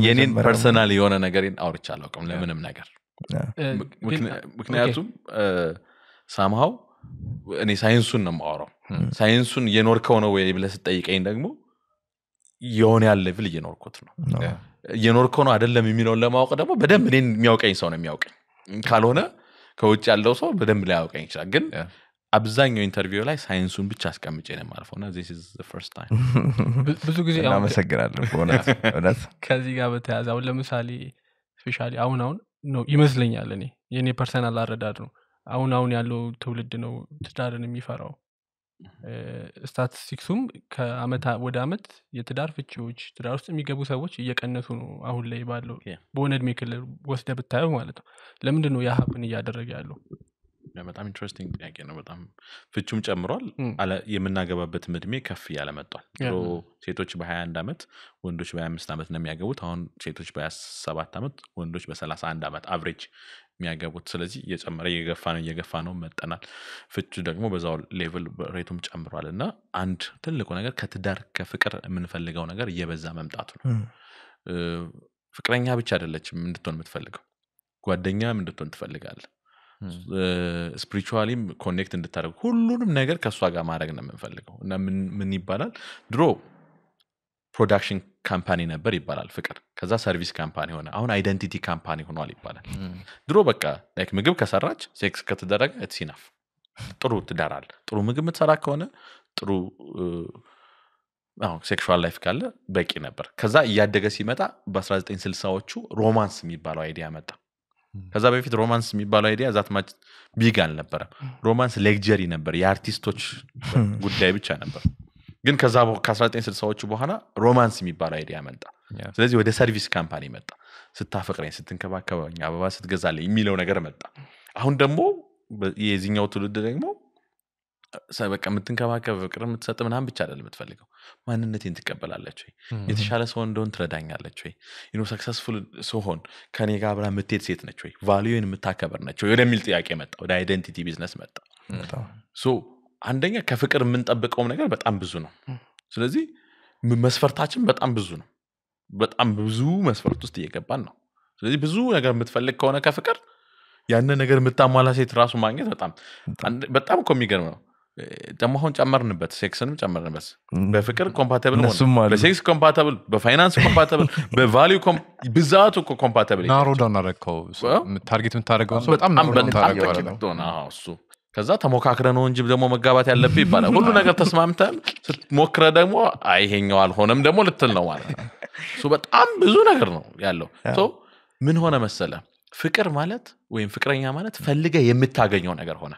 የኔን ፐርሰናል የሆነ ነገሬን አውርቼ አላውቅም ለምንም ነገር ምክንያቱም somehow እኔ ሳይንሱን ነው ማወራው ሳይንሱን የኖርከው ነው ወይ ብለስ ጠይቀኝ ደግሞ የሆነ ያለ ሌቭል የኖርኩት ነው የኖርከው ነው አይደለም የሚለው ለማወቅ ደግሞ በደም እኔን የሚያውቀኝ ሰው ነው የሚያውቀኝ ካልሆነ ከውጭ ያለው ሰው በደም ላይ ያውቀኝ ይችላል ግን አብዛኛው ኢንተርቪው ላይ ሳይንሱን ብቻ አስቀምጬ ነው ማለፈውና this is the first time ብዙ ጊዜ አሁን መሰግራለሁ በእውነት እውነት ከዚህ ጋር በተያያዘ አሁን ለምሳሌ ስፔሻሊ አሁን አሁን ነው ይመስለኛል እኔ የኔ ፐርሰናል አረዳድ ነው አሁን አሁን ያለው ትውልድ ነው ትዳርን የሚፈራው ስታቲስቲክሱም ከአመት ወደ አመት የትዳር ፍቺዎች ትዳር ውስጥ የሚገቡ ሰዎች እየቀነሱ ነው አሁን ላይ ባለው በወንድ መከለ ወስደ ብታዩ ማለት ነው ለምንድን ነው ያህብን ያደረገ ያለው በጣም ኢንትረስቲንግ ጥያቄ ነው በጣም ፍቺም ጨምሯል የምናገባበት እድሜ ከፍ ያለ መጥቷል ሶ ሴቶች በ21 አመት ወንዶች በ25 አመት ነው የሚያገቡት አሁን ሴቶች በ27 አመት ወንዶች በ31 አመት አቨሬጅ የሚያገቡት ስለዚህ የጨመረ የገፋን የገፋነው መጠናል ፍቺ ደግሞ በዛው ሌቭል ሬቱም ጨምሯልና አንድ ትልቁ ነገር ከትዳር ከፍቅር የምንፈልገው ነገር የበዛ መምጣቱ ነው ፍቅረኛ ብቻ አይደለችም እንድትሆን የምትፈልገው ጓደኛም እንድትሆን ትፈልጋለህ ስፕሪቹአሊ ኮኔክት እንድታደርጉ ሁሉንም ነገር ከሷ ጋር ማድረግ ነው የምንፈልገው እና ምን ምን ይባላል ድሮ ፕሮዳክሽን ካምፓኒ ነበር ይባላል ፍቅር ከዛ ሰርቪስ ካምፓኒ ሆነ አሁን አይደንቲቲ ካምፓኒ ሆኗል ይባላል ድሮ በቃ ላይክ ምግብ ከሰራች ሴክስ ከተደረገ ኢትስ ኢናፍ ጥሩ ትዳራል ጥሩ ምግብ ምትሰራ ከሆነ ጥሩ አዎ ሴክሹአል ላይፍ ካለ በቂ ነበር ከዛ ያደገ ሲመጣ በ1960ዎቹ ሮማንስ የሚባለው አይዲያ መጣ ከዛ በፊት ሮማንስ የሚባለው አይዲያ ዛት ማች ቢግ አልነበረ ሮማንስ ሌክቸሪ ነበር የአርቲስቶች ጉዳይ ብቻ ነበር ግን ከዛ ከ1960ዎቹ በኋላ ሮማንስ የሚባለው አይዲያ መጣ ስለዚህ ወደ ሰርቪስ ካምፓኒ መጣ ስታፈቅረኝ ስትንከባከበኝ አበባ ስትገዛልኝ የሚለው ነገር መጣ አሁን ደግሞ የዚህኛው ትውልድ ደግሞ ሳይበቃ ምትንከባከብ ፍቅር ምትሰጥ ምናም ብቻ አይደለም ምትፈልገው ማንነቴን ትቀበላለች ወይ የተሻለ ሰው እንደሆን ትረዳኛለች ወይ ዩ ኖ ሰክሰስፉል ሰሆን ከኔ ጋር አብራ ምትሄድ ሴት ነች ወይ ቫልዩን ምታከብርነች ወይ ወደሚል ጥያቄ መጣ ወደ አይደንቲቲ ቢዝነስ መጣ ሶ አንደኛ ከፍቅር ምን ተጠብቀው ነገር በጣም ብዙ ነው ስለዚህ መስፈርታችን በጣም ብዙ ነው በጣም ብዙ መስፈርት ውስጥ እየገባን ነው ስለዚህ ብዙ ነገር ምትፈልግ ከሆነ ከፍቅር ያንነ ነገር ምታማላ ሴት ራሱ ማግኘት በጣም በጣም ኮሚገርም ነው ደማሁን ጨመርንበት ሴክስንም ጨመርንበት በፍቅር ኮምፓቲብል ነው በሴክስ ኮምፓቲብል በፋይናንስ ኮምፓቲብል በቫልዩ በዛቱ ኮምፓቲብል ናሮ ዳና ረከው ታርጌት ምታረጋው ሰው በጣም በጣም ዶና አሱ ከዛ ተሞካክረ ነው እንጂ ደግሞ መጋባት ያለበት ይባላል ሁሉ ነገር ተስማምተ ሞክረ ደግሞ አይሄኛው አልሆነም ደግሞ ልትል ነው ማለት ነው ሱ በጣም ብዙ ነገር ነው ያለው ሶ ምን ሆነ መሰለ ፍቅር ማለት ወይም ፍቅረኛ ማለት ፈልገ የምታገኘው ነገር ሆነ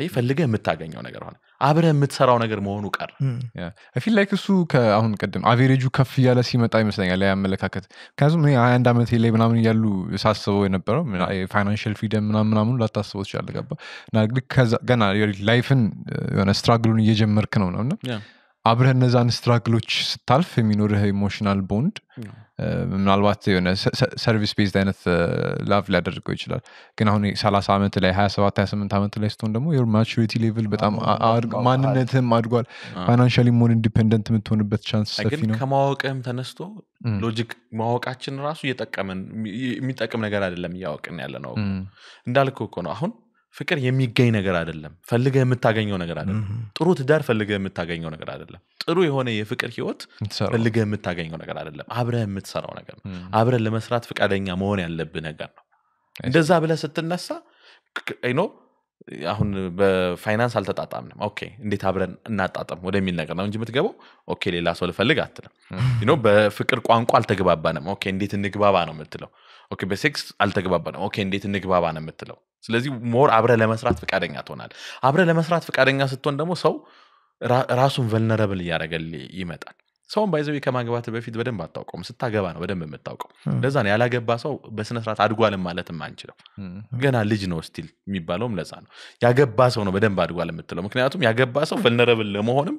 አይ ፈልገ የምታገኘው ነገር ሆነ አብረ የምትሰራው ነገር መሆኑ ቀር I feel like እሱ ከአሁን ቀደም አቨሬጁ ከፍ ያለ ሲመጣ ይመስለኛል ያመለካከት ከዛም እኔ አንድ አመት ላይ ምናምን ያሉ ሳስበው የነበረው ፋይናንሻል ፍሪደም ምናምን ምናምን ላታስበው ይችላል ገባ እና ከዛ ገና ላይፍን የሆነ ስትራግሉን እየጀመርክ ነው ነውና አብረ እነዛን ስትራግሎች ስታልፍ የሚኖርህ ኢሞሽናል ቦንድ ምናልባት የሆነ ሰርቪስ ቤዝድ አይነት ላቭ ሊያደርገው ይችላል ግን አሁን ሰላሳ አመት ላይ ሃያ ሰባት ሃያ ስምንት አመት ላይ ስትሆን ደግሞ your maturity level በጣም ማንነትህም አድጓል financially more independent የምትሆንበት ቻንስ ሰፊ ነው ከማወቅህም ተነስቶ ሎጂክ ማወቃችን ራሱ እየተጠቀመን የሚጠቅም ነገር አይደለም ያወቅን ያለ ነው እንዳልኩህ እኮ ነው አሁን ፍቅር የሚገኝ ነገር አይደለም ፈልገህ የምታገኘው ነገር አይደለም ጥሩ ትዳር ፈልገህ የምታገኘው ነገር አይደለም ጥሩ የሆነ የፍቅር ህይወት ፈልገህ የምታገኘው ነገር አይደለም አብረህ የምትሰራው ነገር ነው አብረህ ለመስራት ፍቃደኛ መሆን ያለብህ ነገር ነው እንደዛ ብለህ ስትነሳ አይ ኖ አሁን በፋይናንስ አልተጣጣምንም ኦኬ እንዴት አብረን እናጣጣም ወደሚል ነገር ነው እንጂ የምትገባው ኦኬ ሌላ ሰው ልፈልግ አትልም ዩ ኖ በፍቅር ቋንቋ አልተግባባንም ኦኬ እንዴት እንግባባ ነው የምትለው ኦኬ በሴክስ አልተግባባንም ኦኬ እንዴት እንግባባ ነው የምትለው ስለዚህ ሞር አብረ ለመስራት ፍቃደኛ ተሆናል አብረ ለመስራት ፍቃደኛ ስትሆን ደግሞ ሰው ራሱን vulnerable ያረጋል ይመጣል ሰውን ባይዘው ከማግባት በፊት በደንብ አጣውቀም ስታገባ ነው በደንብ የምታውቀው ለዛ ነው ያላገባ ሰው በስነ ስርዓት አድጓል ማለትም አንችልም ገና ልጅ ነው ስቲል የሚባለውም ለዛ ነው ያገባ ሰው ነው በደንብ አድጓል የምትለው ምክንያቱም ያገባ ሰው vulnerable ለመሆንም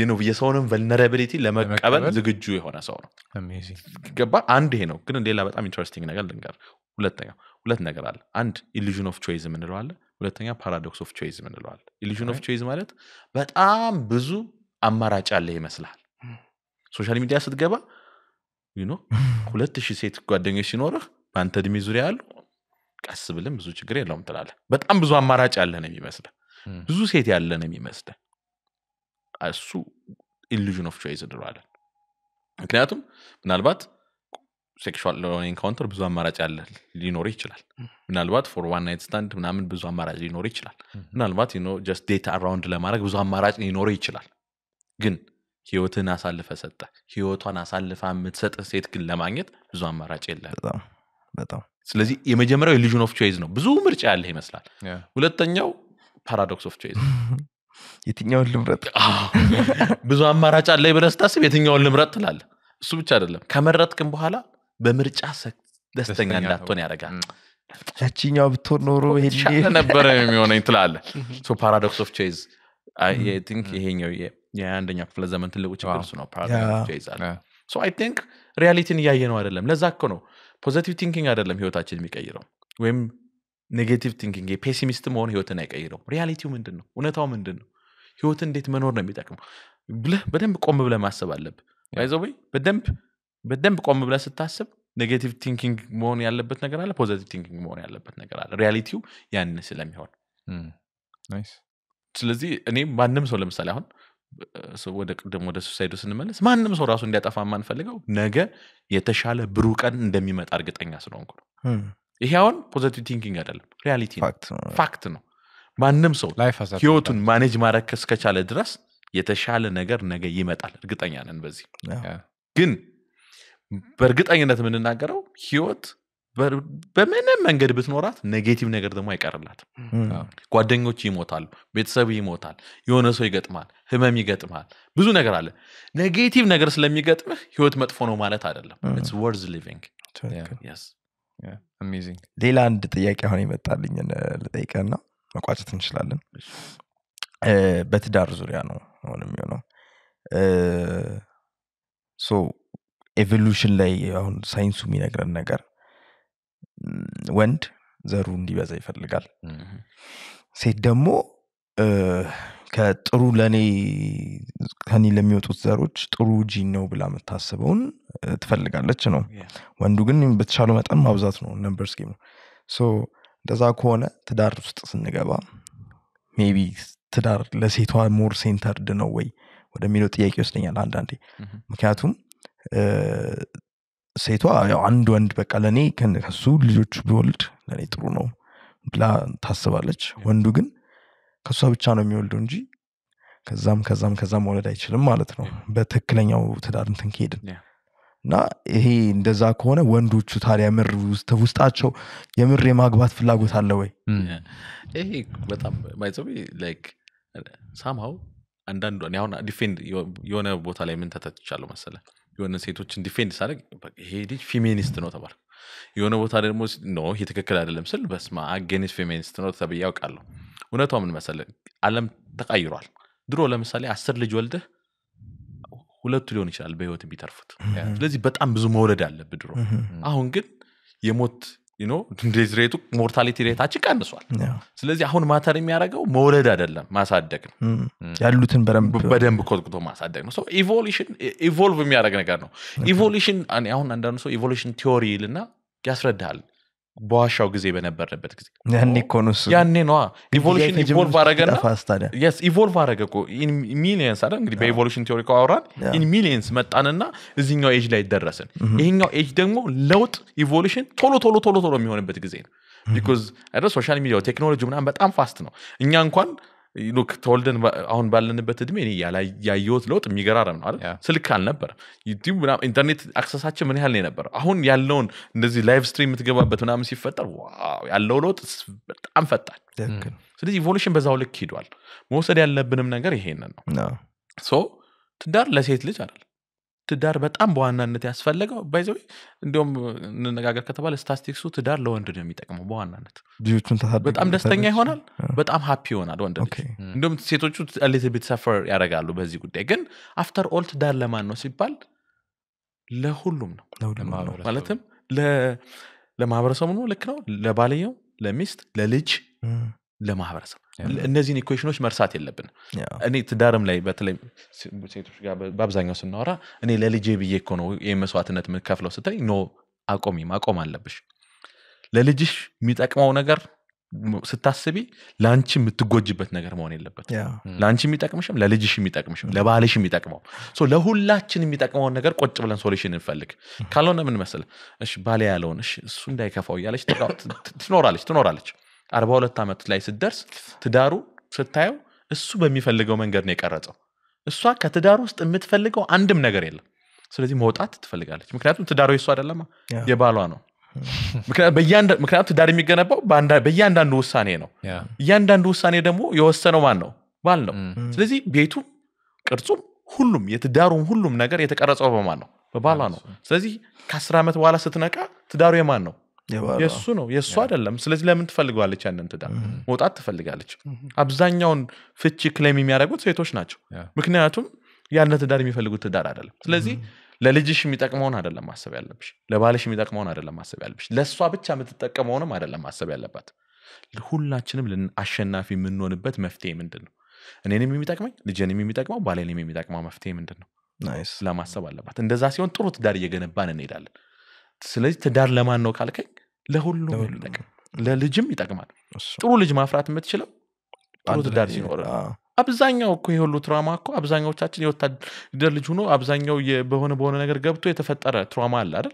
የነው የሰውንም vulnerability ለመቀበል ዝግጁ የሆነ ሰው ነው amazing ገባ አንድ ይሄ ነው ግን ሌላ በጣም interesting ነገር ልንገር ሁለተኛ ሁለት ነገር አለ አንድ illusion of choice ምን ነው አለ ሁለተኛ paradox of choice ምን ነው አለ illusion of choice ማለት በጣም ብዙ አማራጭ አለ ይመስላል ሶሻል ሚዲያ ስትገባ you know ሁለት ሺህ ሴት ጓደኞች ሲኖርህ አንተ ድሚ ዙሪያ አሉ ቀስ ብለን ብዙ ችግር የለውም ተላለ በጣም ብዙ አማራጭ አለ ነው የሚመስለው ብዙ ሴት ያለ ነው የሚመስለው እሱ illusion of choice ነው አለ ምክንያቱም ምናልባት sexual encounter ብዙ አማራጭ አለ ሊኖር ይችላል ምናልባት for one night stand ምናምን ብዙ አማራጭ ሊኖር ይችላል ምናልባት you know just date around ለማድረግ ብዙ አማራጭ ሊኖር ይችላል ግን ህይወትን አሳልፈ ሰጣ ህይወቷን አሳልፋ ምትሰጥ ሴት ግን ለማግኘት ብዙ አማራጭ የለም በጣም በጣም ስለዚህ የመጀመሪያው illusion of choice ነው ብዙ ምርጫ ያለ ይመስላል ሁለተኛው paradox of choice የትኛው ልምረጥ ብዙ አማራጭ አለ ይብለስታስ የትኛው ልምረጥ ትላለህ እሱ ብቻ አይደለም ከመረጥክም በኋላ በምርጫ ደስተኛ እንዳትሆን ያረጋል ያቺኛው ብትሆን ኖሮ ይሄ ነበር የሚሆነኝ ትላለ ሶ paradox of choice i i think ይሄኛው የአንደኛ ክፍለ ዘመን ትልቁ ችግር ነው paradox of choice አለ ሶ i think ሪያሊቲን እያየነው አይደለም ለዛ እኮ ነው ፖዚቲቭ ቲንኪንግ አይደለም ህይወታችን የሚቀይረው ወይም ኔጌቲቭ ቲንኪንግ የፔሲሚስት መሆን ህይወትን አይቀይረው ሪያሊቲው ምንድነው እውነታው ምንድነው ህይወት እንዴት መኖር ነው የሚጠቅመው ብለህ በደንብ ቆም ብለህ ማሰብ አለብህ ባይዘው በደንብ በደንብ ቆም ብለህ ስታስብ نيجاتيف ثينكينج مون ያለበት ነገር አለ ፖዚቲቭ ቲንኪንግ መሆን ያለበት ነገር አለ ሪያሊቲው ያን ስለሚሆን ናይስ ስለዚህ እኔ ማንም ሰው ለምሳሌ አሁን ሰው ወደ ቀደም ወደ ሱሳይድ ስንመለስ ማንም ሰው ራሱ እንዲያጠፋ ማንፈልገው ነገ የተሻለ ብሩህ ቀን እንደሚመጣ እርግጠኛ ስለሆንኩ ይሄ አሁን ፖዚቲቭ ቲንኪንግ አይደለም ሪያሊቲ ፋክት ነው ማንም ሰው ህይወቱን ማኔጅ ማድረግ ከቻለ ድረስ የተሻለ ነገር ነገ ይመጣል እርግጠኛ ነን በዚህ ግን በርግጠኝነት ምን እናገራው ህይወት በመንም መንገድ ብትኖራት ኔጌቲቭ ነገር ደግሞ አይቀርላት ጓደኞች ይሞታሉ ቤተሰብ ይሞታል የሆነ ሰው ይገጥማል ህመም ይገጥማል ብዙ ነገር አለ ኔጌቲቭ ነገር ስለሚገጥም ህይወት መጥፎ ነው ማለት አይደለም it's worth living yes yeah amazing ሌላንድ ጥያቄ አሁን ይመጣልኝ ለጠይቀና መቋጨት እንችላለን በትዳር ዙሪያ ነው አሁንም ይሆነው ሶ evolution ላይ አሁን ሳይንሱ የሚነግረን ነገር ወንድ ዘሩ እንዲበዛ ይፈልጋል ሴት ደግሞ ከጥሩ ለኔ ከኔ ለሚወጡት ዘሮች ጥሩ ጂን ነው ብላ መታሰበውን ትፈልጋለች ነው ወንዱ ግን በተሻለ መጠን ማብዛት ነው numbers game so እንደዛ ከሆነ ትዳር ውስጥ ስንገባ maybe ትዳር ለሴቷ more centered ነው ወይ ወደሚለው ጥያቄ ወስደኛል አንድ አንዴ ምክንያቱም ሴቷ ያው አንድ ወንድ በቃ ለኔ ከሱ ልጆች ቢወልድ ለኔ ጥሩ ነው ብላ ታስባለች ወንዱ ግን ከሷ ብቻ ነው የሚወልደው እንጂ ከዛም ከዛም ከዛም ወለድ አይችልም ማለት ነው በትክክለኛው ትዳርን ተንከሄድና ይሄ እንደዛ ከሆነ ወንዶቹ ታዲያ ምር ውስጣቸው የምር የማግባት ፍላጎት አለ ወይ ይሄ በጣም ማይዘቢ ላይክ somehow አንድ አንድ ነው ያው ዲፌንድ የሆነ ቦታ ላይ ምን ተተቻለው መሰለህ የሆነ ሴቶችን ዲፌንድ ሳደርግ ይሄ ልጅ ፌሚኒስት ነው ተባልኩ የሆነ ቦታ ደግሞ ኖ ይሄ ትክክል አይደለም ስል በስማ አገኒስ ፌሚኒስት ነው ተብያው ቃልው እነቷም ምን መሰለህ ዓለም ተቀይሯል ድሮ ለምሳሌ አስር ልጅ ወልደህ ሁለቱ ሊሆን ይችላል በህይወት ቢተርፉት ስለዚህ በጣም ብዙ መውለድ አለበት ድሮ አሁን ግን የሞት you know this rate mortality rate አጭ ቀንሷል ስለዚህ አሁን ማተር የሚያረጋው መወለድ አይደለም ማሳደግ ያሉትን በደንብ በደንብ ኮጥቁቶ ማሳደግ ነው so evolution evolve የሚያረግ ነገር ነው evolution አሁን አንዳንዱ ሰው evolution theory ልና ያስረዳል በዋሻው ግዜ በነበረበት ግዜ ያኔ ኮኑስ ያኔ ነው evolution evolve አረጋና yes evolve አረጋቆ in millions አይደል እንግዲህ በevolution theory ካወራን in millions መጣንና እዚህኛው ኤጅ ላይ ደረሰን ይሄኛው ኤጅ ደግሞ ለውጥ evolution ቶሎ ቶሎ ቶሎ ቶሎ የሚሆንበት ግዜ ነው because አይደል social media technology ምናምን በጣም fast ነው እኛ እንኳን look ተወልደን አሁን ባለንበት እድሜ ያየሁት ለውጥ የሚገራረም ነው አይደል ስልክ አልነበረ YouTube እና ኢንተርኔት አክሰሳችን ምን ያህል ነው ነበር አሁን ያለውን እንደዚህ ላይቭ ስትሪም የምትገባበት ምናምን ሲፈጠር ዋው ያለው ለውጥ በጣም ፈጣን ስለዚህ ኢቮሉሽን በዛው ልክ ሄዷል መውሰድ ያለብንም ነገር ይሄንን ነው ሶ ትዳር ለሴት ልጅ አይደል ትዳር በጣም በዋናነት ያስፈልገው ባይዘው እንደውም እንነጋገር ከተባለ ስታቲስቲክሱ ትዳር ለወንድ ነው የሚጠቅመው በዋናነት ልጆቹን ተሳደብ በጣም ደስተኛ ይሆናል በጣም ሃፒ ይሆናል ወንድ ልጅ እንደውም ሴቶቹ a little bit suffer ያረጋሉ በዚህ ጉዳይ ግን after all ትዳር ለማን ነው ሲባል ለሁሉም ነው ማለትም ለማህበረሰቡ ነው ልክ ነው ለባልየው ለሚስት ለልጅ ለማህበረሰቡ እነዚህን ኢኩዌሽኖች መርሳት የለብንም እኔ ትዳርም ላይ በተለይ ሴቶች ጋር በአብዛኛው ስናወራ እኔ ለልጄ ብዬ እኮ ነው የመስዋዕትነት መከፍለው ስትለኝ ኖ አቆሚ ማቆም አለብሽ ለልጅሽ የሚጠቅመው ነገር ስታስቢ ላንቺ የምትጎጅበት ነገር መሆን የለበትም ላንቺ የሚጠቅምሽም ለልጅሽ የሚጠቅምሽም ለባልሽ የሚጠቅመው ሶ ለሁላችን የሚጠቅመውን ነገር ቆጭ ብለን ሶሉሽን እንፈልግ ካልሆነ ምን መሰለ እሺ ባል ያለውን እሺ እሱ እንዳይከፋው ያለሽ ትኖራለች ትኖራለች አርባ ሁለት አመት ላይ ሲدرس ትዳሩ ስታዩ እሱ በሚፈልገው መንገድ ነው የቀረጸው እሷ ከትዳሩ ውስጥ የምትፈልገው አንድም ነገር የለም ስለዚህ መውጣት ትፈልጋለች ምክንያቱም ትዳሩ እሷ አይደለም የባሏ ነው ምክንያቱም በእያንዳ ምክንያቱም ትዳር የሚገነባው በእያንዳንዱ ውሳኔ ነው እያንዳንዱ ውሳኔ ደግሞ የወሰነው ማን ነው ባል ነው ስለዚህ ቤቱ ቅርጹም ሁሉም የትዳሩም ሁሉም ነገር የተቀረጸው በማን ነው በባሏ ነው ስለዚህ ከአስር አመት በኋላ ስትነቃ ትዳሩ የማን ነው የሱ ነው የሱ አይደለም ስለዚህ ለምን ትፈልጋለች ያንን ትዳር መውጣት ትፈልጋለች አብዛኛውን ፍቺ ክሌም የሚያደርጉት ሴቶች ናቸው ምክንያቱም ያንን ትዳር የሚፈልጉት ትዳር አይደለም ስለዚህ ለልጅሽ የሚጠቅመውን አይደለም ማሰብ ያለብሽ ለባልሽ የሚጠቅመውን አይደለም ማሰብ ያለብሽ ለሷ ብቻ የምትጠቀመውንም አይደለም ማሰብ ያለባት ሁላችንም ለአሸናፊ የምንሆንበት መፍትሄ ምንድነው እኔንም የሚጠቅመኝ ልጄንም የሚጠቅመው ባሌንም የሚጠቅመው መፍትሄ ምንድነው ናይስ ለማሰብ አለባት እንደዛ ሲሆን ጥሩ ትዳር እየገነባን እንሄዳለን سلج تدار لما أنو كالك لهول لون لك لا لجمي تكمل تقول لجماعة فرات متشلو تقول تدار زينورة أبزانيو كويه لو تراما كو أبزانيو تاتي يو تد تدار لجونو أبزانيو يبهون بهون نقدر جبتو يتفتر تراما لارل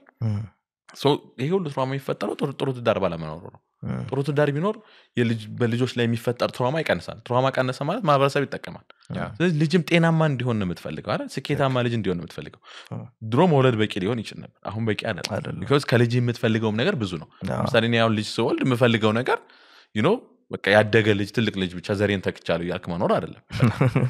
سو يهول تراما يفترو تر تر تدار بالا منورو تر تدار بينور يلج بلجوش لا يفتر تراما يكنسان تراما كنسان مالت ما برسبي تكمل لجيم تينا ما نديهون نمتفلقو هذا سكيتها ما لجين ديون نمتفلقو درو مولد بيك ديون يشنب أهم بيك أنا because كالجي متفلقو منقدر بزونه مثلا نياو لج سؤال مفلقو نقدر you know وكيادق اللي جتلك اللي جبتش هزارين تكتشالو ياك ما نورا رلا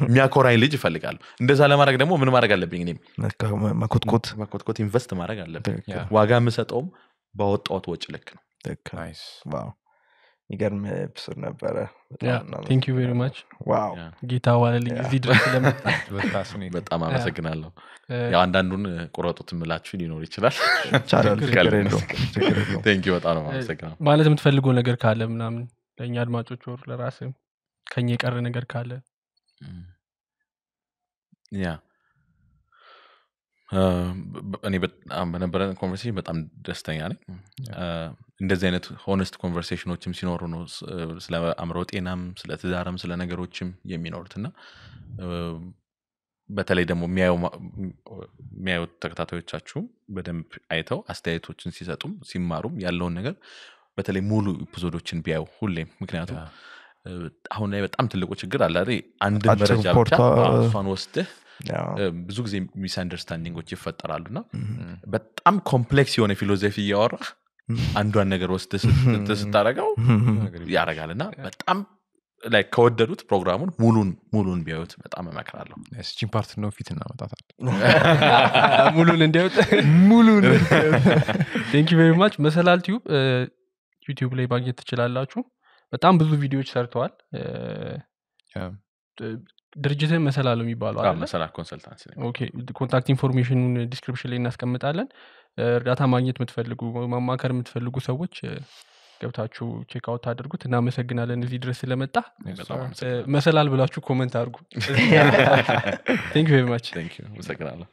ميا كوراين اللي جفلك على ندز على ما رقدمو من ما رقال لبيني ما كنت كنت ما كنت كنت invest ما رقال لبيني واقام مسات أم باوت أوت وجهلك تك نايس واو يقدر بسرنا برا thank you very much واو جيتا واللي زيد رسلنا بتحسوني بتأمام سكنالو يا عندنا دون كرات وتملات شو دينوري شلال شكرا thank you بتأمام سكنا ما لازم تفلقون لقدر كلامنا من لأني أرى ما تشوف لرأسي كان يكرر نقدر كله. Yeah. أني بت أنا برا conversation بس أم درست يعني. إن زينت honest conversation وتشم سينورونو سلا أمرات إنام سلا تدارم سلا نقدر وتشم يمين أورتنا. بتالي دمو مياو مياو تكتاتو يتشاچو بدم عيتاو أستعيتو تشن سيساتوم سيماروم ياللون نقدر. بتالي مولو يبزودوشين بياو خلّي مكنياتو هون أيوة أمتى اللي قلت قرر لاري عند المرجع بتاع فان وسته بزوج زي misunderstanding وتشفت ترالونا بس أم complex يعني فلسفية ورا عنده النجار وسته تس تراجعوا يا رجالنا بس أم like كود دروت برنامج مولون مولون بياوت بس أم ما كرالو ناس جيم بارت نو فيتنا متاتا مولون انديوت مولون thank you very much مثلا اليوتيوب يوتيوب ላይ ባግኘት ትችላላችሁ በጣም ብዙ ቪዲዮዎች ሰርተዋል ድርጅት መሰላለም ይባላል አይደል መሰላ ኮንሰልታንሲ ነው ኦኬ ኮንታክት ኢንፎርሜሽኑን ዲስክሪፕሽን ላይ እናስቀምጣለን እርዳታ ማግኘት የምትፈልጉ ማማከር የምትፈልጉ ሰዎች ገብታችሁ ቼክ አውት አድርጉት እና መሰግናለን እዚህ ድረስ ስለመጣ መሰላል ብላችሁ ኮሜንት አድርጉ thank you very much thank you መሰግናለሁ